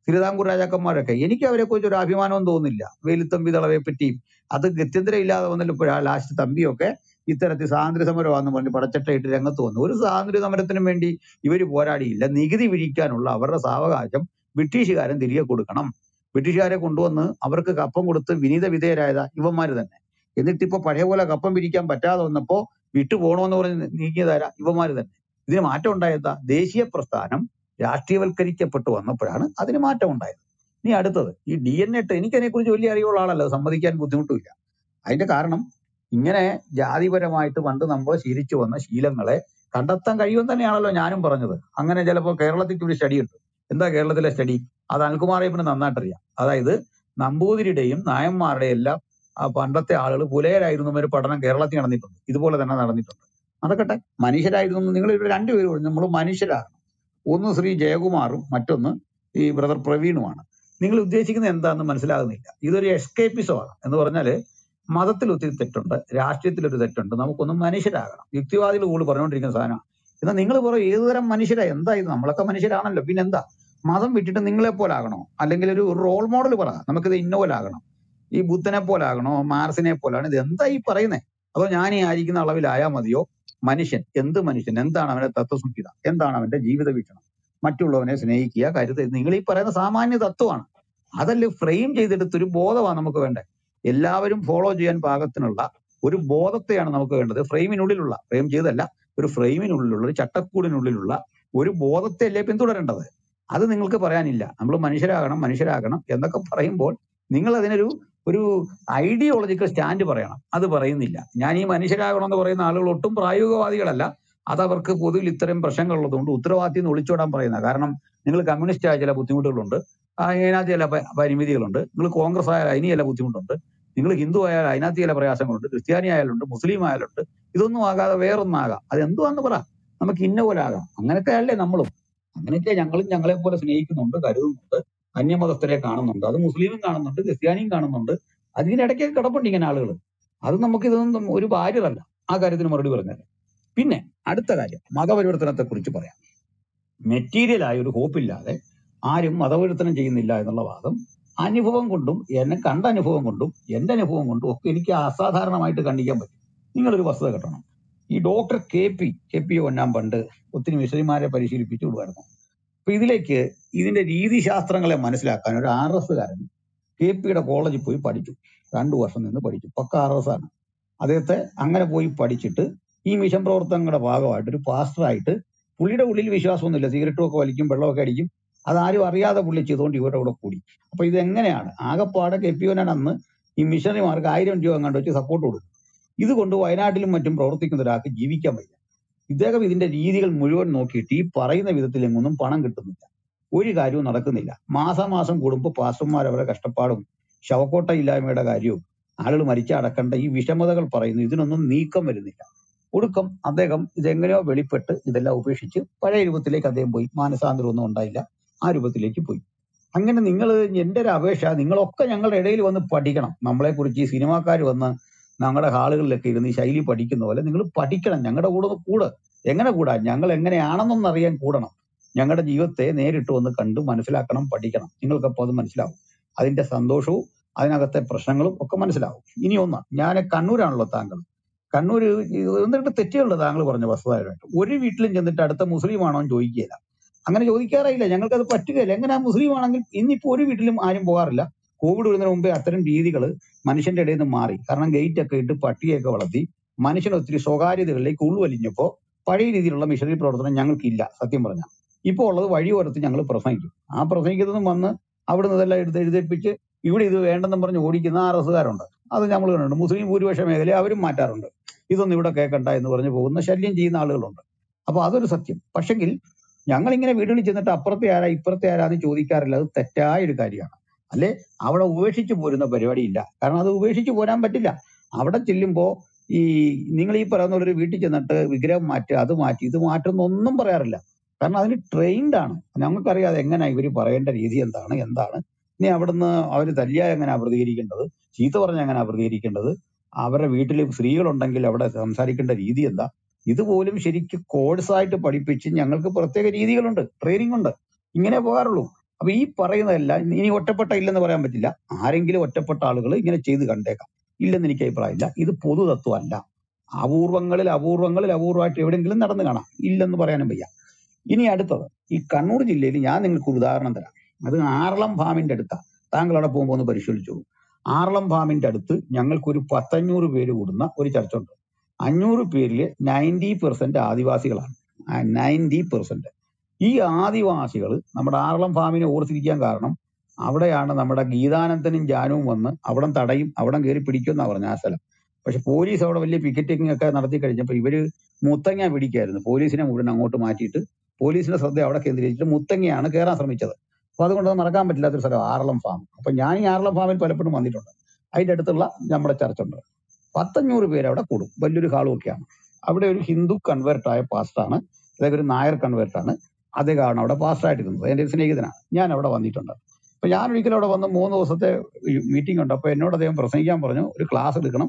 തിരുവിതാംകൂർ രാജാക്കന്മാരൊക്കെ. എനിക്ക് അവരെ കുറിച്ച് ഒരു അഭിമാനവും തോന്നുന്നില്ല. വേലുത്തമ്പി തളവയെപ്പറ്റിയും അത് ഗത്യന്തരം ഇല്ലാതെ വന്നിട്ടിപ്പോൾ ആ ലാസ്റ്റ് തമ്പിയൊക്കെ ഇത്തരത്തിൽ സ്വാതന്ത്ര്യ സമരമാണെന്ന് പറഞ്ഞ് പടച്ചട്ടയിട്ട് രംഗത്ത് വന്നു. ഒരു സ്വാതന്ത്ര്യ സമരത്തിനും വേണ്ടി ഇവർ പോരാടിയില്ല. നികുതി പിരിക്കാനുള്ള അവരുടെ സാവകാശം ബ്രിട്ടീഷുകാരൻ തിരികെ കൊടുക്കണം. ബ്രിട്ടീഷുകാരെ കൊണ്ടുവന്ന് അവർക്ക് കപ്പം കൊടുത്ത് വിനീത വിധേയരായതാ ഇവന്മാർ തന്നെ. എന്നിട്ടിപ്പോ പഴയ പോലെ കപ്പം പിരിക്കാൻ പറ്റാതെ വന്നപ്പോ വിട്ടുപോകണമെന്ന് പറഞ്ഞ് നീങ്ങിയതാരാ? ഇവന്മാർ തന്നെ. ഇതിന് മാറ്റം ഉണ്ടായതാ ദേശീയ പ്രസ്ഥാനം രാഷ്ട്രീയവൽക്കരിക്കപ്പെട്ടു വന്നപ്പോഴാണ് അതിന് മാറ്റം ഉണ്ടായത്. ഇനി അടുത്തത് ഈ DNA. എനിക്ക് അതിനെക്കുറിച്ച് വലിയ അറിവുള്ള ആളല്ല, സമ്മതിക്കാൻ ബുദ്ധിമുട്ടില്ല. അതിന്റെ കാരണം ഇങ്ങനെ ജാതിപരമായിട്ട് പണ്ട് നമ്മൾ ശീലിച്ചു വന്ന ശീലങ്ങളെ കണ്ടെത്താൻ കഴിയുമെന്ന് തന്നെയാണല്ലോ ഞാനും പറഞ്ഞത്. അങ്ങനെ ചിലപ്പോൾ കേരളത്തിൽ ഒരു സ്റ്റഡി ഉണ്ട്. എന്താ കേരളത്തിലെ സ്റ്റഡി? അത് അനിൽകുമാറിനെ നന്നായിട്ടറിയാം. അതായത് നമ്പൂതിരിയുടെയും നായന്മാരുടെയും എല്ലാം പണ്ടത്തെ ആളുകൾ പുലയരായിരുന്നു എന്നൊരു പഠനം കേരളത്തിൽ നടന്നിട്ടുണ്ട്. ഇതുപോലെ തന്നെ നടന്നിട്ടുണ്ട്. നടക്കട്ടെ, മനുഷ്യരായിരുന്നു. നിങ്ങൾ ഇവിടെ രണ്ടുപേരും പറഞ്ഞു, നമ്മൾ മനുഷ്യരാകണം. ഒന്ന് ശ്രീ ജയകുമാറും മറ്റൊന്ന് ഈ ബ്രദർ പ്രവീണുമാണ്. നിങ്ങൾ ഉദ്ദേശിക്കുന്നത് എന്താണെന്ന് മനസ്സിലാകുന്നില്ല. ഇതൊരു എസ്കേപ്പിസമാണ് എന്ന് പറഞ്ഞാൽ മതത്തിൽ ഒത്തിരി തെറ്റുണ്ട്, രാഷ്ട്രീയത്തിലൊരു തെറ്റുണ്ട്, നമുക്കൊന്നും മനുഷ്യരാകണം. യുക്തിവാദികൾ കൂടുതൽ പറഞ്ഞുകൊണ്ടിരിക്കുന്ന സാധനമാണ്. എന്നാൽ നിങ്ങൾ പറയും ഏതുതരം മനുഷ്യരാണ്? എന്താ ഇത്? നമ്മളൊക്കെ മനുഷ്യരാണല്ലോ, പിന്നെന്താ? മതം വിട്ടിട്ട് നിങ്ങളെപ്പോലാകണോ? അല്ലെങ്കിൽ ഒരു റോൾ മോഡൽ പറ, നമുക്കിത് ഇന്ന പോലെ ആകണം, ഈ ബുദ്ധനെ പോലെ ആകണോ, മാർസിനെ പോലാണ്, ഇത് എന്താ ഈ പറയുന്നത്? അതോ ഞാൻ ഈ ആയിരിക്കുന്ന അളവിലായാൽ മതിയോ? മനുഷ്യൻ എന്ത് മനുഷ്യൻ? എന്താണ് അവന്റെ തത്വസംഹിത? എന്താണ് അവന്റെ ജീവിത വീക്ഷണം? മറ്റുള്ളവനെ സ്നേഹിക്കുക, കരുത്, നിങ്ങൾ ഈ പറയുന്ന സാമാന്യ തത്വമാണ്. അതല്ലേ ഫ്രെയിം ചെയ്തെടുത്തൊരു ബോധമാണ് നമുക്ക് വേണ്ടത്. എല്ലാവരും ഫോളോ ചെയ്യാൻ പാകത്തിനുള്ള ഒരു ബോധത്തെയാണ് നമുക്ക് വേണ്ടത്. ഫ്രെയിമിനുള്ളിലുള്ള, ഫ്രെയിം ചെയ്തല്ല, ഒരു ഫ്രെയിമിനുള്ളിലുള്ള, ഒരു ചട്ടക്കൂടിനുള്ളിലുള്ള ഒരു ബോധത്തെയല്ലേ പിന്തുടരേണ്ടത്? അത് നിങ്ങൾക്ക് പറയാനില്ല. നമ്മൾ മനുഷ്യരാകണം മനുഷ്യരാകണം എന്നൊക്കെ പറയുമ്പോൾ നിങ്ങൾ അതിനൊരു ഒരു ഐഡിയോളജിക്കൽ സ്റ്റാൻഡ് പറയണം. അത് പറയുന്നില്ല. ഞാൻ ഈ മനുഷ്യരാകണം എന്ന് പറയുന്ന ആളുകൾ ഒട്ടും പ്രായോഗികവാദികളല്ല. അതവർക്ക് പൊതുവിൽ ഇത്തരം പ്രശ്നങ്ങളുള്ളതുകൊണ്ട് ഉത്തരവാദിത്വം എന്ന് ഒളിച്ചോടാൻ പറയുന്ന. കാരണം നിങ്ങൾ കമ്മ്യൂണിസ്റ്റ് ആയ ചില ബുദ്ധിമുട്ടുകളുണ്ട്, അതിനകത്ത് ചില പരിമിതികളുണ്ട്. നിങ്ങൾ കോൺഗ്രസ് ആയാലും അതിന് ചില ബുദ്ധിമുട്ടുണ്ട്. നിങ്ങൾ ഹിന്ദു ആയാലും അതിനകത്ത് ചില പ്രയാസങ്ങളുണ്ട്. ക്രിസ്ത്യാനി ആയാലുണ്ട്, മുസ്ലിം ആയാലുണ്ട്. ഇതൊന്നും ആകാതെ വേറൊന്നാകാം. അതെന്തുവാന്ന് പറ. നമുക്ക് ഇന്ന പോലെ ആകാം. അങ്ങനത്തെ അല്ലേ നമ്മളും? അങ്ങനെയൊക്കെ ഞങ്ങളും ഞങ്ങളെ പോലെ സ്നേഹിക്കുന്നുണ്ട്, കരുതുന്നുണ്ട്, അന്യമതസ്ഥരെ കാണുന്നുണ്ട്. അത് മുസ്ലിമും കാണുന്നുണ്ട്, ക്രിസ്ത്യാനിയും കാണുന്നുണ്ട്. അതിനിടയ്ക്ക് കിടപ്പുണ്ട് ഇങ്ങനെ ആളുകൾ. അത് നമുക്ക് ഇതൊന്നും ഒരു ബാരിയറല്ല. ആ കാര്യത്തിന് മറുപടി പറഞ്ഞത്. പിന്നെ അടുത്ത കാര്യം മതപരിവർത്തനത്തെ കുറിച്ച് പറയാം. മെറ്റീരിയലായ ഒരു ഹോപ്പില്ലാതെ ആരും മതപരിവർത്തനം ചെയ്യുന്നില്ല എന്നുള്ള വാദം അനുഭവം കൊണ്ടും എന്നെ കണ്ട അനുഭവം കൊണ്ടും എൻ്റെ അനുഭവം കൊണ്ടും ഒക്കെ എനിക്ക് അസാധാരണമായിട്ട് കണ്ടിക്കാൻ പറ്റും. നിങ്ങളൊരു വസ്തുത കിട്ടണം. ഈ ഡോക്ടർ കെ പി ഒന്നാം പണ്ട് ഒത്തിരി മിഷനിമാരെ പരിശീലിപ്പിച്ചു വിടുമായിരുന്നു. അപ്പൊ ഇതിലേക്ക് ഇതിന്റെ രീതിശാസ്ത്രങ്ങളെ മനസ്സിലാക്കാൻ ഒരു RS കാരൻ KPയുടെ കോളേജിൽ പോയി പഠിച്ചു. 2 വർഷം നിന്ന് പഠിച്ചു. പക്ക RS ആണ് അദ്ദേഹത്തെ. അങ്ങനെ പോയി പഠിച്ചിട്ട് ഈ മിഷൻ പ്രവർത്തനങ്ങളുടെ ഭാഗമായിട്ട് ഒരു പാസ്റ്ററായിട്ട്, പുള്ളിയുടെ ഉള്ളിൽ വിശ്വാസമൊന്നുമില്ല, സിഗരറ്റും ഒക്കെ വലിക്കും, വെള്ളമൊക്കെ അടിക്കും, അതാരും അറിയാതെ പുള്ളി ചെയ്തുകൊണ്ട് ഇവരുടെ കൂടെ കൂടി. അപ്പൊ ഇത് എങ്ങനെയാണ് ആകെപ്പാടെ കെപ്പിയോനാണെന്ന് ഈ മിഷണറിമാർക്ക് 1000 രൂപ കണ്ടു വെച്ച് സപ്പോർട്ട് കൊടുക്കും. ഇതുകൊണ്ട് വയനാട്ടിലും മറ്റും പ്രവർത്തിക്കുന്ന ഒരാൾക്ക് ജീവിക്കാൻ വയ്യ. ഇദ്ദേഹം ഇതിന്റെ രീതികൾ മുഴുവൻ നോക്കിയിട്ട് ഈ പറയുന്ന വിധത്തിൽ എങ്ങൊന്നും പണം കിട്ടുന്നില്ല, ഒരു കാര്യവും നടക്കുന്നില്ല. മാസാമാസം കൂടുമ്പോൾ പാസ്റ്റർമാർ അവരുടെ കഷ്ടപ്പാടും ശവക്കോട്ട ഇല്ലായ്മയുടെ കാര്യവും ആളുകൾ മരിച്ച അടക്കേണ്ട ഈ വിഷമതകൾ പറയുന്നു. ഇതിനൊന്നും നീക്കം വരുന്നില്ല. ഒടുക്കം അദ്ദേഹം ഇതെങ്ങനെയോ വെളിപ്പെട്ട് ഇതെല്ലാം ഉപേക്ഷിച്ച് പഴയ രൂപത്തിലേക്ക് അദ്ദേഹം പോയി. മാനസാന്തരമൊന്നും ഉണ്ടായില്ല, ആ രൂപത്തിലേക്ക് പോയി. അങ്ങനെ നിങ്ങൾ എൻ്റെ ഒരു അപേക്ഷ, നിങ്ങളൊക്കെ ഞങ്ങളുടെ ഇടയിൽ വന്ന് പഠിക്കണം. നമ്മളെക്കുറിച്ച് ഈ സിനിമാക്കാർ വന്ന് ഞങ്ങളുടെ ഹാളുകളിലൊക്കെ ഇരുന്ന് ഈ ശൈലി പഠിക്കുന്ന പോലെ നിങ്ങൾ പഠിക്കണം. ഞങ്ങളുടെ കൂടെ കൂട്. എങ്ങനെ കൂടാ? ഞങ്ങൾ എങ്ങനെയാണെന്നൊന്നറിയാൻ കൂടണം. ഞങ്ങളുടെ ജീവിതത്തെ നേരിട്ട് വന്ന് കണ്ട് മനസ്സിലാക്കണം, പഠിക്കണം. നിങ്ങൾക്കപ്പോൾ അത് മനസ്സിലാവും, അതിൻ്റെ സന്തോഷവും അതിനകത്തെ പ്രശ്നങ്ങളും ഒക്കെ മനസ്സിലാവും. ഇനി ഒന്നാണ്, ഞാൻ കണ്ണൂരാണല്ലോ താങ്കൾ. കണ്ണൂർ എന്നിട്ട് തെറ്റുകളുള്ള താങ്കൾ പറഞ്ഞ വസ്തുതായിട്ട് ഒരു വീട്ടിലും ചെന്നിട്ട് അടുത്ത മുസ്ലിം ആണോ എന്ന് ചോദിക്കുകയില്ല. അങ്ങനെ ചോദിക്കാറില്ല, ഞങ്ങൾക്കത് പറ്റുകയില്ല. എങ്ങനെ മുസ്ലിം ആണെങ്കിൽ ഇന്നിപ്പോൾ ഒരു വീട്ടിലും ആരും പോകാറില്ല. കോവിഡ് വരുന്നതിന് മുമ്പേ അത്തരം രീതികൾ മനുഷ്യന്റെ ഇടയിൽ നിന്ന് മാറി. കാരണം ഗേറ്റ് ഒക്കെ ഇട്ട് പട്ടികയൊക്കെ വളർത്തി മനുഷ്യന് ഒത്തിരി സ്വകാര്യതകളിലേക്ക് ഉൾവലിഞ്ഞപ്പോൾ പഴയ രീതിയിലുള്ള മിഷനറി പ്രവർത്തനം ഞങ്ങൾക്കില്ല. സത്യം പറഞ്ഞാൽ ഇപ്പോൾ ഉള്ളത് വഴിയോരത്ത് ഞങ്ങൾ പ്രസംഗിക്കും. ആ പ്രസംഗിക്കുന്നതും വന്ന് അവിടെ നിന്ന് ഇതെല്ലാം എഴുതേൽപ്പിച്ച് ഇവിടെ ഇത് വേണ്ടെന്ന് പറഞ്ഞ് ഓടിക്കുന്ന ആർഎസ്സുകാരുണ്ട്. അത് നമ്മൾ കണ്ടുണ്ട്. മുസ്ലിം ഭൂരിപക്ഷ മേഖലയെ അവരും മാറ്റാറുണ്ട്. ഇതൊന്നും ഇവിടെ കേൾക്കണ്ട എന്ന് പറഞ്ഞ് പോകുന്ന ശല്യം ചെയ്യുന്ന ആളുകളുണ്ട്. അപ്പോൾ അതൊരു സത്യം. പക്ഷെങ്കിൽ ഞങ്ങളിങ്ങനെ വീടുകളിൽ ചെന്നിട്ട് അപ്പുറത്തെ ആരാ ഇപ്പുറത്തെ ആരാ അത് ചോദിക്കാറില്ല. അത് തെറ്റായൊരു കാര്യമാണ്. അല്ലെ അവിടെ ഉപേക്ഷിച്ച് പോരുന്ന പരിപാടിയില്ല. കാരണം അത് ഉപേക്ഷിച്ച് പോരാൻ പറ്റില്ല. അവിടെ ചെല്ലുമ്പോൾ ഈ നിങ്ങൾ ഈ പറയുന്നവരൊരു വീട്ടിൽ ചെന്നിട്ട് വിഗ്രഹം മാറ്റുക, അത് മാറ്റി ഇത് മാറ്റുന്നൊന്നും പറയാറില്ല. കാരണം അതിന് ട്രെയിൻഡാണ്. ഞങ്ങൾക്കറിയാതെ എങ്ങനെയാണ് ഇവർ പറയേണ്ട രീതി, എന്താണ് ഇനി അവിടുന്ന് അവർ തല്ലിയാൽ എങ്ങനെയാണ് പ്രതികരിക്കേണ്ടത്, ചീത്ത പറഞ്ഞാൽ എങ്ങനെയാണ് പ്രതികരിക്കേണ്ടത്, അവരുടെ വീട്ടിൽ സ്ത്രീകളുണ്ടെങ്കിൽ അവിടെ സംസാരിക്കേണ്ട രീതി എന്താ. ഇതുപോലും ശരിക്കും കോഴ്സായിട്ട് പഠിപ്പിച്ച് ഞങ്ങൾക്ക് പ്രത്യേക രീതികളുണ്ട്, ട്രെയിനിങ് ഉണ്ട്. ഇങ്ങനെ പോകാറുള്ളൂ. അപ്പൊ ഈ പറയുന്നതെല്ലാം ഇനി ഒറ്റപ്പെട്ട ഇല്ലെന്ന് പറയാൻ പറ്റില്ല. ആരെങ്കിലും ഒറ്റപ്പെട്ട ആളുകൾ ഇങ്ങനെ ചെയ്ത് കണ്ടേക്കാം, ഇല്ലെന്ന് എനിക്ക് അഭിപ്രായമില്ല. ഇത് പൊതുതത്വമല്ല. അപൂർവമായിട്ട് എവിടെയെങ്കിലും നടന്നു കാണാം, ഇല്ലെന്ന് പറയാനും വയ്യ. ഇനി അടുത്തത്, ഈ കണ്ണൂർ ജില്ലയിൽ ഞാൻ നിങ്ങൾക്ക് ഉദാഹരണം തരാം. അത് ആറളം ഫാമിന്റെ അടുത്താണ്. താങ്കൾ അവിടെ പോകുമ്പോൾ ഒന്ന് പരിശോധിച്ചോളൂ. ആറളം ഫാമിന്റെ അടുത്ത് ഞങ്ങൾക്കൊരു 1500 പേര് കൂടുന്ന ഒരു ചർച്ച ഉണ്ട്. 500 പേരിൽ 90% ആദിവാസികളാണ്. 90% ഈ ആദിവാസികൾ നമ്മുടെ ആറളം ഫാമിനെ ഓർത്തിരിക്കാൻ കാരണം അവിടെയാണ് നമ്മുടെ ഗീതാനന്ദനും ജാനുവും വന്ന് അവിടെ തടയും, അവിടെ കയറി പിടിക്കുമെന്നാ പറഞ്ഞ ആ സ്ഥലം. പക്ഷെ പോലീസ് അവിടെ വലിയ പിക്കറ്റിംഗ് ഒക്കെ നടത്തി കഴിഞ്ഞപ്പോൾ ഇവര് മുത്തങ്ങ പിടിക്കായിരുന്നു. പോലീസിനെ മുഴുവൻ അങ്ങോട്ട് മാറ്റിയിട്ട് പോലീസിന്റെ ശ്രദ്ധ അവിടെ കേന്ദ്രീകരിച്ചിട്ട് മുത്തങ്ങയാണ് കയറാൻ ശ്രമിച്ചത്. അപ്പൊ അതുകൊണ്ട് അത് മറക്കാൻ പറ്റില്ലാത്തൊരു സ്ഥലം ആറളം ഫാം. അപ്പൊ ഞാൻ ഈ ആറളം ഫാമിൽ പലപ്പോഴും വന്നിട്ടുണ്ട്. അതിൻ്റെ അടുത്തുള്ള നമ്മുടെ ചർച്ച ഉണ്ട്. 1500 പേര് അവിടെ കൂടും. വലിയൊരു ഹാളും ഒക്കെയാണ്. അവിടെ ഒരു ഹിന്ദു കൺവേർട്ടായ പാസ്റ്റാണ്, അതായത് ഒരു നായർ കൺവേർട്ടാണ്. അതേ കാരണം അവിടെ പാസ്റ്റായിട്ടിരുന്നത് എൻ്റെ സ്നേഹിതനാണ്. ഞാൻ അവിടെ വന്നിട്ടുണ്ട്. അപ്പൊ ഞാൻ ഒരിക്കലും അവിടെ വന്ന് 3 ദിവസത്തെ മീറ്റിംഗ് ഉണ്ട്. അപ്പൊ എന്നോട് അദ്ദേഹം പ്രസംഗിക്കാൻ പറഞ്ഞു, ഒരു ക്ലാസ് എടുക്കണം.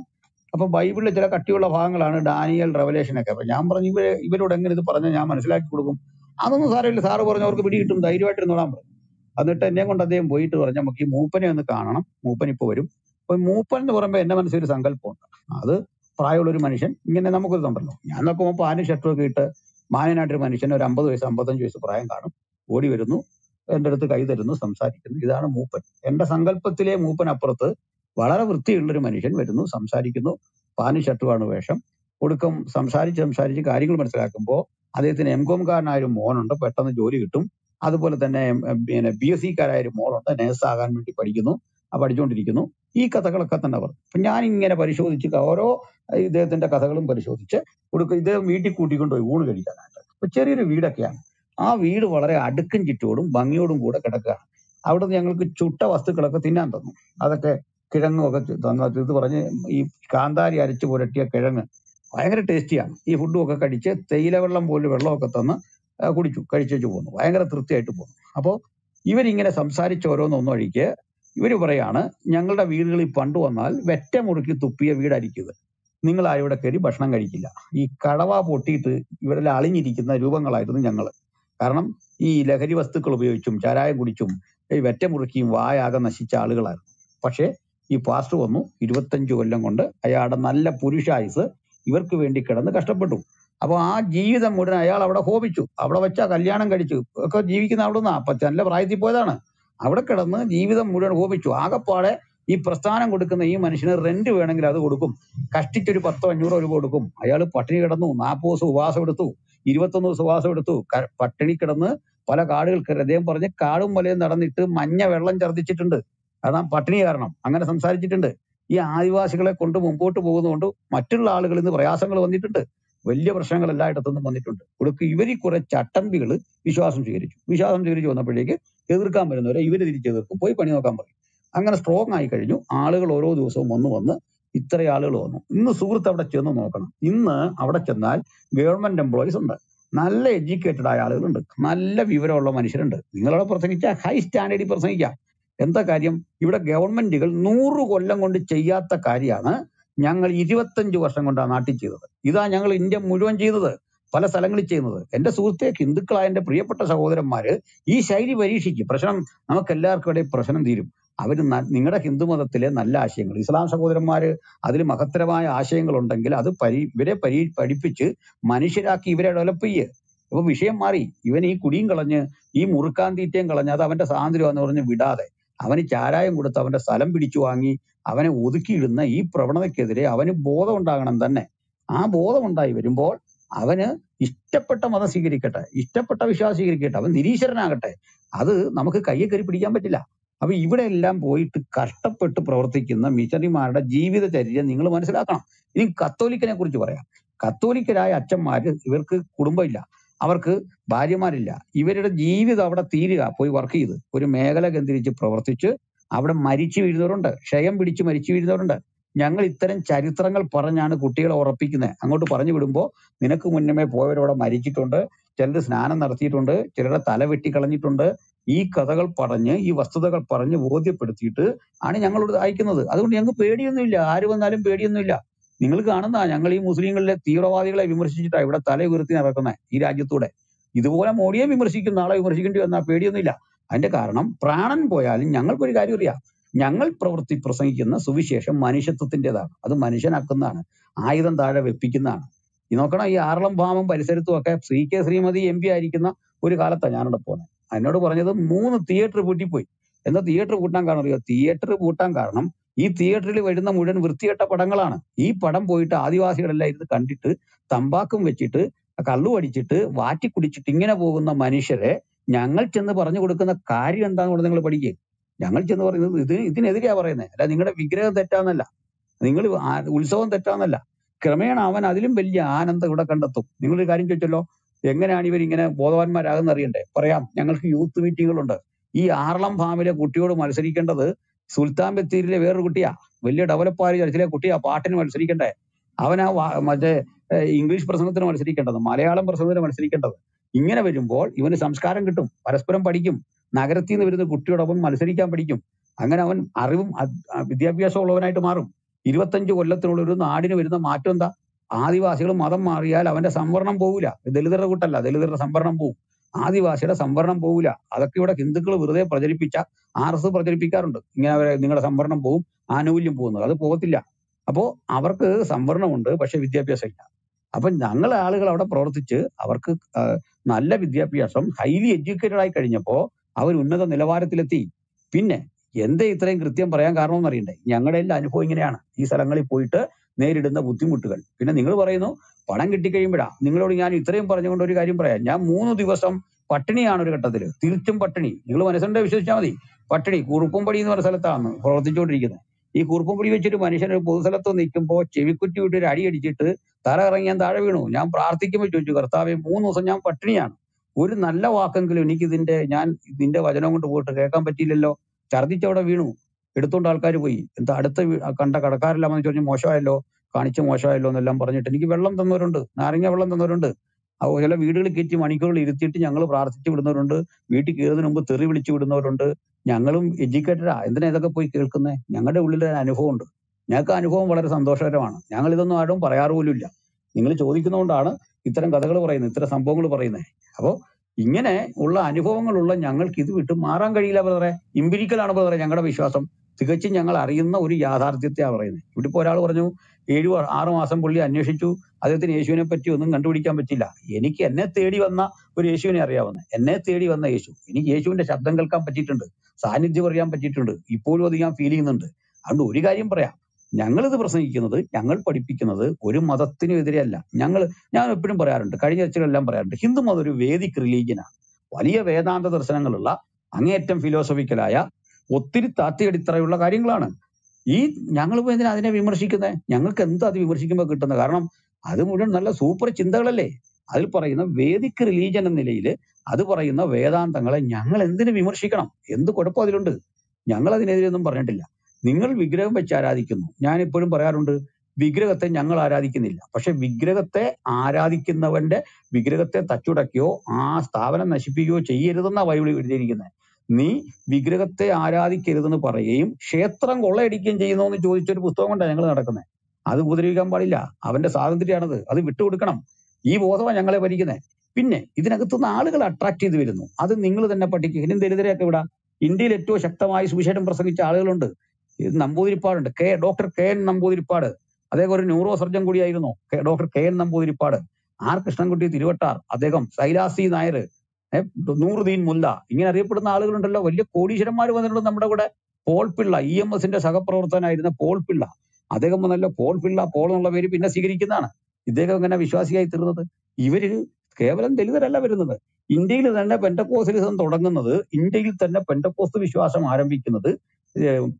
അപ്പൊ ബൈബിളിലെ ചില കട്ടിയുള്ള ഭാഗങ്ങളാണ്, ഡാനിയൽ, റെവലേഷനൊക്കെ. അപ്പൊ ഞാൻ പറഞ്ഞു, ഇവരോട് എങ്ങനെ ഇത് പറഞ്ഞാൽ ഞാൻ മനസ്സിലാക്കി കൊടുക്കും. അതൊന്നും സാരമില്ല, സാറ് പറഞ്ഞവർക്ക് പിടി കിട്ടും, ധൈര്യമായിട്ടിരുന്നോളാൻ പറഞ്ഞു. എന്നിട്ട് എന്നെ കൊണ്ട് അദ്ദേഹം പോയിട്ട് പറഞ്ഞു, നമുക്ക് ഈ മൂപ്പനെ ഒന്ന് കാണണം, മൂപ്പൻ ഇപ്പോൾ വരും. അപ്പൊ മൂപ്പൻ എന്ന് പറയുമ്പോൾ എൻ്റെ മനസ്സിൽ ഒരു സങ്കല്പമുണ്ട്. അത് പ്രായമുള്ളൊരു മനുഷ്യൻ, ഇങ്ങനെ നമുക്കൊരു ഉണ്ടല്ലോ. ഞാൻ നോക്കുമ്പോൾ പാനും ഷർട്ടുമൊക്കെ ഇട്ട് മാന്യനായിട്ടൊരു മനുഷ്യൻ, ഒരു 50 വയസ്സ് 55 വയസ്സ് പ്രായം കാണും, ഓടി വരുന്നു, എൻ്റെ അടുത്ത് കൈ തരുന്നു, സംസാരിക്കുന്നു. ഇതാണ് മൂപ്പൻ. എൻ്റെ സങ്കല്പത്തിലെ മൂപ്പനപ്പുറത്ത് വളരെ വൃത്തിയുള്ളൊരു മനുഷ്യൻ വരുന്നു, സംസാരിക്കുന്നു, പാനും ഷർട്ടുമാണ് വേഷം. ഒടുക്കം സംസാരിച്ച് കാര്യങ്ങൾ മനസ്സിലാക്കുമ്പോൾ അദ്ദേഹത്തിന് എംകോംകാരനായൊരു മോനുണ്ട്, പെട്ടെന്ന് ജോലി കിട്ടും. അതുപോലെ തന്നെ BSc-കാരായൊരു മോളുണ്ട്, നേഴ്സാകാൻ വേണ്ടി പഠിക്കുന്നു, പഠിച്ചുകൊണ്ടിരിക്കുന്നു. ഈ കഥകളൊക്കെ തന്നെ പറഞ്ഞു. അപ്പം ഞാനിങ്ങനെ പരിശോധിച്ച് ഓരോ ഇദ്ദേഹത്തിൻ്റെ കഥകളും പരിശോധിച്ച് കൊടുക്കും. ഇദ്ദേഹം വീട്ടിൽ കൂട്ടിക്കൊണ്ടുപോയി ഊണ് കഴിക്കാനായിട്ട്. അപ്പോൾ ചെറിയൊരു വീടൊക്കെയാണ്. ആ വീട് വളരെ അടുക്കും ചിട്ടോടും ഭംഗിയോടും കൂടെ കിടക്കുകയാണ്. അവിടെ നിന്ന് ഞങ്ങൾക്ക് ചുട്ട വസ്തുക്കളൊക്കെ തിന്നാൻ തന്നു. അതൊക്കെ കിഴങ്ങൊക്കെ തന്നു. ഇത് പറഞ്ഞ് ഈ കാന്താരി അരച്ച് പുരട്ടിയ കിഴങ്ങ് ഭയങ്കര ടേസ്റ്റിയാണ്. ഈ ഫുഡും ഒക്കെ കഴിച്ച് തേയിലവെള്ളം പോലും വെള്ളമൊക്കെ തന്ന് കുടിച്ചു, കഴിച്ചു പോന്നു. ഭയങ്കര തൃപ്തിയായിട്ട് പോന്നു. അപ്പോൾ ഇവരിങ്ങനെ സംസാരിച്ച് ഓരോന്നൊന്നൊഴിക്ക് ഇവർ പറയാണ്, ഞങ്ങളുടെ വീടുകളിൽ പണ്ട് വന്നാൽ വെറ്റ മുറുക്കി തുപ്പിയ വീടായിരിക്കും, നിങ്ങൾ ആരും ഇവിടെ കയറി ഭക്ഷണം കഴിക്കില്ല. ഈ കടവ പൊട്ടിയിട്ട് ഇവരെല്ലാം അളിഞ്ഞിരിക്കുന്ന രൂപങ്ങളായിരുന്നു ഞങ്ങൾ. കാരണം ഈ ലഹരി വസ്തുക്കൾ ഉപയോഗിച്ചും ചാരായം കുടിച്ചും ഈ വെറ്റ മുറുക്കിയും വായാകെ നശിച്ച ആളുകളായിരുന്നു. പക്ഷേ ഈ പാസ്റ്റർ വന്നു. 25 കൊല്ലം കൊണ്ട് അയാളുടെ നല്ല പുരുഷായുസ് ഇവർക്ക് വേണ്ടി കിടന്ന് കഷ്ടപ്പെട്ടു. അപ്പോൾ ആ ജീവിതം മുഴുവൻ അയാൾ അവിടെ ഹോപിച്ചു, അവിടെ വെച്ചാൽ കല്യാണം കഴിച്ചു ഒക്കെ ജീവിക്കുന്ന അവിടെ നിന്നാ. അപ്പം നല്ല പ്രായത്തിൽ പോയതാണ്. അവിടെ കിടന്ന് ജീവിതം മുഴുവൻ ഹോപിച്ചു. ആകെപ്പാടെ ഈ പ്രസ്ഥാനം കൊടുക്കുന്ന ഈ മനുഷ്യന് റെന്റ് വേണമെങ്കിൽ അത് കൊടുക്കും, കഷ്ടിച്ചൊരു 1000-500 രൂപ കൊടുക്കും. അയാൾ പട്ടിണി കിടന്നു, 40 ദിവസം ഉപവാസം എടുത്തു, 21 ദിവസം ഉപവാസം എടുത്തു, പട്ടിണി കിടന്ന് പല കാടുകൾക്ക് അദ്ദേഹം പറഞ്ഞ് കാടും മലയും നടന്നിട്ട് മഞ്ഞ വെള്ളം ഛർദ്ദിച്ചിട്ടുണ്ട്. അതാ പട്ടിണി കാരണം അങ്ങനെ സംസാരിച്ചിട്ടുണ്ട്. ഈ ആദിവാസികളെ കൊണ്ട് മുമ്പോട്ട് പോകുന്നതുകൊണ്ട് മറ്റുള്ള ആളുകളിൽ നിന്ന് പ്രയാസങ്ങൾ വന്നിട്ടുണ്ട്, വലിയ പ്രശ്നങ്ങൾ എല്ലായിടത്തുനിന്നും വന്നിട്ടുണ്ട്. കൊടുക്കുക ഇവർ കുറെ ചട്ടമ്പികൾ വിശ്വാസം സ്വീകരിച്ചു വന്നപ്പോഴേക്ക് എതിർക്കാൻ വരുന്നവരെ ഇവർ തിരിച്ചെതിർക്കും, പോയി പണി നോക്കാൻ പറയും. അങ്ങനെ സ്ട്രോങ് ആയി കഴിഞ്ഞു. ആളുകൾ ഓരോ ദിവസവും വന്ന് ഇത്ര ആളുകൾ വന്നു. ഇന്ന് സുഹൃത്ത് അവിടെ ചെന്ന് നോക്കണം, ഇന്ന് അവിടെ ചെന്നാൽ ഗവൺമെന്റ് എംപ്ലോയീസ് ഉണ്ട്, നല്ല എഡ്യൂക്കേറ്റഡ് ആയ ആളുകളുണ്ട്, നല്ല വിവരമുള്ള മനുഷ്യരുണ്ട്. നിങ്ങളവിടെ പ്രസംഗിച്ചാൽ ഹൈ സ്റ്റാൻഡേർഡിൽ പ്രസംഗിക്കാം. എന്താ കാര്യം? ഇവിടെ ഗവൺമെന്റുകൾ 100 കൊല്ലം കൊണ്ട് ചെയ്യാത്ത കാര്യമാണ് ഞങ്ങൾ 25 വർഷം കൊണ്ട് ആ നാട്ടിൽ ചെയ്തത്. ഇതാ ഞങ്ങൾ ഇന്ത്യ മുഴുവൻ ചെയ്തത്, പല സ്ഥലങ്ങളിൽ ചെയ്യുന്നത്. എൻ്റെ സുഹൃത്തെ ഹിന്ദുക്കളായ എൻ്റെ പ്രിയപ്പെട്ട സഹോദരന്മാര് ഈ ശൈലി പരീക്ഷിക്കും. പ്രശ്നം നമുക്ക് എല്ലാവർക്കും ഇടയിൽ പ്രശ്നം തീരും. അവർ നിങ്ങളുടെ ഹിന്ദുമതത്തിലെ നല്ല ആശയങ്ങൾ, ഇസ്ലാം സഹോദരന്മാര് അതിൽ മഹത്തരമായ ആശയങ്ങളുണ്ടെങ്കിൽ അത് ഇവരെ പഠിപ്പിച്ച് മനുഷ്യരാക്കി ഇവരെ ഡെവലപ്പ് ചെയ്യേ. അപ്പൊ വിഷയം മാറി. ഇവൻ ഈ കുടിയും കളഞ്ഞ് ഈ മുറുക്കാൻ തീറ്റയും കളഞ്ഞ് അത് അവന്റെ സ്വാതന്ത്ര്യമാണെന്ന് പറഞ്ഞ് വിടാതെ അവന് ചാരായം കൊടുത്ത് അവന്റെ സ്ഥലം പിടിച്ചു വാങ്ങി അവനെ ഒതുക്കിയിടുന്ന ഈ പ്രവണതയ്ക്കെതിരെ അവന് ബോധം ഉണ്ടാകണം തന്നെ. ആ ബോധം ഉണ്ടായി വരുമ്പോൾ അവന് ഇഷ്ടപ്പെട്ട മതം സ്വീകരിക്കട്ടെ, ഇഷ്ടപ്പെട്ട വിശ്വാസം സ്വീകരിക്കട്ടെ, അവൻ നിരീശ്വരനാകട്ടെ. അത് നമുക്ക് കയ്യെ കയറി പിടിക്കാൻ പറ്റില്ല. അപ്പൊ ഇവിടെ എല്ലാം പോയിട്ട് കഷ്ടപ്പെട്ട് പ്രവർത്തിക്കുന്ന മിഷണറിമാരുടെ ജീവിതചര്യം നിങ്ങൾ മനസ്സിലാക്കണം. ഇനി കത്തോലിക്കനെ കുറിച്ച് പറയാം. കത്തോലിക്കരായ അച്ഛന്മാര്, ഇവർക്ക് കുടുംബമില്ല, അവർക്ക് ഭാര്യമാരില്ല, ഇവരുടെ ജീവിതം അവിടെ തീരുക, പോയി വർക്ക് ചെയ്ത് ഒരു മേഖല കേന്ദ്രീകരിച്ച് പ്രവർത്തിച്ച് അവിടെ മരിച്ചു വീഴുന്നവരുണ്ട്, ക്ഷയം പിടിച്ച് മരിച്ചു വീഴുന്നവരുണ്ട്. ഞങ്ങൾ ഇത്തരം ചരിത്രങ്ങൾ പറഞ്ഞാണ് കുട്ടികളെ ഉറപ്പിക്കുന്നത്. അങ്ങോട്ട് പറഞ്ഞു വിടുമ്പോൾ നിനക്ക് മുന്നമേ പോയവരവിടെ മരിച്ചിട്ടുണ്ട്, ചിലർ സ്നാനം നടത്തിയിട്ടുണ്ട്, ചിലരുടെ തല വെട്ടിക്കളഞ്ഞിട്ടുണ്ട്. ഈ കഥകൾ പറഞ്ഞ് ഈ വസ്തുതകൾ പറഞ്ഞ് ബോധ്യപ്പെടുത്തിയിട്ട് ആണ് ഞങ്ങളോട് അയക്കുന്നത്. അതുകൊണ്ട് ഞങ്ങൾക്ക് പേടിയൊന്നുമില്ല, ആര് വന്നാലും പേടിയൊന്നുമില്ല. നിങ്ങൾ കാണുന്ന ഞങ്ങൾ ഈ മുസ്ലിങ്ങളിലെ തീവ്രവാദികളെ വിമർശിച്ചിട്ടാണ് ഇവിടെ തല ഉയർത്തി നടക്കുന്നത് ഈ രാജ്യത്തൂടെ. ഇതുപോലെ മോഡിയെ വിമർശിക്കും, നാളെ വിമർശിക്കേണ്ടി വന്നാൽ പേടിയൊന്നുമില്ല. അതിന്റെ കാരണം പ്രാണൻ പോയാലും ഞങ്ങൾക്കൊരു കാര്യം അറിയാം. ഞങ്ങൾ പ്രസംഗിക്കുന്ന സുവിശേഷം മനുഷ്യത്വത്തിൻ്റെതാണ്. അത് മനുഷ്യനാക്കുന്നതാണ്, ആയുധം താഴെ വെപ്പിക്കുന്നതാണ്. ഈ നോക്കണം, ഈ ആറളം ഭാമം പരിസരത്തുമൊക്കെ ശ്രീമതി MP ആയിരിക്കുന്ന ഒരു കാലത്താണ് ഞാനിവിടെ പോകുന്നത്. എന്നോട് പറഞ്ഞത് 3 തിയേറ്റർ പൂട്ടിപ്പോയി. എന്താ തിയേറ്റർ പൂട്ടാൻ കാരണം അറിയോ? തിയേറ്റർ പൂട്ടാൻ കാരണം ഈ തിയേറ്ററിൽ വരുന്ന മുഴുവൻ വൃത്തികെട്ട പടങ്ങളാണ്. ഈ പടം പോയിട്ട് ആദിവാസികളെല്ലാം ഇരുന്ന് കണ്ടിട്ട് തമ്പാക്കും വെച്ചിട്ട് കള്ളുവടിച്ചിട്ട് വാറ്റിക്കുടിച്ചിട്ട് ഇങ്ങനെ പോകുന്ന മനുഷ്യരെ ഞങ്ങൾ ചെന്ന് പറഞ്ഞു കൊടുക്കുന്ന കാര്യം എന്താണെന്നുള്ളത് നിങ്ങൾ പഠിക്കുക. ഞങ്ങൾ ചെന്ന് പറയുന്നത് ഇതിനെതിരെയാ പറയുന്നത്, അല്ല നിങ്ങളുടെ വിഗ്രഹം തെറ്റാന്നല്ല, നിങ്ങൾ ഉത്സവം തെറ്റാന്നല്ല. ക്രമേണ അവൻ അതിലും വലിയ ആനന്ദം ഇവിടെ കണ്ടെത്തും. നിങ്ങളൊരു കാര്യം ചോദിച്ചല്ലോ, എങ്ങനെയാണ് ഇവരിങ്ങനെ ബോധവാന്മാരാകുന്ന അറിയണ്ടേ? പറയാം, ഞങ്ങൾക്ക് യൂത്ത് മീറ്റിങ്ങുകളുണ്ട്. ഈ ആറളം ഫാമിലെ കുട്ടിയോട് മത്സരിക്കേണ്ടത് സുൽത്താൻ ബത്തേരിയിലെ വേറൊരു കുട്ടിയാ, വലിയ ഡെവലപ്പായ ചർച്ചിലെ കുട്ടിയാ. പാട്ടിന് മത്സരിക്കണ്ടേ അവനാ, മറ്റേ ഇംഗ്ലീഷ് പ്രസംഗത്തിന് മത്സരിക്കേണ്ടത്, മലയാളം പ്രസംഗത്തിന് മത്സരിക്കേണ്ടത്. ഇങ്ങനെ വരുമ്പോൾ ഇവന് സംസ്കാരം കിട്ടും, പരസ്പരം പഠിക്കും, നഗരത്തിൽ നിന്ന് വരുന്ന കുട്ടിയോടൊപ്പം മത്സരിക്കാൻ പഠിക്കും. അങ്ങനെ അവൻ അറിവും വിദ്യാഭ്യാസവും ഉള്ളവനായിട്ട് മാറും. 25 കൊല്ലത്തിനുള്ള ഒരു നാടിന് വരുന്ന മാറ്റം എന്താ? ആദിവാസികൾ മതം മാറിയാൽ അവന്റെ സംവരണം പോകില്ല, ദലിതരുടെ കൂട്ടല്ല, ദലിതരുടെ സംവരണം പോകും, ആദിവാസിയുടെ സംവരണം പോകില്ല. അതൊക്കെ ഇവിടെ ഹിന്ദുക്കൾ വെറുതെ പ്രചരിപ്പിച്ച RS പ്രചരിപ്പിക്കാറുണ്ട്, ഇങ്ങനെ അവരെ നിങ്ങളുടെ സംവരണം പോവും, ആനുകൂല്യം പോകുന്നത്. അത് പോകത്തില്ല. അപ്പോൾ അവർക്ക് സംവരണമുണ്ട്, പക്ഷെ വിദ്യാഭ്യാസം ഇല്ല. അപ്പൊ ഞങ്ങളെ ആളുകൾ അവിടെ പ്രവർത്തിച്ച് അവർക്ക് നല്ല വിദ്യാഭ്യാസം, ഹൈലി എഡ്യൂക്കേറ്റഡ് ആയി കഴിഞ്ഞപ്പോൾ അവർ ഉന്നത നിലവാരത്തിലെത്തി. പിന്നെ എന്തേ ഇത്രയും കൃത്യം പറയാൻ കാരണമെന്ന് അറിയണ്ടേ? ഞങ്ങളുടെ എല്ലാ അനുഭവം ഇങ്ങനെയാണ്, ഈ സ്ഥലങ്ങളിൽ പോയിട്ട് നേരിടുന്ന ബുദ്ധിമുട്ടുകൾ. പിന്നെ നിങ്ങൾ പറയുന്നു പണം കിട്ടിക്കഴിയുമ്പോഴാണ്. നിങ്ങളോട് ഞാൻ ഇത്രയും പറഞ്ഞുകൊണ്ട് ഒരു കാര്യം പറയാം, ഞാൻ 3 ദിവസം പട്ടിണിയാണ് ഒരു ഘട്ടത്തിൽ, തിരിച്ചും പട്ടിണി. നിങ്ങൾ മനസ്സിലുണ്ടെ വിശ്വസിച്ചാൽ മതി. പട്ടിണി കുറുപ്പുംപടി എന്ന് പറഞ്ഞ സ്ഥലത്താണ് പ്രവർത്തിച്ചുകൊണ്ടിരിക്കുന്നത്. ഈ കുറുപ്പുംപടി വെച്ചൊരു മനുഷ്യൻ ഒരു പൊതുസ്ഥലത്ത് നിൽക്കുമ്പോൾ ചെവിക്കുറ്റി വിട്ട് ഒരു അടിയടിച്ചിട്ട് തല ഇറങ്ങി ഞാൻ താഴെ വീണു. ഞാൻ പ്രാർത്ഥിക്കുമ്പോൾ ചോദിച്ചു, കർത്താവേ 3 ദിവസം ഞാൻ പട്ടിണിയാണ്, ഒരു നല്ല വാക്കെങ്കിലും എനിക്കിതിന്റെ നിന്റെ വചനം കൊണ്ട് പോയിട്ട് കേൾക്കാൻ പറ്റിയില്ലല്ലോ. ഛർദ്ദിച്ചവിടെ വീണു, എടുത്തുകൊണ്ട് ആൾക്കാർ പോയി. എന്താ അടുത്ത കണ്ട കടക്കാരില്ലാമെന്ന് ചോദിച്ചു, മോശമായല്ലോ, കാണിച്ച് മോശമായല്ലോ എന്നെല്ലാം പറഞ്ഞിട്ട് എനിക്ക് വെള്ളം തന്നവരുണ്ട്, നാരങ്ങ വെള്ളം തന്നവരുണ്ട്. ചില വീടുകളിൽ കയറ്റി മണിക്കൂറിൽ ഇരുത്തിയിട്ട് ഞങ്ങൾ പ്രാർത്ഥിച്ചു വിടുന്നവരുണ്ട്, വീട്ടിൽ കയറുന്നതിന് മുമ്പ് തെറി വിളിച്ചു വിടുന്നവരുണ്ട്. ഞങ്ങളും എഡ്യൂക്കേറ്റഡാ, എന്തിനാ ഇതൊക്കെ പോയി കേൾക്കുന്നത്? ഞങ്ങളുടെ ഉള്ളിൽ അനുഭവമുണ്ട്, ഞങ്ങൾക്ക് അനുഭവം വളരെ സന്തോഷകരമാണ്. ഞങ്ങൾ ഇതൊന്നും ആരും പറയാറ് പോലും ഇല്ല. നിങ്ങൾ ചോദിക്കുന്നതുകൊണ്ടാണ് ഇത്തരം കഥകൾ പറയുന്നത്, ഇത്തരം സംഭവങ്ങൾ പറയുന്നത്. അപ്പോൾ ഇങ്ങനെ ഉള്ള അനുഭവങ്ങളുള്ള ഞങ്ങൾക്ക് ഇത് വിട്ട് മാറാൻ കഴിയില്ല ബ്രദറെ. ഇമ്പിരിക്കലാണ് ബ്രദറെ ഞങ്ങളുടെ വിശ്വാസം, തികച്ചും ഞങ്ങൾ അറിയുന്ന ഒരു യാഥാർത്ഥ്യത്തെയാണ് പറയുന്നത്. ഇവിടെ ഇപ്പോൾ ഒരാൾ പറഞ്ഞു 7-6 മാസം പുള്ളി അന്വേഷിച്ചു, അദ്ദേഹത്തിന് യേശുവിനെ പറ്റി ഒന്നും കണ്ടുപിടിക്കാൻ പറ്റില്ല. എനിക്ക് എന്നെ തേടി വന്ന ഒരു യേശുവിനെ അറിയാവുന്നത്, എന്നെ തേടി വന്ന യേശു. എനിക്ക് യേശുവിന്റെ ശബ്ദം കേൾക്കാൻ പറ്റിയിട്ടുണ്ട്, സാന്നിധ്യം അറിയാൻ പറ്റിയിട്ടുണ്ട്, ഇപ്പോഴും അത് ഞാൻ ഫീൽ ചെയ്യുന്നുണ്ട്. അതുകൊണ്ട് ഒരു കാര്യം പറയാം, ഞങ്ങളിത് പ്രസംഗിക്കുന്നത്, ഞങ്ങൾ പഠിപ്പിക്കുന്നത് ഒരു മതത്തിനും എതിരെയല്ല. ഞാൻ എപ്പോഴും പറയാറുണ്ട്, കഴിഞ്ഞ ആഴ്ചകളെല്ലാം പറയാറുണ്ട്, ഹിന്ദു മതം ഒരു വേദിക് റിലീജിയനാണ്. വലിയ വേദാന്ത ദർശനങ്ങളുള്ള അങ്ങേയറ്റം ഫിലോസഫിക്കലായ ഒത്തിരി താത്തിയടിത്തറയുള്ള കാര്യങ്ങളാണ്. ഈ ഞങ്ങളിപ്പോൾ എന്തിനാ അതിനെ വിമർശിക്കുന്നത്? ഞങ്ങൾക്ക് എന്താ അത് വിമർശിക്കുമ്പോൾ കിട്ടുന്നത്? കാരണം അത് മുഴുവൻ നല്ല സൂപ്പർ ചിന്തകളല്ലേ. അതിൽ പറയുന്ന വേദിക് റിലീജിയൻ എന്ന നിലയിൽ അത് പറയുന്ന വേദാന്തങ്ങളെ ഞങ്ങൾ എന്തിനു വിമർശിക്കണം? എന്ത് കുഴപ്പം അതിലുണ്ട്? ഞങ്ങൾ അതിനെതിരെയൊന്നും പറഞ്ഞിട്ടില്ല. നിങ്ങൾ വിഗ്രഹം വെച്ച് ആരാധിക്കുന്നു. ഞാനിപ്പോഴും പറയാറുണ്ട്, വിഗ്രഹത്തെ ഞങ്ങൾ ആരാധിക്കുന്നില്ല. പക്ഷെ വിഗ്രഹത്തെ ആരാധിക്കുന്നവന്റെ വിഗ്രഹത്തെ തച്ചുടക്കുകയോ ആ സ്ഥാപനം നശിപ്പിക്കുകയോ ചെയ്യരുതെന്നാണ് ബൈബിൾ എഴുതിയിരിക്കുന്നത്. നീ വിഗ്രഹത്തെ ആരാധിക്കരുതെന്ന് പറയുകയും ക്ഷേത്രം കൊള്ളയടിക്കുകയും ചെയ്യുന്നു എന്ന് ചോദിച്ചൊരു പുസ്തകം കൊണ്ടാണ് ഞങ്ങൾ നടക്കുന്നത്. അത് ഉപദ്രവിക്കാൻ പാടില്ല, അവന്റെ സ്വാതന്ത്ര്യമാണത്, അത് വിട്ടുകൊടുക്കണം. ഈ ബോധമാണ് ഞങ്ങളെ ഭരിക്കുന്നത്. പിന്നെ ഇതിനകത്തുനിന്ന് ആളുകൾ അട്രാക്ട് ചെയ്ത് വരുന്നു. അത് നിങ്ങൾ തന്നെ പഠിക്കുക. ഇനി ദരിദ്രയൊക്കെ ഇവിടെ ഇന്ത്യയിൽ ഏറ്റവും ശക്തമായി സുവിശേഷം പ്രസംഗിച്ച ആളുകളുണ്ട്. ഇത് നമ്പൂതിരിപ്പാടുണ്ട്, ഡോക്ടർ കെ എൻ നമ്പൂതിരിപ്പാട്. അദ്ദേഹം ഒരു ന്യൂറോ സർജൻ കൂടിയായിരുന്നു. Doctor K N Namboodiripad, R Krishnankutty Thiruvattar, അദ്ദേഹം ശൈലാസി നായർ, നൂറുദ്ദീൻ മുല്ല, ഇങ്ങനെ അറിയപ്പെടുന്ന ആളുകളുണ്ടല്ലോ. വലിയ കോടീശ്വരന്മാർ വന്നിട്ടുണ്ട് നമ്മുടെ കൂടെ. പോൾ പിള്ള, EMS സഹപ്രവർത്തകനായിരുന്ന പോൾ പിള്ള, അദ്ദേഹം വന്നല്ലോ. പോൾ പിള്ള പോൾ എന്നുള്ള പേര് പിന്നെ സ്വീകരിക്കുന്നതാണ്. ഇദ്ദേഹം ഇങ്ങനെ വിശ്വാസിയായി തീർന്നത്. ഇവര് കേവലം ദലിതരല്ല വരുന്നത്. ഇന്ത്യയിൽ തന്നെ പെന്റക്കോസ്റ്റലിസം തുടങ്ങുന്നത്, ഇന്ത്യയിൽ തന്നെ പെന്റക്കോസ്റ്റ് വിശ്വാസം ആരംഭിക്കുന്നത്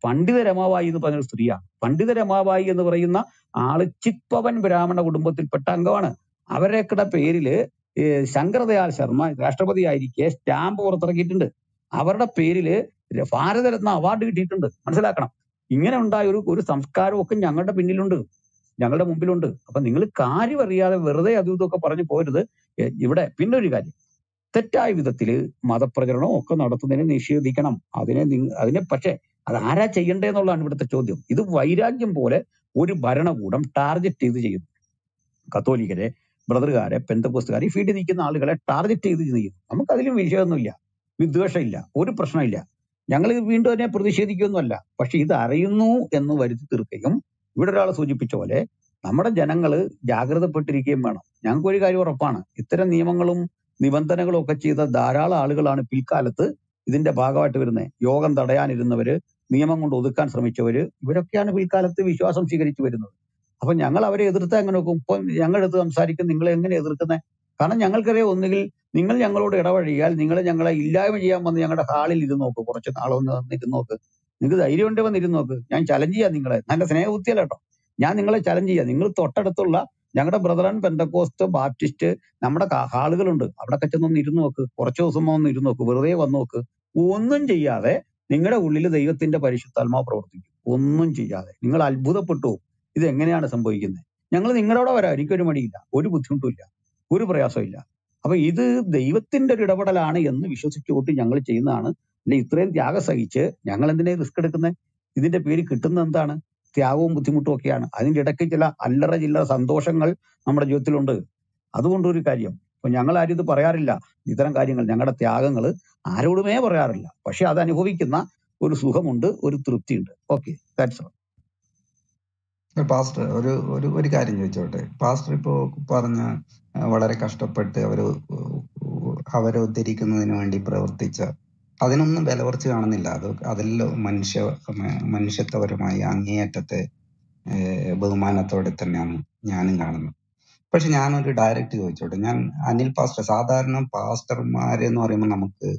പണ്ഡിത രമാബായി എന്ന് പറഞ്ഞൊരു സ്ത്രീയാണ്. പണ്ഡിത രമാബായി എന്ന് പറയുന്ന ആള് ചിത്പവൻ ബ്രാഹ്മണ കുടുംബത്തിൽപ്പെട്ട അംഗമാണ്. അവരൊക്കെ പേരില് ശങ്കരദയാൽ ശർമ്മ രാഷ്ട്രപതി ആയിരിക്കെ സ്റ്റാമ്പ് പുറത്തിറക്കിയിട്ടുണ്ട്. അവരുടെ പേരില് ഭാരതരത്ന അവാർഡ് കിട്ടിയിട്ടുണ്ട്. മനസ്സിലാക്കണം, ഇങ്ങനെ ഉണ്ടായ ഒരു സംസ്കാരമൊക്കെ ഞങ്ങളുടെ പിന്നിലുണ്ട്, ഞങ്ങളുടെ മുമ്പിലുണ്ട്. അപ്പൊ നിങ്ങൾ കാര്യം അറിയാതെ വെറുതെ അതും ഇതൊക്കെ പറഞ്ഞു പോരുത്. ഇവിടെ പിന്നെ ഒരു കാര്യം, തെറ്റായ വിധത്തിൽ മതപ്രചരണം ഒക്കെ നടത്തുന്നതിനെ നിഷേധിക്കണം. അതിനെ പക്ഷേ അത് ആരാ ചെയ്യേണ്ടതെന്നുള്ളതാണ് ഇവിടുത്തെ ചോദ്യം. ഇത് വൈരാഗ്യം പോലെ ഒരു ഭരണകൂടം ടാർഗറ്റ് ചെയ്ത് ചെയ്യുന്നു. കത്തോലിക്കരെ, ബ്രദറുകാരെ, പെന്തക്കോസ്തുകാരെ, ഈ ഫീൽഡിൽ നിൽക്കുന്ന ആളുകളെ ടാർഗറ്റ് ചെയ്ത് ചെയ്യുന്നു. നമുക്കതിലും വിഷയമൊന്നുമില്ല, വിദ്വേഷമില്ല, ഒരു പ്രശ്നമില്ല. ഞങ്ങൾ വീണ്ടും അതിനെ പ്രതിഷേധിക്കുമെന്നല്ല. പക്ഷെ ഇത് അറിയുന്നു എന്ന് വരുത്തി തീർക്കുകയും ഇവിടെ ഒരാൾ സൂചിപ്പിച്ച പോലെ നമ്മുടെ ജനങ്ങൾ ജാഗ്രതപ്പെട്ടിരിക്കുകയും വേണം. ഞങ്ങൾക്കൊരു കാര്യം ഉറപ്പാണ്, ഇത്തരം നിയമങ്ങളും നിബന്ധനകളും ഒക്കെ ചെയ്ത ധാരാളം ആളുകളാണ് പിൽക്കാലത്ത് ഇതിന്റെ ഭാഗമായിട്ട് വരുന്നത്. യോഗം തടയാനിരുന്നവര്, നിയമം കൊണ്ട് ഒതുക്കാൻ ശ്രമിച്ചവര്, ഇവരൊക്കെയാണ് പിൽക്കാലത്ത് വിശ്വാസം സ്വീകരിച്ചു വരുന്നത്. അപ്പൊ ഞങ്ങൾ അവരെ എതിർത്ത് എങ്ങനെ നോക്കും? ഇപ്പം ഞങ്ങളെടുത്ത് സംസാരിക്കും, നിങ്ങളെ എങ്ങനെ എതിർക്കുന്നത്? കാരണം ഞങ്ങൾക്കറിയാം, ഒന്നുകിൽ നിങ്ങൾ ഞങ്ങളോട് ഇടപഴകിയാൽ നിങ്ങൾ ഞങ്ങളെ ഇല്ലായ്മ ചെയ്യാൻ വന്ന് ഞങ്ങളുടെ ഹാളിൽ ഇരുന്ന് നോക്ക്, കുറച്ച് നാളൊന്ന് ഇരുന്ന് നോക്ക്, നിങ്ങൾക്ക് ധൈര്യം ഉണ്ട് വന്നിരുന്ന് നോക്ക്, ഞാൻ ചലഞ്ച് ചെയ്യാം നിങ്ങളെ, നല്ല സ്നേഹവൃത്തിയല്ല കേട്ടോ, ഞാൻ നിങ്ങളെ ചലഞ്ച് ചെയ്യാം. നിങ്ങൾ തൊട്ടടുത്തുള്ള ഞങ്ങളുടെ ബ്രദർ ആൻഡ് പെന്തക്കോസ്റ്റ് ബാപ്റ്റിസ്റ്റ് നമ്മുടെ ഹാളുകളുണ്ട്, അവിടെ ചെന്നൊന്ന് ഇരുന്ന് നോക്ക്, കുറച്ച് ദിവസം ഒന്ന് ഇരുന്ന് നോക്ക്, വെറുതെ വന്ന് നോക്ക്. ഒന്നും ചെയ്യാതെ നിങ്ങളുടെ ഉള്ളിൽ ദൈവത്തിന്റെ പരിശുദ്ധാത്മാവ് പ്രവർത്തിക്കും. ഒന്നും ചെയ്യാതെ നിങ്ങൾ അത്ഭുതപ്പെട്ടു, ഇത് എങ്ങനെയാണ് സംഭവിക്കുന്നത്? ഞങ്ങൾ നിങ്ങളുടെ അവിടെ വരാം, എനിക്കൊരു മടിയില്ല, ഒരു ബുദ്ധിമുട്ടുമില്ല, ഒരു പ്രയാസമില്ല. അപ്പൊ ഇത് ദൈവത്തിന്റെ ഒരു ഇടപെടലാണ് എന്ന് വിശ്വസിച്ചുകൊണ്ട് ഞങ്ങൾ ചെയ്യുന്നതാണ്. അല്ലെ ഇത്രയും ത്യാഗം സഹിച്ച് ഞങ്ങൾ എന്തിനാ റിസ്ക് എടുക്കുന്നത്? ഇതിന്റെ പേര് കിട്ടുന്ന എന്താണ്? ത്യാഗവും ബുദ്ധിമുട്ടും ഒക്കെയാണ്. അതിൻ്റെ ഇടയ്ക്ക് ചില അല്ലറ ചില്ലറ സന്തോഷങ്ങൾ നമ്മുടെ ജീവിതത്തിലുണ്ട്. അതുകൊണ്ടൊരു കാര്യം, ഇപ്പൊ ഞങ്ങൾ ആരും ഇത് പറയാറില്ല, ഇത്തരം കാര്യങ്ങൾ ഞങ്ങളുടെ ത്യാഗങ്ങൾ ആരോടുമേ പറയാറില്ല. പക്ഷെ അത് അനുഭവിക്കുന്ന ഒരു സുഖമുണ്ട്, ഒരു തൃപ്തിയുണ്ട്. Okay, that's all. പാസ്റ്റർ, ഒരു കാര്യം ചോദിച്ചോട്ടെ? പാസ്റ്റർ ഇപ്പോൾ പറഞ്ഞ വളരെ കഷ്ടപ്പെട്ട് അവരെ ഉദ്ധരിക്കുന്നതിന് വേണ്ടി പ്രവർത്തിച്ച അതിനൊന്നും വില കുറച്ച് കാണുന്നില്ല. അതിൽ മനുഷ്യത്വപരമായി അങ്ങേയറ്റത്തെ ബഹുമാനത്തോടെ തന്നെയാണ് ഞാനും കാണുന്നത്. പക്ഷെ ഞാനൊരു ഡയറക്റ്റ് ചോദിച്ചോട്ടെ? ഞാൻ അനിൽ പാസ്റ്റർ, സാധാരണ പാസ്റ്റർമാരെന്ന് പറയുമ്പോൾ നമുക്ക്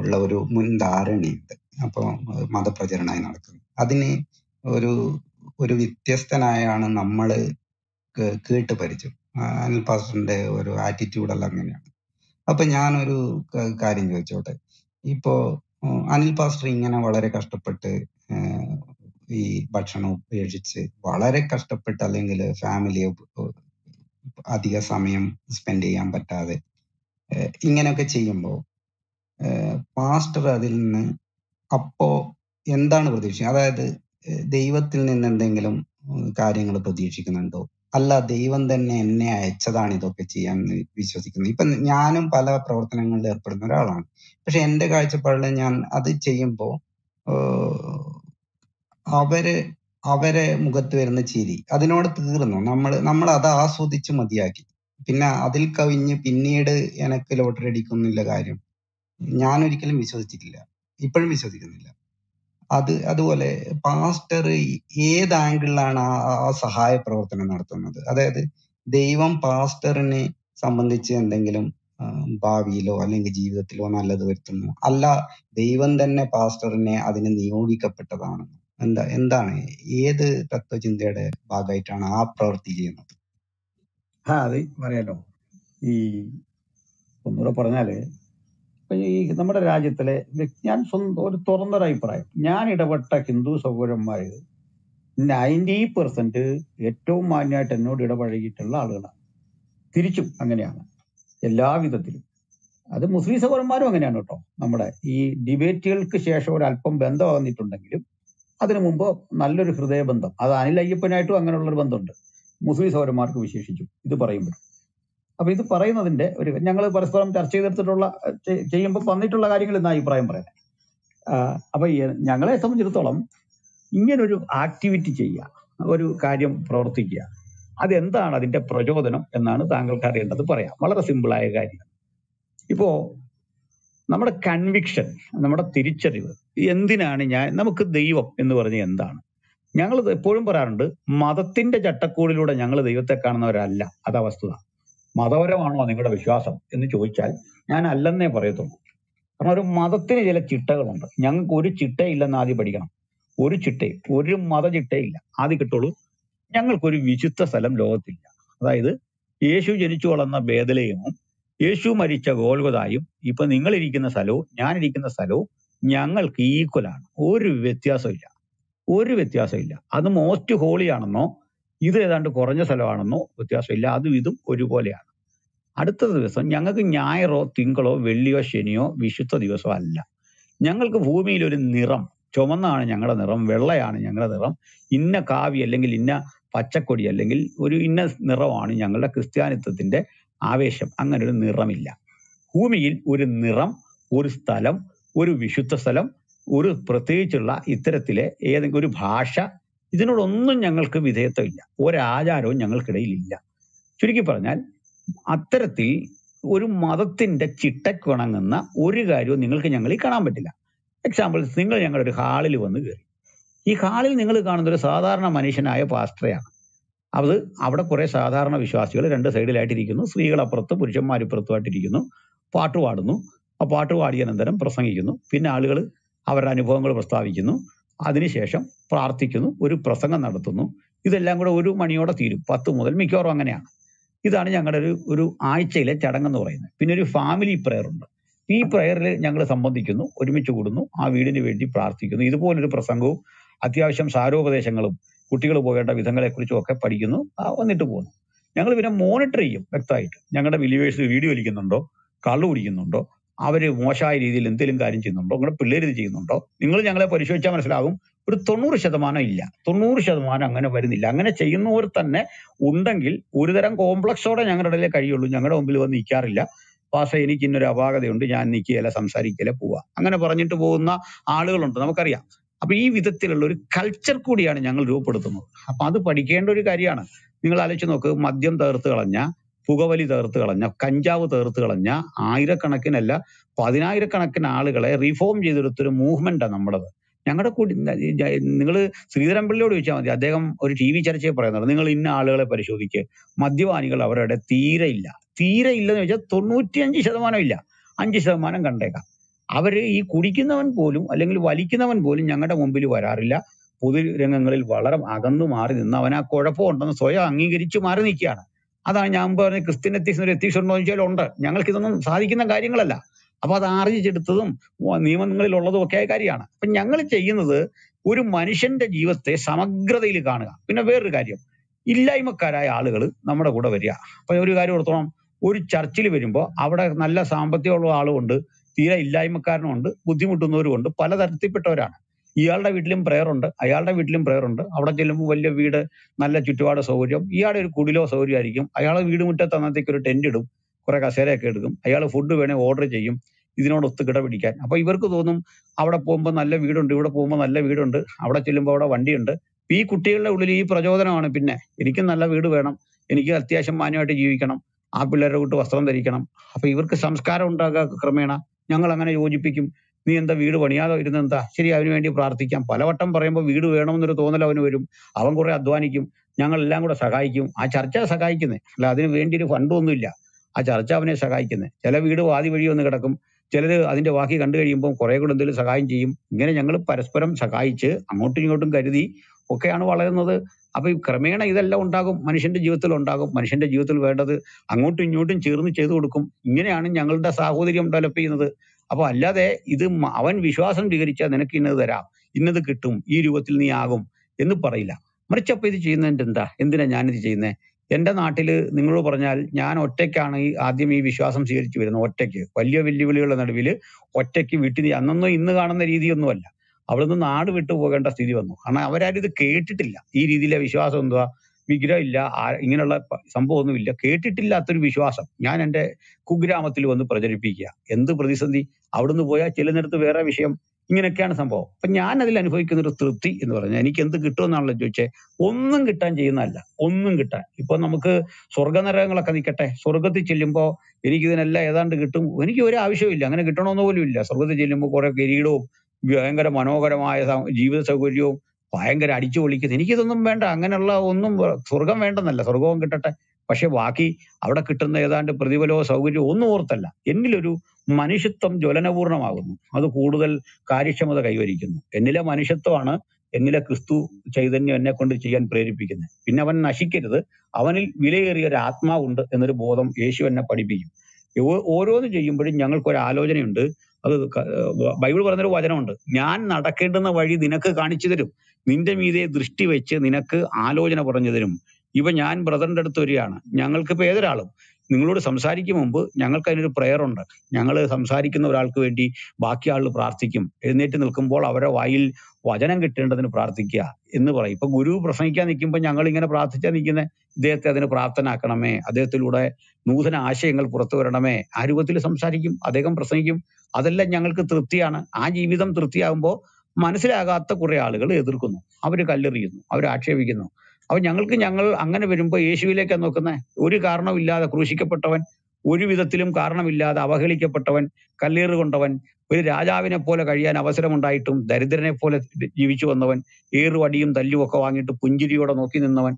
ഉള്ള ഒരു മുൻധാരണയുണ്ട്, അപ്പോൾ മതപ്രചരണമായി നടക്കുന്നത് അതിന് ഒരു വ്യത്യസ്തനായാണ് നമ്മൾ കേട്ട് പരിചയം. അനിൽ പാസ്റ്ററിന്റെ ഒരു ആറ്റിറ്റ്യൂഡെല്ലാം അങ്ങനെയാണ്. അപ്പൊ ഞാനൊരു കാര്യം ചോദിച്ചോട്ടെ? ഇപ്പോ അനിൽ പാസ്റ്റർ ഇങ്ങനെ വളരെ കഷ്ടപ്പെട്ട് ഈ ഭക്ഷണം ഉപേക്ഷിച്ച് വളരെ കഷ്ടപ്പെട്ട്, അല്ലെങ്കിൽ ഫാമിലിയെ അധിക സമയം സ്പെൻഡ് ചെയ്യാൻ പറ്റാതെ ഇങ്ങനെയൊക്കെ ചെയ്യുമ്പോൾ പാസ്റ്റർ അതിൽ നിന്ന് അപ്പോ എന്താണ് പ്രതീക്ഷിക്കുന്നത്? അതായത് ദൈവത്തിൽ നിന്ന് എന്തെങ്കിലും കാര്യങ്ങൾ പ്രതീക്ഷിക്കുന്നുണ്ടോ? അല്ല, ദൈവം തന്നെ എന്നെ അയച്ചതാണ് ഇതൊക്കെ ചെയ്യാൻ വിശ്വസിക്കുന്നത്. ഇപ്പൊ ഞാനും പല പ്രവർത്തനങ്ങളിൽ ഏർപ്പെടുന്ന ഒരാളാണ്. പക്ഷെ എൻ്റെ കാഴ്ചപ്പാടിൽ ഞാൻ അത് ചെയ്യുമ്പോൾ അവരെ മുഖത്ത് വരുന്ന ചിരി അതിനോട് തീർന്നു. നമ്മൾ അത് ആസ്വദിച്ച് മതിയാക്കി. പിന്നെ അതിൽ കവിഞ്ഞ് പിന്നീട് എനിക്ക് ലോട്ടറി അടിക്കുന്നില്ല കാര്യം ഞാൻ ഒരിക്കലും വിശ്വസിച്ചിട്ടില്ല, ഇപ്പോഴും വിശ്വസിക്കുന്നില്ല. അതുപോലെ പാസ്റ്റർ ഏത് ആംഗിളിലാണ് ആ സഹായ പ്രവർത്തനം നടത്തുന്നത്? അതായത് ദൈവം പാസ്റ്ററിനെ സംബന്ധിച്ച് എന്തെങ്കിലും ഭാവിയിലോ അല്ലെങ്കിൽ ജീവിതത്തിലോ നല്ലത് വരുത്തുന്നു. അല്ല, ദൈവം തന്നെ പാസ്റ്ററിനെ അതിന് നിയോഗിക്കപ്പെട്ടതാണ്. എന്താണ് ഏത് തത്വചിന്തയുടെ ഭാഗമായിട്ടാണ് ആ പ്രവൃത്തി ചെയ്യുന്നത്? ആ, അത് പറയാലോ. ഈ ഒന്നുകൂടെ പറഞ്ഞാല് ഈ നമ്മുടെ രാജ്യത്തിലെ ഞാൻ സ്വന്തം ഒരു തുറന്നൊരഭിപ്രായം, ഞാൻ ഇടപെട്ട ഹിന്ദു സഹോദരന്മാര് 90% ഏറ്റവും മാന്യമായിട്ട് എന്നോട് ഇടപഴകിയിട്ടുള്ള ആളുകളാണ്. തിരിച്ചും അങ്ങനെയാണ് എല്ലാവിധത്തിലും. അത് മുസ്ലിം സഹോദരന്മാരും അങ്ങനെയാണ് കേട്ടോ. നമ്മുടെ ഈ ഡിബേറ്റുകൾക്ക് ശേഷം ഒരല്പം ബന്ധം വന്നിട്ടുണ്ടെങ്കിലും അതിനു മുമ്പ് നല്ലൊരു ഹൃദയബന്ധം, അത് അനിൽ അയ്യപ്പനായിട്ടും അങ്ങനെയുള്ളൊരു ബന്ധമുണ്ട് മുസ്ലിം സഹോദരന്മാർക്ക് വിശേഷിച്ചു. ഇത് പറയുമ്പോഴും അപ്പൊ ഇത് പറയുന്നതിന്റെ ഒരു ഞങ്ങൾ പരസ്പരം ചർച്ച ചെയ്തെടുത്തിട്ടുള്ള ചെയ്യുമ്പോൾ വന്നിട്ടുള്ള കാര്യങ്ങൾ എന്ന അഭിപ്രായം പറയാം. അപ്പൊ ഞങ്ങളെ സംബന്ധിച്ചിടത്തോളം ഇങ്ങനൊരു ആക്ടിവിറ്റി ചെയ്യുക, ഒരു കാര്യം പ്രവർത്തിക്കുക, അതെന്താണ് അതിന്റെ പ്രചോദനം എന്നാണ് താങ്കൾക്ക് അറിയേണ്ടത്. പറയാം, വളരെ സിമ്പിളായ കാര്യമാണ്. ഇപ്പോ നമ്മുടെ കൺവിക്ഷൻ, നമ്മുടെ തിരിച്ചറിവ്, എന്തിനാണ് നമുക്ക് ദൈവം എന്ന് പറഞ്ഞ എന്താണ്? ഞങ്ങൾ എപ്പോഴും പറയാറുണ്ട് മതത്തിന്റെ ചട്ടക്കൂടിലൂടെ ഞങ്ങൾ ദൈവത്തെ കാണുന്നവരല്ല, അത് വസ്തുത. മതപരമാണോ നിങ്ങളുടെ വിശ്വാസം എന്ന് ചോദിച്ചാൽ ഞാൻ അല്ലെന്നേ പറയത്തുള്ളൂ. കാരണം ഒരു മതത്തിന് ചില ചിട്ടകളുണ്ട്. ഞങ്ങൾക്ക് ഒരു ചിട്ടയില്ലെന്ന് ആദ്യം പഠിക്കണം. ഒരു ചിട്ടയും, ഒരു മതചിട്ടയില്ല, ആദ്യം കിട്ടുള്ളൂ. ഞങ്ങൾക്കൊരു വിശുദ്ധ സ്ഥലം ലോകത്തില്ല. അതായത് യേശു ജനിച്ചു വളർന്ന ബേദലഹേമും യേശു മരിച്ച ഗോൽഗൊഥായും ഇപ്പൊ നിങ്ങളിരിക്കുന്ന സ്ഥലവും ഞാനിരിക്കുന്ന സ്ഥലവും ഞങ്ങൾക്ക് ഈക്വലാണ്. ഒരു വ്യത്യാസമില്ല, ഒരു വ്യത്യാസമില്ല. അത് മോസ്റ്റ് ഹോളിയാണെന്നോ ഇത് ഏതാണ്ട് കുറഞ്ഞ സ്ഥലമാണെന്നോ വ്യത്യാസമില്ല. അതും ഇതും ഒരുപോലെയാണ്. അടുത്ത ദിവസം ഞങ്ങൾക്ക് ഞായറോ തിങ്കളോ വെള്ളിയോ ശനിയോ വിശുദ്ധ ദിവസമോ അല്ല. ഞങ്ങൾക്ക് ഭൂമിയിൽ ഒരു നിറം, ചുമന്നാണ് ഞങ്ങളുടെ നിറം, വെള്ളയാണ് ഞങ്ങളുടെ നിറം, ഇന്ന കാവി അല്ലെങ്കിൽ ഇന്ന പച്ചക്കൊടി അല്ലെങ്കിൽ ഒരു ഇന്ന നിറമാണ് ഞങ്ങളുടെ ക്രിസ്ത്യാനിത്വത്തിന്റെ ആവേശം. അങ്ങനെ ഒരു നിറമില്ല ഭൂമിയിൽ. ഒരു നിറം, ഒരു സ്ഥലം, ഒരു വിശുദ്ധ സ്ഥലം, ഒരു പ്രത്യേകിച്ചുള്ള ഇത്തരത്തിലെ ഏതെങ്കിലും ഒരു ഭാഷ, ഇതിനോടൊന്നും ഞങ്ങൾക്ക് വിധേയത്വമില്ല. ഒരാചാരവും ഞങ്ങൾക്കിടയിലില്ല. ചുരുക്കി പറഞ്ഞാൽ അത്തരത്തിൽ ഒരു മതത്തിന്റെ ചിട്ടക്കുണങ്ങുന്ന ഒരു കാര്യവും നിങ്ങൾക്ക് ഞങ്ങളിൽ കാണാൻ പറ്റില്ല. എക്സാമ്പിൾ, നിങ്ങൾ ഞങ്ങളുടെ ഒരു ഹാളിൽ വന്ന് കയറി. ഈ ഹാളിൽ നിങ്ങൾ കാണുന്ന ഒരു സാധാരണ മനുഷ്യനായ പാസ്റ്ററെയാണ്. അത് അവിടെ കുറെ സാധാരണ വിശ്വാസികൾ രണ്ട് സൈഡിലായിട്ടിരിക്കുന്നു, സ്ത്രീകളപ്പുറത്ത് പുരുഷന്മാരിപ്പുറത്തുമായിട്ടിരിക്കുന്നു, പാട്ട് പാടുന്നു. ആ പാട്ട് പാടിയ അനന്തരം പ്രസംഗിക്കുന്നു. പിന്നെ ആളുകൾ അവരുടെ അനുഭവങ്ങൾ പ്രസ്താവിക്കുന്നു. അതിനുശേഷം പ്രാർത്ഥിക്കുന്നു, ഒരു പ്രസംഗം നടത്തുന്നു. ഇതെല്ലാം കൂടെ 1 മണിയോടെ തീരും, 10 മുതൽ, മിക്കവാറും അങ്ങനെയാണ്. ഇതാണ് ഞങ്ങളുടെ ഒരു ആഴ്ചയിലെ ചടങ്ങെന്ന് പറയുന്നത്. പിന്നെ ഒരു ഫാമിലി പ്രെയർ ഉണ്ട്. ഈ പ്രെയറിൽ ഞങ്ങൾ സംബന്ധിക്കുന്നു, ഒരുമിച്ച് കൂടുന്നു, ആ വീടിന് വേണ്ടി പ്രാർത്ഥിക്കുന്നു. ഇതുപോലൊരു പ്രസംഗവും അത്യാവശ്യം സാരോപദേശങ്ങളും കുട്ടികൾ പോകേണ്ട വിധങ്ങളെക്കുറിച്ചും ഒക്കെ പഠിക്കുന്നു, വന്നിട്ട് പോകുന്നു. ഞങ്ങൾ പിന്നെ മോണിറ്റർ ചെയ്യും വ്യക്തമായിട്ട്. ഞങ്ങളുടെ ബിലീവേഴ്സ് വീഡിയോ വലിക്കുന്നുണ്ടോ, കള്ളു കുടിക്കുന്നുണ്ടോ, അവർ മോശമായ രീതിയിൽ എന്തെങ്കിലും കാര്യം ചെയ്യുന്നുണ്ടോ, നിങ്ങളുടെ പിള്ളേർ ഇത് ചെയ്യുന്നുണ്ടോ, നിങ്ങൾ ഞങ്ങളെ പരിശോധിച്ചാൽ മനസ്സിലാകും. ഒരു 90% ഇല്ല, 90% അങ്ങനെ വരുന്നില്ല. അങ്ങനെ ചെയ്യുന്നവർ തന്നെ ഉണ്ടെങ്കിൽ ഒരുതരം കോംപ്ലക്സോടെ ഞങ്ങളുടെ ഇടയിലേ കഴിയുള്ളൂ. ഞങ്ങളുടെ മുമ്പിൽ വന്ന് നിൽക്കാറില്ല. പാഷ, എനിക്ക് ഇന്നൊരു അപാകതയുണ്ട്, ഞാൻ നിൽക്കുകയില്ല, സംസാരിക്കുകയില്ല, പോവുക, അങ്ങനെ പറഞ്ഞിട്ട് പോകുന്ന ആളുകളുണ്ട്, നമുക്കറിയാം. അപ്പൊ ഈ വിധത്തിലുള്ള ഒരു കൾച്ചർ കൂടിയാണ് ഞങ്ങൾ രൂപപ്പെടുത്തുന്നത്. അപ്പൊ അത് പഠിക്കേണ്ട ഒരു കാര്യമാണ്. നിങ്ങൾ ആലോചിച്ച് നോക്ക്, മദ്യം തകർത്ത് കളഞ്ഞ, പുകവലി തകർത്ത് കളഞ്ഞ, കഞ്ചാവ് തകർത്ത് കളഞ്ഞ ആയിരക്കണക്കിനല്ല 10,000-കണക്കിന് ആളുകളെ റിഫോം ചെയ്തെടുത്തൊരു മൂവ്മെന്റാണ് നമ്മുടേത്. ഞങ്ങളുടെ കൂടി നിങ്ങൾ ശ്രീധരൻപിള്ളിയോട് ചോദിച്ചാൽ മതി, അദ്ദേഹം ഒരു TV ചർച്ചയെ പറയുന്നത് നിങ്ങൾ ഇന്ന ആളുകളെ പരിശോധിക്കുക, മദ്യപാനികൾ അവരുടെ തീരെ ഇല്ലെന്ന് ചോദിച്ചാൽ 95% ഇല്ല, 5% കണ്ടേക്കാം. അവർ ഈ കുടിക്കുന്നവൻ പോലും അല്ലെങ്കിൽ വലിക്കുന്നവൻ പോലും ഞങ്ങളുടെ മുമ്പിൽ വരാറില്ല. പൊതുരംഗങ്ങളിൽ വളരെ അകന്നു മാറി നിന്ന് അവൻ ആ കുഴപ്പമുണ്ടെന്ന് സ്വയം അംഗീകരിച്ച് മാറി നിൽക്കുകയാണ്. അതാണ് ഞാൻ പറഞ്ഞത്, ക്രിസ്ത്യൻ എത്തിക്സ് ഒരു എത്തിക്സ് ഉണ്ടോ എന്ന് ചോദിച്ചാൽ ഉണ്ട്. ഞങ്ങൾക്കിതൊന്നും സാധിക്കുന്ന കാര്യങ്ങളല്ല. അപ്പൊ അത് ആർജിച്ചെടുത്തതും നിയമങ്ങളിലുള്ളതും ഒക്കെ ആയ കാര്യമാണ്. അപ്പൊ ഞങ്ങൾ ചെയ്യുന്നത് ഒരു മനുഷ്യന്റെ ജീവിതത്തെ സമഗ്രതയിൽ കാണുക. പിന്നെ വേറൊരു കാര്യം, ഇല്ലായ്മക്കാരായ ആളുകൾ നമ്മുടെ കൂടെ വരിക. അപ്പൊ ഒരു കാര്യം ഓർത്തോണം, ഒരു ചർച്ചിൽ വരുമ്പോൾ അവിടെ നല്ല സാമ്പത്തികമുള്ള ആളുമുണ്ട്, തീരെ ഇല്ലായ്മക്കാരനുമുണ്ട്, ബുദ്ധിമുട്ടുന്നവരുമുണ്ട്, പലതരത്തിൽപ്പെട്ടവരാണ്. ഇയാളുടെ വീട്ടിലും പ്രയറുണ്ട്, അയാളുടെ വീട്ടിലും പ്രയറുണ്ട്. അവിടെ ചെല്ലുമ്പോൾ വലിയ വീട്, നല്ല ചുറ്റുപാട് സൗകര്യം, ഇയാളുടെ ഒരു കുടിലോ സൗകര്യമായിരിക്കും. അയാൾ വീട് മുറ്റത്ത് അന്നത്തേക്ക് ഒരു ടെന്റ് ഇടും, കുറെ കസേരയൊക്കെ എടുക്കും, അയാൾ ഫുഡ് വേണേൽ ഓർഡർ ചെയ്യും, ഇതിനോട് ഒത്ത് കിട പിടിക്കാൻ. അപ്പൊ ഇവർക്ക് തോന്നും അവിടെ പോകുമ്പോൾ നല്ല വീടുണ്ട്, ഇവിടെ പോകുമ്പോൾ നല്ല വീടുണ്ട്, അവിടെ ചെല്ലുമ്പോൾ അവിടെ വണ്ടിയുണ്ട്. ഈ കുട്ടികളുടെ ഉള്ളിൽ ഈ പ്രചോദനമാണ്. പിന്നെ എനിക്ക് നല്ല വീട് വേണം, എനിക്ക് അത്യാവശ്യം മാന്യമായിട്ട് ജീവിക്കണം, ആ പിള്ളേരുടെ കൂട്ട് വസ്ത്രം ധരിക്കണം. അപ്പൊ ഇവർക്ക് സംസ്കാരം ഉണ്ടാക്കുക. ക്രമേണ ഞങ്ങൾ അങ്ങനെ യോജിപ്പിക്കും. നീ എന്താ വീട് പണിയാതെ ഇരുന്നെന്താ, ശരി അവന് വേണ്ടി പ്രാർത്ഥിക്കാം. പലവട്ടം പറയുമ്പോൾ വീട് വേണമെന്നൊരു തോന്നൽ അവന് വരും. അവൻ കുറെ അധ്വാനിക്കും, ഞങ്ങളെല്ലാം കൂടെ സഹായിക്കും. ആ ചർച്ച സഹായിക്കുന്നത് അല്ല, അതിന് വേണ്ടി ഒരു ഫണ്ടൊന്നുമില്ല. ആ ചർച്ച അവനെ സഹായിക്കുന്നത്. ചില വീട് വാതി വഴിയോ ഒന്ന് കിടക്കും, ചിലർ അതിൻ്റെ വാക്കി കണ്ടു കഴിയുമ്പോൾ കുറേ കൂടെ എന്തെങ്കിലും സഹായം ചെയ്യും. ഇങ്ങനെ ഞങ്ങൾ പരസ്പരം സഹായിച്ച് അങ്ങോട്ടും ഇങ്ങോട്ടും കരുതി ഒക്കെയാണ് വളരുന്നത്. അപ്പോൾ ഈ ക്രമേണ ഇതെല്ലാം ഉണ്ടാകും, മനുഷ്യൻ്റെ ജീവിതത്തിൽ ഉണ്ടാകും. മനുഷ്യൻ്റെ ജീവിതത്തിൽ വേണ്ടത് അങ്ങോട്ടും ഇങ്ങോട്ടും ചേർന്ന് ചെയ്തു കൊടുക്കും. ഇങ്ങനെയാണ് ഞങ്ങളുടെ സാഹോദര്യം ഡെവലപ്പ് ചെയ്യുന്നത്. അപ്പോൾ അല്ലാതെ ഇത് അവൻ വിശ്വാസം സ്വീകരിച്ചാൽ നിനക്ക് ഇന്നത് തരാം, ഇന്നത് കിട്ടും, ഈ രൂപത്തിൽ നീ ആകും എന്ന് പറയില്ല. മറിച്ച് അപ്പോൾ ഇത് ചെയ്യുന്നതിൻ്റെ എന്താ, എന്തിനാണ് ഞാനിത് ചെയ്യുന്നത്? എൻ്റെ നാട്ടിൽ നിങ്ങളോട് പറഞ്ഞാൽ ഞാൻ ഒറ്റയ്ക്കാണ് ഈ ആദ്യം ഈ വിശ്വാസം സ്വീകരിച്ചു വരുന്നത്. ഒറ്റയ്ക്ക് വലിയ വെല്ലുവിളികളുടെ നടുവിൽ ഒറ്റയ്ക്ക് വീട്ടിൽ അന്നൊന്നും ഇന്ന് കാണുന്ന രീതിയൊന്നുമല്ല. അവിടെ നിന്ന് നാട് വിട്ടു പോകേണ്ട സ്ഥിതി വന്നു. കാരണം അവരാരും ഇത് കേട്ടിട്ടില്ല. ഈ രീതിയിലെ വിശ്വാസം എന്തുവാ, വിഗ്രഹമില്ല, ഇങ്ങനെയുള്ള സംഭവമൊന്നുമില്ല, കേട്ടിട്ടില്ലാത്തൊരു വിശ്വാസം ഞാൻ എൻ്റെ കുഗ്രാമത്തിൽ വന്ന് പ്രചരിപ്പിക്കുക. എന്ത് പ്രതിസന്ധി! അവിടുന്ന് പോയാൽ ചിലനിടത്ത് വേറെ വിഷയം. ഇങ്ങനെയൊക്കെയാണ് സംഭവം. അപ്പം ഞാൻ അതിൽ അനുഭവിക്കുന്നൊരു തൃപ്തി എന്ന് പറഞ്ഞാൽ എനിക്ക് എന്ത് കിട്ടുമെന്നാണല്ലോ ചോദിച്ചേ. ഒന്നും കിട്ടാൻ ചെയ്യുന്നതല്ല, ഒന്നും കിട്ടാൻ. ഇപ്പം നമുക്ക് സ്വർഗനരകങ്ങളൊക്കെ നിൽക്കട്ടെ, സ്വർഗത്തിൽ ചെല്ലുമ്പോൾ എനിക്കിതിനെല്ലാം ഏതാണ്ട് കിട്ടും, എനിക്ക് ഒരു ആവശ്യമില്ല, അങ്ങനെ കിട്ടണമെന്ന് പോലും ഇല്ല. സ്വർഗത്തിൽ ചെല്ലുമ്പോൾ കുറേ കിരീടവും ഭയങ്കര മനോഹരമായ ജീവിത സൗകര്യവും ഭയങ്കര അടിച്ചു പൊളിക്കുന്നത് എനിക്കിതൊന്നും വേണ്ട. അങ്ങനെയുള്ള ഒന്നും സ്വർഗം വേണ്ടെന്നല്ല, സ്വർഗവും കിട്ടട്ടെ. പക്ഷെ ബാക്കി അവിടെ കിട്ടുന്ന ഏതാണ്ട് പ്രതിഫലവും സൗകര്യവും ഒന്നും ഓർത്തല്ല, എന്നിലൊരു മനുഷ്യത്വം ജ്വലനപൂർണമാകുന്നു, അത് കൂടുതൽ കാര്യക്ഷമത കൈവരിക്കുന്നു. എന്നിലെ മനുഷ്യത്വമാണ് എന്നിലെ ക്രിസ്തു ചൈതന്യം എന്നെ കൊണ്ട് ചെയ്യാൻ പ്രേരിപ്പിക്കുന്നത്. പിന്നെ അവൻ നശിക്കരുത്, അവനിൽ വിലയേറിയ ഒരു ആത്മാവുണ്ട് എന്നൊരു ബോധം യേശു എന്നെ പഠിപ്പിക്കും. ഓരോന്ന് ചെയ്യുമ്പോഴും ഞങ്ങൾക്കൊരു ആലോചനയുണ്ട്. അത് ബൈബിൾ പറഞ്ഞൊരു വചനമുണ്ട്, ഞാൻ നടക്കേണ്ടുന്ന വഴി നിനക്ക് കാണിച്ചു തരും, നിന്റെ മീതെ ദൃഷ്ടി വെച്ച് നിനക്ക് ആലോചന പറഞ്ഞു തരും. ഇപ്പൊ ഞാൻ ബ്രദറിൻ്റെ അടുത്ത് വരികയാണ്, ഞങ്ങൾക്ക് ഇപ്പോൾ ഏതൊരാളും നിങ്ങളോട് സംസാരിക്കും മുമ്പ് ഞങ്ങൾക്ക് അതിനൊരു പ്രേയറുണ്ട്. ഞങ്ങൾ സംസാരിക്കുന്ന ഒരാൾക്ക് വേണ്ടി ബാക്കി ആൾ പ്രാർത്ഥിക്കും. എഴുന്നേറ്റ് നിൽക്കുമ്പോൾ അവരുടെ വായിൽ വചനം കിട്ടേണ്ടതിന് പ്രാർത്ഥിക്കുക എന്ന് പറയും. ഇപ്പൊ ഗുരു പ്രസംഗിക്കാൻ നിൽക്കുമ്പോൾ ഞങ്ങൾ ഇങ്ങനെ പ്രാർത്ഥിച്ചാൽ നിൽക്കുന്നത്, ഇദ്ദേഹത്തെ അതിന് പ്രാപ്തനാക്കണമേ, അദ്ദേഹത്തിലൂടെ നൂതന ആശയങ്ങൾ പുറത്തു വരണമേ, ആ രൂപത്തിൽ സംസാരിക്കും, അദ്ദേഹം പ്രസംഗിക്കും. അതെല്ലാം ഞങ്ങൾക്ക് തൃപ്തിയാണ്. ആ ജീവിതം തൃപ്തിയാകുമ്പോൾ മനസ്സിലാകാത്ത കുറെ ആളുകൾ എതിർക്കുന്നു, അവർ കല്ലെറിയുന്നു, അവർ ആക്ഷേപിക്കുന്നു. അപ്പം ഞങ്ങൾക്ക് അങ്ങനെ വരുമ്പോൾ യേശുവിലേക്കാണ് നോക്കുന്നത്. ഒരു കാരണമില്ലാതെ ക്രൂശിക്കപ്പെട്ടവൻ, ഒരു വിധത്തിലും കാരണമില്ലാതെ അവഹേളിക്കപ്പെട്ടവൻ, കല്ലേറ് കൊണ്ടവൻ, ഒരു രാജാവിനെ പോലെ കഴിയാൻ അവസരമുണ്ടായിട്ടും ദരിദ്രനെ പോലെ ജീവിച്ചു വന്നവൻ, ഏറുവടിയും തല്ലുമൊക്കെ വാങ്ങിയിട്ട് പുഞ്ചിരിയോടെ നോക്കി നിന്നവൻ,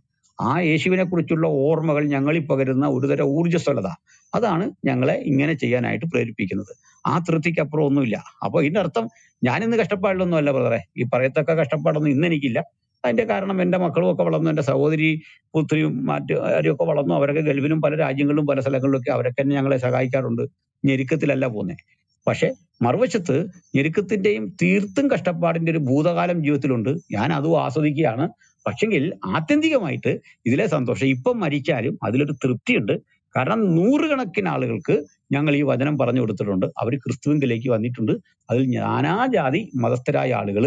ആ യേശുവിനെ കുറിച്ചുള്ള ഓർമ്മകൾ ഞങ്ങളിൽ പകരുന്ന ഒരുതരം ഊർജ്ജസ്വലത അതാണ് ഞങ്ങളെ ഇങ്ങനെ ചെയ്യാനായിട്ട് പ്രേരിപ്പിക്കുന്നത്. ആ തൃപ്തിക്കപ്പുറം ഒന്നുമില്ല. അപ്പോൾ ഇതിൻ്റെ അർത്ഥം ഞാനിന്ന് കഷ്ടപ്പാടിലൊന്നും അല്ല ബ്രദറെ, ഈ പറയത്തക്ക കഷ്ടപ്പാടൊന്നും ഇന്നെനിക്കില്ല. അതിൻ്റെ കാരണം എൻ്റെ മക്കളും ഒക്കെ വളർന്നു, എൻ്റെ സഹോദരി പുത്രിയും മറ്റും വളർന്നു, അവരൊക്കെ ഗൾഫിലും പല രാജ്യങ്ങളിലും പല സ്ഥലങ്ങളിലൊക്കെ അവരൊക്കെ തന്നെ ഞങ്ങളെ സഹായിക്കാറുണ്ട്. ഞെരുക്കത്തിലല്ല പോകുന്നത്. പക്ഷെ മറുവശത്ത് ഞെരുക്കത്തിൻ്റെയും തീർത്തും കഷ്ടപ്പാടിൻ്റെ ഒരു ഭൂതകാലം ജീവിതത്തിലുണ്ട്. ഞാൻ അതും ആസ്വദിക്കുകയാണ്. പക്ഷെങ്കിൽ ആത്യന്തികമായിട്ട് ഇതിലെ സന്തോഷം ഇപ്പം മരിച്ചാലും അതിലൊരു തൃപ്തിയുണ്ട്. കാരണം നൂറുകണക്കിന് ആളുകൾക്ക് ഞങ്ങൾ ഈ വചനം പറഞ്ഞു കൊടുത്തിട്ടുണ്ട്, അവർ ക്രിസ്തുവിലേക്ക് വന്നിട്ടുണ്ട്. അതിൽ നാനാജാതി മതസ്ഥരായ ആളുകൾ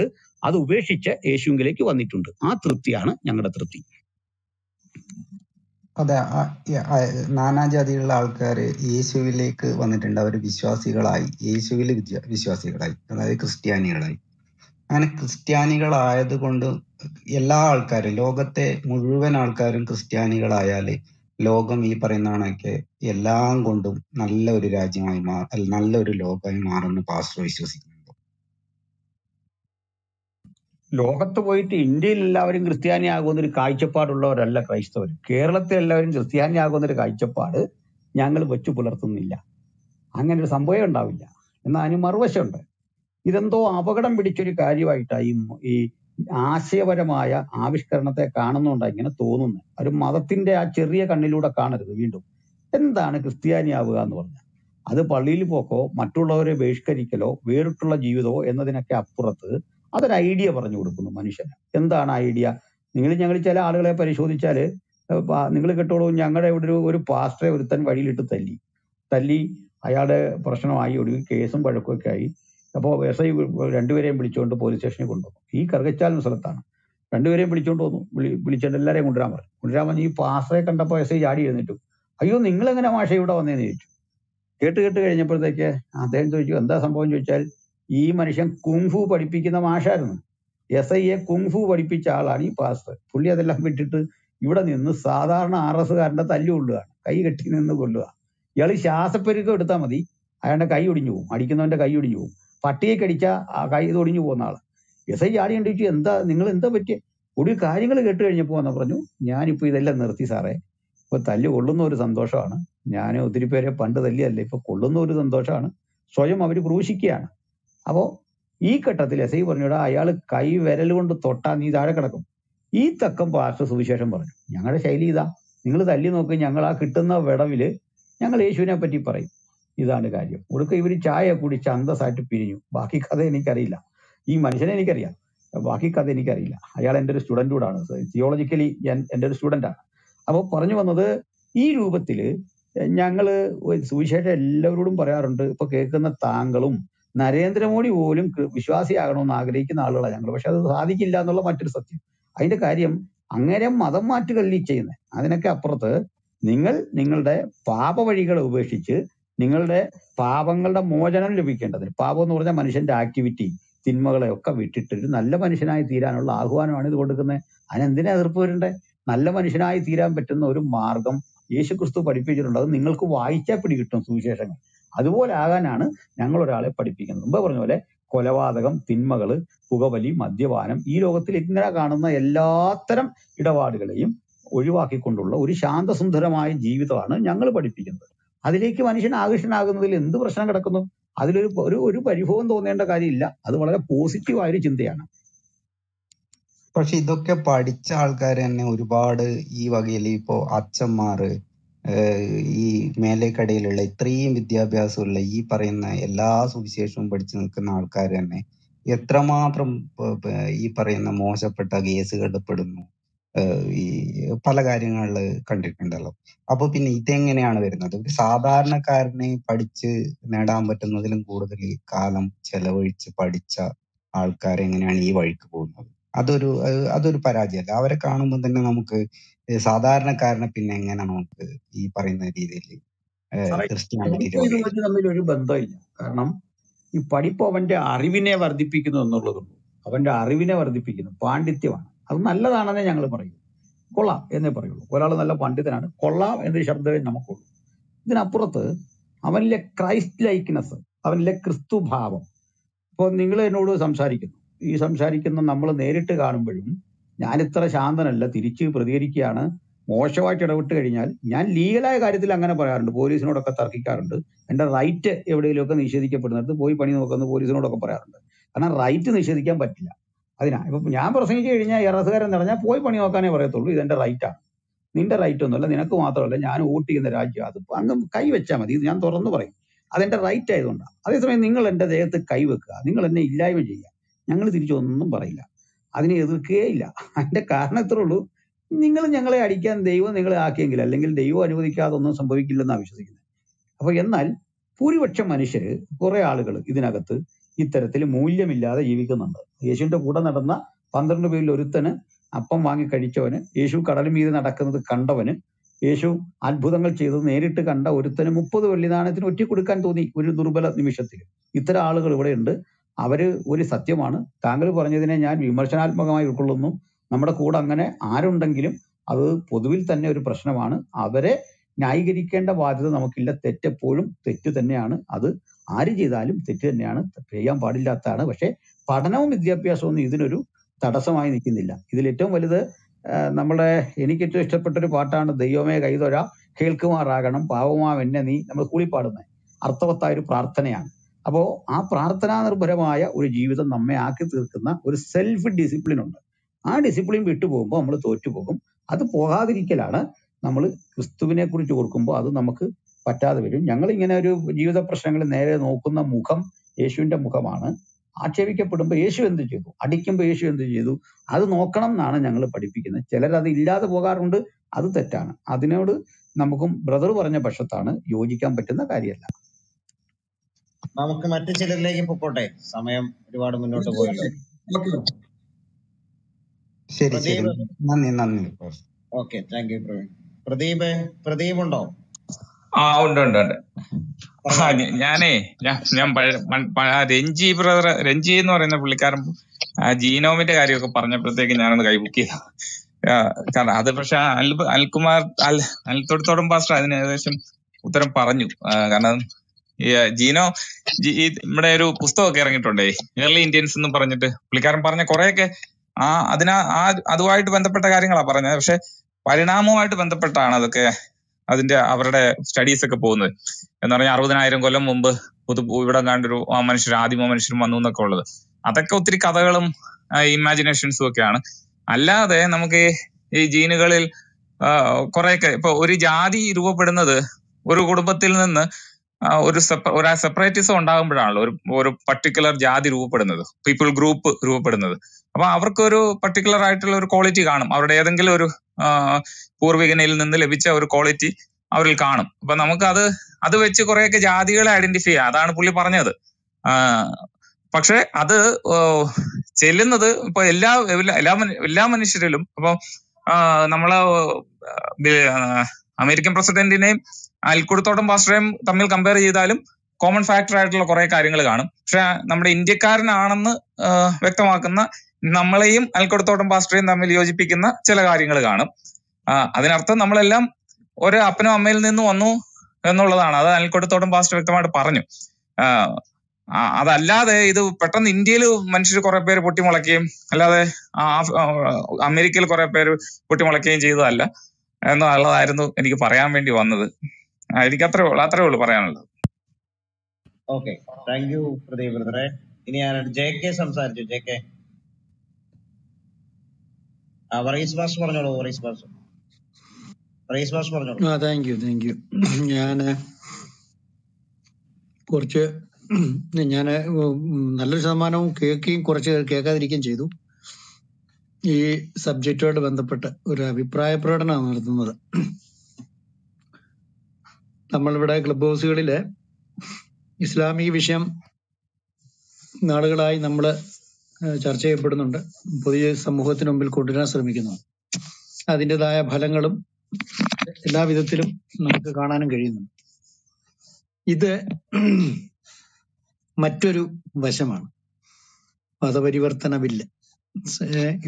അത് ഉപേക്ഷിച്ച് യേശുവിലേക്ക് വന്നിട്ടുണ്ട്. ആ തൃപ്തിയാണ് ഞങ്ങളുടെ തൃപ്തി. അതെ, നാനാജാതിയിലുള്ള ആൾക്കാർ യേശുവിലേക്ക് വന്നിട്ടുണ്ട്. അവർ വിശ്വാസികളായി, യേശുവിൽ വിശ്വാസികളായി, അതായത് ക്രിസ്ത്യാനികളായി. അങ്ങനെ ക്രിസ്ത്യാനികളായത് കൊണ്ട് എല്ലാ ആൾക്കാരും, ലോകത്തെ മുഴുവൻ ആൾക്കാരും ക്രിസ്ത്യാനികളായാൽ ലോകം ഈ പറയുന്നതാണൊക്കെ എല്ലാം കൊണ്ടും നല്ല ഒരു രാജ്യമായി നല്ലൊരു ലോകമായി മാറുമെന്ന് പാസ്റ്റർ വിശ്വസിക്കുന്നു. ലോകത്ത് പോയിട്ട് ഇന്ത്യയിൽ എല്ലാവരും ക്രിസ്ത്യാനിയാകുന്നൊരു കാഴ്ചപ്പാടുള്ളവരല്ല ക്രൈസ്തവർ. കേരളത്തിൽ എല്ലാവരും ക്രിസ്ത്യാനിയാകുന്നൊരു കാഴ്ചപ്പാട് ഞങ്ങൾ വെച്ചു പുലർത്തുന്നില്ല. അങ്ങനെ ഒരു സംഭവം ഉണ്ടാവില്ല. എന്നാൽ അതിന് മറുവശമുണ്ട്. ഇതെന്തോ അപകടം പിടിച്ചൊരു കാര്യമായിട്ടായി ഈ ആശയപരമായ ആവിഷ്കരണത്തെ കാണുന്നുണ്ടായി ഇങ്ങനെ തോന്നുന്നു. ഒരു മതത്തിന്റെ ആ ചെറിയ കണ്ണിലൂടെ കാണരുത്. വീണ്ടും എന്താണ് ക്രിസ്ത്യാനിയാവുക എന്ന് പറഞ്ഞാൽ? അത് പള്ളിയിൽ പോക്കോ മറ്റുള്ളവരെ ബഹിഷ്കരിക്കലോ വേറിട്ടുള്ള ജീവിതമോ എന്നതിനൊക്കെ അപ്പുറത്ത് അതൊരു ഐഡിയ പറഞ്ഞു കൊടുക്കുന്നു മനുഷ്യന്. എന്താണ് ഐഡിയ? ഞങ്ങൾ ചില ആളുകളെ പരിശോധിച്ചാൽ നിങ്ങൾ കേട്ടോളൂ, ഞങ്ങളുടെ ഇവിടെ ഒരു പാസ്റ്ററെ ഒരുത്തൻ വഴിയിലിട്ട് തല്ലി അയാളുടെ പ്രശ്നമായി, ഒടുവിൽ കേസും വഴക്കുമൊക്കെ ആയി. അപ്പോൾ എസ് ഐ രണ്ടുപേരെയും പിടിച്ചുകൊണ്ട് പോലീസ് സ്റ്റേഷനിൽ കൊണ്ടുവന്നു. ഈ കറുകച്ചാലിന് സ്ഥലത്താണ്. രണ്ടുപേരെയും പിടിച്ചുകൊണ്ട് വന്നു, വിളിച്ചുകൊണ്ട് എല്ലാവരെയും കൊണ്ടുവരാൻ പറഞ്ഞു. കൊണ്ടുവരാൻ പറഞ്ഞ് ഈ പാസ്റ്ററെ കണ്ടപ്പോൾ എസ് ഐ ചാടി എഴുന്നേറ്റു. അയ്യോ, നിങ്ങളെങ്ങനെ മാഷ ഇവിടെ വന്നേന്ന് ചോദിച്ചു. കേട്ട് കഴിഞ്ഞപ്പോഴത്തേക്ക് അദ്ദേഹം ചോദിച്ചു, എന്താ സംഭവം ചോദിച്ചാൽ ഈ മനുഷ്യൻ കുങ്ഫു പഠിപ്പിക്കുന്ന മാഷായിരുന്നു. എസ് ഐയെ കുങ്ഫു പഠിപ്പിച്ച ആളാണ് ഈ പാസ്റ്റർ. പുള്ളി അതെല്ലാം വിട്ടിട്ട് ഇവിടെ നിന്ന് സാധാരണ RS കാരൻ്റെ തല്ലു കൊള്ളുകയാണ്, കൈ കെട്ടി നിന്ന് കൊല്ലുക. ഇയാൾ ശ്വാസപ്പെരുക്കം എടുത്താൽ മതി, അയാളുടെ കൈ ഒടിഞ്ഞു പോകും, അടിക്കുന്നവൻ്റെ കൈ ഒടിഞ്ഞു പോകും. പട്ടിയെ കടിച്ച ആ കൈ ഇത് ഒടിഞ്ഞു പോകുന്ന ആള്. എസ് ഐ ആടി കണ്ടിച്ചു, നിങ്ങൾ എന്താ പറ്റിയ? ഒരു കാര്യങ്ങൾ കേട്ട് കഴിഞ്ഞപ്പോൾ പറഞ്ഞു, ഞാനിപ്പോൾ ഇതെല്ലാം നിർത്തി സാറേ, ഇപ്പോൾ തല്ലു കൊള്ളുന്ന ഒരു സന്തോഷമാണ്, Yano Tripere Panda the Lia Lepa Kolono and Doshana, Soyam Avi Rushikiana. Abo E Katatilas Ayala Kai Verelon to Totani Darakarakum. Eat the compass of Vishamber. Younger Shailida, English Alinoka Yangala Kitana Vedavile, Younger Ashuna Petipari is under Gadio. Uruka Chaya Pudichanda side to Pinu, Baki Kadeni Karila. E Manishan any career, Baki Kadeni Karila. Ayala entered a student to dance. Theologically entered a student. About Parano another E Rubatile. Yangle with Swishet and Lavudum Pararund Pokekan Tangalum. Narendra Modi Volum Vishwasi Aron Agric and Alla Yangle Hadikilla no Matricati. I the Karium Angarium Mother Matrically chain. Adenaka Prother Ningle Ningle Day Papa Varigal Ubeshich Ningle Day Pavangal the Mojan weekend. Pavo no the Manishan activity. Thin Magalayoka Vitit and Alla Manishana Tira and Lahuan and the Vodakane and then other purend Nalla Manishana Tira Betanor Margam. Yeshakustu Padipage and other Ningle Wai Chapiton Suicide. Otherwise, Aganana, Nangola Padipigan, Bavanola, Kolavadagam, Tin Magal, Pugavali, Madhyavanam, Elotilagana, Elataram, Idavadigalayim, Uriwaki Kondola, Urishanta Sundaramai, G with Anna, Yangle Padipigan. Adeliki Manishan Agashanagan will end the Prasangakano, Adel Padiphone and the Garilla, otherwise a positive Irish in the Anna. പക്ഷേ ഇതൊക്കെ പഠിച്ച ആൾക്കാർ തന്നെ ഒരുപാട് ഈ വകയിൽ ഇപ്പോൾ അച്ഛന്മാര് ഈ മേലേക്കടയിലുള്ള ഇത്രയും വിദ്യാഭ്യാസമുള്ള ഈ പറയുന്ന എല്ലാ സുവിശേഷവും പഠിച്ചു നിൽക്കുന്ന ആൾക്കാർ തന്നെ എത്രമാത്രം ഈ പറയുന്ന മോശപ്പെട്ട കേസുകളിൽപ്പെടുന്നു ഈ പല കാര്യങ്ങളിൽ കണ്ടിട്ടുണ്ടല്ലോ. അപ്പൊ പിന്നെ ഇതെങ്ങനെയാണ് വരുന്നത്? ഒരു സാധാരണക്കാരനെ പഠിച്ച് നേടാൻ പറ്റുന്നതിലും കൂടുതൽ കാലം ചെലവഴിച്ച് പഠിച്ച ആൾക്കാരെങ്ങനെയാണ് ഈ വഴിക്ക് പോകുന്നത്? അതൊരു പരാജയമല്ല. അവരെ കാണുമ്പോൾ തന്നെ നമുക്ക് സാധാരണക്കാരനെ പിന്നെ എങ്ങനെ നമുക്ക് ഈ പറയുന്ന രീതിയിൽ തമ്മിലൊരു ബന്ധമില്ല. കാരണം ഈ പഠിപ്പ് അവന്റെ അറിവിനെ വർദ്ധിപ്പിക്കുന്നു എന്നുള്ളതുള്ളൂ. അവന്റെ അറിവിനെ വർദ്ധിപ്പിക്കുന്നു, പാണ്ഡിത്യമാണ്. അത് നല്ലതാണെന്നേ ഞങ്ങൾ പറയുള്ളൂ, കൊള്ളാം എന്നേ പറയുള്ളൂ. ഒരാൾ നല്ല പണ്ഡിതനാണ്, കൊള്ളാം എന്നൊരു ശബ്ദമേ നമുക്കുള്ളൂ. ഇതിനപ്പുറത്ത് അവനിലെ ക്രൈസ്റ്റ് ലൈക്ക്നെസ്, അവനിലെ ക്രിസ്തുഭാവം. ഇപ്പോൾ നിങ്ങൾ എന്നോട് സംസാരിക്കുന്നു, ഈ സംസാരിക്കുന്ന നമ്മൾ നേരിട്ട് കാണുമ്പോഴും ഞാനിത്ര ശാന്തനല്ല, തിരിച്ച് പ്രതികരിക്കുകയാണ്. മോശമായിട്ട് ഇടപെട്ട് കഴിഞ്ഞാൽ ഞാൻ ലീഗലായ കാര്യത്തിൽ അങ്ങനെ പറയാറുണ്ട്, പോലീസിനോടൊക്കെ തർക്കിക്കാറുണ്ട്. എൻ്റെ റൈറ്റ് എവിടെയെങ്കിലുമൊക്കെ നിഷേധിക്കപ്പെടുന്നിടത്ത് പോയി പണി നോക്കുന്ന പോലീസിനോടൊക്കെ പറയാറുണ്ട്. കാരണം റൈറ്റ് നിഷേധിക്കാൻ പറ്റില്ല. അതിനാ ഇപ്പം ഞാൻ പ്രസംഗിച്ചു കഴിഞ്ഞാൽ എറസുകാരെന്ന് പറഞ്ഞാൽ പോയി പണി നോക്കാനേ പറയത്തുള്ളൂ. ഇതെൻ്റെ റൈറ്റാണ്, നിന്റെ റൈറ്റ് ഒന്നുമല്ല, നിനക്ക് മാത്രമല്ല ഞാൻ വോട്ട് ചെയ്യുന്ന രാജ്യം, അതിപ്പോൾ അങ്ങ് കൈവച്ചാൽ മതി, ഇത് ഞാൻ തുറന്നു പറയും. അതെൻ്റെ റൈറ്റ് ആയതുകൊണ്ടാണ്. അതേസമയം നിങ്ങൾ എൻ്റെ ദേഹത്ത് കൈവെക്കുക, നിങ്ങൾ എന്നെ ഇല്ലായ്മ ചെയ്യുക, ഞങ്ങൾ തിരിച്ചൊന്നും പറയില്ല, അതിനെ എതിർക്കുകയില്ല. അതിൻ്റെ കാരണം ഇത്രേ ഉള്ളൂ, നിങ്ങൾ ഞങ്ങളെ അടിക്കാൻ ദൈവം നിങ്ങളെ ആക്കിയെങ്കിൽ, അല്ലെങ്കിൽ ദൈവം അനുവദിക്കാതെ ഒന്നും സംഭവിക്കില്ലെന്നാണ് വിശ്വസിക്കുന്നത്. അപ്പോൾ എന്നാൽ ഭൂരിപക്ഷം മനുഷ്യർ, കുറേ ആളുകൾ ഇതിനകത്ത് ഇത്തരത്തിൽ മൂല്യമില്ലാതെ ജീവിക്കുന്നുണ്ട്. യേശുവിൻ്റെ കൂടെ നടന്ന 12 പേരിൽ ഒരുത്തന് അപ്പം വാങ്ങി കഴിച്ചവന്, യേശു കടൽ മീതെ നടക്കുന്നത് കണ്ടവന്, യേശു അത്ഭുതങ്ങൾ ചെയ്തത് നേരിട്ട് കണ്ട ഒരുത്തന് 30 വെള്ളിനാണയത്തിന് ഒറ്റ കൊടുക്കാൻ തോന്നി ഒരു ദുർബല നിമിഷത്തിൽ. ഇത്തരം ആളുകൾ ഇവിടെ ഉണ്ട്. അവര് ഒരു സത്യമാണ് താങ്കൾ പറഞ്ഞതിനെ ഞാൻ വിമർശനാത്മകമായി ഉൾക്കൊള്ളുന്നു. നമ്മുടെ കൂടെ അങ്ങനെ ആരുണ്ടെങ്കിലും അത് പൊതുവിൽ തന്നെ ഒരു പ്രശ്നമാണ്. അവരെ ന്യായീകരിക്കേണ്ട ബാധ്യത നമുക്കില്ല. തെറ്റെപ്പോഴും തെറ്റ് തന്നെയാണ്, അത് ആര് ചെയ്താലും തെറ്റ് തന്നെയാണ്, ചെയ്യാൻ പാടില്ലാത്തതാണ്. പക്ഷേ പഠനവും വിദ്യാഭ്യാസവും ഒന്നും ഇതിനൊരു തടസ്സമായി നിൽക്കുന്നില്ല. ഇതിലേറ്റവും വലുത് നമ്മളെ, എനിക്കേറ്റവും ഇഷ്ടപ്പെട്ടൊരു പാട്ടാണ് ദൈവമേ കൈതൊഴ കേൾക്കുമാറാകണം പാവമാം എന്നെ നീ, നമ്മൾ കൂളിപ്പാടുന്ന അർത്ഥവത്തായൊരു പ്രാർത്ഥനയാണ്. അപ്പോൾ ആ പ്രാർത്ഥനാ നിർഭരമായ ഒരു ജീവിതം നമ്മെ ആക്കി തീർക്കുന്ന ഒരു സെൽഫ് ഡിസിപ്ലിൻ ഉണ്ട്. ആ ഡിസിപ്ലിൻ വിട്ടുപോകുമ്പോൾ നമ്മൾ തോറ്റുപോകും. അത് പോകാതിരിക്കലാണ് നമ്മൾ ക്രിസ്തുവിനെ കുറിച്ച് ഓർക്കുമ്പോൾ അത് നമുക്ക് പറ്റാതെ വരും. ഞങ്ങളിങ്ങനെ ഒരു ജീവിത പ്രശ്നങ്ങൾ നേരെ നോക്കുന്ന മുഖം യേശുവിൻ്റെ മുഖമാണ്. ആക്ഷേപിക്കപ്പെടുമ്പോൾ യേശു എന്ത് ചെയ്തു, അടിക്കുമ്പോൾ യേശു എന്ത് ചെയ്തു, അത് നോക്കണം എന്നാണ് ഞങ്ങൾ പഠിപ്പിക്കുന്നത്. ചിലരത് ഇല്ലാതെ പോകാറുണ്ട്, അത് തെറ്റാണ്. അതിനോട് നമുക്കും ബ്രദർ പറഞ്ഞ പക്ഷത്താണ് യോജിക്കാൻ പറ്റുന്ന കാര്യമല്ല. നമുക്ക് മറ്റു ചിലരിലേക്ക് പൊക്കോട്ടെ, സമയം ഒരുപാട് മുന്നോട്ട് പോയല്ലോ. Okay, thank you Praveen. Pradeep ഉണ്ടോ? ആ ഉണ്ട്. ഞാൻ രഞ്ജി എന്ന് പറയുന്ന പുള്ളിക്കാരൻ ജീനോമിന്റെ കാര്യമൊക്കെ പറഞ്ഞപ്പോഴത്തേക്ക് ഞാനത് കൈബുക്ക് ചെയ്ത. കാരണം അത് പക്ഷെ അനിൽകുമാർ അനിൽകൊടിത്തോടം പാസ്റ്റർ അതിന് ഏകദേശം ഉത്തരം പറഞ്ഞു. കാരണം ജീനോ ഇവിടെ ഒരു പുസ്തകമൊക്കെ ഇറങ്ങിയിട്ടുണ്ടേ, ഏർലി ഇന്ത്യൻസ് എന്ന് പറഞ്ഞിട്ട്. പുള്ളിക്കാരൻ പറഞ്ഞ കുറെയൊക്കെ അതുമായിട്ട് ബന്ധപ്പെട്ട കാര്യങ്ങളാണ് പറഞ്ഞത്. പക്ഷെ പരിണാമവുമായിട്ട് ബന്ധപ്പെട്ടാണ് അതൊക്കെ Avada studies a capone. And the Arvan Iron Golem Mumba, Udagandru, Amash Radi, Mamash Manuna Kola. Atakotri Katagalum, imagination Sukan. Allah, then Namke, a genial Koraka, Urijadi, Rupa another, Urugodabatilana, or a separatist on down or a particular Jadi Rupa another, people group Rupa another. Our particular title or quality canum, our Dangal or poor vegan ill and the Levicha or quality, our canum. But Namaka, other which Jadi identify, other Puliparnada. Paksha, other Chelin, other Lamanishilum, Namala American president in name, Anil Kodithottam Pastor, Tamil compare Yidalum. Common factor ആയിട്ടുള്ള കുറേ കാര്യങ്ങൾ കാണും പക്ഷേ നമ്മുടെ ഇന്ത്യക്കാരനാണെന്ന് വ്യക്തമാക്കുന്ന നമ്മളെയും അൽക്കൊടുത്തോട്ടം പാസ്റ്ററേയും തമ്മിൽ യോജിപ്പിക്കുന്ന ചില കാര്യങ്ങൾ കാണും അതിനർത്ഥം നമ്മളെല്ലാം ഒരു അപ്പനും അമ്മയിൽ നിന്ന് വന്നു എന്നുള്ളതാണ് അത് അൽക്കൊടുത്തോട്ടം പാസ്റ്റർ വ്യക്തമായിട്ട് പറഞ്ഞു അതല്ലാതെ ഇത് പെട്ടെന്ന് ഇന്ത്യയിൽ മനുഷ്യർ കുറേ പേര് പൊട്ടിമുളക്കുകയും അല്ലാതെ അമേരിക്കയിൽ കുറേ പേര് പൊട്ടിമുളക്കുകയും ചെയ്തതല്ല എന്നുള്ളതായിരുന്നു എനിക്ക് പറയാൻ വേണ്ടി വന്നത് എനിക്ക് അത്രേ ഉള്ളൂ പറയാനുള്ളത് Okay, thank you, Pradeep brother. Ini are JK samsar JK. Varghese pass parnalo. No, thank you. ഞാൻ നല്ലൊരു ശതമാനവും കേൾക്കുകയും കുറച്ച് കേൾക്കാതിരിക്കുകയും ചെയ്തു. ഈ സബ്ജക്റ്റുമായിട്ട് ബന്ധപ്പെട്ട ഒരു അഭിപ്രായ പ്രകടനമാണ് നടത്തുന്നത്. നമ്മളിവിടെ ക്ലബ് ഹൗസുകളിലെ ഇസ്ലാമിക വിഷയം നാളുകളായി നമ്മൾ ചർച്ച ചെയ്യപ്പെടുന്നുണ്ട് പൊതു സമൂഹത്തിന് മുമ്പിൽ കൊണ്ടുവരാൻ ശ്രമിക്കുന്നു അതിൻ്റെതായ ഫലങ്ങളും എല്ലാ വിധത്തിലും നമുക്ക് കാണാനും കഴിയുന്നുണ്ട് ഇത് മറ്റൊരു വശമാണ് മതപരിവർത്തന ബില്ല്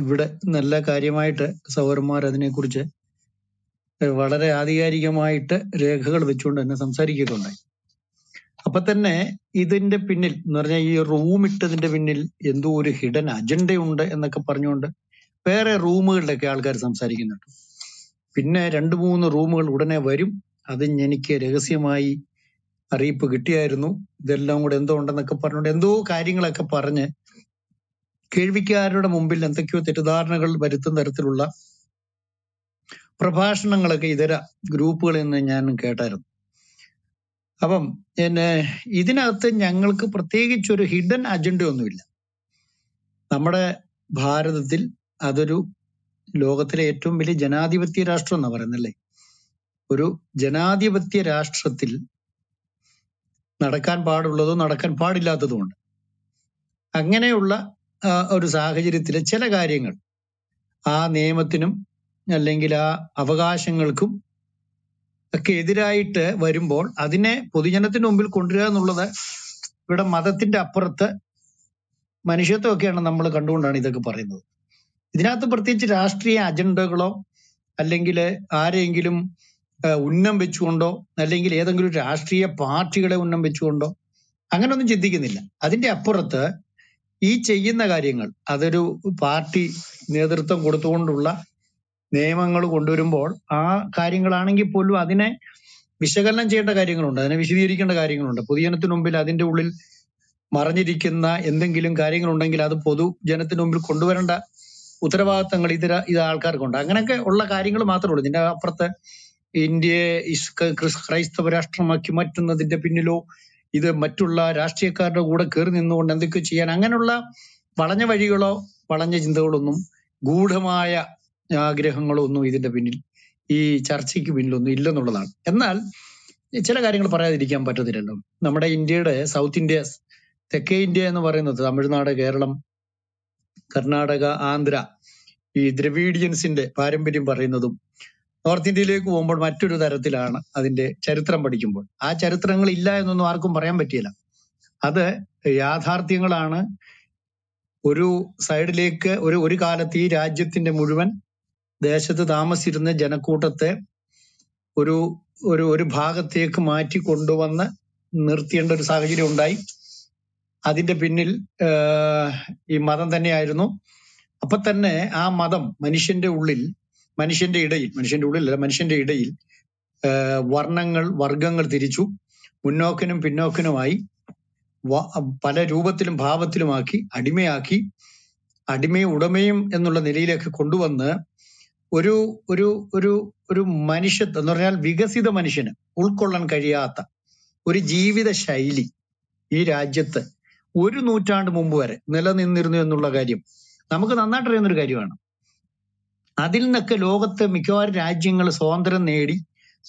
ഇവിടെ നല്ല കാര്യമായിട്ട് സൗരന്മാർ അതിനെക്കുറിച്ച് വളരെ ആധികാരികമായിട്ട് രേഖകൾ വെച്ചുകൊണ്ട് തന്നെ സംസാരിക്കുകയുണ്ടായി അപ്പൊ തന്നെ ഇതിന്റെ പിന്നിൽ എന്ന് പറഞ്ഞാൽ ഈ റൂം ഇട്ടതിന്റെ പിന്നിൽ എന്തോ ഒരു ഹിഡൻ അജണ്ടയുണ്ട് എന്നൊക്കെ പറഞ്ഞുകൊണ്ട് വേറെ റൂമുകളിലൊക്കെ ആൾക്കാർ സംസാരിക്കുന്നുണ്ട് പിന്നെ 2-3 റൂമുകൾ ഉടനെ വരും അത് എനിക്ക് രഹസ്യമായി അറിയിപ്പ് കിട്ടിയായിരുന്നു ഇതെല്ലാം കൂടെ എന്തോ ഉണ്ടെന്നൊക്കെ പറഞ്ഞുകൊണ്ട് എന്തോ കാര്യങ്ങളൊക്കെ പറഞ്ഞ് കേൾവിക്കാരുടെ മുമ്പിൽ എന്തൊക്കെയോ തെറ്റിദ്ധാരണകൾ വരുത്തുന്ന തരത്തിലുള്ള പ്രഭാഷണങ്ങളൊക്കെ ഇതര ഗ്രൂപ്പുകളിൽ നിന്ന് ഞാൻ കേട്ടായിരുന്നു അപ്പം ഇതിനകത്ത് ഞങ്ങൾക്ക് പ്രത്യേകിച്ച് ഒരു ഹിഡൻ അജണ്ട ഒന്നുമില്ല നമ്മുടെ ഭാരതത്തിൽ അതൊരു ലോകത്തിലെ ഏറ്റവും വലിയ ജനാധിപത്യ രാഷ്ട്രം എന്ന് പറയുന്നല്ലേ ഒരു ജനാധിപത്യ രാഷ്ട്രത്തിൽ നടക്കാൻ പാടുള്ളതോ നടക്കാൻ പാടില്ലാത്തതോ ഉണ്ട് അങ്ങനെയുള്ള ഒരു സാഹചര്യത്തിലെ ചില കാര്യങ്ങൾ ആ നിയമത്തിനും അല്ലെങ്കിൽ ആ അവകാശങ്ങൾക്കും ഒക്കെ എതിരായിട്ട് വരുമ്പോൾ അതിനെ പൊതുജനത്തിന് മുമ്പിൽ കൊണ്ടുവരിക എന്നുള്ളത് ഇവിടെ മതത്തിന്റെ അപ്പുറത്ത് മനുഷ്യത്വമൊക്കെയാണ് നമ്മൾ കണ്ടുകൊണ്ടാണ് ഇതൊക്കെ പറയുന്നത് ഇതിനകത്ത് പ്രത്യേകിച്ച് രാഷ്ട്രീയ അജണ്ടകളോ അല്ലെങ്കിൽ ആരെയെങ്കിലും ഉന്നം വെച്ചുകൊണ്ടോ അല്ലെങ്കിൽ ഏതെങ്കിലും രാഷ്ട്രീയ പാർട്ടികളെ ഉന്നം വെച്ചുകൊണ്ടോ അങ്ങനെയൊന്നും ചിന്തിക്കുന്നില്ല അതിന്റെ അപ്പുറത്ത് ഈ ചെയ്യുന്ന കാര്യങ്ങൾ അതൊരു പാർട്ടി നേതൃത്വം കൊടുത്തുകൊണ്ടുള്ള നിയമങ്ങൾ കൊണ്ടുവരുമ്പോൾ ആ കാര്യങ്ങളാണെങ്കിൽ പോലും അതിനെ വിശകലനം ചെയ്യേണ്ട കാര്യങ്ങളുണ്ട് അതിനെ വിശദീകരിക്കേണ്ട കാര്യങ്ങളുണ്ട് പൊതുജനത്തിന് മുമ്പിൽ അതിൻ്റെ ഉള്ളിൽ മറഞ്ഞിരിക്കുന്ന എന്തെങ്കിലും കാര്യങ്ങളുണ്ടെങ്കിൽ അത് പൊതുജനത്തിന് മുമ്പിൽ കൊണ്ടുവരേണ്ട ഉത്തരവാദിത്തങ്ങൾ ഇത് ആൾക്കാർക്കുണ്ട് അങ്ങനെയൊക്കെ ഉള്ള കാര്യങ്ങൾ മാത്രമേ ഉള്ളൂ ഇതിൻ്റെ അപ്പുറത്ത് ഇന്ത്യയെ ക്രൈസ്തവ രാഷ്ട്രമാക്കി മാറ്റുന്നതിൻ്റെ പിന്നിലോ ഇത് മറ്റുള്ള രാഷ്ട്രീയക്കാരുടെ കൂടെ കയറി നിന്നുകൊണ്ട് എന്തൊക്കെയോ ചെയ്യാൻ അങ്ങനെയുള്ള വളഞ്ഞ വഴികളോ വളഞ്ഞ ചിന്തകളൊന്നും ഗൂഢമായ ആഗ്രഹങ്ങളോ ഒന്നും ഇതിന്റെ പിന്നിൽ ഈ ചർച്ചയ്ക്ക് പിന്നിലൊന്നും ഇല്ലെന്നുള്ളതാണ് എന്നാൽ ചില കാര്യങ്ങൾ പറയാതിരിക്കാൻ പറ്റത്തില്ലല്ലോ നമ്മുടെ ഇന്ത്യയുടെ സൗത്ത് ഇന്ത്യ തെക്കേ ഇന്ത്യ എന്ന് പറയുന്നത് തമിഴ്നാട് കേരളം കർണാടക ആന്ധ്ര ഈ ദ്രവീഡിയൻസിന്റെ പാരമ്പര്യം പറയുന്നതും നോർത്ത് ഇന്ത്യയിലേക്ക് പോകുമ്പോൾ മറ്റൊരു തരത്തിലാണ് അതിന്റെ ചരിത്രം പഠിക്കുമ്പോൾ ആ ചരിത്രങ്ങൾ ഇല്ല എന്നൊന്നും ആർക്കും പറയാൻ പറ്റിയില്ല അത് യാഥാർത്ഥ്യങ്ങളാണ് ഒരു സൈഡിലേക്ക് ഒരു കാലത്ത് ഈ രാജ്യത്തിന്റെ മുഴുവൻ ദേശത്ത് താമസിച്ചിരുന്ന ജനക്കൂട്ടത്തെ ഒരു ഭാഗത്തേക്ക് മാറ്റി കൊണ്ടുവന്ന് നിർത്തേണ്ട ഒരു സാഹചര്യം ഉണ്ടായി അതിന്റെ പിന്നിൽ ഈ മതം തന്നെയായിരുന്നു അപ്പൊ തന്നെ ആ മതം മനുഷ്യന്റെ ഇടയിൽ വർണ്ണങ്ങൾ വർഗ്ഗങ്ങൾ തിരിച്ചു മുന്നോക്കനും പിന്നോക്കനുമായി പല രൂപത്തിലും ഭാവത്തിലുമാക്കി അടിമയാക്കി അടിമയെ ഉടമയും എന്നുള്ള നിലയിലേക്ക് കൊണ്ടുവന്ന് ഒരു ഒരു ഒരു ഒരു മനുഷ്യത്വം എന്ന് പറഞ്ഞാൽ വികസിത മനുഷ്യന് ഉൾക്കൊള്ളാൻ കഴിയാത്ത ഒരു ജീവിത ശൈലി ഈ രാജ്യത്ത് ഒരു നൂറ്റാണ്ട് മുമ്പ് വരെ നിലനിന്നിരുന്നു എന്നുള്ള കാര്യം നമുക്ക് നന്നായിട്ട് അറിയുന്നൊരു കാര്യമാണ്. അതിൽ നിന്നൊക്കെ ലോകത്ത് മിക്കവാറും രാജ്യങ്ങൾ സ്വാതന്ത്ര്യം നേടി.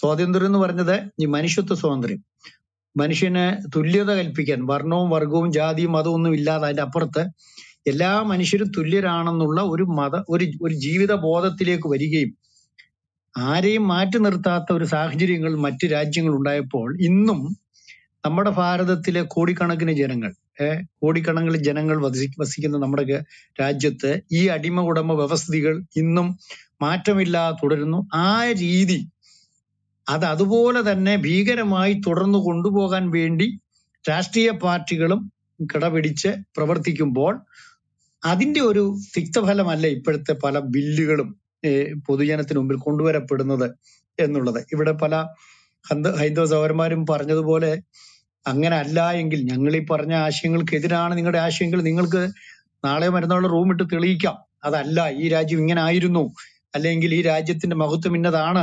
സ്വാതന്ത്ര്യം എന്ന് പറഞ്ഞത് ഈ മനുഷ്യത്വ സ്വാതന്ത്ര്യം, മനുഷ്യന് തുല്യത കൽപ്പിക്കാൻ വർണ്ണവും വർഗവും ജാതിയും മതവും ഒന്നും ഇല്ലാതെ അതിൻ്റെ അപ്പുറത്ത് എല്ലാ മനുഷ്യരും തുല്യരാണെന്നുള്ള ഒരു ഒരു ജീവിത ബോധത്തിലേക്ക് വരികയും ആരെയും മാറ്റി നിർത്താത്ത ഒരു സാഹചര്യങ്ങൾ മറ്റ് രാജ്യങ്ങൾ ഉണ്ടായപ്പോൾ ഇന്നും നമ്മുടെ ഭാരതത്തിലെ കോടിക്കണക്കിന് ജനങ്ങൾ കോടിക്കണക്കിന് ജനങ്ങൾ വസിക്കുന്ന നമ്മുടെ രാജ്യത്ത് ഈ അടിമ ഉടമ വ്യവസ്ഥിതികൾ ഇന്നും മാറ്റമില്ലാതെ തുടരുന്നു. ആ രീതി അത് അതുപോലെ തന്നെ ഭീകരമായി തുടർന്നു കൊണ്ടുപോകാൻ വേണ്ടി രാഷ്ട്രീയ പാർട്ടികളും കിടപിടിച്ച് പ്രവർത്തിക്കുമ്പോൾ അതിൻ്റെ ഒരു തിക്തഫലമല്ല ഇപ്പോഴത്തെ പല ബില്ലുകളും പൊതുജനത്തിന് മുമ്പിൽ കൊണ്ടുവരപ്പെടുന്നത് എന്നുള്ളത്. ഇവിടെ പല ഹൈന്ദവ സഹോദരന്മാരും പറഞ്ഞതുപോലെ അങ്ങനെ അല്ല എങ്കിൽ ഞങ്ങൾ ഈ പറഞ്ഞ ആശയങ്ങൾക്കെതിരാണ് നിങ്ങളുടെ ആശയങ്ങൾ, നിങ്ങൾക്ക് നാളെ മറ്റന്നാൾ റൂമിട്ട് തെളിയിക്കാം അതല്ല ഈ രാജ്യം ഇങ്ങനെ ആയിരുന്നു, അല്ലെങ്കിൽ ഈ രാജ്യത്തിന്റെ മഹത്വം ഇന്നതാണ്,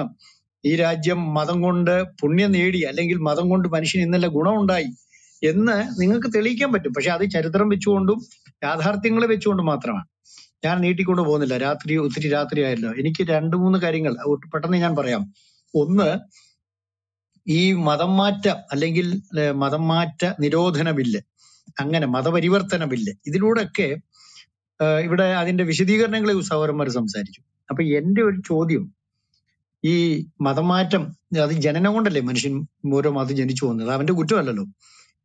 ഈ രാജ്യം മതം കൊണ്ട് പുണ്യം നേടി അല്ലെങ്കിൽ മതം കൊണ്ട് മനുഷ്യന് ഇന്നലെ ഗുണമുണ്ടായി എന്ന് നിങ്ങൾക്ക് തെളിയിക്കാൻ പറ്റും. പക്ഷെ അത് ചരിത്രം വെച്ചുകൊണ്ടും യാഥാർത്ഥ്യങ്ങളെ വെച്ചുകൊണ്ടും മാത്രമാണ്. ഞാൻ നീട്ടിക്കൊണ്ടു പോകുന്നില്ല, ഒത്തിരി രാത്രി ആയല്ലോ. എനിക്ക് 2-3 കാര്യങ്ങൾ പെട്ടെന്ന് ഞാൻ പറയാം. ഒന്ന്, ഈ മതം മാറ്റ അല്ലെങ്കിൽ മതം മാറ്റ നിരോധന ബില്ല്, അങ്ങനെ മതപരിവർത്തന ബില്ല്, ഇതിലൂടെയൊക്കെ ഇവിടെ അതിന്റെ വിശദീകരണങ്ങളെ സഹോദരന്മാർ സംസാരിച്ചു. അപ്പൊ എൻ്റെ ഒരു ചോദ്യം, ഈ മതമാറ്റം അത് ജനനം കൊണ്ടല്ലേ മനുഷ്യൻ ഓരോ മതം ജനിച്ചു പോകുന്നത്, അവന്റെ കുറ്റമല്ലല്ലോ.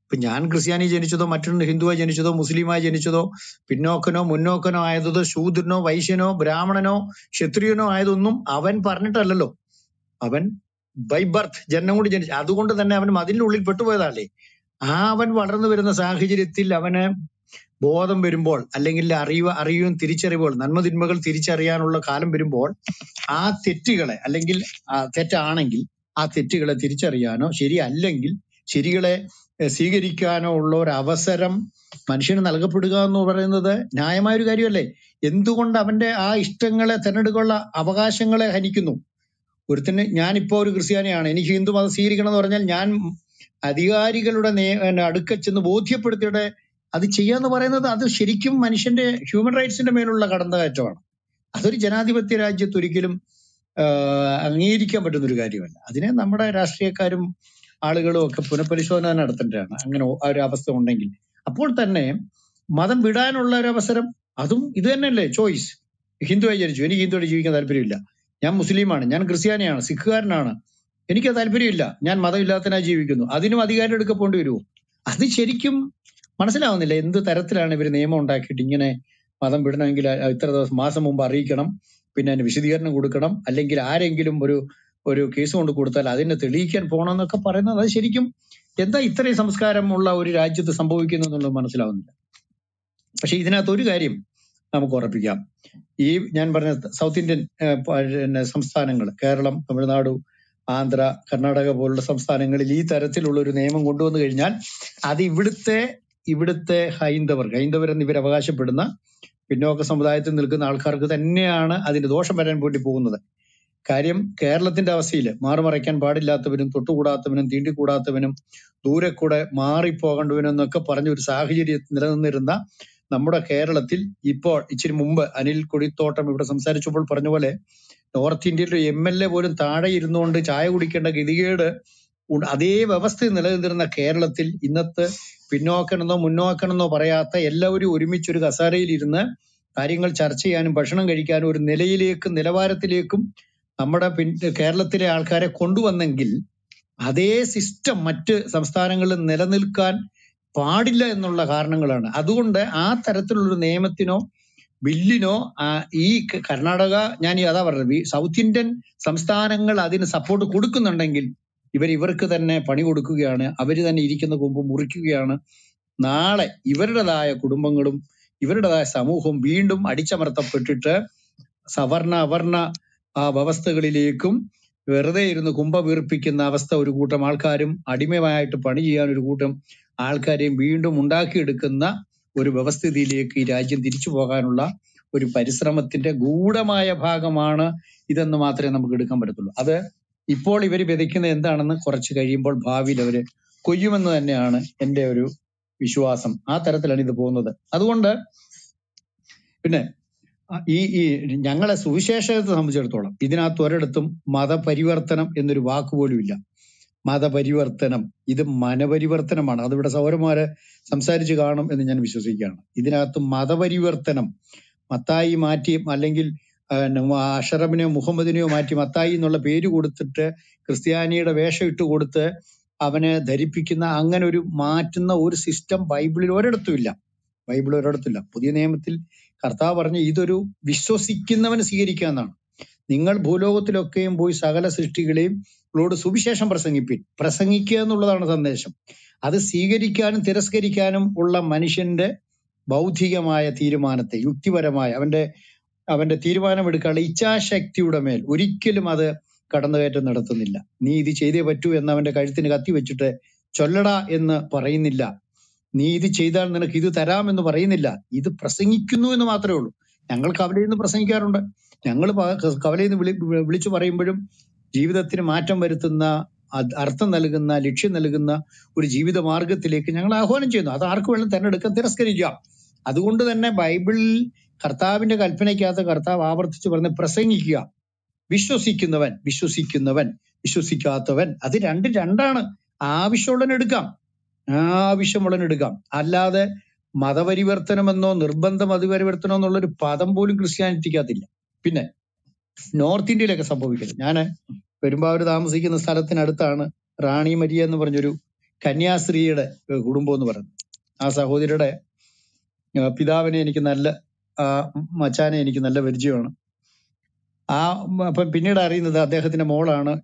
ഇപ്പൊ ഞാൻ ക്രിസ്ത്യാനി ജനിച്ചതോ മറ്റൊരു ഹിന്ദുവായി ജനിച്ചതോ മുസ്ലിമായി ജനിച്ചതോ പിന്നോക്കനോ മുന്നോക്കനോ ആയതോ ശൂദ്രനോ വൈശ്യനോ ബ്രാഹ്മണനോ ക്ഷത്രിയനോ ആയതൊന്നും അവൻ പറഞ്ഞിട്ടല്ലല്ലോ, അവൻ ബൈ ബർത്ത് ജനനം കൊണ്ട് ജനിച്ചു, അതുകൊണ്ട് തന്നെ അവൻ അതിൻ്റെ ഉള്ളിൽ പെട്ടുപോയതല്ലേ. ആ അവൻ വളർന്നു വരുന്ന സാഹചര്യത്തിൽ അവന് ബോധം വരുമ്പോൾ അല്ലെങ്കിൽ അറിവും തിരിച്ചറിയുമ്പോൾ നന്മതിന്മകൾ തിരിച്ചറിയാനുള്ള കാലം വരുമ്പോൾ ആ തെറ്റുകളെ അല്ലെങ്കിൽ തെറ്റാണെങ്കിൽ ആ തെറ്റുകളെ തിരിച്ചറിയാനോ ശരിയല്ലെങ്കിൽ ശരികളെ സ്വീകരിക്കാനോ ഉള്ള ഒരു അവസരം മനുഷ്യന് നൽകപ്പെടുക എന്ന് പറയുന്നത് ന്യായമായൊരു കാര്യമല്ലേ. എന്തുകൊണ്ട് അവന്റെ ആ ഇഷ്ടങ്ങളെ തിരഞ്ഞെടുക്കാനുള്ള അവകാശങ്ങളെ ഹനിക്കുന്നു? ഒരുത്തന്നെ ഞാനിപ്പോ ഒരു ക്രിസ്ത്യാനിയാണ്, എനിക്ക് ഹിന്ദു മതം സ്വീകരിക്കണം എന്ന് പറഞ്ഞാൽ ഞാൻ അധികാരികളുടെ അടുക്ക ചെന്ന് ബോധ്യപ്പെടുത്തിയുടെ അത് ചെയ്യാന്ന് പറയുന്നത് അത് ശരിക്കും മനുഷ്യന്റെ ഹ്യൂമൻ റൈറ്റ്സിന്റെ മേലുള്ള കടന്നുകയറ്റമാണ്. അതൊരു ജനാധിപത്യ രാജ്യത്ത് ഒരിക്കലും അംഗീകരിക്കാൻ പറ്റുന്നൊരു കാര്യമല്ല. അതിനെ നമ്മുടെ രാഷ്ട്രീയക്കാരും ആളുകളും ഒക്കെ പുനഃപരിശോധന നടത്തേണ്ടതാണ്, അങ്ങനെ ആ ഒരു അവസ്ഥ ഉണ്ടെങ്കിൽ. അപ്പോൾ തന്നെ മതം വിടാനുള്ള ഒരു അവസരം, അതും ഇത് തന്നെയല്ലേ ചോയ്സ്. ഹിന്ദുവായി ജനിച്ചു, എനിക്ക് ഹിന്ദുവായി ജീവിക്കാൻ താല്പര്യമില്ല, ഞാൻ മുസ്ലിമാണ്, ഞാൻ ക്രിസ്ത്യാനിയാണ്, സിഖുകാരനാണ്, എനിക്ക് താല്പര്യമില്ല, ഞാൻ മതമില്ലാത്തതിനായി ജീവിക്കുന്നു, അതിനും അധികാരം എടുക്കപ്പെടേണ്ടി വരുമോ? അത് ശരിക്കും മനസ്സിലാവുന്നില്ല. എന്ത് തരത്തിലാണ് ഇവർ നിയമം ഉണ്ടാക്കിയിട്ട് ഇങ്ങനെ മതം വിടണമെങ്കിൽ ഇത്ര ദിവസം മാസം മുമ്പ് അറിയിക്കണം, പിന്നെ അതിന് വിശദീകരണം കൊടുക്കണം, അല്ലെങ്കിൽ ആരെങ്കിലും ഒരു ഒരു കേസ് കൊണ്ട് കൊടുത്താൽ അതിനെ തെളിയിക്കാൻ പോകണമെന്നൊക്കെ പറയുന്നത് അത് ശരിക്കും എന്താ ഇത്രയും സംസ്കാരമുള്ള ഒരു രാജ്യത്ത് സംഭവിക്കുന്നു എന്നുള്ളത് മനസ്സിലാവുന്നില്ല. പക്ഷെ ഇതിനകത്ത് ഒരു കാര്യം നമുക്ക് ഉറപ്പിക്കാം, ഈ ഞാൻ പറഞ്ഞ സൗത്ത് ഇന്ത്യൻ സംസ്ഥാനങ്ങൾ കേരളം, തമിഴ്നാടു, ആന്ധ്ര, കർണാടക പോലുള്ള സംസ്ഥാനങ്ങളിൽ ഈ തരത്തിലുള്ള ഒരു നിയമം കൊണ്ടുവന്നു കഴിഞ്ഞാൽ അത് ഇവിടുത്തെ ഹൈന്ദവരെന്ന് ഇവർ അവകാശപ്പെടുന്ന പിന്നോക്ക സമുദായത്തിൽ നിൽക്കുന്ന ആൾക്കാർക്ക് തന്നെയാണ് അതിന്റെ ദോഷം വരാൻ വേണ്ടി പോകുന്നത്. കാര്യം കേരളത്തിന്റെ അവസ്ഥയിൽ മാറുമറയ്ക്കാൻ പാടില്ലാത്തവനും തൊട്ടുകൂടാത്തവനും തീണ്ടിക്കൂടാത്തവനും ദൂരെ കൂടെ മാറിപ്പോകേണ്ടവനും എന്നൊക്കെ പറഞ്ഞ ഒരു സാഹചര്യം നിലനിന്നിരുന്ന നമ്മുടെ കേരളത്തിൽ ഇപ്പോൾ ഇച്ചിരി മുമ്പ് അനിൽ കൊടിത്തോട്ടം ഇവിടെ സംസാരിച്ചപ്പോൾ പറഞ്ഞ പോലെ നോർത്ത് ഇന്ത്യയിലെ MLA പോലും താഴെ ഇരുന്നുകൊണ്ട് ചായ കുടിക്കേണ്ട ഗതികേട് അതേ വ്യവസ്ഥ നിലനിന്നിരുന്ന കേരളത്തിൽ ഇന്നത്തെ പിന്നോക്കണമെന്നോ മുന്നോക്കണമെന്നോ പറയാത്ത എല്ലാവരും ഒരുമിച്ചൊരു കസേരയിലിരുന്ന് കാര്യങ്ങൾ ചർച്ച ചെയ്യാനും ഭക്ഷണം കഴിക്കാനും ഒരു നിലയിലേക്കും നിലവാരത്തിലേക്കും നമ്മുടെ കേരളത്തിലെ ആൾക്കാരെ കൊണ്ടുവന്നെങ്കിൽ അതേ സിസ്റ്റം മറ്റ് സംസ്ഥാനങ്ങളിൽ നിലനിൽക്കാൻ പാടില്ല എന്നുള്ള കാരണങ്ങളാണ്. അതുകൊണ്ട് ആ തരത്തിലുള്ളൊരു നിയമത്തിനോ ബില്ലിനോ ഈ കർണാടക, ഞാൻ അതാ പറഞ്ഞത്, ഈ സൗത്ത് ഇന്ത്യൻ സംസ്ഥാനങ്ങൾ അതിന് സപ്പോർട്ട് കൊടുക്കുന്നുണ്ടെങ്കിൽ ഇവർക്ക് തന്നെ പണി കൊടുക്കുകയാണ്, അവർ തന്നെ ഇരിക്കുന്ന കൊമ്പ് മുറിക്കുകയാണ്. നാളെ ഇവരുടേതായ കുടുംബങ്ങളും ഇവരുടേതായ സമൂഹവും വീണ്ടും അടിച്ചമർത്തപ്പെട്ടിട്ട് സവർണ അവർണ വ്യവസ്ഥകളിലേക്കും വെറുതെ ഇരുന്ന് കുംഭവീർപ്പിക്കുന്ന അവസ്ഥ ഒരു കൂട്ടം ആൾക്കാരും അടിമയായിട്ട് പണി ചെയ്യാൻ ഒരു കൂട്ടം ആൾക്കാരെയും വീണ്ടും ഉണ്ടാക്കിയെടുക്കുന്ന ഒരു വ്യവസ്ഥിതിയിലേക്ക് ഈ രാജ്യം തിരിച്ചു പോകാനുള്ള ഒരു പരിശ്രമത്തിന്റെ ഗൂഢമായ ഭാഗമാണ് ഇതെന്ന് മാത്രമേ നമുക്ക് എടുക്കാൻ പറ്റത്തുള്ളൂ. അത് ഇപ്പോൾ ഇവർ വിതയ്ക്കുന്നത് എന്താണെന്ന് കുറച്ച് കഴിയുമ്പോൾ ഭാവിയിൽ അവർ കൊയ്യുമെന്ന് തന്നെയാണ് എൻ്റെ ഒരു വിശ്വാസം. ആ തരത്തിലാണ് ഇത് പോകുന്നത്. അതുകൊണ്ട് പിന്നെ ഈ ഞങ്ങളെ സുവിശേഷത്തെ സംബന്ധിച്ചിടത്തോളം ഇതിനകത്ത് ഒരിടത്തും മതപരിവർത്തനം എന്നൊരു വാക്കുപോലും ഇല്ല. മതപരിവർത്തനം ഇത് മനപരിവർത്തനമാണ്. അതിവിടെ സൗരന്മാര് സംസാരിച്ച് കാണും എന്ന് ഞാൻ വിശ്വസിക്കുകയാണ്. ഇതിനകത്ത് മതപരിവർത്തനം മത്തായി മാറ്റി അല്ലെങ്കിൽ അഷറബിനെയോ മുഹമ്മദിനെയോ മാറ്റി മത്തായി എന്നുള്ള പേര് കൊടുത്തിട്ട് ക്രിസ്ത്യാനിയുടെ വേഷം ഇട്ട് കൊടുത്ത് അവനെ ധരിപ്പിക്കുന്ന അങ്ങനെ ഒരു മാറ്റുന്ന ഒരു സിസ്റ്റം ബൈബിളിൽ ഒരിടത്തുമില്ല. ബൈബിൾ ഒരിടത്തില്ല. പുതിയ നിയമത്തിൽ കർത്താവ് പറഞ്ഞ് ഇതൊരു വിശ്വസിക്കുന്നവന് സ്വീകരിക്കാന്നാണ്. നിങ്ങൾ ഭൂലോകത്തിലൊക്കെയും പോയി സകല സൃഷ്ടികളെയും ോട് സുവിശേഷം പ്രസംഗിക്കുക എന്നുള്ളതാണ് സന്ദേശം. അത് സ്വീകരിക്കാനും തിരസ്കരിക്കാനും ഉള്ള മനുഷ്യന്റെ ബൗദ്ധികമായ തീരുമാനത്തെ യുക്തിപരമായ അവന്റെ തീരുമാനമെടുക്കാനുള്ള ഇച്ഛാശക്തിയുടെ മേൽ ഒരിക്കലും അത് കടന്നുകയറ്റം നടത്തുന്നില്ല. നീ ഇത് ചെയ്തേ പറ്റൂ എന്ന് അവന്റെ കഴുത്തിന് കത്തിവെച്ചിട്ട് ചൊല്ലടാ എന്ന് പറയുന്നില്ല. നീ ഇത് ചെയ്താൽ നിനക്ക് ഇത് തരാമെന്ന് പറയുന്നില്ല. ഇത് പ്രസംഗിക്കുന്നു എന്ന് മാത്രമേ ഉള്ളൂ. ഞങ്ങൾ കവലയിൽ നിന്ന് പ്രസംഗിക്കാറുണ്ട്. ഞങ്ങൾ കവലയിൽ നിന്ന് വിളിച്ചു പറയുമ്പോഴും ജീവിതത്തിന് മാറ്റം വരുത്തുന്ന അർത്ഥം നൽകുന്ന ലക്ഷ്യം നൽകുന്ന ഒരു ജീവിത മാർഗത്തിലേക്ക് ഞങ്ങൾ ആഹ്വാനം ചെയ്യുന്നു. അത് ആർക്ക് വേണം തിരഞ്ഞെടുക്കാൻ തിരസ്കരിക്കാം. അതുകൊണ്ട് തന്നെ ബൈബിളിൽ കർത്താവിന്റെ കൽപ്പനയ്ക്കകത്ത് കർത്താവ് ആവർത്തിച്ച് പറഞ്ഞ് പ്രസംഗിക്കുക. വിശ്വസിക്കുന്നവൻ വിശ്വസിക്കാത്തവൻ അത് രണ്ടാണ്. ആവശ്യമുള്ളവനെടുക്കാം അല്ലാതെ മതപരിവർത്തനമെന്നോ നിർബന്ധ മതപരിവർത്തനമോ എന്നുള്ളൊരു പദം പോലും ക്രിസ്ത്യാനിറ്റിക്കകത്തില്ല. പിന്നെ നോർത്ത് ഇന്ത്യയിലൊക്കെ സംഭവിക്കുന്നത്, ഞാൻ പെരുമ്പാവൂർ താമസിക്കുന്ന സ്ഥലത്തിനടുത്താണ് റാണി മരിയ എന്ന് പറഞ്ഞൊരു കന്യാസ്ത്രീയുടെ കുടുംബം എന്ന് പറയുന്നത്. ആ സഹോദരിയുടെ പിതാവിനെ എനിക്ക് നല്ല മച്ചാനെ എനിക്ക് നല്ല പരിചയമാണ്. അപ്പം പിന്നീട് അറിയുന്നത് അദ്ദേഹത്തിന്റെ മോളാണ്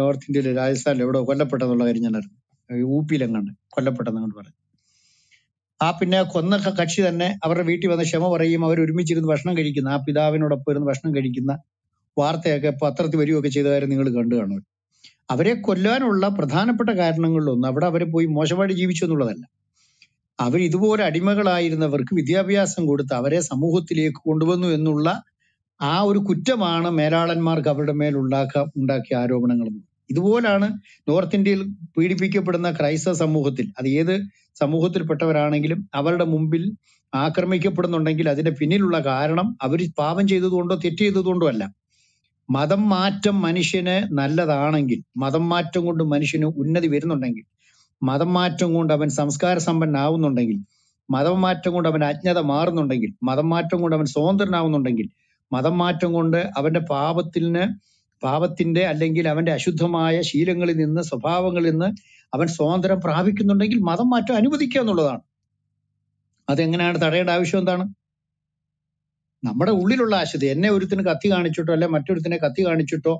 നോർത്ത് ഇന്ത്യയിലെ രാജസ്ഥാനിൽ എവിടെ കൊല്ലപ്പെട്ടെന്നുള്ള കാര്യം ഞാൻ അറിഞ്ഞു. ഊപ്പിയിലെങ്ങാണ്ട് കൊല്ലപ്പെട്ടെന്ന് കൊണ്ട് പറഞ്ഞു. ആ പിന്നെ കൊന്ന കക്ഷി തന്നെ അവരുടെ വീട്ടിൽ വന്ന് ക്ഷമ പറയും. അവർ ഒരുമിച്ചിരുന്ന് ഭക്ഷണം കഴിക്കുന്ന ആ പിതാവിനോടൊപ്പം ഇരുന്ന് ഭക്ഷണം കഴിക്കുന്ന വാർത്തയൊക്കെ പത്രത്തിൽ വരികയൊക്കെ ചെയ്ത കാര്യം നിങ്ങൾ കണ്ടു കാണും. അവരെ കൊല്ലാനുള്ള പ്രധാനപ്പെട്ട കാരണങ്ങളിലൊന്ന് അവിടെ അവരെ പോയി മോശമായിട്ട് ജീവിച്ചു എന്നുള്ളതല്ല, അവരിതുപോലെ അടിമകളായിരുന്നവർക്ക് വിദ്യാഭ്യാസം കൊടുത്ത് അവരെ സമൂഹത്തിലേക്ക് കൊണ്ടുവന്നു എന്നുള്ള ആ ഒരു കുറ്റമാണ് മേലാളന്മാർക്ക് അവരുടെ മേൽ ഉണ്ടാക്കിയ ആരോപണങ്ങൾ. ഇതുപോലാണ് നോർത്ത് ഇന്ത്യയിൽ പീഡിപ്പിക്കപ്പെടുന്ന ക്രൈസ്തവ സമൂഹത്തിൽ, അത് ഏത് സമൂഹത്തിൽപ്പെട്ടവരാണെങ്കിലും അവരുടെ മുമ്പിൽ ആക്രമിക്കപ്പെടുന്നുണ്ടെങ്കിൽ അതിന്റെ പിന്നിലുള്ള കാരണം അവർ പാപം ചെയ്തതുകൊണ്ടോ തെറ്റ് ചെയ്തതുകൊണ്ടോ അല്ല. മതം മാറ്റം മനുഷ്യന് നല്ലതാണെങ്കിൽ, മതം മാറ്റം കൊണ്ട് മനുഷ്യന് ഉന്നതി വരുന്നുണ്ടെങ്കിൽ, മതം മാറ്റം കൊണ്ട് അവൻ സംസ്കാര സമ്പന്നാവുന്നുണ്ടെങ്കിൽ, മതം മാറ്റം കൊണ്ട് അവൻ അജ്ഞത മാറുന്നുണ്ടെങ്കിൽ, മതം മാറ്റം കൊണ്ട് അവൻ സ്വതന്ത്രനാവുന്നുണ്ടെങ്കിൽ, മതം മാറ്റം കൊണ്ട് അവന്റെ പാപത്തിന്റെ അല്ലെങ്കിൽ അവന്റെ അശുദ്ധമായ ശീലങ്ങളിൽ നിന്ന് സ്വഭാവങ്ങളിൽ നിന്ന് അവൻ സ്വാതന്ത്ര്യം പ്രാപിക്കുന്നുണ്ടെങ്കിൽ മതം മാറ്റം അനുവദിക്കുക എന്നുള്ളതാണ്. അതെങ്ങനെയാണ് തടയേണ്ട ആവശ്യം എന്താണ്? നമ്മുടെ ഉള്ളിലുള്ള ആശുദ്ധി, എന്നെ ഒരുത്തിന് കത്തി കാണിച്ചിട്ടോ അല്ലെ മറ്റൊരുത്തിനെ കത്തി കാണിച്ചിട്ടോ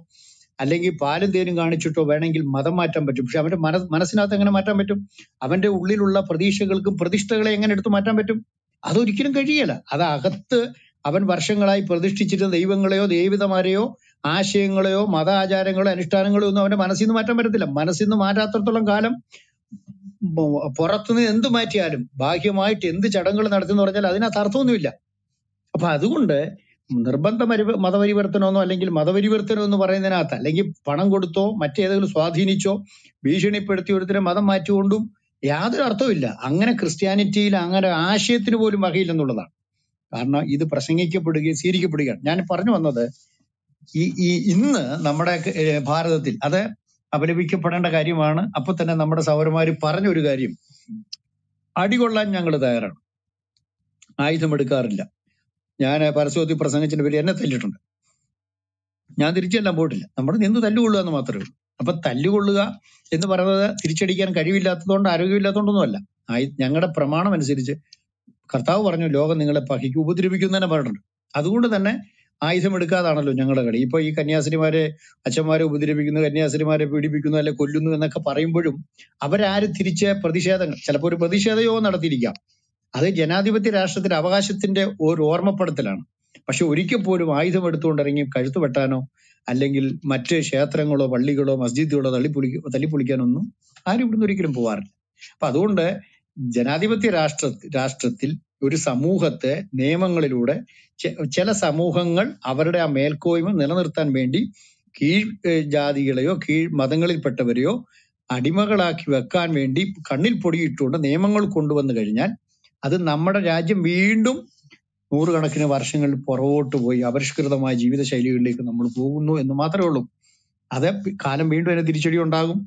അല്ലെങ്കിൽ പാലും തേനും കാണിച്ചിട്ടോ വേണമെങ്കിൽ മതം മാറ്റാൻ പറ്റും. പക്ഷെ അവന്റെ മനസ്സിനകത്ത് എങ്ങനെ മാറ്റാൻ പറ്റും? അവന്റെ ഉള്ളിലുള്ള പ്രതീക്ഷകൾക്കും പ്രതിഷ്ഠകളെ എങ്ങനെ എടുത്ത് മാറ്റാൻ പറ്റും? അതൊരിക്കലും കഴിയല്ല. അത് അകത്ത് അവൻ വർഷങ്ങളായി പ്രതിഷ്ഠിച്ചിരുന്ന ദൈവങ്ങളെയോ ദൈവിതമാരെയോ ആശയങ്ങളെയോ മത ആചാരങ്ങളോ അനുഷ്ഠാനങ്ങളോ ഒന്നും അവന്റെ മനസ്സിൽ നിന്ന് മാറ്റാൻ പറ്റത്തില്ല. മനസ്സിൽ നിന്ന് മാറ്റാത്തടത്തോളം കാലം പുറത്തുനിന്ന് എന്ത് മാറ്റിയാലും ബാഹ്യമായിട്ട് എന്ത് ചടങ്ങുകൾ നടത്തുമെന്ന് പറഞ്ഞാൽ അതിനകത്ത് അർത്ഥമൊന്നുമില്ല. അപ്പൊ അതുകൊണ്ട് നിർബന്ധ മതപരിവർത്തനമെന്നോ അല്ലെങ്കിൽ മതപരിവർത്തനം എന്ന് പറയുന്നതിനകത്ത് അല്ലെങ്കിൽ പണം കൊടുത്തോ മറ്റേതെങ്കിലും സ്വാധീനിച്ചോ ഭീഷണിപ്പെടുത്തി ഒരുത്തരെ മതം മാറ്റിക്കൊണ്ടും യാതൊരു അർത്ഥമില്ല. അങ്ങനെ ക്രിസ്ത്യാനിറ്റിയിൽ അങ്ങനെ ആശയത്തിന് പോലും വകയില്ലെന്നുള്ളതാണ്. കാരണം ഇത് പ്രസംഗിക്കപ്പെടുകയും സ്വീകരിക്കപ്പെടുകയാണ്. ഞാൻ പറഞ്ഞു വന്നത് ഈ ഇന്ന് നമ്മുടെ ഭാരതത്തിൽ അത് അപലപിക്കപ്പെടേണ്ട കാര്യമാണ്. അപ്പൊ തന്നെ നമ്മുടെ സൗരന്മാര് പറഞ്ഞൊരു കാര്യം, അടികൊള്ളാൻ ഞങ്ങൾ തയ്യാറാണ്, ആയുധമെടുക്കാറില്ല. ഞാൻ പരസ്യത്തിൽ പ്രസംഗിച്ചതിന്റെ പേര് എന്നെ തല്ലിയിട്ടുണ്ട്. ഞാൻ തിരിച്ചെല്ലാം പോയിട്ടില്ല. നമ്മൾ നിന്ന് തല്ലുകൊള്ളുക എന്ന് മാത്രമേ ഉള്ളൂ. അപ്പൊ തല്ലുകൊള്ളുക എന്ന് പറയുന്നത് തിരിച്ചടിക്കാൻ കഴിവില്ലാത്തതുകൊണ്ട് ആരോഗ്യമില്ലാത്തതുകൊണ്ടൊന്നും അല്ല. ഞങ്ങളുടെ പ്രമാണം അനുസരിച്ച് കർത്താവ് പറഞ്ഞു ലോകം നിങ്ങളെ പകയ്ക്ക് ഉപദ്രവിക്കും തന്നെ പറഞ്ഞിട്ടുണ്ട്. അതുകൊണ്ട് തന്നെ ആയുധമെടുക്കാതാണല്ലോ ഞങ്ങളുടെ കളി. ഇപ്പൊ ഈ കന്യാസ്ത്രീമാരെ അച്ഛന്മാരെ ഉപദ്രവിക്കുന്നു, കന്യാസ്ത്രീമാരെ പീഡിപ്പിക്കുന്നു അല്ലെ കൊല്ലുന്നു എന്നൊക്കെ പറയുമ്പോഴും അവരാരും തിരിച്ച് പ്രതിഷേധങ്ങൾ, ചിലപ്പോൾ ഒരു പ്രതിഷേധ യോഗം നടത്തിയിരിക്കാം. അത് ജനാധിപത്യ രാഷ്ട്രത്തിന്റെ അവകാശത്തിന്റെ ഒരു ഓർമ്മപ്പെടുത്തലാണ്. പക്ഷെ ഒരിക്കൽ പോലും ആയുധം എടുത്തുകൊണ്ടിറങ്ങി കഴുത്ത് വെട്ടാനോ Alangil Matre Shatrangolo, Valigolo, Masjidolo, Talipulicanum, I would curriculum power. Padunda Janadivati Rastratil, Uri Samuhate, Namangalude, Chella Samuhangal, Avarada Melkoim, Nanathan Mendi, Ki Jadilayo, Ki Madangal Patavario, Adimagalaki Vakan Mendi, Kandil Puri Tuna, Namangal Kundu and the Gadian, other Namada Rajam Mindum. Urganakina Varsingal Poro to Abershkar the Maji with the Shailu Lake and the Murpunu and the Matarolo. Other Kanam into another Richard on Dagum,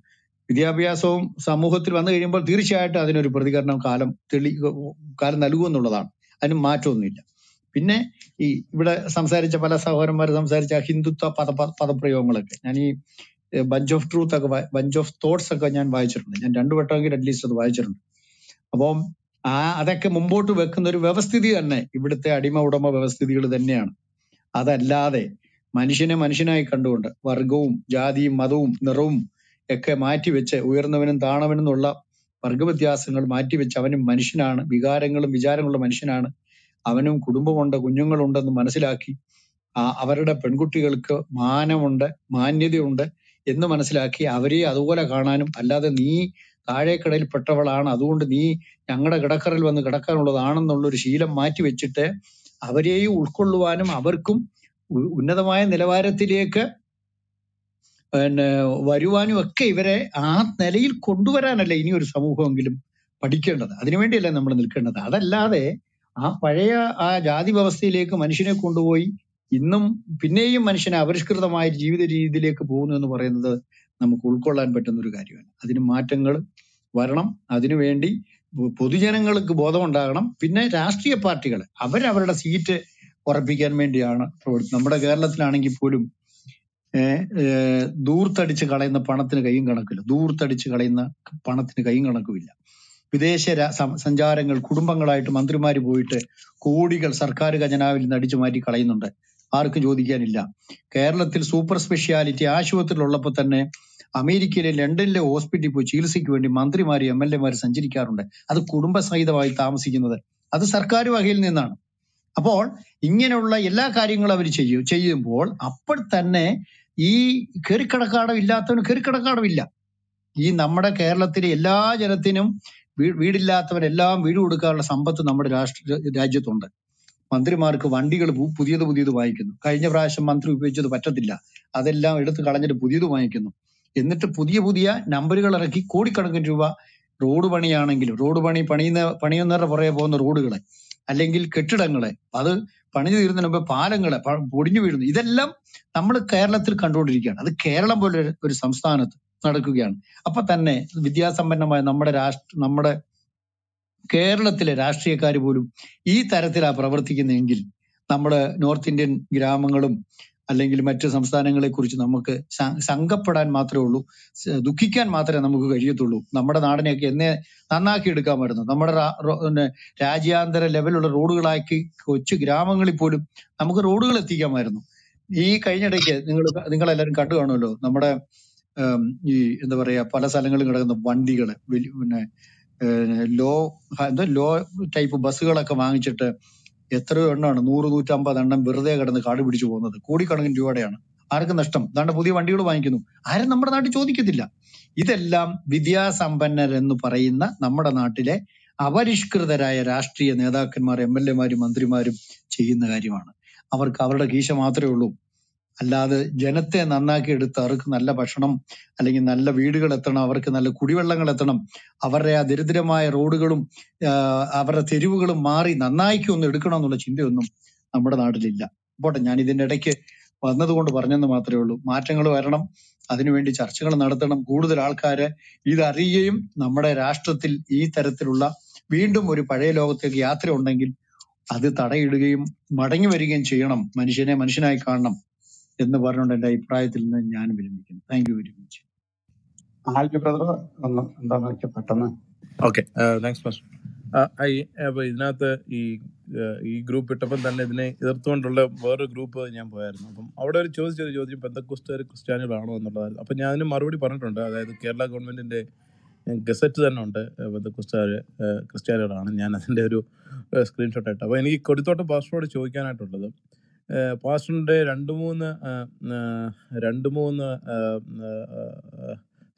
Vidyabia so Samuhotrivan, the Edinburgh Dirichat, as in a Republican column, Karnalu Nola, and Macho Nita. Pinne, some Sarajapala Savarma, some Sarja Hinduta Pataprayomalak, and a bunch of truth, a bunch of thoughts, Sakajan Viger, and under a target at least of the Viger. Abom. That's Mumbo to work on the Vavastidi and I would Adima Udama Vavastidi than Nyan. Ada Lade, Manishina Manishina condoned, Vargum, Jadi, Madum, Narum, Eke Mighty which we're in the Venantana and Nola, Vargavatias and Mighty which Avenue Manishinan, Bigarangle, Vijarangle Manishinan, Avenue Kudumbo under Gunjungal under the Manasilaki, Avarada Pengutil, Mana under, Mani the under, in the Manasilaki, Avari, Aduala Karnanum, Allah the knee. Kadel Patavalana, Adund the Yangada Gadakaral when the Gadakar the Anan Shila Mighty Vichite, Avare Ulkuluanum Aberkum, Unadamayan Elevaratilica and Varuanu Kavere Aunt Nelil Kundura and Lenu Samuhangilum particular. Adrimental and the Canada. That Lade Parea Jadi Bavasti Lake Manishina Kundoi Inum Pinay Manishana Averishkar the Might Givi the Lake Boon and the Namkulkola and Betan Rugarian. Adin Martangle, Varanam, Adinu Vendi, Pudujanangal Bodon Daganam, Pinna Astria particle. Aver a seat or a big and mendiana, number of girls learning pudum. Durta Dichagala in the Panathanakanakula, Durta Dichagala in the Panathanakanakula. Videsha Sanjarangal, Kudumbangalai to Mandrimari Boite, Kodigal, Sarkarika Janavil in the Dijamati Kalinunda, Arkajodikanilla, Kerlatil super speciality, Ashwatil Lolapatane. American London hospital which is sequent in Mantri Maria Mele Sanjiri Karunda, other Kudumba Sai the Vaitam Signother, other Sarkaria Hilninan. Upon Ingenola Yella Karingla Vichu, Chayim Ball, Upper Tane, E. Kirkakada Villa, Kirkakada Villa. E. Namada Kerala Tirilla, Jaratinum, Vidilatha, Elam, Vidukar, Sambat, Namada Rajatunda. Mantri Mark of Andigal Pudia the Vikin, Kaija Rasha Mantru Vijay the Patadilla, Adela Kalanja Pudia the Vikin. In the Pudia Budia, Namberaki, Kodi Kanjuba, Road Bunny Anangil, Road Bunny Panina, Panina Vareva on the Road, Alangil Ketangala, other Panizir number Parangala, Podinu, either Lam, number Kerala through control again, other Kerala border some stanat, not a Kugan. Apatane, Vidya Samanama, numbered Kerala till Rastria Kariburu, E. Taratila Pravartik in the Engil, numbered North Indian Gramangalum. Samsanangle Kurchinamaka, Sangapada and Matrolu, Dukikan Matra and Namukulu, Namada Narnake, Nanaki Kamarana, Namada Raja under a level of road like Kochigramangali put Namaka Rodulatika Marano. E. Kaina Ningala Katanolo, Namada in the Varea Palasalangal and the Bandigal, low type of Basugala Kamancheta. Yetro and Nuru Tamba and Burda and the Cardibuch one of the Kodi Karan Juadiana. Arkanastam, Dana Pudi Vandu Vankinu. I remember that Chodikidilla. Either Lam, Vidya Sambana and Paraina, Namada Natile, Avarishkur the Raya Rastri and Neda Kanmar, Emele Mari Mandri Mari, Chi in the Garivana. Our Kavada Gisha Matriulu. Allah the Janate and Anaki Tark and Allah Bashanam, Alingin Allah Vidigalatana, Avarkanala Kudivalangalatanam, Avarea, Diridrema, Rodagulum, Avaratirugulum, Mari, Nanaki, and the Rikan on the Chindunum, Namadanadilla. But Nani the Nedeke was another one to Varnan the Matriulu, Martangal Aranam, Adinvendi Churchill and Aratanam, Guru the Alkare, either Riyim, Namada Rastatil, E. Teratrula, Vindu Muripadelo, the Yatri on Nangil, Aditari game, Matangi Chianam, Manishina, Manishina Karnam. In the Varnon and I pride in the Yan William. Thank you very much. I'll be brother on the market patana. Okay, thanks, Master. I have another group at Tapan, either Thon or a group of Yampire. Outer chose your Joji Patacuster, Christian Rano on the Lal. Apanyan Marudi Parantunda, the Kerala government in the Gazette and the Costa Christian Rana and Yana and Deru screenshot at. When he could thought a password, Choikan at പാസ്റ്ററിൻ്റെ രണ്ട് മൂന്ന്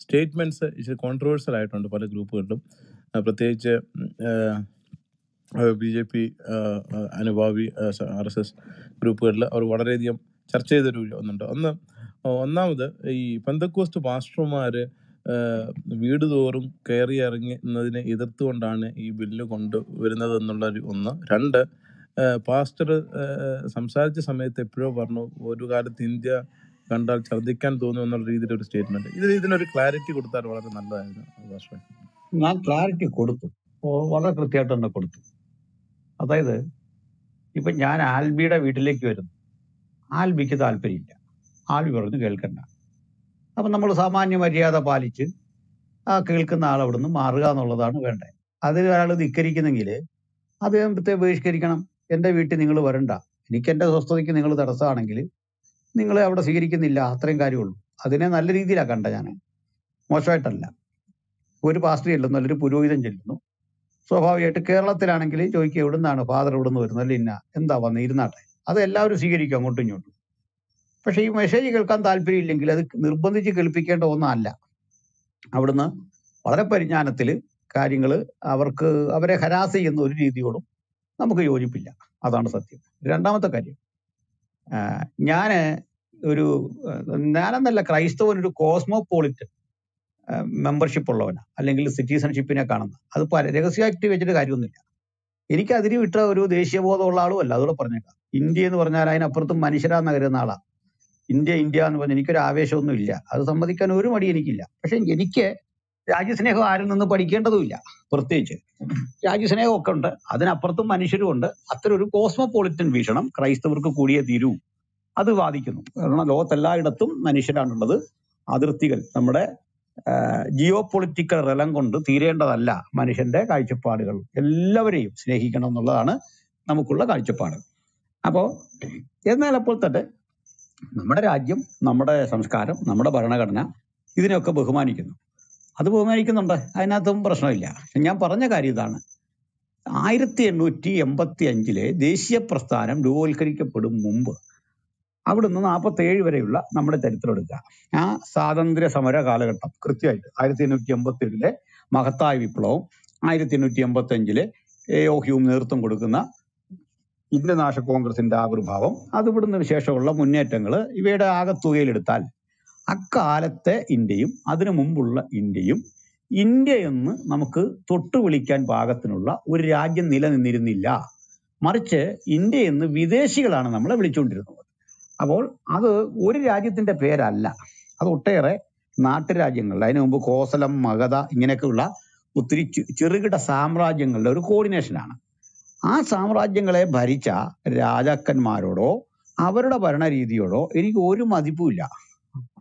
സ്റ്റേറ്റ്മെൻറ്റ്സ് ഇച്ചിരി കോൺട്രവേഴ്സ്യൽ ആയിട്ടുണ്ട് പല ഗ്രൂപ്പുകളിലും. പ്രത്യേകിച്ച് BJP അനുഭാവി RSS ഗ്രൂപ്പുകളിൽ അവർ വളരെയധികം ചർച്ച ചെയ്തൊരു ഒന്നുണ്ട്. ഒന്നാമത് ഈ പെന്തക്കോസ്റ്റ് പാസ്റ്റർമാർ വീട് തോറും കയറി ഇറങ്ങുന്നതിനെ എതിർത്തുകൊണ്ടാണ് ഈ ബില്ല് കൊണ്ടുവരുന്നത് എന്നുള്ളൊരു ഒന്ന്. രണ്ട്, പാസ്റ്റർ സംസാരിച്ച സമയത്ത് എപ്പോഴോ പറഞ്ഞു ഒരു കാലത്ത് ഇന്ത്യ കണ്ടാൽ ഛർദ്ദിക്കാൻ തോന്നും എന്നുള്ള രീതിയിലൊരു സ്റ്റേറ്റ്മെന്റ്. ഇതിനൊരു ക്ലാരിറ്റി കൊടുത്താൽ വളരെ നല്ലതായിരുന്നു. ഞാൻ ക്ലാരിറ്റി കൊടുത്തു, വളരെ കൃത്യമായിട്ട് തന്നെ കൊടുത്തു. അതായത് ഇപ്പൊ ഞാൻ ആൽബിയുടെ വീട്ടിലേക്ക് വരുന്നു, ആൽബിക്ക് താല്പര്യമില്ല, ആൽബി പറഞ്ഞു കേൾക്കണ്ട. അപ്പം നമ്മൾ സാമാന്യ മര്യാദ പാലിച്ച് ആ കേൾക്കുന്ന ആളവിടുന്ന് മാറുക എന്നുള്ളതാണ് വേണ്ടത്. അതിൽ ഒരാൾ ധിക്കരിക്കുന്നെങ്കിൽ അദ്ദേഹത്തെ ബഹിഷ്കരിക്കണം. എൻ്റെ വീട്ടിൽ നിങ്ങൾ വരണ്ട, എനിക്ക് എൻ്റെ സ്വസ്ഥതയ്ക്ക് നിങ്ങൾ തടസ്സമാണെങ്കിൽ നിങ്ങളെ അവിടെ സ്വീകരിക്കുന്നില്ല, അത്രയും കാര്യമുള്ളൂ. അതിനെ നല്ല രീതിയിലാണ് കണ്ട ഞാൻ, മോശമായിട്ടല്ല. ഒരു പാസ്റ്റർ ചെല്ലുന്നു, നല്ലൊരു പുരോഹിതൻ ചെല്ലുന്നു, സ്വാഭാവികമായിട്ട് കേരളത്തിലാണെങ്കിൽ ചോദിക്കുക എവിടെ നിന്നാണ് ഫാദർ, എവിടെ നിന്ന് വരുന്നത്, അല്ല ഇന്ന എന്താ വന്ന് ഇരുന്നാട്ടെ, അത് എല്ലാവരും സ്വീകരിക്കും അങ്ങോട്ടും ഇങ്ങോട്ടും. പക്ഷേ ഈ മെസ്സേജ് കേൾക്കാൻ താല്പര്യമില്ലെങ്കിൽ അത് നിർബന്ധിച്ച് കേൾപ്പിക്കേണ്ട ഒന്നല്ല. അവിടുന്ന് വളരെ പരിജ്ഞാനത്തിൽ കാര്യങ്ങൾ അവരെ ഹരാസ് ചെയ്യുന്ന ഒരു രീതിയോടും നമുക്ക് യോജിപ്പില്ല, അതാണ് സത്യം. രണ്ടാമത്തെ കാര്യം, ഞാനെന്നല്ല, ക്രൈസ്തവനൊരു കോസ്മോപോളിറ്റൻ മെമ്പർഷിപ്പ് ഉള്ളവനാണ്, അല്ലെങ്കിൽ സിറ്റിസൺഷിപ്പിനെ കാണുന്ന. അത് രഹസ്യമായിട്ട് വെച്ചിട്ട് കാര്യമൊന്നുമില്ല. എനിക്ക് അതിരി വിട്ട ഒരു ദേശീയബോധമുള്ള ആളുമല്ല. അതുകൂടെ പറഞ്ഞേക്കാം, ഇന്ത്യ എന്ന് പറഞ്ഞാൽ അതിനപ്പുറത്തും മനുഷ്യരാന്ന് കരുതുന്ന ആളാണ്. ഇന്ത്യ എന്ന് പറഞ്ഞാൽ എനിക്കൊരു ആവേശമൊന്നും ഇല്ല, അത് സമ്മതിക്കാൻ ഒരു മടി എനിക്കില്ല. പക്ഷെ എനിക്ക് രാജ്യസ്നേഹം ആരിൽ നിന്ന് പഠിക്കേണ്ടതുമില്ല. പ്രത്യേകിച്ച് രാജ്യസ്നേഹം ഒക്കെ ഉണ്ട്, അതിനപ്പുറത്തും മനുഷ്യരും ഉണ്ട്. അത്തരം ഒരു കോസ്മോപോളിറ്റൻ വീക്ഷണം ക്രൈസ്തവർക്ക് കൂടിയേ തീരൂ, അത് വാദിക്കുന്നു. കാരണം ലോകത്തെല്ലായിടത്തും മനുഷ്യരാണുള്ളത്, അതിർത്തികൾ നമ്മുടെ ജിയോ പൊളിറ്റിക്കൽ റലം കൊണ്ട് തീരേണ്ടതല്ല. മനുഷ്യന്റെ കാഴ്ചപ്പാടുകൾ എല്ലാവരെയും സ്നേഹിക്കണം എന്നുള്ളതാണ് നമുക്കുള്ള കാഴ്ചപ്പാട്. അപ്പോൾ എന്നാൽ അപ്പോൾ തന്നെ നമ്മുടെ രാജ്യം, നമ്മുടെ സംസ്കാരം, നമ്മുടെ ഭരണഘടന ഇതിനെയൊക്കെ ബഹുമാനിക്കുന്നു, അത് ബഹുമാനിക്കുന്നുണ്ട്, അതിനകത്തും പ്രശ്നമില്ല. ഞാൻ പറഞ്ഞ കാര്യം ഇതാണ്, 1885 ദേശീയ പ്രസ്ഥാനം രൂപവൽക്കരിക്കപ്പെടും മുമ്പ് അവിടുന്ന് 47 വരെയുള്ള നമ്മുടെ ചരിത്രം എടുക്കുക. ആ സ്വാതന്ത്ര്യ സമര കാലഘട്ടം കൃത്യമായിട്ട് 1887 മഹത്തായ വിപ്ലവം, 1885 എ.ഒ. ഹ്യൂം നേതൃത്വം കൊടുക്കുന്ന ഇന്ത്യൻ നാഷണൽ കോൺഗ്രസിന്റെ ആവിർഭാവം, അതിവിടുന്ന് ശേഷമുള്ള മുന്നേറ്റങ്ങൾ, ഇവയുടെ ആകത്തുകയിലെടുത്താൽ അക്കാലത്തെ ഇന്ത്യയും അതിനു മുമ്പുള്ള ഇന്ത്യയും ഇന്ത്യയെന്ന് നമുക്ക് തൊട്ടുവിളിക്കാൻ പാകത്തിനുള്ള ഒരു രാജ്യം നിലനിന്നിരുന്നില്ല. മറിച്ച് ഇന്ത്യയെന്ന് വിദേശികളാണ് നമ്മളെ വിളിച്ചുകൊണ്ടിരുന്നത്. അപ്പോൾ അത് ഒരു രാജ്യത്തിൻ്റെ പേരല്ല, അത് ഒട്ടേറെ നാട്ടുരാജ്യങ്ങളുടെ, അതിനു മുമ്പ് കോസലം, മഗധ, ഇങ്ങനെയൊക്കെയുള്ള ഒത്തിരി ചെറുകിട സാമ്രാജ്യങ്ങളുടെ ഒരു കോർഡിനേഷനാണ്. ആ സാമ്രാജ്യങ്ങളെ ഭരിച്ച രാജാക്കന്മാരോടോ അവരുടെ ഭരണരീതിയോടോ എനിക്ക് ഒരു മതിപ്പുമില്ല.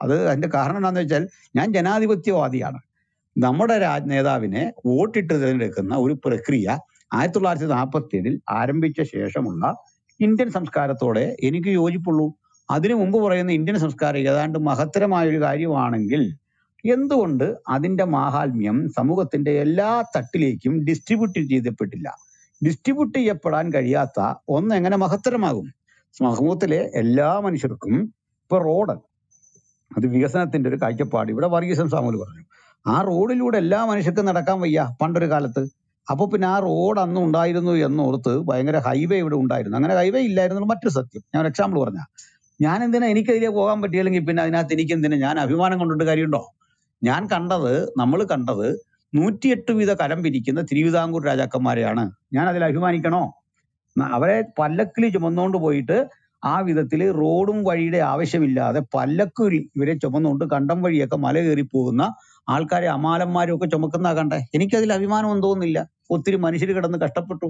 അതിൻ്റെ കാരണം എന്താണെന്ന് വെച്ചാൽ ഞാൻ ജനാധിപത്യവാദിയാണ്. നമ്മുടെ നേതാവിനെ വോട്ടിട്ട് തിരഞ്ഞെടുക്കുന്ന ഒരു പ്രക്രിയ 1947 ആരംഭിച്ച ശേഷമുള്ള ഇന്ത്യൻ സംസ്കാരത്തോടെ എനിക്ക് യോജിപ്പുള്ളൂ. അതിനു മുമ്പ് പറയുന്ന ഇന്ത്യൻ സംസ്കാരം ഏതാണ്ട് മഹത്തരമായൊരു കാര്യമാണെങ്കിൽ എന്തുകൊണ്ട് അതിൻ്റെ മാഹാത്മ്യം സമൂഹത്തിൻ്റെ എല്ലാ തട്ടിലേക്കും ഡിസ്ട്രിബ്യൂട്ട് ചെയ്യപ്പെട്ടില്ല? ഡിസ്ട്രിബ്യൂട്ട് ചെയ്യപ്പെടാൻ കഴിയാത്ത ഒന്ന് എങ്ങനെ മഹത്തരമാകും? സമൂഹത്തിലെ എല്ലാ മനുഷ്യർക്കും ഇപ്പോൾ റോഡ്, അത് വികസനത്തിൻ്റെ ഒരു കാഴ്ചപ്പാട് ഇവിടെ വർഗീസൻ സാമുൽ പറഞ്ഞു. ആ റോഡിലൂടെ എല്ലാ മനുഷ്യർക്കും നടക്കാൻ വയ്യ പണ്ടൊരു കാലത്ത്. അപ്പോൾ പിന്നെ ആ റോഡ് അന്ന് ഉണ്ടായിരുന്നു എന്നോർത്ത് ഭയങ്കര ഹൈവേ ഇവിടെ ഉണ്ടായിരുന്നു, അങ്ങനെ ഹൈവേ ഇല്ലായിരുന്നു. മറ്റൊരു സത്യം ഞാൻ ഒരു എക്സാമ്പിൾ പറഞ്ഞാൽ, ഞാൻ എന്തിനാ എനിക്കതിലേ പോകാൻ പറ്റിയില്ലെങ്കിൽ പിന്നെ അതിനകത്ത് എനിക്ക് എന്തിനാ ഞാൻ അഭിമാനം കൊണ്ടുണ്ട് കാര്യമുണ്ടോ? നമ്മൾ കണ്ടത് 108 വിധ കരം പിരിക്കുന്ന തിരുവിതാംകൂർ രാജാക്കന്മാരെയാണ്. ഞാൻ അതിൽ അഭിമാനിക്കണോ? അവരെ പല്ലക്കിൽ ചുമന്നുകൊണ്ട് പോയിട്ട് ആ വിധത്തിൽ റോഡും വഴിയുടെ ആവശ്യമില്ലാതെ പല്ലക്കിൽ ഇവരെ ചുമന്നുകൊണ്ട് കണ്ടം വഴിയൊക്കെ മല കയറി പോകുന്ന ആൾക്കാരെ, അമാലന്മാരും ഒക്കെ ചുമക്കുന്ന കണ്ടേ, എനിക്കതിൽ അഭിമാനമൊന്നും തോന്നുന്നില്ല. ഒത്തിരി മനുഷ്യർ കിടന്ന് കഷ്ടപ്പെട്ടു.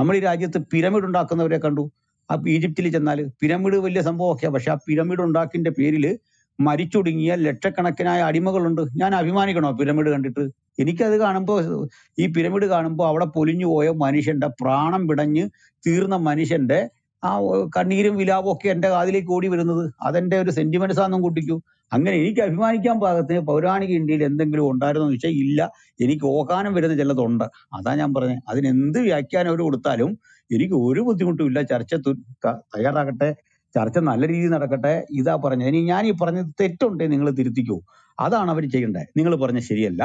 നമ്മൾ ഈ രാജ്യത്ത് പിരമിഡ് ഉണ്ടാക്കുന്നവരെ കണ്ടു. ആ ഈജിപ്തിൽ ചെന്നാൽ പിരമിഡ് വലിയ സംഭവമൊക്കെയാണ്, പക്ഷെ ആ പിരമിഡ് ഉണ്ടാക്കിൻ്റെ പേരിൽ മരിച്ചൊടുങ്ങിയ ലക്ഷക്കണക്കിനായ അടിമകളുണ്ട്. ഞാൻ അഭിമാനിക്കണോ പിരമിഡ് കണ്ടിട്ട്? എനിക്കത് കാണുമ്പോൾ, ഈ പിരമിഡ് കാണുമ്പോൾ അവിടെ പൊലിഞ്ഞു പോയ മനുഷ്യൻ്റെ, പ്രാണം പിടഞ്ഞ് തീർന്ന മനുഷ്യൻ്റെ ആ കണ്ണീരും വിലാപവും ഒക്കെ എൻ്റെ കാതിലേക്ക് ഓടി വരുന്നത് അതെൻ്റെ ഒരു സെന്റിമെന്റ്സാന്നും കൂട്ടിക്കൂ. അങ്ങനെ എനിക്ക് അഭിമാനിക്കാൻ പാകത്തിന് പൗരാണിക ഇന്ത്യയിൽ എന്തെങ്കിലും ഉണ്ടായിരുന്നു എന്ന് വെച്ചാൽ ഇല്ല. എനിക്ക് ഓക്കാനം വരുന്ന ചിലതുണ്ട്, അതാ ഞാൻ പറഞ്ഞത്. അതിനെന്ത് വ്യാഖ്യാനം അവർ കൊടുത്താലും എനിക്ക് ഒരു ബുദ്ധിമുട്ടും ഇല്ല. ചർച്ച തയ്യാറാകട്ടെ, ചർച്ച നല്ല രീതിയിൽ നടക്കട്ടെ. ഇതാ പറഞ്ഞത്, ഇനി ഞാൻ ഈ പറഞ്ഞത് തെറ്റുണ്ടെങ്കിൽ നിങ്ങൾ തിരുത്തിക്കൂ, അതാണ് അവർ ചെയ്യേണ്ടത്. നിങ്ങൾ പറഞ്ഞത് ശരിയല്ല,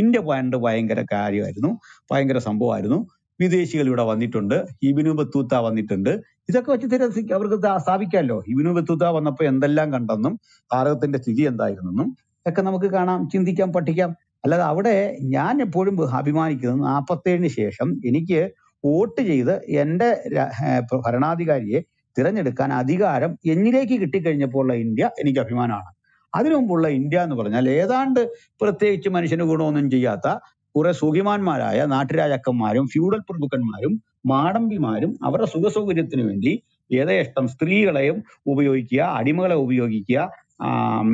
ഇന്ത്യ പണ്ട് ഭയങ്കര കാര്യമായിരുന്നു, ഭയങ്കര സംഭവമായിരുന്നു, വിദേശികൾ ഇവിടെ വന്നിട്ടുണ്ട്, ഇബ്നു ബത്തൂത്ത വന്നിട്ടുണ്ട്, ഇതൊക്കെ വെച്ച് അവർക്ക് സ്ഥാപിക്കാമല്ലോ. ഇബ്നു ബത്തൂത്ത വന്നപ്പോൾ എന്തെല്ലാം കണ്ടെന്നും ഭാരതത്തിന്റെ സ്ഥിതി എന്തായിരുന്നെന്നും ഒക്കെ നമുക്ക് കാണാം, ചിന്തിക്കാം, പഠിക്കാം. അല്ലാതെ അവിടെ ഞാൻ എപ്പോഴും അഭിമാനിക്കുന്നത് 47 ശേഷം എനിക്ക് വോട്ട് ചെയ്ത് എൻ്റെ ഭരണാധികാരിയെ തിരഞ്ഞെടുക്കാൻ അധികാരം എന്നിലേക്ക് കിട്ടിക്കഴിഞ്ഞപ്പോഴുള്ള ഇന്ത്യ എനിക്ക് അഭിമാനമാണ്. അതിനു മുമ്പുള്ള ഇന്ത്യ എന്ന് പറഞ്ഞാൽ ഏതാണ്ട് പ്രത്യേകിച്ച് മനുഷ്യന് ഗുണമൊന്നും ചെയ്യാത്ത കുറെ സുഖിമാന്മാരായ നാട്ടുരാജാക്കന്മാരും ഫ്യൂഡൽ പ്രഭുക്കന്മാരും മാടമ്പിമാരും അവരുടെ സുഖസൗകര്യത്തിന് വേണ്ടി യഥേഷ്ടം സ്ത്രീകളെയും ഉപയോഗിക്കുക, അടിമകളെ ഉപയോഗിക്കുക,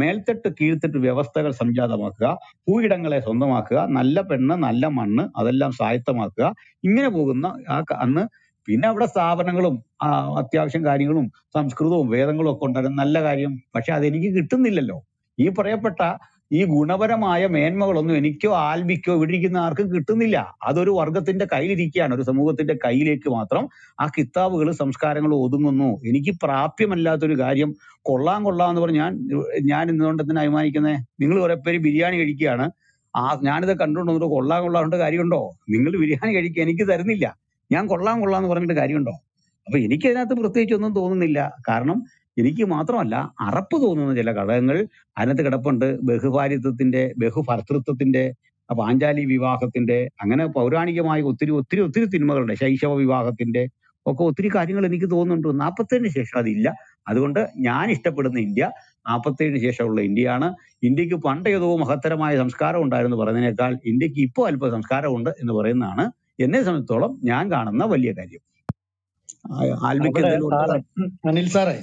മേൽത്തട്ട് കീഴ്ത്തട്ട് വ്യവസ്ഥകൾ സംജാതമാക്കുക, ഭൂയിടങ്ങളെ സ്വന്തമാക്കുക, നല്ല പെണ്ണ് നല്ല മണ്ണ് അതെല്ലാം സ്വായത്തമാക്കുക, ഇങ്ങനെ പോകുന്ന അന്ന് പിന്നെ അവിടെ സ്ഥാപനങ്ങളും അത്യാവശ്യം കാര്യങ്ങളും സംസ്കൃതവും വേദങ്ങളും ഒക്കെ ഉണ്ടായിരുന്നു, നല്ല കാര്യം. പക്ഷെ അതെനിക്ക് കിട്ടുന്നില്ലല്ലോ. ഈ പറയപ്പെട്ട ഈ ഗുണപരമായ മേന്മകളൊന്നും എനിക്കോ ആൽബിക്കോ ഇവിടെ ഇരിക്കുന്ന ആർക്കും കിട്ടുന്നില്ല. അതൊരു വർഗത്തിന്റെ കയ്യിലിരിക്കുകയാണ്, ഒരു സമൂഹത്തിന്റെ കയ്യിലേക്ക് മാത്രം ആ കിതാബുകൾ സംസ്കാരങ്ങൾ ഒതുങ്ങുന്നു. എനിക്ക് പ്രാപ്യമല്ലാത്തൊരു കാര്യം കൊള്ളാം കൊള്ളാം എന്ന് പറഞ്ഞ് ഞാൻ ഇന്നുകൊണ്ട് തന്നെ അഭിമാനിക്കുന്നത്. നിങ്ങൾ കുറെ പേര് ബിരിയാണി കഴിക്കുകയാണ്, ഞാനിത് കണ്ടുകൊണ്ടു കൊള്ളാം കൊള്ളാണ്ട് കാര്യമുണ്ടോ? നിങ്ങൾ ബിരിയാണി കഴിക്കുക എനിക്ക് തരുന്നില്ല, ഞാൻ കൊള്ളാം കൊള്ളാന്ന് പറഞ്ഞിട്ട് കാര്യമുണ്ടോ? അപ്പൊ എനിക്കതിനകത്ത് പ്രത്യേകിച്ചൊന്നും തോന്നുന്നില്ല. കാരണം എനിക്ക് മാത്രമല്ല, അറപ്പ് തോന്നുന്ന ചില ഘടകങ്ങൾ അതിനകത്ത് കിടപ്പുണ്ട്. ബഹുഭാരിത്വത്തിന്റെ, ബഹുഭർത്തൃത്വത്തിന്റെ, പാഞ്ചാലി വിവാഹത്തിന്റെ, അങ്ങനെ പൗരാണികമായ ഒത്തിരി ഒത്തിരി ഒത്തിരി തിന്മകളുണ്ട്, ശൈശവ വിവാഹത്തിന്റെ ഒക്കെ ഒത്തിരി കാര്യങ്ങൾ എനിക്ക് തോന്നുന്നുണ്ട്. 47 ശേഷം അതില്ല. അതുകൊണ്ട് ഞാൻ ഇഷ്ടപ്പെടുന്ന ഇന്ത്യ 47 ശേഷമുള്ള ഇന്ത്യയാണ്. ഇന്ത്യക്ക് പണ്ട് ഏതോ മഹത്തരമായ സംസ്കാരം ഉണ്ടായിരുന്നു പറയുന്നതിനേക്കാൾ ഇന്ത്യക്ക് ഇപ്പോൾ അല്പ സംസ്കാരമുണ്ട് എന്ന് പറയുന്നതാണ് എന്നെ സംബന്ധിച്ചോളം ഞാൻ കാണുന്ന വലിയ കാര്യം. അനിൽ സാറേ,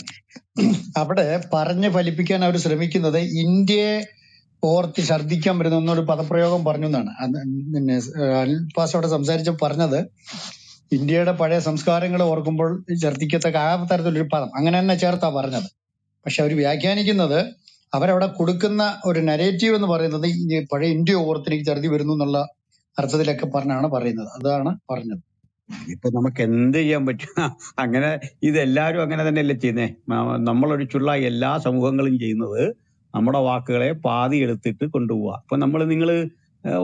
അവിടെ പറഞ്ഞ് ഫലിപ്പിക്കാൻ അവർ ശ്രമിക്കുന്നത് ഇന്ത്യയെ ഓർത്ത് ഛർദ്ദിക്കാൻ വരുന്ന ഒന്നൊരു പദപ്രയോഗം പറഞ്ഞു എന്നാണ്. പിന്നെ അനിൽ പാസ് അവിടെ സംസാരിച്ച് പറഞ്ഞത് ഇന്ത്യയുടെ പഴയ സംസ്കാരങ്ങൾ ഓർക്കുമ്പോൾ ഛർദ്ദിക്കത്തക്ക ആ തരത്തിലൊരു പദം, അങ്ങനെ തന്നെ ചേർത്താ പറഞ്ഞത്. പക്ഷെ അവർ വ്യാഖ്യാനിക്കുന്നത്, അവരവിടെ കൊടുക്കുന്ന ഒരു നരേറ്റീവ് എന്ന് പറയുന്നത് പഴയ ഇന്ത്യ ഓർത്തിലേക്ക് ഛർദ്ദി വരുന്നു എന്നുള്ള അർത്ഥത്തിലൊക്കെ പറഞ്ഞാണ് പറയുന്നത്. അതാണ് പറഞ്ഞത്. ഇപ്പൊ നമുക്ക് എന്ത് ചെയ്യാൻ പറ്റും? അങ്ങനെ ഇതെല്ലാവരും അങ്ങനെ തന്നെയല്ലേ ചെയ്യുന്നത്. നമ്മളൊഴിച്ചുള്ള എല്ലാ സമൂഹങ്ങളും ചെയ്യുന്നത് നമ്മുടെ വാക്കുകളെ പാതി എടുത്തിട്ട് കൊണ്ടുപോവുക. ഇപ്പൊ നിങ്ങൾ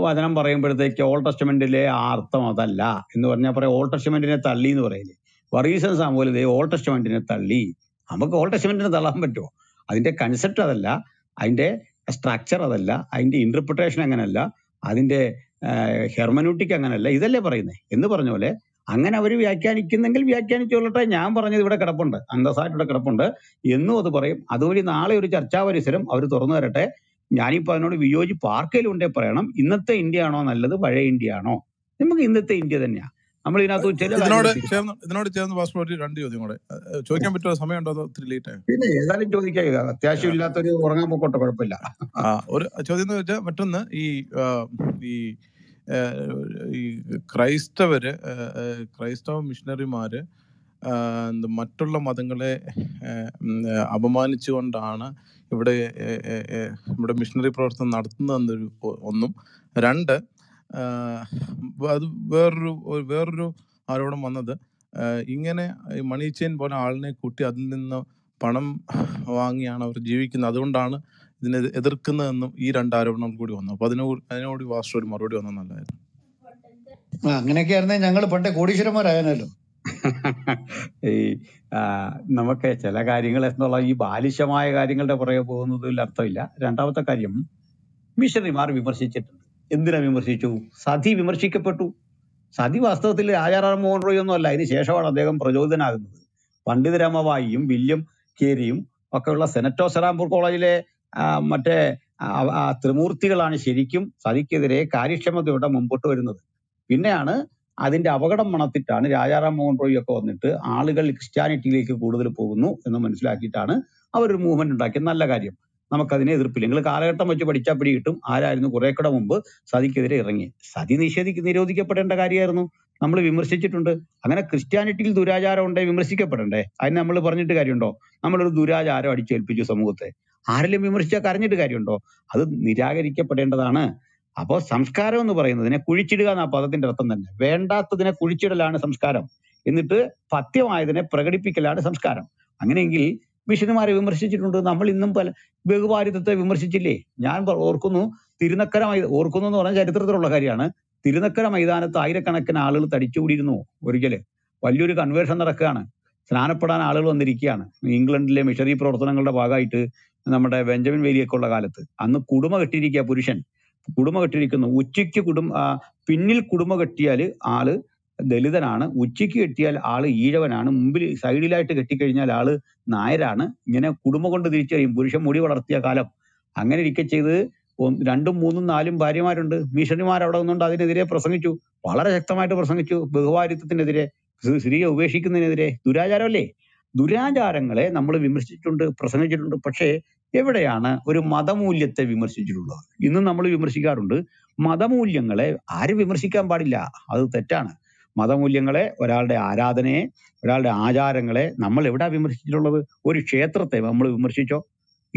വചനം പറയുമ്പോഴത്തേക്ക് ഓൾഡ് ടെസ്റ്റമെന്റിലെ അർത്ഥം അതല്ല എന്ന് പറഞ്ഞാൽ പറയാം, ഓൾഡ് ടെസ്റ്റമെന്റിനെ തള്ളി എന്ന് പറയില്ലേ. വർഗീസൻ സാമുവൽ ഓൾഡ് ടെസ്റ്റമെന്റിനെ തള്ളി. നമുക്ക് ഓൾഡ് ടെസ്റ്റമെന്റിനെ തള്ളാൻ പറ്റുമോ? അതിന്റെ കൺസെപ്റ്റ് അതല്ല, അതിന്റെ സ്ട്രക്ചർ അതല്ല, അതിന്റെ ഇന്റർപ്രിട്ടേഷൻ അങ്ങനെയല്ല, അതിന്റെ ഹെർമനൂട്ടിക് അങ്ങനല്ല, ഇതല്ലേ പറയുന്നത് എന്ന് പറഞ്ഞ പോലെ അങ്ങനെ അവർ വ്യാഖ്യാനിക്കുന്നെങ്കിൽ വ്യാഖ്യാനിച്ചോളട്ടെ. ഞാൻ പറഞ്ഞത് ഇവിടെ കിടപ്പുണ്ട്, അന്തസ്സായിട്ട് ഇവിടെ കിടപ്പുണ്ട് എന്നും അത് പറയും. അതുപോലെ നാളെ ഒരു ചർച്ചാ പരിസരം അവർ തുറന്നു തരട്ടെ. ഞാനിപ്പോൾ അതിനോട് വിയോജിപ്പ് ആർക്കേലും ഉണ്ടേ പറയണം. ഇന്നത്തെ ഇന്ത്യ ആണോ നല്ലത്, പഴയ ഇന്ത്യ ആണോ? നമുക്ക് ഇന്നത്തെ ഇന്ത്യ തന്നെയാണ്. നമ്മൾ ഇതിനകത്ത് ചേർന്ന് രണ്ട് ചോദ്യം കൂടെ ചോദിക്കാൻ പറ്റുമോ? സമയമുണ്ടോ? പിന്നെ ഏതായാലും ചോദിക്കുക, അത്യാവശ്യം ഇല്ലാത്തൊരു ഉറങ്ങാൻ പോക്കോട്ടെ, കുഴപ്പമില്ല. ഒരു ചോദ്യം എന്ന് വെച്ചാൽ മറ്റൊന്ന്, ഈ ക്രൈസ്തവ മിഷണറിമാര് മറ്റുള്ള മതങ്ങളെ അപമാനിച്ചുകൊണ്ടാണ് ഇവിടെ മിഷണറി പ്രവർത്തനം നടത്തുന്നതെന്നൊരു ഒന്നും, രണ്ട് അത് വേറൊരു ആരോടും വന്നത് ഇങ്ങനെ മണി ചെയിൻ പോലെ ആളിനെ കൂട്ടി അതിൽ നിന്ന് പണം വാങ്ങിയാണ് അവർ ജീവിക്കുന്നത്, അതുകൊണ്ടാണ് ഇതിനെ എതിർക്കുന്നതെന്നും ഈ രണ്ട് ആരോപണങ്ങൾ കൂടി വന്നു. അപ്പൊ അതിനോട് വാസ്തു ഒരു മറുപടി വന്നത് നല്ലതായിരുന്നു. അങ്ങനെയൊക്കെ ആയിരുന്നേ ഞങ്ങൾ പണ്ട് കോടീശ്വരന്മാരായല്ലോ. ഈ നമുക്ക് ചില കാര്യങ്ങൾ എന്നുള്ള ഈ ബാലിശമായ കാര്യങ്ങളുടെ പുറകെ പോകുന്നതിൽ അർത്ഥമില്ല. രണ്ടാമത്തെ കാര്യം, മിഷണറിമാർ വിമർശിച്ചിട്ടുണ്ട്. എന്തിനാ വിമർശിച്ചു? സതി വിമർശിക്കപ്പെട്ടു. സതി വാസ്തവത്തിൽ രാജാറാം മോഹൻ റോയ് ഒന്നും അല്ല, അതിന് ശേഷമാണ് അദ്ദേഹം പ്രചോദനാകുന്നത്. പണ്ഡിത രമവായിയും വില്യം കേരിയും ഒക്കെയുള്ള സെനറ്റോ സെറാംപൂർ കോളേജിലെ മറ്റേ ത്രിമൂർത്തികളാണ് ശരിക്കും സതിക്കെതിരെ കാര്യക്ഷമതയോടെ മുമ്പോട്ട് വരുന്നത്. പിന്നെയാണ് അതിന്റെ അപകടം മണത്തിട്ടാണ് രാജാറാം മോഹൻ റോയ് ഒക്കെ വന്നിട്ട് ആളുകൾ ക്രിസ്ത്യാനിറ്റിയിലേക്ക് കൂടുതൽ പോകുന്നു എന്ന് മനസ്സിലാക്കിയിട്ടാണ് അവരൊരു മൂവ്മെന്റ് ഉണ്ടാക്കിയത്. നല്ല കാര്യം, നമുക്കതിനെ എതിർപ്പില്ല. നിങ്ങൾ കാലഘട്ടം വെച്ച് പഠിച്ചാൽ പിടി കിട്ടും ആരായിരുന്നു കുറെ കൂടെ മുമ്പ് സതിക്കെതിരെ ഇറങ്ങി. സതി നിരോധിക്കപ്പെടേണ്ട കാര്യമായിരുന്നു, നമ്മൾ വിമർശിച്ചിട്ടുണ്ട്. അങ്ങനെ ക്രിസ്ത്യാനിറ്റിയിൽ ദുരാചാരം ഉണ്ടേ വിമർശിക്കപ്പെടണ്ടേ? അതിന് നമ്മൾ പറഞ്ഞിട്ട് കാര്യമുണ്ടോ? നമ്മളൊരു ദുരാചാരം അടിച്ചേൽപ്പിച്ചു സമൂഹത്തെ, ആരെങ്കിലും വിമർശിച്ചാൽ കരഞ്ഞിട്ട് കാര്യമുണ്ടോ? അത് നിരാകരിക്കപ്പെടേണ്ടതാണ്. അപ്പോൾ സംസ്കാരം എന്ന് പറയുന്നതിനെ കുഴിച്ചിടുക എന്ന പദത്തിന്റെ അർത്ഥം തന്നെ, വേണ്ടാത്തതിനെ കുഴിച്ചിടലാണ് സംസ്കാരം, എന്നിട്ട് പത്യമായതിനെ പ്രകടിപ്പിക്കലാണ് സംസ്കാരം. അങ്ങനെയെങ്കിൽ മിഷനുമാരെ വിമർശിച്ചിട്ടുണ്ട്. നമ്മൾ ഇന്നും പല ബഹുഭാരിത്വത്തെ വിമർശിച്ചില്ലേ? ഞാൻ ഓർക്കുന്നു, തിരുനക്കര ഓർക്കുന്നു എന്ന് പറഞ്ഞാൽ ചരിത്രത്തിലുള്ള കാര്യമാണ്. തിരുനക്കര മൈതാനത്ത് ആയിരക്കണക്കിന് ആളുകൾ തടിച്ചുകൂടിയിരുന്നു. ഒരിക്കല് വലിയൊരു കൺവേർഷൻ നടക്കുകയാണ്, സ്നാനപ്പെടാൻ ആളുകൾ വന്നിരിക്കുകയാണ്. ഇംഗ്ലണ്ടിലെ മിഷണറി പ്രവർത്തനങ്ങളുടെ ഭാഗമായിട്ട് നമ്മുടെ ബെഞ്ചമിൻ വേലിയൊക്കെ ഉള്ള കാലത്ത് അന്ന് കുടുമ കെട്ടിയിരിക്കുക, പുരുഷൻ കുടുമ കെട്ടിയിരിക്കുന്നു. ഉച്ചയ്ക്ക് പിന്നിൽ കുടുമ കെട്ടിയാൽ ആള് ദലിതനാണ്, ഉച്ചയ്ക്ക് കെട്ടിയാൽ ആള് ഈഴവനാണ്, മുമ്പിൽ സൈഡിലായിട്ട് കെട്ടിക്കഴിഞ്ഞാൽ ആള് നായരാണ്. ഇങ്ങനെ കുടുമ കൊണ്ട് തിരിച്ചറിയും. പുരുഷൻ മുടി വളർത്തിയ കാലം. അങ്ങനെ ഇരിക്കെ ചെയ്ത് 2, 3, 4 ഭാര്യമാരുണ്ട്. മിഷണറിമാർ അവിടെ നിന്നുകൊണ്ട് അതിനെതിരെ പ്രസംഗിച്ചു, വളരെ ശക്തമായിട്ട് പ്രസംഗിച്ചു. ബഹുഭാരിത്വത്തിനെതിരെ, സ്ത്രീയെ ഉപേക്ഷിക്കുന്നതിനെതിരെ, ദുരാചാരമല്ലേ, ദുരാചാരങ്ങളെ നമ്മൾ വിമർശിച്ചിട്ടുണ്ട്, പ്രസംഗിച്ചിട്ടുണ്ട്. പക്ഷേ എവിടെയാണ് ഒരു മതമൂല്യത്തെ വിമർശിച്ചിട്ടുള്ളത്? ഇന്ന് നമ്മൾ വിമർശിക്കാറുണ്ട്. മതമൂല്യങ്ങളെ ആരും വിമർശിക്കാൻ പാടില്ല, അത് തെറ്റാണ്. മതമൂല്യങ്ങളെ, ഒരാളുടെ ആരാധനയെ, ഒരാളുടെ ആചാരങ്ങളെ നമ്മൾ എവിടെയാണ് വിമർശിച്ചിട്ടുള്ളത്? ഒരു ക്ഷേത്രത്തെ നമ്മൾ വിമർശിച്ചോ?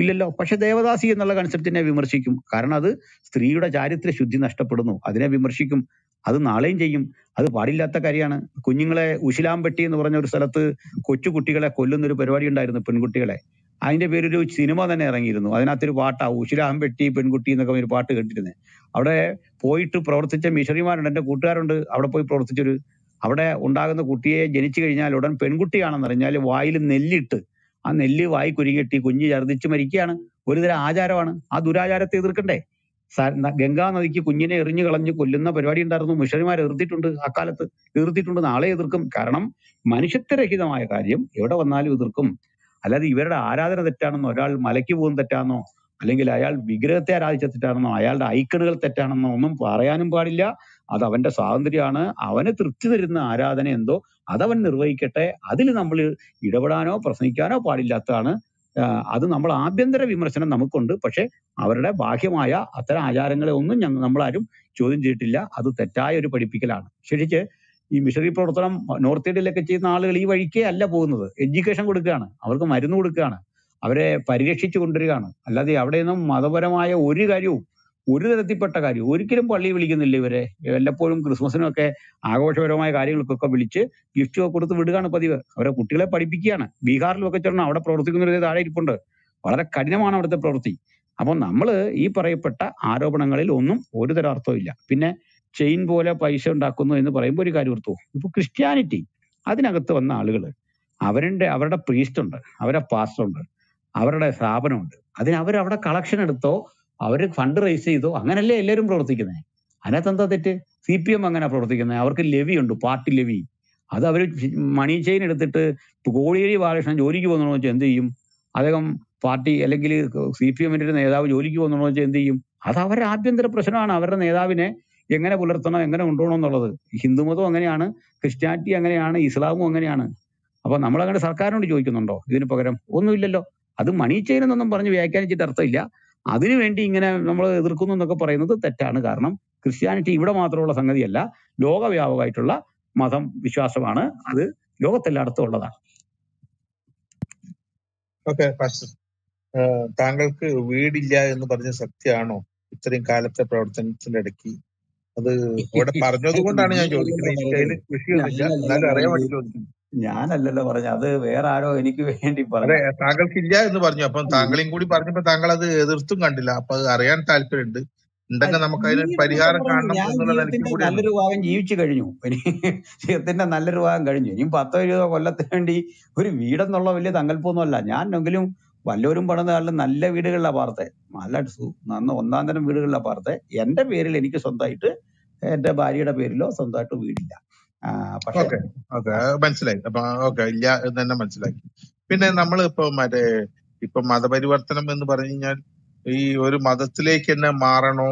ഇല്ലല്ലോ. പക്ഷെ ദേവദാസി എന്നുള്ള കൺസെപ്റ്റിനെ വിമർശിക്കും. കാരണം അത് സ്ത്രീയുടെ ചാരിത്ര ശുദ്ധി നഷ്ടപ്പെടുന്നു, അതിനെ വിമർശിക്കും. അത് നാളെയും ചെയ്യും. അത് പാടില്ലാത്ത കാര്യമാണ്. കുഞ്ഞുങ്ങളെ ഉശിലാമ്പെട്ടി എന്ന് പറഞ്ഞ ഒരു സ്ഥലത്ത് കൊച്ചുകുട്ടികളെ കൊല്ലുന്നൊരു പരിപാടി ഉണ്ടായിരുന്നു, പെൺകുട്ടികളെ. അതിൻ്റെ പേരൊരു സിനിമ തന്നെ ഇറങ്ങിയിരുന്നു. അതിനകത്തൊരു പാട്ടാണ്, ഉശിലാമ്പെട്ടി പെൺകുട്ടി എന്നൊക്കെ ഒരു പാട്ട് കേട്ടിരുന്നത്. അവിടെ പോയിട്ട് പ്രവർത്തിച്ച മിഷണറിമാരുണ്ട്, എൻ്റെ കൂട്ടുകാരുണ്ട്. അവിടെ പോയി പ്രവർത്തിച്ചൊരു, അവിടെ ഉണ്ടാകുന്ന കുട്ടിയെ ജനിച്ചു കഴിഞ്ഞാൽ ഉടൻ പെൺകുട്ടിയാണെന്ന് അറിഞ്ഞാൽ വായിൽ നെല്ലിട്ട് ആ നെല്ല് വായി കുരുങ്ങിട്ടി കുഞ്ഞ് ഛർദ്ദിച്ച് മരിക്കുകയാണ്. ഒരുതരം ആചാരമാണ്. ആ ദുരാചാരത്തെ എതിർക്കണ്ടേ? ഗംഗാനദിക്ക് കുഞ്ഞിനെ എറിഞ്ഞു കളഞ്ഞ് കൊല്ലുന്ന പരിപാടി ഉണ്ടായിരുന്നു. മിഷണറിമാർ എതിർത്തിട്ടുണ്ട്, അക്കാലത്ത് എതിർത്തിട്ടുണ്ട്, നാളെ എതിർക്കും. കാരണം മനുഷ്യത്വരഹിതമായ കാര്യം എവിടെ വന്നാലും എതിർക്കും. അല്ലാതെ ഇവരുടെ ആരാധന തെറ്റാണെന്നോ, ഒരാൾ മലയ്ക്ക് പോകുന്ന തെറ്റാണെന്നോ, അല്ലെങ്കിൽ അയാൾ വിഗ്രഹത്തെ ആരാധിച്ച തെറ്റാണെന്നോ, അയാളുടെ ഐക്കണുകൾ തെറ്റാണെന്നോ ഒന്നും പറയാനും പാടില്ല. അത് അവൻ്റെ സ്വാതന്ത്ര്യമാണ്. അവന് തൃപ്തി തരുന്ന ആരാധന എന്തോ അതവൻ നിർവഹിക്കട്ടെ. അതിൽ നമ്മൾ ഇടപെടാനോ പ്രസംഗിക്കാനോ പാടില്ലാത്തതാണ്. അത് നമ്മൾ ആഭ്യന്തര വിമർശനം നമുക്കുണ്ട്. പക്ഷെ അവരുടെ ബാഹ്യമായ അത്തരം ആചാരങ്ങളെ ഒന്നും നമ്മളാരും ചോദ്യം ചെയ്തിട്ടില്ല. അത് തെറ്റായ ഒരു പഠിപ്പിക്കലാണ്. ശരിക്ക് ഈ മിഷണറി പ്രവർത്തനം നോർത്ത് ഇന്ത്യയിലൊക്കെ ചെയ്യുന്ന ആളുകൾ ഈ വഴിക്കേ അല്ല പോകുന്നത്. എഡ്യൂക്കേഷൻ കൊടുക്കുകയാണ്, അവർക്ക് മരുന്ന് കൊടുക്കുകയാണ്, അവരെ പരിരക്ഷിച്ചു കൊണ്ടുവരികയാണ്. അല്ലാതെ അവിടെ നിന്നും മതപരമായ ഒരു കാര്യവും, ഒരു തരത്തിൽപ്പെട്ട കാര്യവും ഒരിക്കലും പള്ളി വിളിക്കുന്നില്ല. ഇവരെ വല്ലപ്പോഴും ക്രിസ്മസിനൊക്കെ ആഘോഷപരമായ കാര്യങ്ങൾക്കൊക്കെ വിളിച്ച് ഗിഫ്റ്റൊക്കെ കൊടുത്ത് വിടുകയാണ് പതിവ്. അവരെ കുട്ടികളെ പഠിപ്പിക്കുകയാണ്. ബീഹാറിലൊക്കെ ചേർന്ന് അവിടെ പ്രവർത്തിക്കുന്നവരെ താഴെ ഇരിപ്പുണ്ട്. വളരെ കഠിനമാണ് അവിടുത്തെ പ്രവൃത്തി. അപ്പം നമ്മൾ ഈ പറയപ്പെട്ട ആരോപണങ്ങളിൽ ഒന്നും ഒരു തരം അർത്ഥമില്ല. പിന്നെ ചെയിൻ പോലെ പൈസ ഉണ്ടാക്കുന്നു എന്ന് പറയുമ്പോൾ ഒരു കാര്യം ഓർത്തു. ഇപ്പോൾ ക്രിസ്ത്യാനിറ്റി അതിനകത്ത് വന്ന ആളുകൾ, അവരുടെ പ്രീസ്റ്റുണ്ട്, അവരുടെ പാസ്റ്ററുണ്ട്, അവരുടെ സ്ഥാപനമുണ്ട്. അതിനവരവിടെ കളക്ഷൻ എടുത്തോ, അവർ ഫണ്ട് റൈസ് ചെയ്തോ, അങ്ങനല്ലേ എല്ലാവരും പ്രവർത്തിക്കുന്നത്. അതിനകത്ത് എന്താ തെറ്റ്? CPM അങ്ങനെ പ്രവർത്തിക്കുന്നത്. അവർക്ക് ലെവി ഉണ്ട്, പാർട്ടി ലെവി. അത് അവർ മണി ചെയിൻ എടുത്തിട്ട് കോടിയേരി ബാലകൃഷ്ണൻ ജോലിക്ക് പോകുന്നതെന്ന് വെച്ചാൽ എന്ത് ചെയ്യും? അദ്ദേഹം പാർട്ടി അല്ലെങ്കിൽ CPM ഒരു നേതാവ് ജോലിക്ക് പോകുന്നതെന്ന് വെച്ചാൽ എന്ത് ചെയ്യും? അത് അവരുടെ ആഭ്യന്തര പ്രശ്നമാണ്. അവരുടെ നേതാവിനെ എങ്ങനെ പുലർത്തണം, എങ്ങനെ കൊണ്ടുപോകണം എന്നുള്ളത്. ഹിന്ദുമതം അങ്ങനെയാണ്, ക്രിസ്ത്യാനിറ്റി അങ്ങനെയാണ്, ഇസ്ലാമും അങ്ങനെയാണ്. അപ്പോൾ നമ്മളങ്ങനെ സർക്കാരിനോട് ചോദിക്കുന്നുണ്ടോ ഇതിന് പകരം? ഒന്നുമില്ലല്ലോ. അത് മണി ചെയിൻ എന്നൊന്നും പറഞ്ഞ് വ്യാഖ്യാനിച്ചിട്ട് അർത്ഥമില്ല. അതിനുവേണ്ടി ഇങ്ങനെ നമ്മൾ എതിർക്കുന്നു എന്നൊക്കെ പറയുന്നത് തെറ്റാണ്. കാരണം ക്രിസ്ത്യാനിറ്റി ഇവിടെ മാത്രമുള്ള സംഗതിയല്ല, ലോകവ്യാപകമായിട്ടുള്ള മതം വിശ്വാസമാണ്. അത് ലോകത്തെല്ലായിടത്തും ഉള്ളതാണ്. ഓക്കെ, താങ്കൾക്ക് വീടില്ല എന്ന് പറഞ്ഞ സത്യമാണോ ഇത്രയും കാലത്തെ പ്രവർത്തനത്തിന്റെ ഇടയ്ക്ക്? അത് ഇവിടെ പറഞ്ഞത് കൊണ്ടാണ് ഞാൻ ചോദിക്കുന്നത്. ഞാനല്ലല്ലോ പറഞ്ഞത്, അത് വേറെ ആരോ എനിക്ക് വേണ്ടി പറഞ്ഞു. താങ്കൾക്കില്ല എന്ന് പറഞ്ഞു. അപ്പം താങ്കളെയും കൂടി പറഞ്ഞപ്പോ താങ്കൾ അത് എതിർത്തും കണ്ടില്ല. അപ്പൊ അത് അറിയാൻ താല്പര്യമുണ്ട്. എന്തെങ്കിലും നമുക്ക് അതിന് പരിഹാരം കാണണം എന്നുള്ള നിലയ്ക്ക് കൂടി നല്ലൊരു ഭാഗം ജീവിച്ചു കഴിഞ്ഞു. ജീവിതത്തിന്റെ നല്ലൊരു ഭാഗം കഴിഞ്ഞു. ഇനി 10-20 കൊല്ലത്തിന് വേണ്ടി ഒരു വീടെന്നുള്ള വലിയ തങ്കൽപ്പൊന്നുമല്ല. ഞാനെങ്കിലും വല്ലവരും പണിത കാലം നല്ല വീടുകളിലാണ് പാർത്തെ, നല്ല നന്ന ഒന്നാം തരം വീടുകളിലാണ് പാർത്തെ. എൻ്റെ പേരിൽ എനിക്ക് സ്വന്തമായിട്ട്, എൻ്റെ ഭാര്യയുടെ പേരിലോ സ്വന്തമായിട്ട് വീടില്ല. മനസ്സിലായി. അപ്പൊ ഓക്കെ, ഇല്ല എന്ന് തന്നെ മനസ്സിലാക്കി. പിന്നെ നമ്മൾ ഇപ്പൊ മതപരിവർത്തനം എന്ന് പറഞ്ഞു കഴിഞ്ഞാൽ ഈ ഒരു മതത്തിലേക്ക് തന്നെ മാറണോ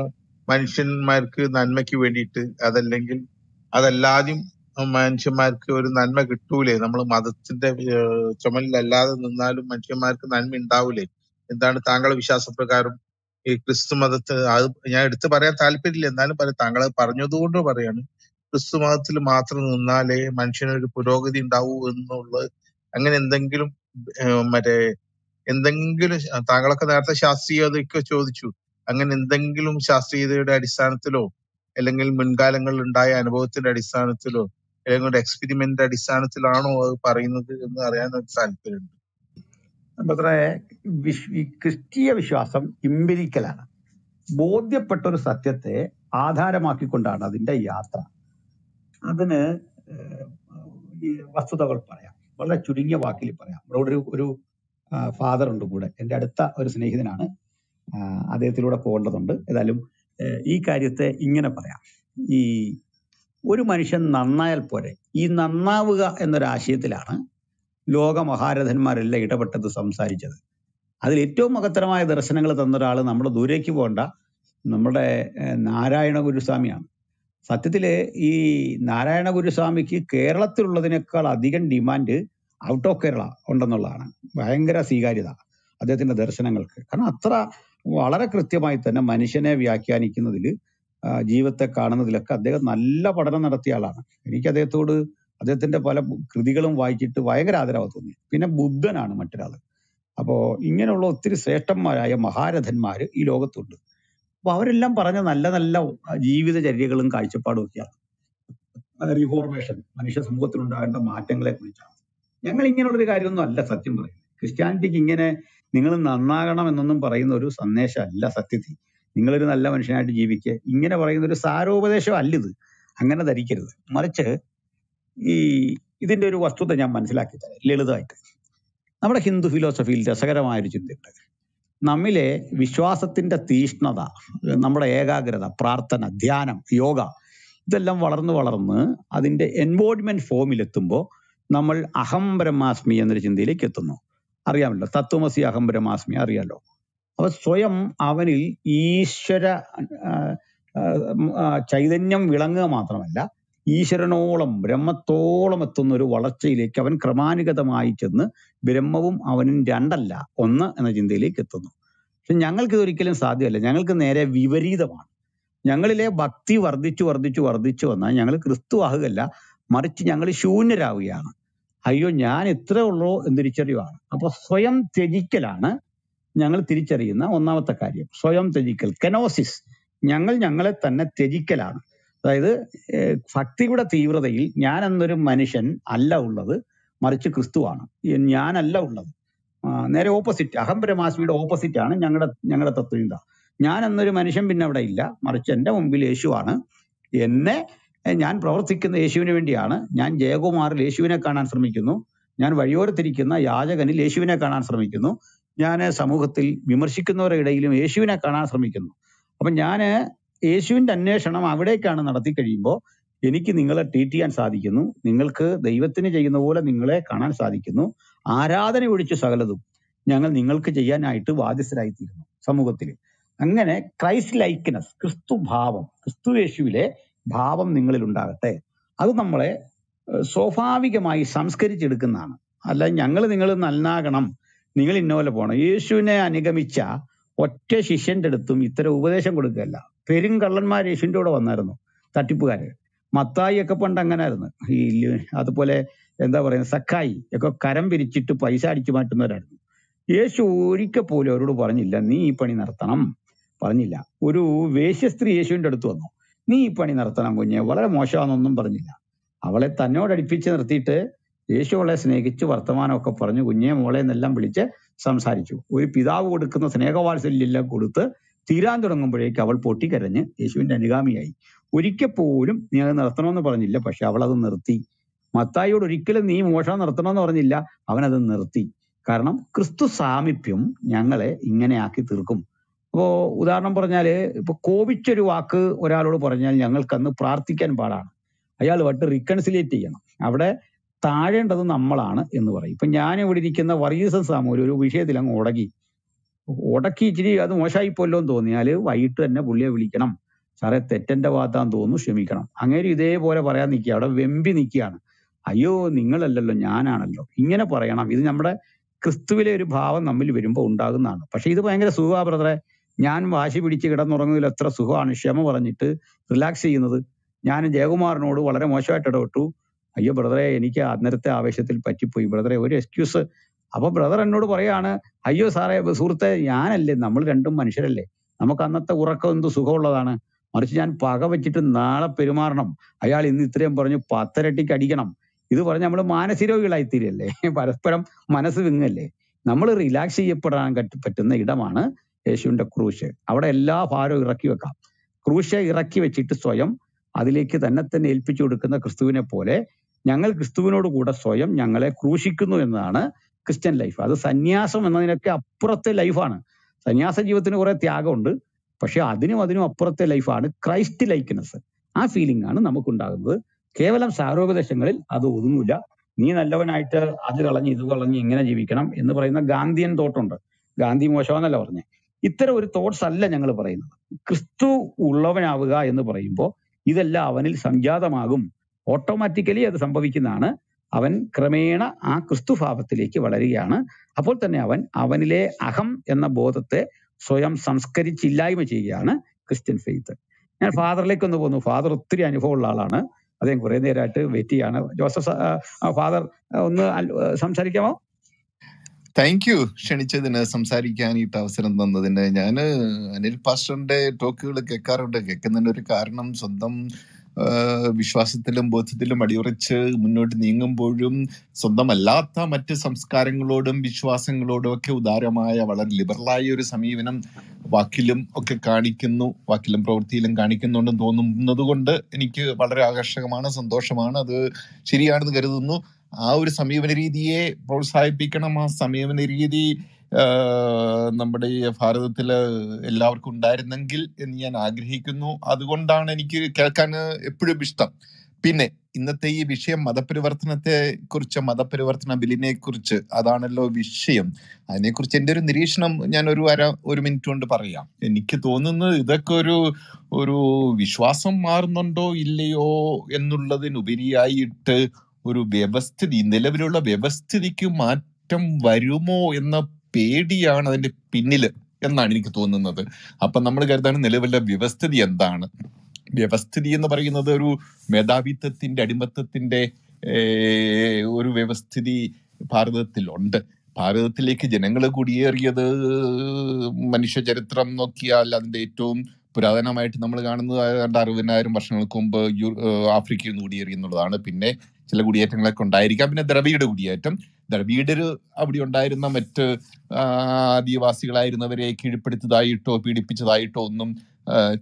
മനുഷ്യന്മാർക്ക് നന്മയ്ക്ക് വേണ്ടിയിട്ട്, അതല്ലെങ്കിൽ അതല്ലാതെയും മനുഷ്യന്മാർക്ക് ഒരു നന്മ കിട്ടൂലേ, നമ്മൾ മതത്തിന്റെ ചുമലിലല്ലാതെ നിന്നാലും മനുഷ്യന്മാർക്ക് നന്മ ഉണ്ടാവൂലേ? എന്താണ് താങ്കളുടെ വിശ്വാസപ്രകാരം ഈ ക്രിസ്തു മതത്തിൽ? അത് ഞാൻ എടുത്ത് പറയാൻ താല്പര്യമില്ല, എന്നാലും പറയാം, താങ്കളത് പറഞ്ഞതുകൊണ്ട് പറയാണ്. ക്രിസ്തു മതത്തിൽ മാത്രം നിന്നാലേ മനുഷ്യനൊരു പുരോഗതി ഉണ്ടാവൂ എന്നുള്ളത്, അങ്ങനെ എന്തെങ്കിലും എന്തെങ്കിലും താങ്കളൊക്കെ നേരത്തെ ശാസ്ത്രീയതയ്ക്കോ ചോദിച്ചു, അങ്ങനെ എന്തെങ്കിലും ശാസ്ത്രീയതയുടെ അടിസ്ഥാനത്തിലോ അല്ലെങ്കിൽ മുൻകാലങ്ങളിൽ ഉണ്ടായ അനുഭവത്തിന്റെ അടിസ്ഥാനത്തിലോ അല്ലെങ്കിൽ എക്സ്പെരിമെന്റിന്റെ അടിസ്ഥാനത്തിലാണോ അത് പറയുന്നത് എന്ന് അറിയാൻ താല്പര്യമുണ്ട്. Christia Vishwasam, Imbiricalana. Both the Patur Satyate, Adharamaki Kundana, the Yatra. And then Vasuda Paraya, Valla Churinga Wakili Paraya, Rodru father on the Buddha, and Adata or Snakinana, Adethuda Poland under Edalum, E. Carite, Ingana Paraya. E. Urumanishan Nanail Pore, E. Nanavuga and the Rashi Tilana. Loga Mahara than Marilla, but at the Samsar each other. Adito Makatrama, the Rasangal Tandala, number Dureki Vonda, number Narayana Gurusamian. Satitile e Narayana Gurusamiki, Kerala Tuladinakala, Digan demanded out of Kerala, Ondanolana, Bahangara Sigarida, Adatina Darsangal Kanatra, Valara Kritimaitana, Manishane Viakianikinadili, Jivata Karana Dilaka, they are Nalla Padana Ratialana. Rika de Tudu. Adetenda Pala Critical and Waikit to Viagra Automi, Pina Buddha and Material. About Indian or three Setam Maria Mahara than Maria, Ilogatud. Powerilla Paranan and Love, Jeevi the Jerigal and Kaicha Padokia. Reformation, Manisha Motrunda and the Martin Lecture. Young Indian or the Gardena, La Satimbre. Christianity King in a Ningle and Naganam and Nunum Parayanurus and Nesha, La Satiti. Ningle and 11 Shanti GVK, Indian Parayanurus are over the show a little. Angana the Riker. Marcher. This is the first time I have to do this. I have Hindu philosophy. I have to do this. I have to do this. I have to do this. I have yoga. Do this. I have to do this. I have to do this. Isheranolam, Brematolamatunuru, Walachile, Kavan Kramanica the Maichana, Biremavum, Avan Dandala, Ona and the Jindele Ketuno. The Yangal Kurikil and Sadia, Yangal Canere, Viveri the one. Yangale Bhakti, Vardichona, Yangal Christu Ahagala, March Yangal Shuniraviana. Ayonian, it trevolo in the Richariana. Aposoyam Tejicalana, Yangal Tiricharina, Onavatakari, Soyam Tejical, Kenosis, Yangal Yangalatana Tejicalana. Either Fakti would a thiever the ill, Yan and the Manishan, Allah love, Marcha Christuana, in Yan Allah love. Nere opposite, Ahambre must be opposite Yana, Yanga Tatuinda. Yan and the Manishan Binavadilla, Marchenda, Umbil Eshuana, Yenne, and Yan Protic in the issue in Indiana, Yan Jago Marl issue in a canon from Mikuno, Yan Vayur Trikina, Yaja Ganil issue in a canon from Mikuno, Yana Samukatil, Vimershikino, Regalim issue in a canon from Mikuno. Upon Yana. Asian and Nation of Avadekan and Rathikarimbo, Yeniki Ningala Titi and Sadikino, Ningalka, the Ivatinja in the world of Ningala, Kana Sadikino, are rather Udichu Sagaladu, Yangal Ningalka Jayanai to Vadis Raitino, Samugotri. Angane, Christ likeness, Christu Bhavam, Christu Eshule, Bhavam Ningalundate. Adamale, so far we can my Samskari Chilkanana, Allah Yangal Ningal Nalnaganam, Ningal in Nolabona, Yeshune and Nigamicha, what she scented to Mitra Uvadesha Gurugella. Pairing Kalanma Asian to Narno, Tatipugare, Mataya Kapandangan, he Atapole, and the Varan Sakai, a carambirichi to Paisa Chimatunar. Yes, Urika Polo, Paranilla, Ni Paninartanam, Paranilla, Uru, Vases 3 Asian to Tono, Ni Paninartanam, Vala Mosha on Paranilla. Avaletta no picture theatre, Yeshola Snake to Vartamano Caparno, Vola and the Lamblice, some Sarichu. We Pida would Consenegavars in Lilla Guruta. Tiranumbre Caval Porticarene, Asian and Nigami. Urika Pudum, near Narthana Paranilla, Pashavala Narti. Matayo Rikil name was on Narthana Oranilla, Avana Narti. Karnam, Christus Samipium, Yangale, Inganaki Turkum. Oh, Udanam Paranale, Kovicheruaka, Oralo Paranel, Yangal Kanu, Pratik and Baran. Ayala to reconciliation. Avada Tadan doesn't Amalana in the Vari. Panjani would take in the varghese samuel, we share the Lang Odagi. What a key other Moshai Polondoniale, Vaitu and Nebulia Vilicanum, Sarat Tendavata and Donu Shemicanum. Angeri de Boravara Nikiada, Vembi Nikiana. Ayo, Ningala Lanyana and Lo. Ingana Parana, with number Christuile Ripavan, Namilivim Pondagan. Pashi the Banga Suva brother, Yan Vashi Vichigatan Norangulatra Suha and Shema Varanita, relaxing another Yan Jagomar Nodu, Valara Mosha Tadotu, Ayo brother, Nika, Nerta, Veshatil Pachipu, brother, very excuse. Our brother and Nodoriana, Ayo Sara Surte, Yanel, Namukantum and Shirley, Namakanata Urakon to Sukoladana, Marchian Paga Vichitan Nala Perimarnum, Ayal in the Tremborno Pathetic Adiganum. Is the Varanamana Siro Litirele, Parasperum, Manasivingale, നമ്മൾ റിലാക്സ് ചെയ്യപ്പെടാൻ പറ്റുന്ന ഇടമാണ് യേശുവിൻ്റെ ക്രൂശ്. അവിടെ എല്ലാ ഭാരവും ഇറക്കി വെക്കാം. ക്രൂശ് ഇറക്കി വെച്ചിട്ട് സ്വയം അതിലേക്ക് തന്നെ തന്നെ ഏൽപ്പിച്ചു കൊടുക്കുന്ന ക്രിസ്തുവിനെ പോലെ ഞങ്ങൾ ക്രിസ്തുവിനോട് കൂടെ സ്വയം ഞങ്ങളെ ക്രൂശിക്കുന്നു എന്നതാണ് ക്രിസ്ത്യൻ ലൈഫ്. അത് സന്യാസം എന്നതിനൊക്കെ അപ്പുറത്തെ ലൈഫാണ്. സന്യാസ ജീവിതത്തിന് കുറേ ത്യാഗമുണ്ട്, പക്ഷെ അതിനും അപ്പുറത്തെ ലൈഫാണ് ക്രൈസ്റ്റ് ലൈക്ക്നെസ്. ആ ഫീലിംഗ് ആണ് നമുക്കുണ്ടാകുന്നത്. കേവലം സാരോപദേശങ്ങളിൽ അത് ഒതുങ്ങില്ല. നീ നല്ലവനായിട്ട് അത് കളഞ്ഞ് ഇത് കളഞ്ഞ് ഇങ്ങനെ ജീവിക്കണം എന്ന് പറയുന്ന ഗാന്ധിയൻ തോട്ടുണ്ട്. ഗാന്ധി മോശമെന്നല്ല പറഞ്ഞേ. ഇത്തരം ഒരു തോട്ട്സ് അല്ല ഞങ്ങൾ പറയുന്നത്. ക്രിസ്തു ഉള്ളവനാവുക എന്ന് പറയുമ്പോൾ ഇതെല്ലാം അവനിൽ സംജാതമാകും. ഓട്ടോമാറ്റിക്കലി അത് സംഭവിക്കുന്നതാണ്. അവൻ ക്രമേണ ആ ക്രിസ്തുഭാവത്തിലേക്ക് വളരുകയാണ്. അപ്പോൾ തന്നെ അവനിലെ അഹം എന്ന ബോധത്തെ സ്വയം സംസ്കരിച്ചില്ലായ്മ ചെയ്യുകയാണ് ക്രിസ്ത്യൻ ഫെയ്ത്ത്. ഞാൻ ഫാദറിലേക്ക് ഒന്ന് പോകുന്നു. ഫാദർ ഒത്തിരി അനുഭവമുള്ള ആളാണ്. അദ്ദേഹം കുറെ നേരമായിട്ട് വെയിറ്റ് ചെയ്യാണ്. ജോസഫ് ഫാദർ ഒന്ന് സംസാരിക്കാമോ? താങ്ക് യു ക്ഷണിച്ചതിന്, സംസാരിക്കാനായിട്ട് അവസരം തന്നതിന്. ഞാൻ അനിൽ പാസ്റ്ററിന്റെ ടോക്കുകൾ കേൾക്കാറുണ്ട്. കേൾക്കുന്നതിന് ഒരു കാരണം സ്വന്തം വിശ്വാസത്തിലും ബോധത്തിലും അടിയുറച്ച് മുന്നോട്ട് നീങ്ങുമ്പോഴും സ്വന്തമല്ലാത്ത മറ്റ് സംസ്കാരങ്ങളോടും വിശ്വാസങ്ങളോടും ഒക്കെ ഉദാരമായ വളരെ ലിബറലായ ഒരു സമീപനം വാക്കിലും ഒക്കെ കാണിക്കുന്നു, വാക്കിലും പ്രവൃത്തിയിലും കാണിക്കുന്നുണ്ടെന്ന് തോന്നുന്നത് കൊണ്ട് എനിക്ക് വളരെ ആകർഷകമാണ്, സന്തോഷമാണ്. അത് ശരിയാണെന്ന് കരുതുന്നു. ആ ഒരു സമീപന രീതിയെ പ്രോത്സാഹിപ്പിക്കണം. ആ സമീപന രീതി നമ്മുടെ ഈ ഭാരതത്തില് എല്ലാവർക്കും ഉണ്ടായിരുന്നെങ്കിൽ എന്ന് ഞാൻ ആഗ്രഹിക്കുന്നു. അതുകൊണ്ടാണ് എനിക്ക് കേൾക്കാൻ എപ്പോഴും ഇഷ്ടം. പിന്നെ ഇന്നത്തെ ഈ വിഷയം മതപരിവർത്തനത്തെ കുറിച്ച്, മതപരിവർത്തന ബില്ലിനെ കുറിച്ച്, അതാണല്ലോ വിഷയം. അതിനെക്കുറിച്ച് എൻ്റെ ഒരു നിരീക്ഷണം ഞാൻ ഒരു മിനിറ്റ് കൊണ്ട് പറയാം. എനിക്ക് തോന്നുന്നത് ഇതൊക്കെ ഒരു വിശ്വാസം മാറുന്നുണ്ടോ ഇല്ലയോ എന്നുള്ളതിനുപരിയായിട്ട് ഒരു വ്യവസ്ഥിതി, നിലവിലുള്ള വ്യവസ്ഥിതിക്ക് മാറ്റം വരുമോ എന്ന പേടിയാണ് അതിന്റെ പിന്നില് എന്നാണ് എനിക്ക് തോന്നുന്നത്. അപ്പൊ നമ്മൾ കരുതാണ് നിലവിലെ വ്യവസ്ഥിതി എന്താണ്. വ്യവസ്ഥിതി എന്ന് പറയുന്നത് ഒരു മേധാവിത്വത്തിന്റെ അടിമത്തത്തിന്റെ ഒരു വ്യവസ്ഥിതി ഭാരതത്തിലുണ്ട്. ഭാരതത്തിലേക്ക് ജനങ്ങൾ കുടിയേറിയത് മനുഷ്യചരിത്രം നോക്കിയാൽ അതിന്റെ ഏറ്റവും പുരാതനമായിട്ട് നമ്മൾ കാണുന്നത് 60,000 വർഷങ്ങൾക്ക് മുമ്പ് ആഫ്രിക്കയിൽ നിന്ന് കുടിയേറി എന്നുള്ളതാണ്. പിന്നെ ചില കുടിയേറ്റങ്ങളൊക്കെ ഉണ്ടായിരിക്കാം. പിന്നെ ദ്രവീഡ കുടിയേറ്റം, ദ്രവീഡർ അവിടെ ഉണ്ടായിരുന്ന മറ്റ് ആദിവാസികളായിരുന്നവരെ കീഴ്പ്പെടുത്തതായിട്ടോ പീഡിപ്പിച്ചതായിട്ടോ ഒന്നും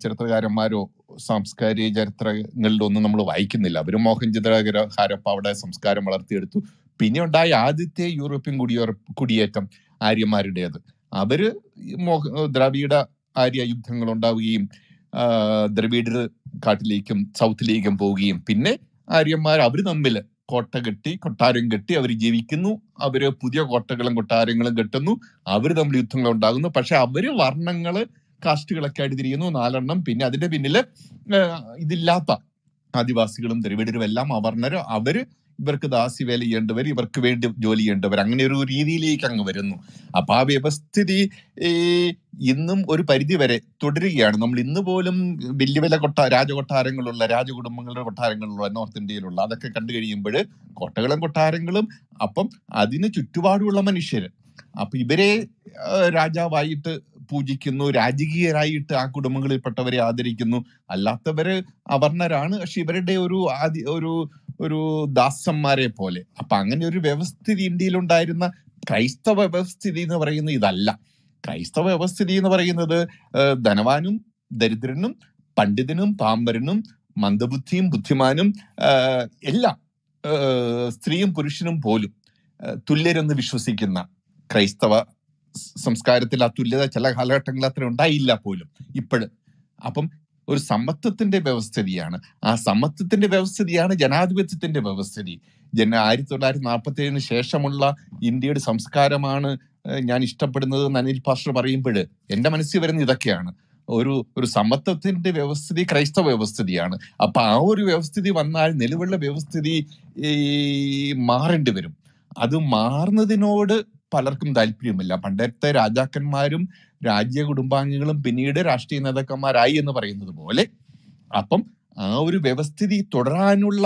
ചരിത്രകാരന്മാരോ സാംസ്കാരിക ചരിത്രങ്ങളിലോ ഒന്നും നമ്മൾ വായിക്കുന്നില്ല. അവർ മോഹൻജദാരോ ഹാരപ്പ അവിടെ സംസ്കാരം വളർത്തിയെടുത്തു. പിന്നെ ഉണ്ടായ ആദ്യത്തെ യൂറോപ്യൻ കുടിയേറ്റം ആര്യന്മാരുടേത്. അവര് ദ്രവീഡ ആര്യ യുദ്ധങ്ങൾ ഉണ്ടാവുകയും ദ്രവീഡർ കാട്ടിലേക്കും സൗത്തിലേക്കും പോവുകയും പിന്നെ ആര്യന്മാർ അവർ തമ്മിൽ കോട്ട കെട്ടി കൊട്ടാരം കെട്ടി അവർ ജീവിക്കുന്നു. അവര് പുതിയ കോട്ടകളും കൊട്ടാരങ്ങളും കെട്ടുന്നു. അവർ തമ്മിൽ യുദ്ധങ്ങൾ ഉണ്ടാകുന്നു. പക്ഷെ അവര് വർണ്ണങ്ങള് കാസ്റ്റുകളൊക്കെ ആയിട്ട് തിരിയുന്നു, 4 പിന്നെ അതിന്റെ പിന്നില് ഇതില്ലാത്ത ആദിവാസികളും ദ്രവീഡരും എല്ലാം അവർണരും. അവര് ഇവർക്ക് ദാസ്യവേല ചെയ്യേണ്ടവർ, ഇവർക്ക് വേണ്ടി ജോലി ചെയ്യേണ്ടവർ, അങ്ങനെ ഒരു രീതിയിലേക്ക് അങ്ങ് വരുന്നു. അപ്പൊ ആ വ്യവസ്ഥിതി ഇന്നും ഒരു പരിധി വരെ തുടരുകയാണ്. നമ്മൾ ഇന്ന് പോലും വലിയ വലിയ രാജകൊട്ടാരങ്ങളുള്ള രാജകുടുംബങ്ങളുടെ കൊട്ടാരങ്ങളുള്ള നോർത്ത് ഇന്ത്യയിലുള്ള അതൊക്കെ കണ്ടു കഴിയുമ്പോൾ കോട്ടകളും കൊട്ടാരങ്ങളും അപ്പം അതിന് ചുറ്റുപാടുമുള്ള മനുഷ്യർ അപ്പൊ ഇവരെ രാജാവായിട്ട് പൂജിക്കുന്നു, രാജകീയരായിട്ട് ആ കുടുംബങ്ങളിൽപ്പെട്ടവരെ ആദരിക്കുന്നു. അല്ലാത്തവര് അവർണരാണ്, പക്ഷെ ഇവരുടെ ഒരു ദാസന്മാരെ പോലെ. അപ്പൊ അങ്ങനെ ഒരു വ്യവസ്ഥിതി ഇന്ത്യയിലുണ്ടായിരുന്ന ക്രൈസ്തവ വ്യവസ്ഥിതി എന്ന് പറയുന്നത് ഇതല്ല. ക്രൈസ്തവ വ്യവസ്ഥിതി എന്ന് പറയുന്നത് ധനവാനും ദരിദ്രനും പണ്ഡിതനും പാമരനും മന്ദബുദ്ധിയും ബുദ്ധിമാനും എല്ലാം സ്ത്രീയും പുരുഷനും പോലും തുല്യരെന്ന് വിശ്വസിക്കുന്ന ക്രൈസ്തവ സംസ്കാരത്തിൽ ആ തുല്യത ചില കാലഘട്ടങ്ങളിൽ അത്ര ഉണ്ടായില്ല പോലും ഇപ്പോഴും. അപ്പം ഒരു സമത്വത്തിന്റെ വ്യവസ്ഥിതിയാണ്. ആ സമത്വത്തിന്റെ വ്യവസ്ഥിതിയാണ് ജനാധിപത്യത്തിന്റെ വ്യവസ്ഥിതി. 1947 ശേഷമുള്ള ഇന്ത്യയുടെ സംസ്കാരമാണ് ഞാൻ ഇഷ്ടപ്പെടുന്നത് എന്ന് അനിൽ പാസ്റ്റർ പറയുമ്പോൾ എൻ്റെ മനസ്സിൽ വരുന്ന ഇതൊക്കെയാണ്. ഒരു സമത്വത്തിന്റെ വ്യവസ്ഥിതി ക്രൈസ്തവ വ്യവസ്ഥിതിയാണ്. അപ്പൊ ആ ഒരു വ്യവസ്ഥിതി വന്നാൽ നിലവിലുള്ള വ്യവസ്ഥിതി മാറേണ്ടി വരും. അത് മാറുന്നതിനോട് പലർക്കും താല്പര്യമില്ല. പണ്ടത്തെ രാജാക്കന്മാരും രാജ്യ കുടുംബാംഗങ്ങളും പിന്നീട് രാഷ്ട്രീയ നേതാക്കന്മാരായി എന്ന് പറയുന്നത് പോലെ അപ്പം ആ ഒരു വ്യവസ്ഥിതി തുടരാനുള്ള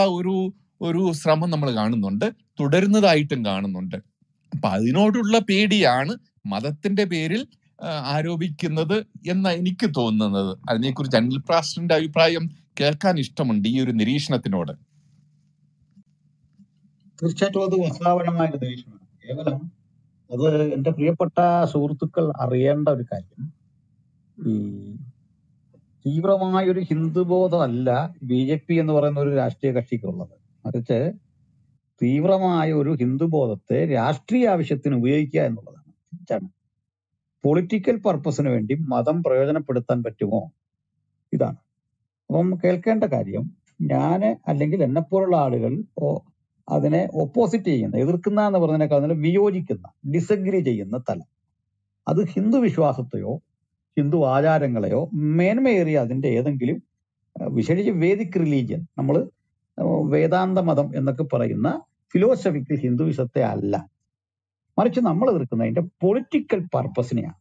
ഒരു ശ്രമം നമ്മൾ കാണുന്നുണ്ട്, തുടരുന്നതായിട്ടും കാണുന്നുണ്ട്. അപ്പൊ അതിനോടുള്ള പേടിയാണ് മതത്തിന്റെ പേരിൽ ആരോപിക്കുന്നത് എന്ന എനിക്ക് തോന്നുന്നത്. അതിനെക്കുറിച്ച് അനിൽ പാസ്റ്ററിന്റെ അഭിപ്രായം കേൾക്കാൻ ഇഷ്ടമുണ്ട് ഈ ഒരു നിരീക്ഷണത്തിനോട്. തീർച്ചയായിട്ടും അത് കേവലം The Priapata Surtukal Arianda Vicarium. Hebra Mayuri Hindu both Allah, BJP and the Varanur Ashtika Chikola. At a chair, Hebra Mayuru Hindu both the Astria Vishatin Vika and the Political purpose and event, Madam Pravana Pudatan Petimo. Idan. Kelkanta Karium, Yane, a lingle and a poor article or Adene opposite in the Irkana, the Varana Kana, Viojikana, disagree in the Tala. Other Hindu Vishwasatio, Hindu Aja Rangaleo, main areas in the Ethan Gilip, Vishadi Vedic religion, number Vedanta Madam in the Kaparagina, philosophically Hindu is at the Allah. March number recognized a political purpose in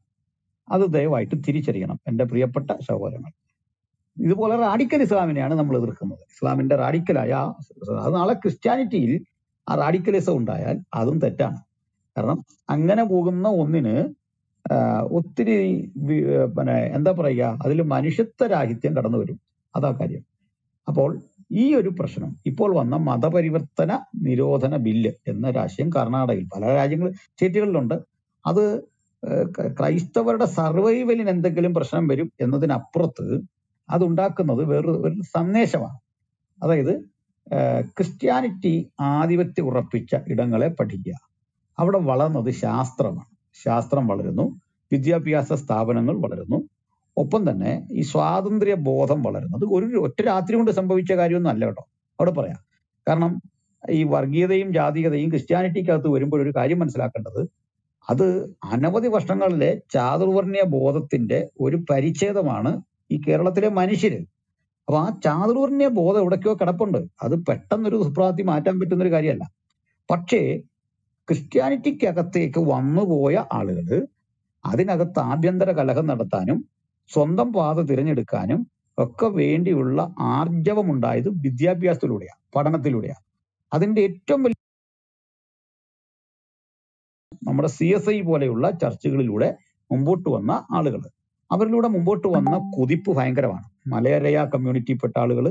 other day white to Tiricharian and the Priapata Savarama. This is a radical Islam. Islam is a radical Islam. Christianity is a radical Islam. That is the term. Because if you go there, there is a lot of people. That is Christianity Adivati Urapicha, Idangale Patiya. Out of Valan of the Shastram, Shastram Valerno, Vidya Piazza Stavanangal Valerno, open the ne, Iswadandria Botham Valerno, the Guru Triatrium to Sambavicha Garion and Leto, out of Parea. Karnam, I Vargidim Jadi, the Christianity Katu, Rimbury Kariman Slakanada, other Hanavati Vastangal Le, Chadu Vernia Bothatinde, Uri Pariche the Mana. This Kerala is a manishiri. But Chandru ne boda oda kyo karapundu. Adu pettan neru suprati maatam pettunneru kariyalla. Pakshe Christianity kyagathe ekku vannu boya aalugalu. Adinagathe aabhyantara kalakam nadathanum swandam paatha thiranjedukkanum okke vendiyulla aarjavam undayathu vidyabhyasathiloodeya padanathiloodeya. Adinte ettavum valiya nammude CSI poleyulla churchukalilude mumbottu vanna aalugalu. അവരിലൂടെ മുമ്പോട്ട് വന്ന കുതിപ്പ് ഭയങ്കരമാണ്. മലയരയ കമ്മ്യൂണിറ്റിപ്പെട്ട ആളുകൾ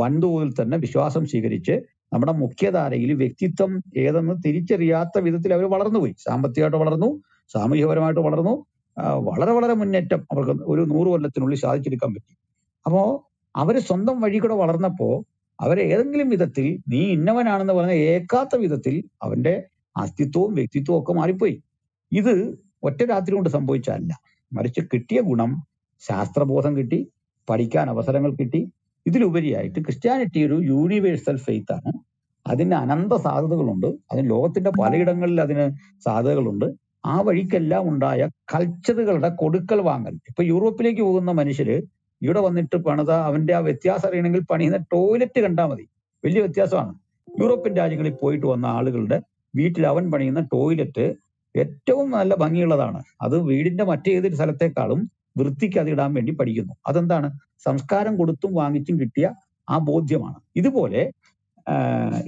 വൻതോതിൽ തന്നെ വിശ്വാസം സ്വീകരിച്ച് നമ്മുടെ മുഖ്യധാരയിൽ വ്യക്തിത്വം ഏതെന്ന് തിരിച്ചറിയാത്ത വിധത്തിൽ അവർ വളർന്നുപോയി. സാമ്പത്തികമായിട്ട് വളർന്നു, സാമൂഹികപരമായിട്ട് വളർന്നു, വളരെ വളരെ മുന്നേറ്റം അവർക്ക് ഒരു 100 കൊല്ലത്തിനുള്ളിൽ സാധിച്ചെടുക്കാൻ പറ്റി. അപ്പോൾ അവർ സ്വന്തം വഴികൂടെ വളർന്നപ്പോൾ അവരെ ഏതെങ്കിലും വിധത്തിൽ നീ ഇന്നവനാണെന്ന് പറഞ്ഞ ഏകാത്ത വിധത്തിൽ അവന്റെ അസ്തിത്വവും വ്യക്തിത്വവും ഒക്കെ മാറിപ്പോയി. ഇത് ഒറ്റ രാത്രി കൊണ്ട് സംഭവിച്ചതല്ല. Maricha Kittia Gunam, Shastra Bosan Kitty, Padikan Avasarangal Kitty, Idiluberi, Christianity, universal faith. Adina Ananda Sadagalunda, Adin Lothita Palidangal Ladina Sadagalunda, Avarikala Mundaya, cultural codical wangal. If a European Manishere, you'd have on the trip another Avenda Vetiasa Renangal Pani in the toilet and Damadi. Will you Vetiasan? European Dagically poet on the Algalda, beat 11 bunny in the toilet. ഏറ്റവും നല്ല ഭംഗിയുള്ളതാണ്. അത് വീടിന്റെ മറ്റേത് സ്ഥലത്തേക്കാളും വൃത്തിക്ക് അതിടാൻ വേണ്ടി പഠിക്കുന്നു. അതെന്താണ്? സംസ്കാരം കൊടുത്തും വാങ്ങിച്ചും കിട്ടിയ ആ ബോധ്യമാണ്. ഇതുപോലെ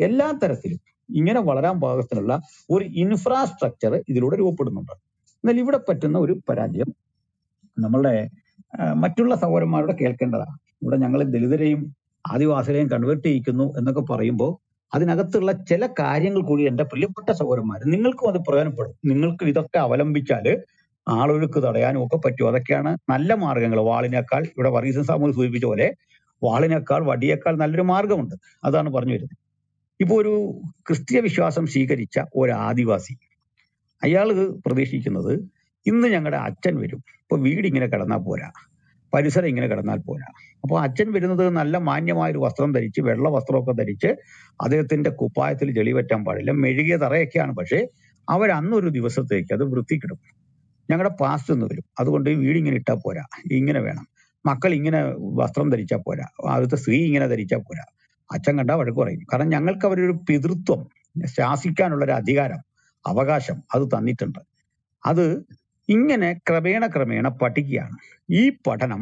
എല്ലാ തരത്തിലും ഇങ്ങനെ വളരാൻ പാകത്തിനുള്ള ഒരു ഇൻഫ്രാസ്ട്രക്ചർ ഇതിലൂടെ രൂപപ്പെടുന്നുണ്ട്. എന്നാൽ ഇവിടെ പറ്റുന്ന ഒരു പരാജയം നമ്മളുടെ മറ്റുള്ള സഹോദരന്മാരുടെ കേൾക്കേണ്ടതാണ്. ഇവിടെ ഞങ്ങൾ ദളിതരെയും ആദിവാസികളെയും കൺവേർട്ട് ചെയ്യിക്കുന്നു എന്നൊക്കെ പറയുമ്പോൾ അതിനകത്തുള്ള ചില കാര്യങ്ങൾ കൂടി എൻ്റെ പ്രിയപ്പെട്ട സഹോദരന്മാർ നിങ്ങൾക്കും അത് പ്രയോജനപ്പെടും. നിങ്ങൾക്ക് ഇതൊക്കെ അവലംബിച്ചാൽ ആളൊഴുക്ക് തടയാനും ഒക്കെ പറ്റും. അതൊക്കെയാണ് നല്ല മാർഗങ്ങൾ. വാളിനേക്കാൾ ഇവിടെ വർഗീസ സാമുവൽ സൂചിപ്പിച്ച പോലെ വാളിനേക്കാൾ വടിയേക്കാൾ നല്ലൊരു മാർഗമുണ്ട്. അതാണ് പറഞ്ഞു വരുന്നത്. ഇപ്പോൾ ഒരു ക്രിസ്തീയ വിശ്വാസം സ്വീകരിച്ച ഒരു ആദിവാസി അയാൾ പ്രതീക്ഷിക്കുന്നത് ഇന്ന് ഞങ്ങളുടെ അച്ഛൻ വരും. ഇപ്പോൾ വീടിങ്ങനെ കിടന്നാൽ പോരാ, പരിസരം ഇങ്ങനെ കിടന്നാൽ പോരാ. അപ്പോൾ അച്ഛൻ വരുന്നത് നല്ല മാന്യമായൊരു വസ്ത്രം ധരിച്ച് വെള്ള വസ്ത്രമൊക്കെ ധരിച്ച് അദ്ദേഹത്തിൻ്റെ കുപ്പായത്തിൽ ചെളി പറ്റാൻ പാടില്ല, മെഴുകിയ തറയൊക്കെയാണ്. പക്ഷേ അവരന്നൊരു ദിവസത്തേക്ക് അത് വൃത്തിക്കിടും. ഞങ്ങളുടെ പാസ്റ്റ് ഒന്ന് വരും, അതുകൊണ്ട് ഈ വീടിങ്ങനെ ഇട്ടാൽ പോരാ, ഇങ്ങനെ വേണം, മക്കൾ ഇങ്ങനെ വസ്ത്രം ധരിച്ചാൽ പോരാ, അവിടുത്തെ സ്ത്രീ ഇങ്ങനെ ധരിച്ചാൽ പോരാ, അച്ഛൻ കണ്ടാൽ വഴക്ക് പറയും. കാരണം ഞങ്ങൾക്ക് അവരൊരു പിതൃത്വം ശാസിക്കാനുള്ളൊരു അധികാരം അവകാശം അത് തന്നിട്ടുണ്ട്. അത് ഇങ്ങനെ ക്രമേണ ക്രമേണ പഠിക്കുകയാണ്. ഈ പഠനം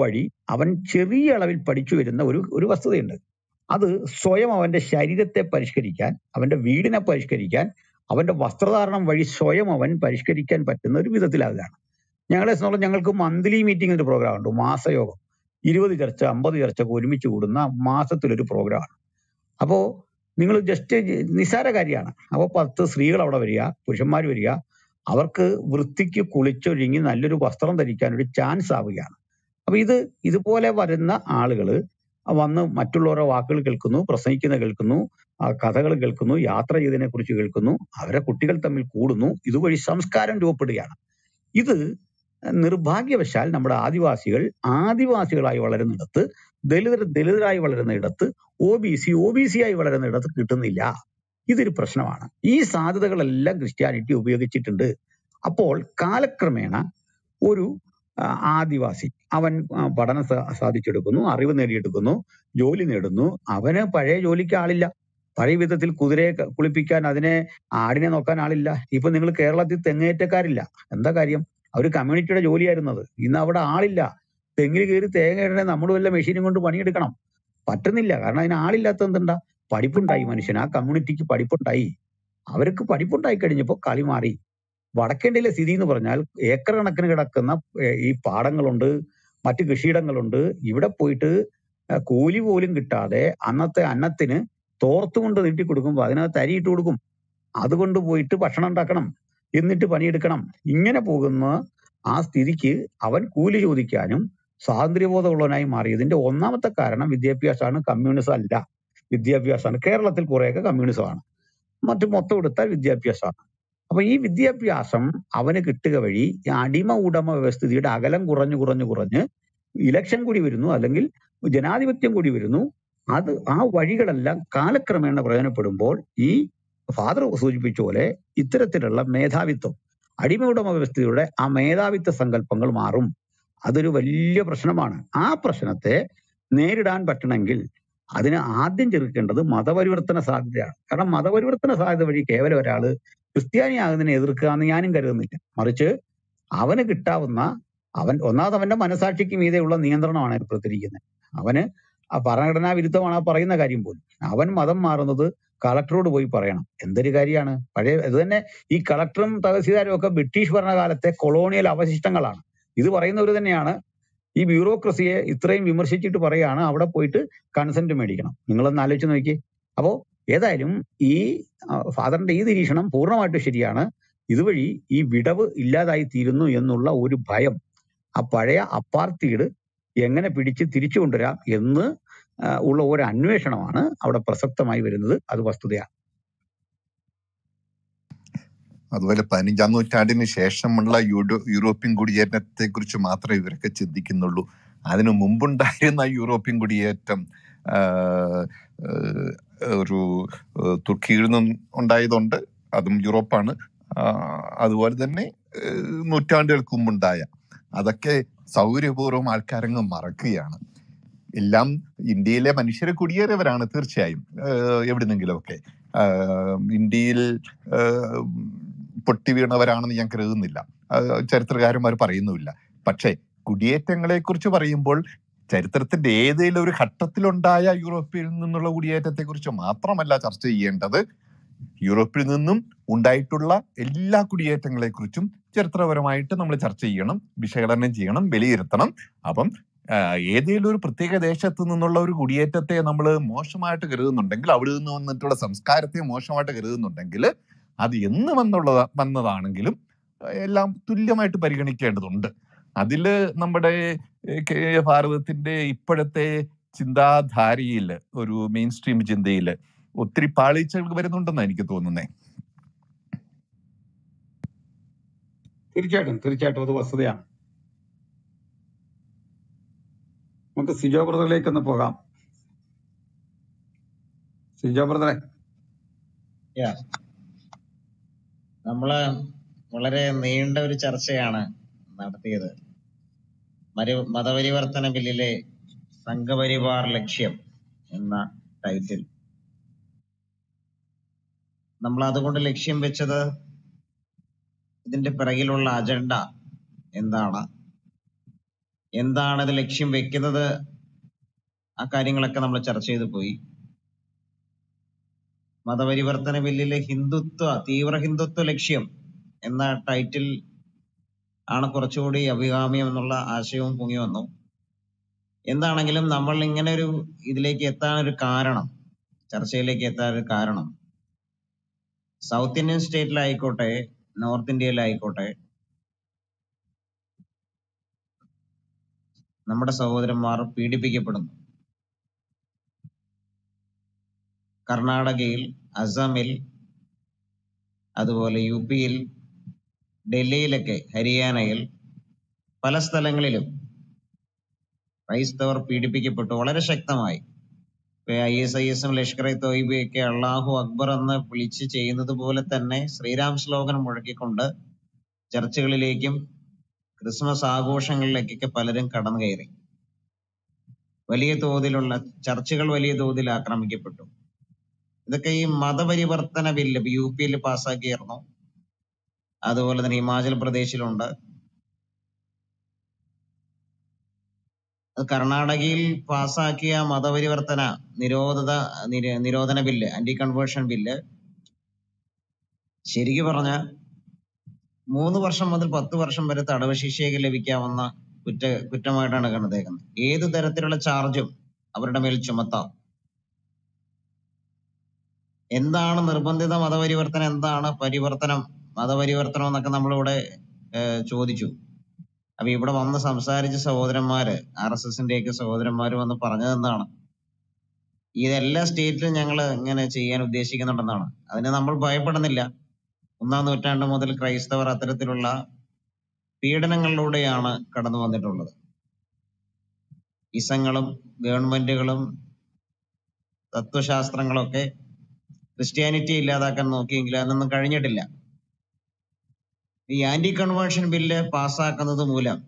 വഴി അവൻ ചെറിയ അളവിൽ പഠിച്ചു വരുന്ന ഒരു വസ്തുതയുണ്ട്. അത് സ്വയം അവൻ്റെ ശരീരത്തെ പരിഷ്കരിക്കാൻ, അവൻ്റെ വീടിനെ പരിഷ്കരിക്കാൻ, അവൻ്റെ വസ്ത്രധാരണം വഴി സ്വയം അവൻ പരിഷ്കരിക്കാൻ പറ്റുന്ന ഒരു വിധത്തിലാവുകയാണ്. ഞങ്ങളെ സംബന്ധിച്ച് ഞങ്ങൾക്ക് മന്ത്ലി മീറ്റിങ്ങിൻ്റെ പ്രോഗ്രാം ഉണ്ട്, മാസയോഗം. 20 ചർച്ച 50 ചർച്ചയൊക്കെ ഒരുമിച്ച് കൂടുന്ന മാസത്തിലൊരു പ്രോഗ്രാമാണ്. അപ്പോൾ നിങ്ങൾ ജസ്റ്റ് നിസ്സാര കാര്യമാണ്. അപ്പോൾ 10 സ്ത്രീകൾ അവിടെ വരിക, പുരുഷന്മാർ വരിക, അവർക്ക് വൃത്തിക്ക് കുളിച്ചൊരുങ്ങി നല്ലൊരു വസ്ത്രം ധരിക്കാനൊരു ചാൻസ് ആവുകയാണ്. അപ്പൊ ഇതുപോലെ വരുന്ന ആളുകൾ വന്ന് മറ്റുള്ളവരുടെ വാക്കുകൾ കേൾക്കുന്നു, പ്രസംഗിക്കുന്ന കേൾക്കുന്നു, കഥകൾ കേൾക്കുന്നു, യാത്ര ചെയ്തതിനെ കുറിച്ച് കേൾക്കുന്നു, അവരെ കുട്ടികൾ തമ്മിൽ കൂടുന്നു, ഇതുവഴി സംസ്കാരം രൂപപ്പെടുകയാണ്. ഇത് നിർഭാഗ്യവശാൽ നമ്മുടെ ആദിവാസികളായി വളരുന്നിടത്ത്, ദലിതരായി വളരുന്നിടത്ത്, ഒ ബി സിയായി വളരുന്നിടത്ത് കിട്ടുന്നില്ല. ഇതൊരു പ്രശ്നമാണ്. ഈ സാധ്യതകളെല്ലാം ക്രിസ്ത്യാനിറ്റി ഉപയോഗിച്ചിട്ടുണ്ട്. അപ്പോൾ കാലക്രമേണ ഒരു ആദിവാസി അവൻ പഠനം സാധിച്ചെടുക്കുന്നു, അറിവ് നേടിയെടുക്കുന്നു, ജോലി നേടുന്നു. അവന് പഴയ ജോലിക്ക് ആളില്ല, പഴയ വിധത്തിൽ കുതിരയെ കുളിപ്പിക്കാൻ, ആടിനെ നോക്കാൻ ആളില്ല. ഇപ്പൊ നിങ്ങൾ കേരളത്തിൽ തെങ്ങേറ്റക്കാരില്ല, എന്താ കാര്യം? അവർ കമ്മ്യൂണിറ്റിയുടെ ജോലിയായിരുന്നത്, ഇന്ന് അവിടെ ആളില്ല. തെങ്ങിൽ കയറി തേങ്ങ ഇടണേ നമ്മൾ വല്ല മെഷീനും കൊണ്ട് പണിയെടുക്കണം, പറ്റുന്നില്ല. കാരണം അതിന് ആളില്ലാത്ത എന്തുണ്ടാ? പഠിപ്പുണ്ടായി മനുഷ്യൻ, ആ കമ്മ്യൂണിറ്റിക്ക് പഠിപ്പുണ്ടായി. അവർക്ക് പഠിപ്പുണ്ടായി കഴിഞ്ഞപ്പോൾ കളി മാറി. വടക്കേണ്ടിയിലെ സ്ഥിതി എന്ന് പറഞ്ഞാൽ ഏക്കർ കണക്കിന് കിടക്കുന്ന ഈ പാടങ്ങളുണ്ട്, മറ്റ് കൃഷിയിടങ്ങളുണ്ട്. ഇവിടെ പോയിട്ട് കൂലി പോലും കിട്ടാതെ അന്നത്തെ അന്നത്തിന് തോർത്തുകൊണ്ട് നീട്ടി കൊടുക്കുമ്പോൾ അതിനകത്ത് അരിയിട്ട് കൊടുക്കും, അതുകൊണ്ട് പോയിട്ട് ഭക്ഷണം ഉണ്ടാക്കണം, എന്നിട്ട് പണിയെടുക്കണം. ഇങ്ങനെ പോകുന്ന ആ സ്ഥിതിക്ക് അവൻ കൂലി ചോദിക്കാനും സ്വാതന്ത്ര്യബോധമുള്ളവനായി മാറി. ഇതിന്റെ ഒന്നാമത്തെ കാരണം വിദ്യാഭ്യാസമാണ്, കമ്മ്യൂണിസം അല്ല, വിദ്യാഭ്യാസമാണ്. കേരളത്തിൽ കുറേയൊക്കെ കമ്മ്യൂണിസമാണ്, മറ്റു മൊത്തം എടുത്താൽ വിദ്യാഭ്യാസമാണ്. അപ്പൊ ഈ വിദ്യാഭ്യാസം അവന് കിട്ടുക വഴി അടിമ ഉടമ വ്യവസ്ഥിതിയുടെ അകലം കുറഞ്ഞു കുറഞ്ഞു കുറഞ്ഞ് ഇലക്ഷൻ കൂടി വരുന്നു, അല്ലെങ്കിൽ ജനാധിപത്യം കൂടി വരുന്നു. അത് ആ വഴികളെല്ലാം കാലക്രമേണ പ്രയോജനപ്പെടുമ്പോൾ ഈ ഫാദർ സൂചിപ്പിച്ച പോലെ ഇത്തരത്തിലുള്ള മേധാവിത്വം, അടിമ ഉടമ വ്യവസ്ഥിതിയുടെ ആ മേധാവിത്വ സങ്കല്പങ്ങൾ മാറും. അതൊരു വലിയ പ്രശ്നമാണ്. ആ പ്രശ്നത്തെ നേരിടാൻ പറ്റണമെങ്കിൽ അതിന് ആദ്യം ചെറുക്കേണ്ടത് മതപരിവർത്തന സാധ്യതയാണ്. കാരണം മതപരിവർത്തന സാധ്യത വഴി കേവലം ഒരാൾ ക്രിസ്ത്യാനിയാകുന്നതിനെ എതിർക്കുക എന്ന് ഞാനും കരുതുന്നില്ല. മറിച്ച് അവന് കിട്ടാവുന്ന, ഒന്നാമത് അവന്റെ മനസാക്ഷിക്ക് മീതെയുള്ള നിയന്ത്രണമാണ് ഏർപ്പെടുത്തിയിരിക്കുന്നത്. അവന് ആ ഭരണഘടനാ വിരുദ്ധമാണ് ആ പറയുന്ന കാര്യം പോലും. അവൻ മതം മാറുന്നത് കളക്ടറോട് പോയി പറയണം, എന്തൊരു കാര്യമാണ്. പഴയ ഇത് തന്നെ ഈ കളക്ടറും തഹസീൽദാരും ഒക്കെ ബ്രിട്ടീഷ് ഭരണകാലത്തെ കൊളോണിയൽ അവശിഷ്ടങ്ങളാണ്. ഇത് പറയുന്നവർ തന്നെയാണ് ഈ ബ്യൂറോക്രസിയെ ഇത്രയും വിമർശിച്ചിട്ട് പറയുകയാണ് അവിടെ പോയിട്ട് കൺസെന്റ് മേടിക്കണം. നിങ്ങളൊന്ന് ആലോചിച്ച് നോക്കി. അപ്പോൾ ഏതായാലും ഈ ഫാദറിന്റെ ഈ നിരീക്ഷണം പൂർണ്ണമായിട്ടും ശരിയാണ്. ഇതുവഴി ഈ വിടവ് ഇല്ലാതായി തീരുന്നു എന്നുള്ള ഒരു ഭയം, ആ പഴയ അപ്പാർത്തീഡ് എങ്ങനെ പിടിച്ച് തിരിച്ചു കൊണ്ടുവരാം എന്ന് ഉള്ള ഒരു അന്വേഷണമാണ് അവിടെ പ്രസക്തമായി വരുന്നത്. അത് വസ്തുതയാണ്. അതുപോലെ 15-ാം നൂറ്റാണ്ടിന് ശേഷമുള്ള യൂറോപ്യൻ കുടിയേറ്റത്തെ കുറിച്ച് മാത്രമേ ഇവരൊക്കെ ചിന്തിക്കുന്നുള്ളൂ. അതിനു മുമ്പുണ്ടായിരുന്ന യൂറോപ്യൻ കുടിയേറ്റം ഒരു തുർക്കിയിൽ നിന്ന് ഉണ്ടായതുണ്ട്, അതും യൂറോപ്പാണ്. അതുപോലെ തന്നെ നൂറ്റാണ്ടുകൾക്ക് മുമ്പുണ്ടായ അതൊക്കെ സൗകര്യപൂർവ്വം ആൾക്കാരങ്ങ് മറക്കുകയാണ്. എല്ലാം ഇന്ത്യയിലെ മനുഷ്യരെ കുടിയേറിയവരാണ് തീർച്ചയായും, എവിടെന്നെങ്കിലുമൊക്കെ. ഇന്ത്യയിൽ പൊട്ടി വീണവരാണെന്ന് ഞാൻ കരുതുന്നില്ല, ചരിത്രകാരന്മാർ പറയുന്നുമില്ല. പക്ഷേ കുടിയേറ്റങ്ങളെ കുറിച്ച് പറയുമ്പോൾ ചരിത്രത്തിന്റെ ഏതെങ്കിലും ഒരു ഘട്ടത്തിലുണ്ടായ യൂറോപ്പിൽ നിന്നുള്ള കുടിയേറ്റത്തെ കുറിച്ച് മാത്രമല്ല ചർച്ച ചെയ്യേണ്ടത്, യൂറോപ്പിൽ നിന്നും ഉണ്ടായിട്ടുള്ള എല്ലാ കുടിയേറ്റങ്ങളെ കുറിച്ചും ചരിത്രപരമായിട്ട് നമ്മൾ ചർച്ച ചെയ്യണം, വിശകലനം ചെയ്യണം, വിലയിരുത്തണം. അപ്പം ഏതെങ്കിലും ഒരു പ്രത്യേക ദേശത്ത് നിന്നുള്ള ഒരു കുടിയേറ്റത്തെ നമ്മൾ മോശമായിട്ട് കരുതുന്നുണ്ടെങ്കിൽ, അവിടെ നിന്ന് വന്നിട്ടുള്ള സംസ്കാരത്തെ മോശമായിട്ട് കരുതുന്നുണ്ടെങ്കിൽ, അത് എന്ന് വന്നതാണെങ്കിലും എല്ലാം തുല്യമായിട്ട് പരിഗണിക്കേണ്ടതുണ്ട്. അതിൽ നമ്മുടെ ഭാരതത്തിൻ്റെ ഇപ്പോഴത്തെ ചിന്താധാരയിൽ, ഒരു മെയിൻ സ്ട്രീം ചിന്തയിൽ ഒത്തിരി പാളിച്ചകൾ വരുന്നുണ്ടെന്നാണ് എനിക്ക് തോന്നുന്നത്. തീർച്ചയായിട്ടും അത് വസ്തുതയാണ്. നമുക്ക് സിജോ ബ്രദറിലേക്കൊന്ന് പോകാം. സിജോ ബ്രദറെ, നമ്മള് വളരെ നീണ്ട ഒരു ചർച്ചയാണ് നടത്തിയത്. മതപരിവർത്തന ബില്ലിലെ സംഘപരിവാർ ലക്ഷ്യം എന്ന ടൈറ്റിൽ. നമ്മൾ അതുകൊണ്ട് ലക്ഷ്യം വെച്ചത് ഇതിന്റെ പിറകിലുള്ള അജണ്ട എന്താണ്, ഇത് ലക്ഷ്യം വെക്കുന്നത്, ആ കാര്യങ്ങളൊക്കെ നമ്മൾ ചർച്ച ചെയ്തു പോയി. മതപരിവർത്തന ബില്ലിലെ തീവ്ര ഹിന്ദുത്വ ലക്ഷ്യം എന്ന ടൈറ്റിൽ ആണ് കുറച്ചുകൂടി അഭികാമ്യം എന്നുള്ള ആശയവും പൊങ്ങി വന്നു. എന്താണെങ്കിലും നമ്മൾ ഇങ്ങനെ ഒരു ഇതിലേക്ക് എത്താനൊരു കാരണം, ചർച്ചയിലേക്ക് എത്താനൊരു കാരണം, സൗത്ത് ഇന്ത്യൻ സ്റ്റേറ്റിലായിക്കോട്ടെ North India Laikote Namada Savodramar PDP Kapadam Karnataka, Assamil, Aduvole UPL, Delhi Lake, Haryana, Palasthalangalil, Paistor PDP Kapatola Shaktamai. ISISM Leshkare Toibe Allahu Akbar and the Pulichi in the Bulatane, Sri Ram slogan Muraki Kunda, Churchill Lakim, Christmas Ago Shangal Lake Paladin Kadangari Valieto the Churchill Valieto the Lakram Kiputu. The Kay Matavari will be UP Pasa Girno Adola than Himachal Pradesh Lunda. Karnataka, Pasakia, Matavari Nirodha, Nirodhana Bill, anti-conversion Bill, Shirivarna, Moon Version Mother Patu Version Beretta, Shishake Levikavana, Kutamatan. Either the Ratilla charge of Abradamil Chamata. In the Anna Narbandi, the Matavari Vertan and the Anna Padivartanam, Matavari Vertan on the Kanamlode Chodichu. We put on the Samsarijas over the Mare, RSS and Takers over the Mare on the Paranana. Either less state and Yangachi and Deshikan and Nana. And the number by Padanilla, Unano Tandamodel Christ or Atharilla, Pedan and Lodayana, Kadano the Dola. Isangalum, Governmentalum, Tatu Shastrangaloke, Christianity, Ladakanoki, England, and the Karinatilla. The anti-conversion bill passa Kanada Mula.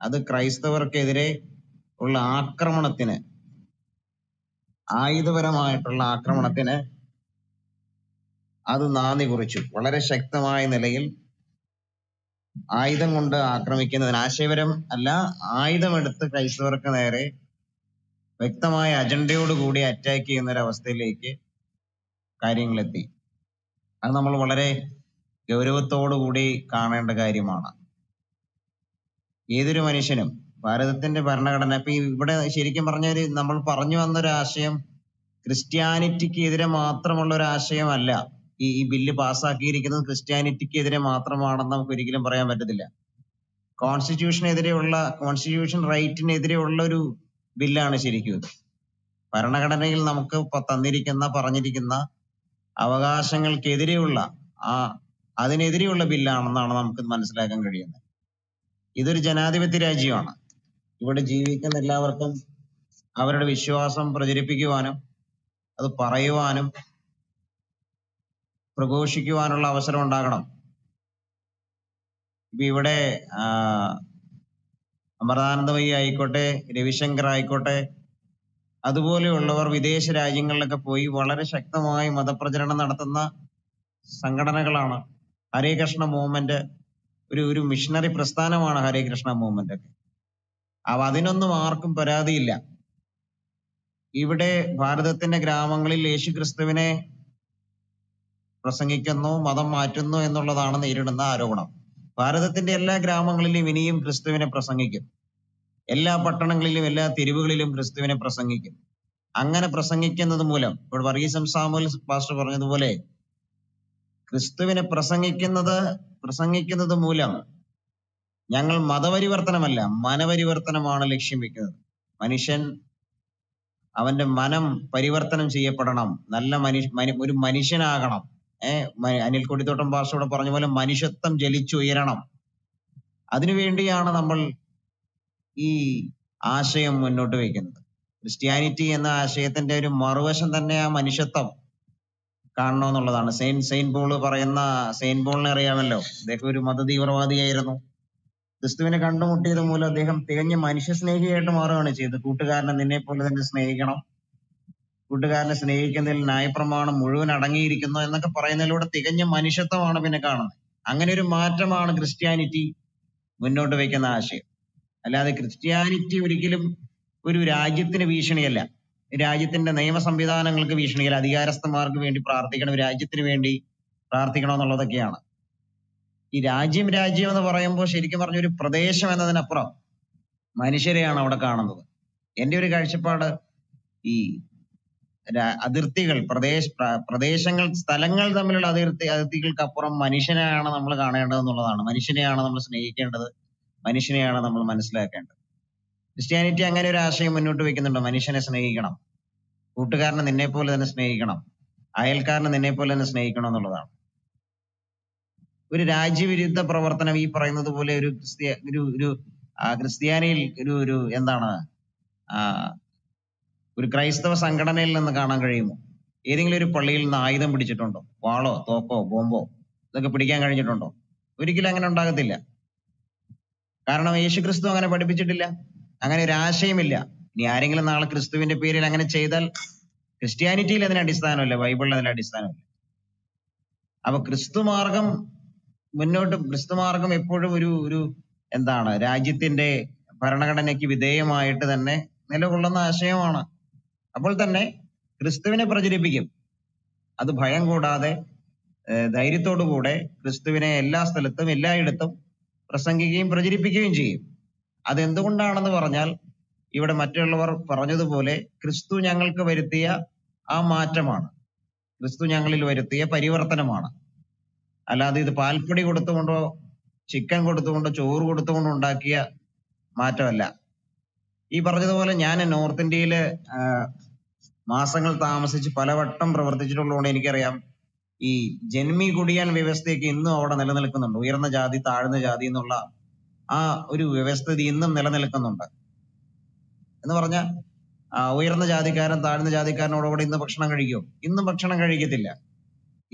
Other Christover Kedre Ula Akramanatine. I the Verama Tula Akramanatine. Other Nani Gurichu. Whatever Shaktama in the Lail. I the Munda Akramikin and Asheverum Allah. I the Medatha Christover Canare. Vectama agenda to goody attack in the Ravaste Lake. Kiring Leti. Anamal Valere. Gauravatodu Kana and Gairimana. Either Manishinum, Parathan de Parnaganapi, but Shirikim Parnari, number Parnu under Asham, Christianity Kedre Matram under Asham Allah. E. Billy Pasaki, Rikan, Christianity Kedre Matram, Adam, Curriculum Paramatilla. Constitution Edreola, Constitution right in Edreolu, Billa and Shiriku. Paranaganil Namko, Patanirikana, Paranirikana, Avagashangal Kedreula. Ah. That's why we have to do this. This is a Janadhipathi Rajyam. If you have a life, you have to do a prajaripikkuvanum, adu parayuvanum, praghoshikkuvananulla avasaram undakanam. If you have a Amaradanandavayya ayikkotte, Ravishankar ayikkotte, അതുപോലെയുള്ളവർ വിദേശ രാജ്യങ്ങളിലൊക്കെ പോയി വളരെ ശക്തമായി മതപ്രചരണം നടത്തുന്ന സംഘടനകളാണ്. Hare Krishna movement, missionary prasthanamana Hare Krishna movement. Avadinonnu aarkkum paradiyilla. Ivide Bharathathinte gramangalil Yesu Christuvine prasangikkunnu, madam maattunnu ennulladana neeridunna aaropanam. Bharathathinte ella gramangalilum iniyum Christuvine prasangikkum. Ella pattanangalilum ella thiruvukalilum Christuvine prasangikkum. Angane prasangikkunnathu moolam, ivide varghese samuel pastor paranjathupole. Christuvine prasangikkannathu moolam. Njangal mataparivarthanamalla, manaparivarthanamanu laksham vekkunnu. Manushan avante manam parivarthanam cheyyapadanam. Nalla oru manushyanaganam. Anil Kodithottam passodu paranja pole manushyatham jalichu uyaranam. Athinu vendiyanu nammal ee aashayam munnottu vekkunnathu. Christianity enna aashayathinte oru maruvasham thanne aa manushyatham. Saint Paul Parana, Saint Paul Nariamello, they could mother the Urava the Airano. The Stuvina Kandamuti, the Mula, they have taken a minutious snake here tomorrow and the Kutagan and the Nepal and the snake. Kutagan, the snake and the Naipraman, Muru and Adangi, and the Kaparana would have taken a minutious amount of Vinakana. Angani Martam on Christianity window to waken Ashi. Allah the Christianity would kill him, would be Rajit in a vision yellow. Rajit in the name of Sambida and Lakavishnira, the Arastamar Vendi Pratik and Rajitri Vendi, Pratik on the Lodakana. Irajim Raji on the Varambo Shirikamari Pradesh and then a pro. Manishari and Avakana. Enduri Garchapata E. Adirtigal, Pradesh, Stalangal, the middle other theatrical Kapuram, Manishana, Namlakana, Nolana, Manishana, the snake and the Manishana, the Manslak and Christianity and Rashi Menu to weaken the Manishana snake and Uttakarn and the Nepal and the snake and Ailkarn and the Nepal and the snake and another. We did Aji, we did the Provartanavi Parana, the Vole Christiani Yandana. Christ was Sankanel and the Ghana Grimo. Eating little Palil, Naidam Pudicitondo, Palo, Toko, Bombo, the Pudigangan Jitondo. We kill Angan and Dagadilla. Karna Yeshi Christo and a Padipichilla, Angani Rashi Milla, Niaring and Al Christo in the period Angan Chedal, Christianity and the Nadistan, the Bible and the Nadistan. Our Christumargam, we know to Christumargam, a Pudu and Dana, Rajitinde, Paranaganaki with Dema, it than Ne, Nelovolana, Shemana. About the name, Christovina Progeny begin. At the Payangoda, the Irito Gode, Christovina, last the Latum, Eliatum, Prasangi game, Progeny Pikinji. At the Endunda and the Varanal, you would a material over Paranja the Vole, Christu Yangalka Veritia, A Matamana, Christu Yangal Veritia, Parivartanamana. Aladi the Palpudi go to the Mundo, Chicken go to the Mundo, Chur go to the Mundakia, Matala. ഈ പറഞ്ഞതുപോലെ ഞാൻ നോർത്ത് ഇന്ത്യയിലെ മാസങ്ങൾ താമസിച്ച് പലവട്ടം പ്രവർത്തിച്ചിട്ടുള്ളതുകൊണ്ട് എനിക്കറിയാം ഈ ജന്മി കുടിയാൻ വ്യവസ്ഥയൊക്കെ ഇന്നും അവിടെ നിലനിൽക്കുന്നുണ്ട് ഉയർന്ന ജാതി താഴ്ന്ന ജാതി എന്നുള്ള ആ ഒരു വ്യവസ്ഥ ഇന്നും നിലനിൽക്കുന്നുണ്ട് എന്ന് പറഞ്ഞാൽ ഉയർന്ന ജാതിക്കാരൻ താഴ്ന്ന ജാതിക്കാരനോട് കൂടി ഇന്നും ഭക്ഷണം കഴിക്കും ഇന്നും ഭക്ഷണം കഴിക്കത്തില്ല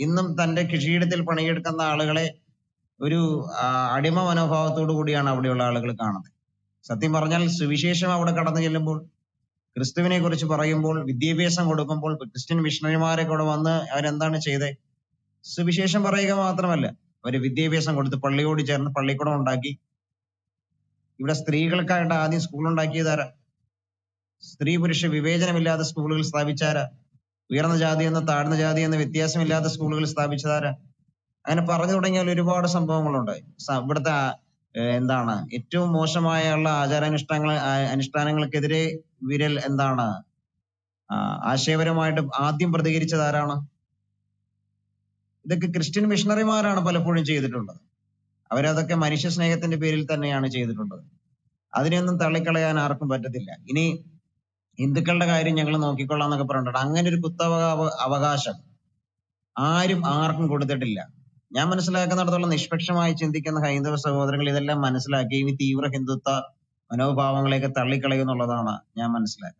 ഇന്നും തന്റെ കൃഷിയിടത്തിൽ പണിയെടുക്കുന്ന ആളുകളെ ഒരു അടിമ മനോഭാവത്തോട് കൂടിയാണ് അവിടെയുള്ള ആളുകൾ കാണുന്നത് Satim Barnal, Suvisham out of Katanilambul, Christovine Gorichparayambul, Vidibias and Godokampol, Christian Missionary Maricodavana, Arendana Chede, Suvisham Barayga Matramala, where Vidibias and go to the Paliodi Jan, Palicodon Daki. It was three Kalkata, the school on Daki there, three British Vivajan Villa, the school will Stavichara, Viranajadi and the Tarnajadi and the Vithias Villa, the school will Stavichara, and a paradoting a reward of some Bomalodai, Sabrata. Endana. It too Moshamayala, Ajar and Stanangal Kedre, Vidal Endana. Ashaver might have Adim Pradigarichadarana. The Christian missionary Marana Palapurji the Tunda. Avera the Manisha Snake and the Piril Tanayana Jay the Tunda. Adrian Talakala and Arkham Batadilla. In the Kalagari Yangalan Kikolana Kapranda, Angan Kutava Avagasha. Irim Arkham go to the Dilla. Yamanslakana inspection I chintik and Hind of Savodrilla Manasla gave with Ivra Hinduta, Manobang like a Talikalayan Ladana, Yamanslak.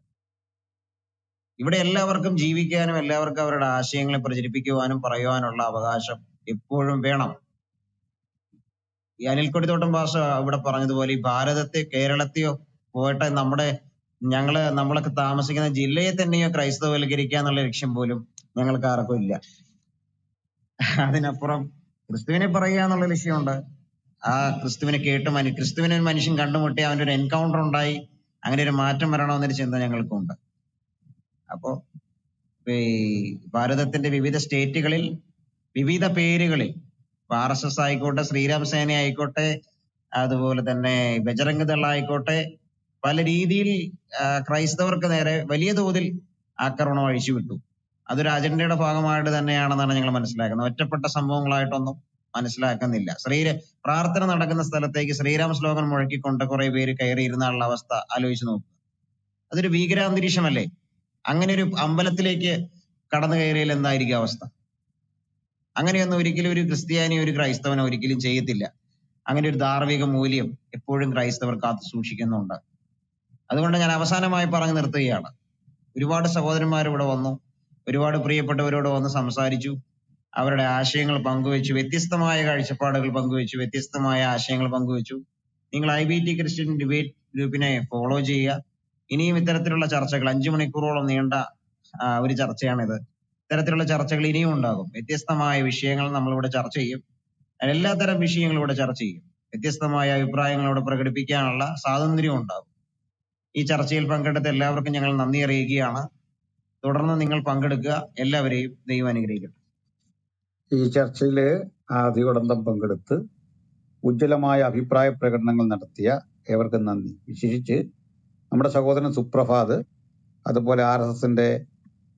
If it ever come GVK and will ever cover Ashing like Prajipiko and Parayan or Lavagasha, a poor Venam. Anil Kodithottam Basha would have Paranduoli Bharathe, Keralatio, Poeta Namade, Yangla, Namalaka Tamasik and the Gilet and Neo Christ the Velgarikan election volume, Yangalkarakulia. Adinapuram, Christovine Parayan Lishionda, Christovine Katum and Christovine and Manishin Kandamutia under encounter on die, and a martyr on the Chinda Yangal Kunda. Apo Baradathan, we be the state tickle, we be the perigal, Parsas Icotas, Riram Sani Icote, Adavola than a Bejaranga the Laikote, Paladidil, Christ the work there, Valia the Udil, Akarona issue too. Other agenda of Agamada than Ananamanslak, no Tapata Samong light on the Manslak and Illa. Sri Prathan and Aganas Talatakis, Riram slogan Morki, Contacore, Veri Kairina Lavasta, Aluisno. Other Vigra and the Rishamale. Angani Ambalatileke, Katana and the Irigavasta. Angani and the Uriculi Christiani Christ and Uriculi Jaitilla. Angani Darvigam William, a poor in Christ over Kath Sushikanonda. Other one Avasana, my Paranatayana. Reward us a water in my Rodavano. We want to pray a potato on the Samsarichu. Our Ashangal Panguichu, Vitistamaya, it's a particle Panguichu, Vitistamaya, Ashangal Panguichu. In IBT Christian debate, Lupine, Pologia, in even Terrella Charcha, Lanjumani Kurol on the Enda, which are another. Terrella Charcha Liniunda, Vitistamaya, Vishangal Namloda Charchi, and a letter of Vishangal Loda Charchi, Vitistamaya, Ibrahim Loda Prakadipiana, Southern Riunda. Each Archil Pankata, the Lavrakan Yangal Nandi Regiana. Ningle Pangadaka, elaborate the Evangelic. Each Chile, Adiodam Pangadatu, Ujalamaya, Vipra, Pregnangal Natatia, Everkanandi, Vishichi, Amada Sagodan Supra Father, Adapola Arsasende,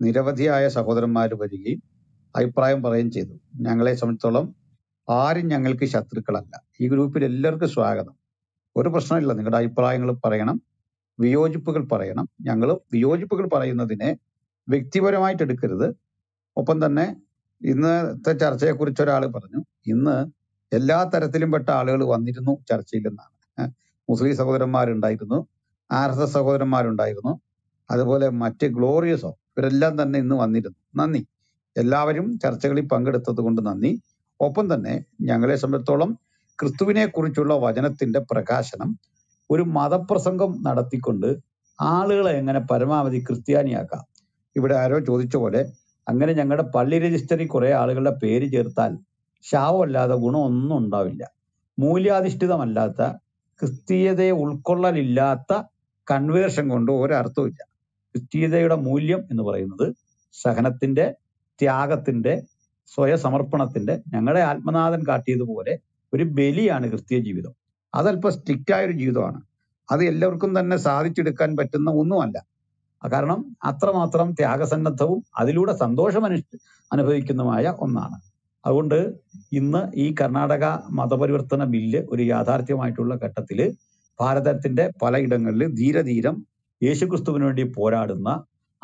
നിരവധിയായ സഹോദരന്മാർ വരികയും അഭിപ്രായം പറയുകയും ചെയ്തു. ഞങ്ങളെ സംബന്ധിച്ചോളം ആരും ഞങ്ങൾക്ക് ശത്രുക്കളല്ല. ഈ ഗ്രൂപ്പിൽ എല്ലാവർക്കും സ്വാഗതം. ഒരു പ്രശ്നമില്ല, നിങ്ങളുടെ അഭിപ്രായങ്ങൾ പറയണം, വിയോജിപ്പുകൾ പറയണം. ഞങ്ങൾ വിയോജിപ്പുകൾ പറയുന്നതിനെ വ്യക്തിപരമായിട്ട് എടുക്കരുത്. ഒപ്പം തന്നെ ഇന്നത്തെ ചർച്ചയെക്കുറിച്ച് ഒരാൾ പറഞ്ഞു, ഇന്ന് എല്ലാ തരത്തിലും പെട്ട ആളുകൾ വന്നിരുന്നു ചർച്ചയിലെന്നാണ്. മുസ്ലിം സഹോദരന്മാരുണ്ടായിരുന്നു, RSS സഹോദരന്മാരുണ്ടായിരുന്നു, അതുപോലെ മറ്റ് ഗ്ലോറിയസോ, ഇവരെല്ലാം തന്നെ ഇന്ന് വന്നിരുന്നു. നന്ദി, എല്ലാവരും ചർച്ചകളിൽ പങ്കെടുത്തത് കൊണ്ട് നന്ദി. ഒപ്പം തന്നെ ഞങ്ങളെ സംബന്ധിച്ചോളം ക്രിസ്തുവിനെ കുറിച്ചുള്ള വചനത്തിന്റെ പ്രകാശനം ഒരു മതപ്രസംഗം നടത്തിക്കൊണ്ട് ആളുകളെ എങ്ങനെ പരമാവധി ക്രിസ്ത്യാനിയാക്കാം. ഇവിടെ ആരോ ചോദിച്ച പോലെ അങ്ങനെ ഞങ്ങളുടെ പള്ളി രജിസ്റ്ററിൽ കുറെ ആളുകളുടെ പേര് ചേർത്താൽ ശാപമല്ലാതെ ഗുണമൊന്നും ഉണ്ടാവില്ല. മൂല്യാധിഷ്ഠിതമല്ലാത്ത, ക്രിസ്തീയതയെ ഉൾക്കൊള്ളലില്ലാത്ത കൺവേർഷൻ കൊണ്ട് ഒരർത്ഥമില്ല. ക്രിസ്തീയതയുടെ മൂല്യം എന്ന് പറയുന്നത് സഹനത്തിന്റെ, ത്യാഗത്തിന്റെ, സ്വയസമർപ്പണത്തിന്റെ, ഞങ്ങളുടെ ആത്മനാഥൻ കാട്ടിയതുപോലെ ഒരു ബലിയാണ് ക്രിസ്തീയ ജീവിതം. അതല്പം സ്ട്രിക്റ്റായൊരു ജീവിതമാണ്. അത് എല്ലാവർക്കും തന്നെ സാധിച്ചെടുക്കാൻ പറ്റുന്ന ഒന്നുമല്ല. കാരണം അത്രമാത്രം ത്യാഗസന്നദ്ധവും അതിലൂടെ സന്തോഷം അനുഭവിക്കുന്നതുമായ ഒന്നാണ്. അതുകൊണ്ട് ഇന്ന് ഈ കർണാടക മതപരിവർത്തന ബില്ല് ഒരു യാഥാർത്ഥ്യമായിട്ടുള്ള ഘട്ടത്തിൽ ഭാരതത്തിന്റെ പലയിടങ്ങളിൽ ധീരധീരം യേശുക്രിസ്തുവിന് വേണ്ടി പോരാടുന്ന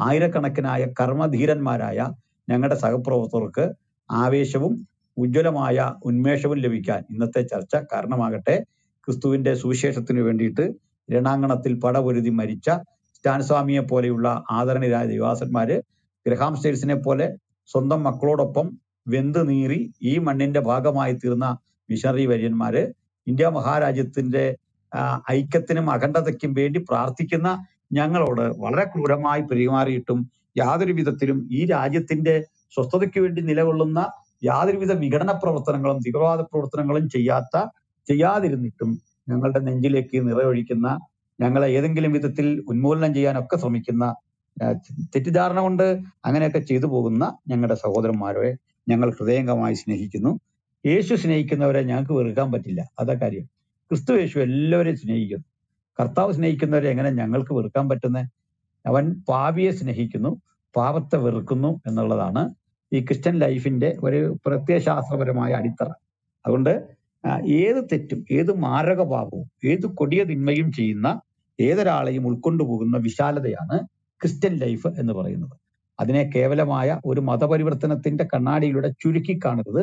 ആയിരക്കണക്കിനായ കർമ്മധീരന്മാരായ ഞങ്ങളുടെ സഹപ്രവർത്തകർക്ക് ആവേശവും ഉജ്ജ്വലമായ ഉന്മേഷവും ലഭിക്കാൻ ഇന്നത്തെ ചർച്ച കാരണമാകട്ടെ. ക്രിസ്തുവിന്റെ സുവിശേഷത്തിന് വേണ്ടിയിട്ട് രണാങ്കണത്തിൽ പടപൊരുതി മരിച്ച സ്റ്റാൻ സ്വാമിയെ പോലെയുള്ള ആദരണീയരായ ദൈവാസന്മാര്, ഗ്രഹാം സ്റ്റേഴ്സിനെ പോലെ സ്വന്തം മക്കളോടൊപ്പം വെന്ത് നീറി ഈ മണ്ണിന്റെ ഭാഗമായി തീർന്ന മിഷണറി വര്യന്മാര്, ഇന്ത്യ മഹാരാജ്യത്തിന്റെ ഐക്യത്തിനും അഖണ്ഡതയ്ക്കും വേണ്ടി പ്രാർത്ഥിക്കുന്ന ഞങ്ങളോട് വളരെ ക്രൂരമായി പെരുമാറിയിട്ടും യാതൊരു വിധത്തിലും ഈ രാജ്യത്തിന്റെ സ്വസ്ഥതയ്ക്ക് വേണ്ടി നിലകൊള്ളുന്ന യാതൊരുവിധ വിഘടന പ്രവർത്തനങ്ങളും തീവ്രവാദ പ്രവർത്തനങ്ങളും ചെയ്യാതിരുന്നിട്ടും ഞങ്ങളുടെ നെഞ്ചിലേക്ക് നിറയൊഴിക്കുന്ന, ഞങ്ങളെ ഏതെങ്കിലും വിധത്തിൽ ഉന്മൂലനം ചെയ്യാനൊക്കെ ശ്രമിക്കുന്ന, തെറ്റിദ്ധാരണ കൊണ്ട് അങ്ങനെയൊക്കെ ചെയ്തു പോകുന്ന ഞങ്ങളുടെ സഹോദരന്മാരെ ഞങ്ങൾ ഹൃദയംഗമായി സ്നേഹിക്കുന്നു. യേശു സ്നേഹിക്കുന്നവരെ ഞങ്ങൾക്ക് വെറുക്കാൻ പറ്റില്ല. അതാ കാര്യം. ക്രിസ്തു യേശു എല്ലാവരെയും സ്നേഹിക്കുന്നു. കർത്താവ് സ്നേഹിക്കുന്നവരെ എങ്ങനെ ഞങ്ങൾക്ക് വെറുക്കാൻ പറ്റുന്നത്? അവൻ പാപിയെ സ്നേഹിക്കുന്നു, പാപത്തെ വെറുക്കുന്നു എന്നുള്ളതാണ് ഈ ക്രിസ്ത്യൻ ലൈഫിന്റെ ഒരു പ്രത്യയശാസ്ത്രപരമായ അടിത്തറ. അതുകൊണ്ട് ഏത് തെറ്റും, ഏത് മാരക പാപവും, ഏത് കൊടിയ തിന്മയും ചെയ്യുന്ന ഏതൊരാളെയും ഉൾക്കൊണ്ടുപോകുന്ന വിശാലതയാണ് ക്രിസ്ത്യൻ ലൈഫ് എന്ന് പറയുന്നത്. അതിനെ കേവലമായ ഒരു മതപരിവർത്തനത്തിന്റെ കണ്ണാടിയിലൂടെ ചുരുക്കി കാണരുത്.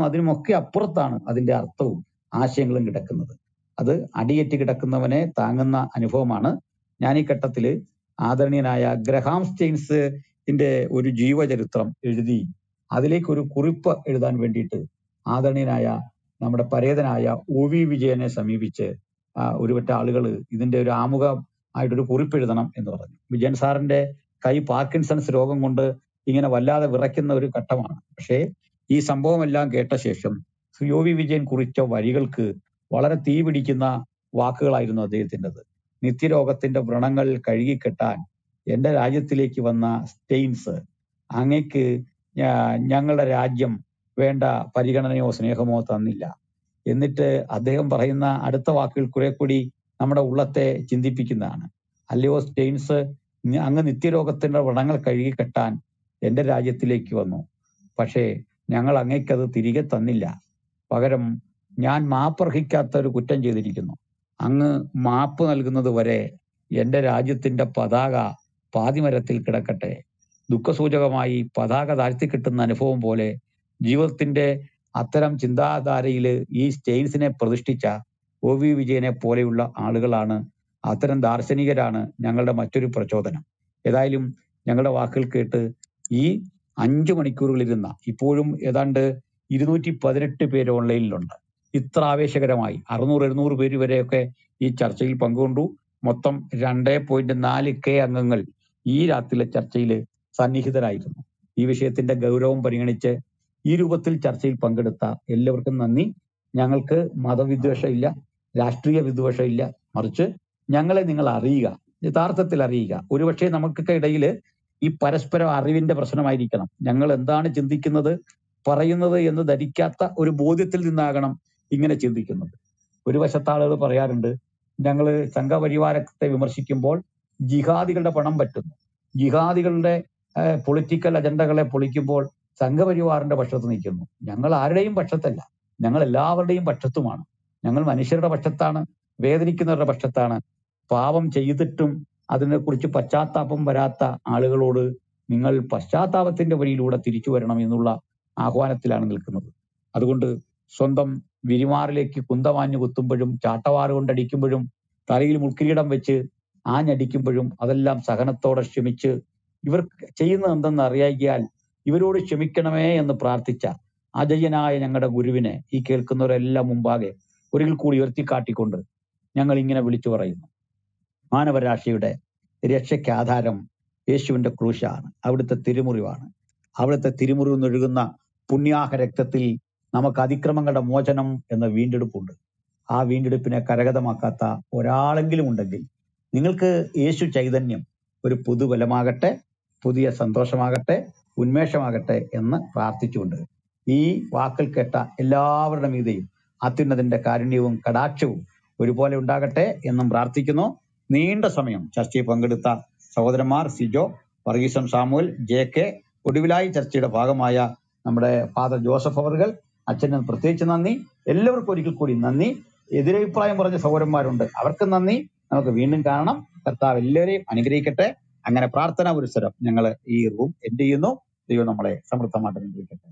അതിനുമൊക്കെ അപ്പുറത്താണ് അതിന്റെ അർത്ഥവും ആശയങ്ങളും കിടക്കുന്നത്. അത് അടിയേറ്റ് കിടക്കുന്നവനെ താങ്ങുന്ന അനുഭവമാണ്. ഞാൻ ഈ ഘട്ടത്തിൽ ആദരണീയനായ ഗ്രഹാം സ്റ്റെയിൻസിന്റെ ഒരു ജീവചരിത്രം എഴുതി അതിലേക്കൊരു കുറിപ്പ് എഴുതാൻ വേണ്ടിയിട്ട് ആദരണീയനായ നമ്മുടെ പരേതനായ OV വിജയനെ സമീപിച്ച് ഒരുപറ്റ ആളുകൾ ഇതിന്റെ ഒരു ആമുഖമായിട്ടൊരു കുറിപ്പ് എഴുതണം എന്ന് പറഞ്ഞു. വിജയൻ സാറിന്റെ കൈ പാർക്കിൻസൺസ് രോഗം കൊണ്ട് ഇങ്ങനെ വല്ലാതെ വിറയ്ക്കുന്ന ഒരു ഘട്ടമാണ്. പക്ഷേ ഈ സംഭവമെല്ലാം കേട്ട ശേഷം OV വിജയൻ കുറിച്ച വരികൾക്ക് വളരെ തീ പിടിക്കുന്ന വാക്കുകളായിരുന്നു അദ്ദേഹത്തിൻ്റെത്. നിത്യരോഗത്തിന്റെ വ്രണങ്ങൾ കഴുകിക്കെട്ടാൻ എൻ്റെ രാജ്യത്തിലേക്ക് വന്ന സ്റ്റെയിൻസ്, അങ്ങയ്ക്ക് ഞങ്ങളുടെ രാജ്യം വേണ്ട പരിഗണനയോ സ്നേഹമോ തന്നില്ല. എന്നിട്ട് അദ്ദേഹം പറയുന്ന അടുത്ത വാക്കുകൾ കുറെ കൂടി നമ്മുടെ ഉള്ളത്തെ ചിന്തിപ്പിക്കുന്നതാണ്. അല്ലയോ സ്റ്റെയിൻസ്, അങ്ങ് നിത്യരോഗത്തിന്റെ വ്രണങ്ങൾ കഴുകിക്കെട്ടാൻ എൻ്റെ രാജ്യത്തിലേക്ക് വന്നു, പക്ഷേ ഞങ്ങൾ അങ്ങയ്ക്കത് തിരികെ തന്നില്ല. പകരം ഞാൻ മാപ്പർഹിക്കാത്ത ഒരു കുറ്റം ചെയ്തിരിക്കുന്നു. അങ്ങ് മാപ്പ് നൽകുന്നത് വരെ എൻ്റെ രാജ്യത്തിന്റെ പതാക പാതിമരത്തിൽ കിടക്കട്ടെ. ദുഃഖസൂചകമായി പതാക താഴ്ത്തിക്കിട്ടുന്ന അനുഭവം പോലെ ജീവിതത്തിന്റെ അത്തരം ചിന്താധാരയിൽ ഈ സ്റ്റെയിൻസിനെ പ്രതിഷ്ഠിച്ച OV വിജയനെ പോലെയുള്ള ആളുകളാണ്, അത്തരം ദാർശനികരാണ് ഞങ്ങളുടെ മറ്റൊരു പ്രചോദനം. ഏതായാലും ഞങ്ങളുടെ വാക്കുകൾ കേട്ട് ഈ 5 മണിക്കൂറുകളിരുന്ന ഇപ്പോഴും ഏതാണ്ട് 218 പേര് ഓൺലൈനിലുണ്ട്. ഇത്ര ആവേശകരമായി 600-700 പേര് വരെയൊക്കെ ഈ ചർച്ചയിൽ പങ്കുകൊണ്ടു. മൊത്തം 2.4K അംഗങ്ങൾ ഈ രാത്രിയിലെ ചർച്ചയിൽ സന്നിഹിതരായിരുന്നു. ഈ വിഷയത്തിന്റെ ഗൗരവം പരിഗണിച്ച് ഈ രൂപത്തിൽ ചർച്ചയിൽ പങ്കെടുത്ത എല്ലാവർക്കും നന്ദി. ഞങ്ങൾക്ക് മതവിദ്വേഷമില്ല, രാഷ്ട്രീയ വിദ്വേഷമില്ല. മറിച്ച് ഞങ്ങളെ നിങ്ങൾ അറിയുക, യഥാർത്ഥത്തിൽ അറിയുക. ഒരുപക്ഷെ നമുക്കൊക്കെ ഇടയിൽ ഈ പരസ്പരം അറിവിന്റെ പ്രശ്നമായിരിക്കണം. ഞങ്ങൾ എന്താണ് ചിന്തിക്കുന്നത്, പറയുന്നത് എന്ന് ധരിക്കാത്ത ഒരു ബോധ്യത്തിൽ നിന്നാകണം ഇങ്ങനെ ചിന്തിക്കുന്നത്. ഒരു വശത്താളുകൾ പറയാറുണ്ട്, ഞങ്ങൾ സംഘപരിവാരത്തെ വിമർശിക്കുമ്പോൾ ജിഹാദികളുടെ പണം പറ്റുന്നു, ജിഹാദികളുടെ political agenda political Sangavariwar and the Bashatanikum. Yangal Araim Bashatella, Nangal Lavadim Bashatuman, Nangal Manishara Bashatana, Vedrikina Bashatana, Pavam Chayutum, Adana Kurchu Pachata Pambarata, Alagalodu, Ningal Pachata Vatinda Tirichu and Aminula, Aquanatilan Kumu. Adundu Sondam Virimar Lake Kundavani Gutumbadum, Chatawarunda Dikimburum, Taril Mukridam Vichu, Anya Dikimburum, Adalam Sakanatora Shimichu, you were Chayananda Nariagial. ഇവരോട് ക്ഷമിക്കണമേ എന്ന് പ്രാർത്ഥിച്ച അജയനായ ഞങ്ങളുടെ ഗുരുവിനെ ഈ കേൾക്കുന്നവരെല്ലാം മുമ്പാകെ ഒരിക്കൽ കൂടി ഉയർത്തി കാട്ടിക്കൊണ്ട് ഞങ്ങൾ ഇങ്ങനെ വിളിച്ചു പറയുന്നു മാനവരാശിയുടെ രക്ഷയ്ക്ക് ആധാരം യേശുവിന്റെ ക്രൂശാണ് അവിടുത്തെ തിരുമുറിവാണ് അവിടുത്തെ തിരുമുറിവിൽ നിന്നൊഴുകുന്ന പുണ്യാഹ രക്തത്തിൽ നമുക്ക് അതിക്രമങ്ങളുടെ മോചനം എന്ന വീണ്ടെടുപ്പുണ്ട് ആ വീണ്ടെടുപ്പിനെ കരഗതമാക്കാത്ത ഒരാളെങ്കിലും ഉണ്ടെങ്കിൽ നിങ്ങൾക്ക് യേശു ചൈതന്യം ഒരു പുതുബലമാകട്ടെ പുതിയ സന്തോഷമാകട്ടെ Unmeshamagate and Pratichund. E. Wakal Keta, Elavaramidim, Athena than the Karinium Kadachu, Uripole Dagate, and Nambratikino, Ninda Samium, Chachi Pangadita, Savadramar, Sijo, varghese Samuel, J.K., Udivila, Churchid of Agamaya, Number Father Joseph Overgal, Achen and Protechanani, Elever Kuriku Kurinani, Idri Prime or the Savamarund, Avakanani, and the Vindan Karnam, Kata Villeri, Anigrikate. I'm going to pray that we will set up. This room, and you know, they will normally. Some of them are doing it.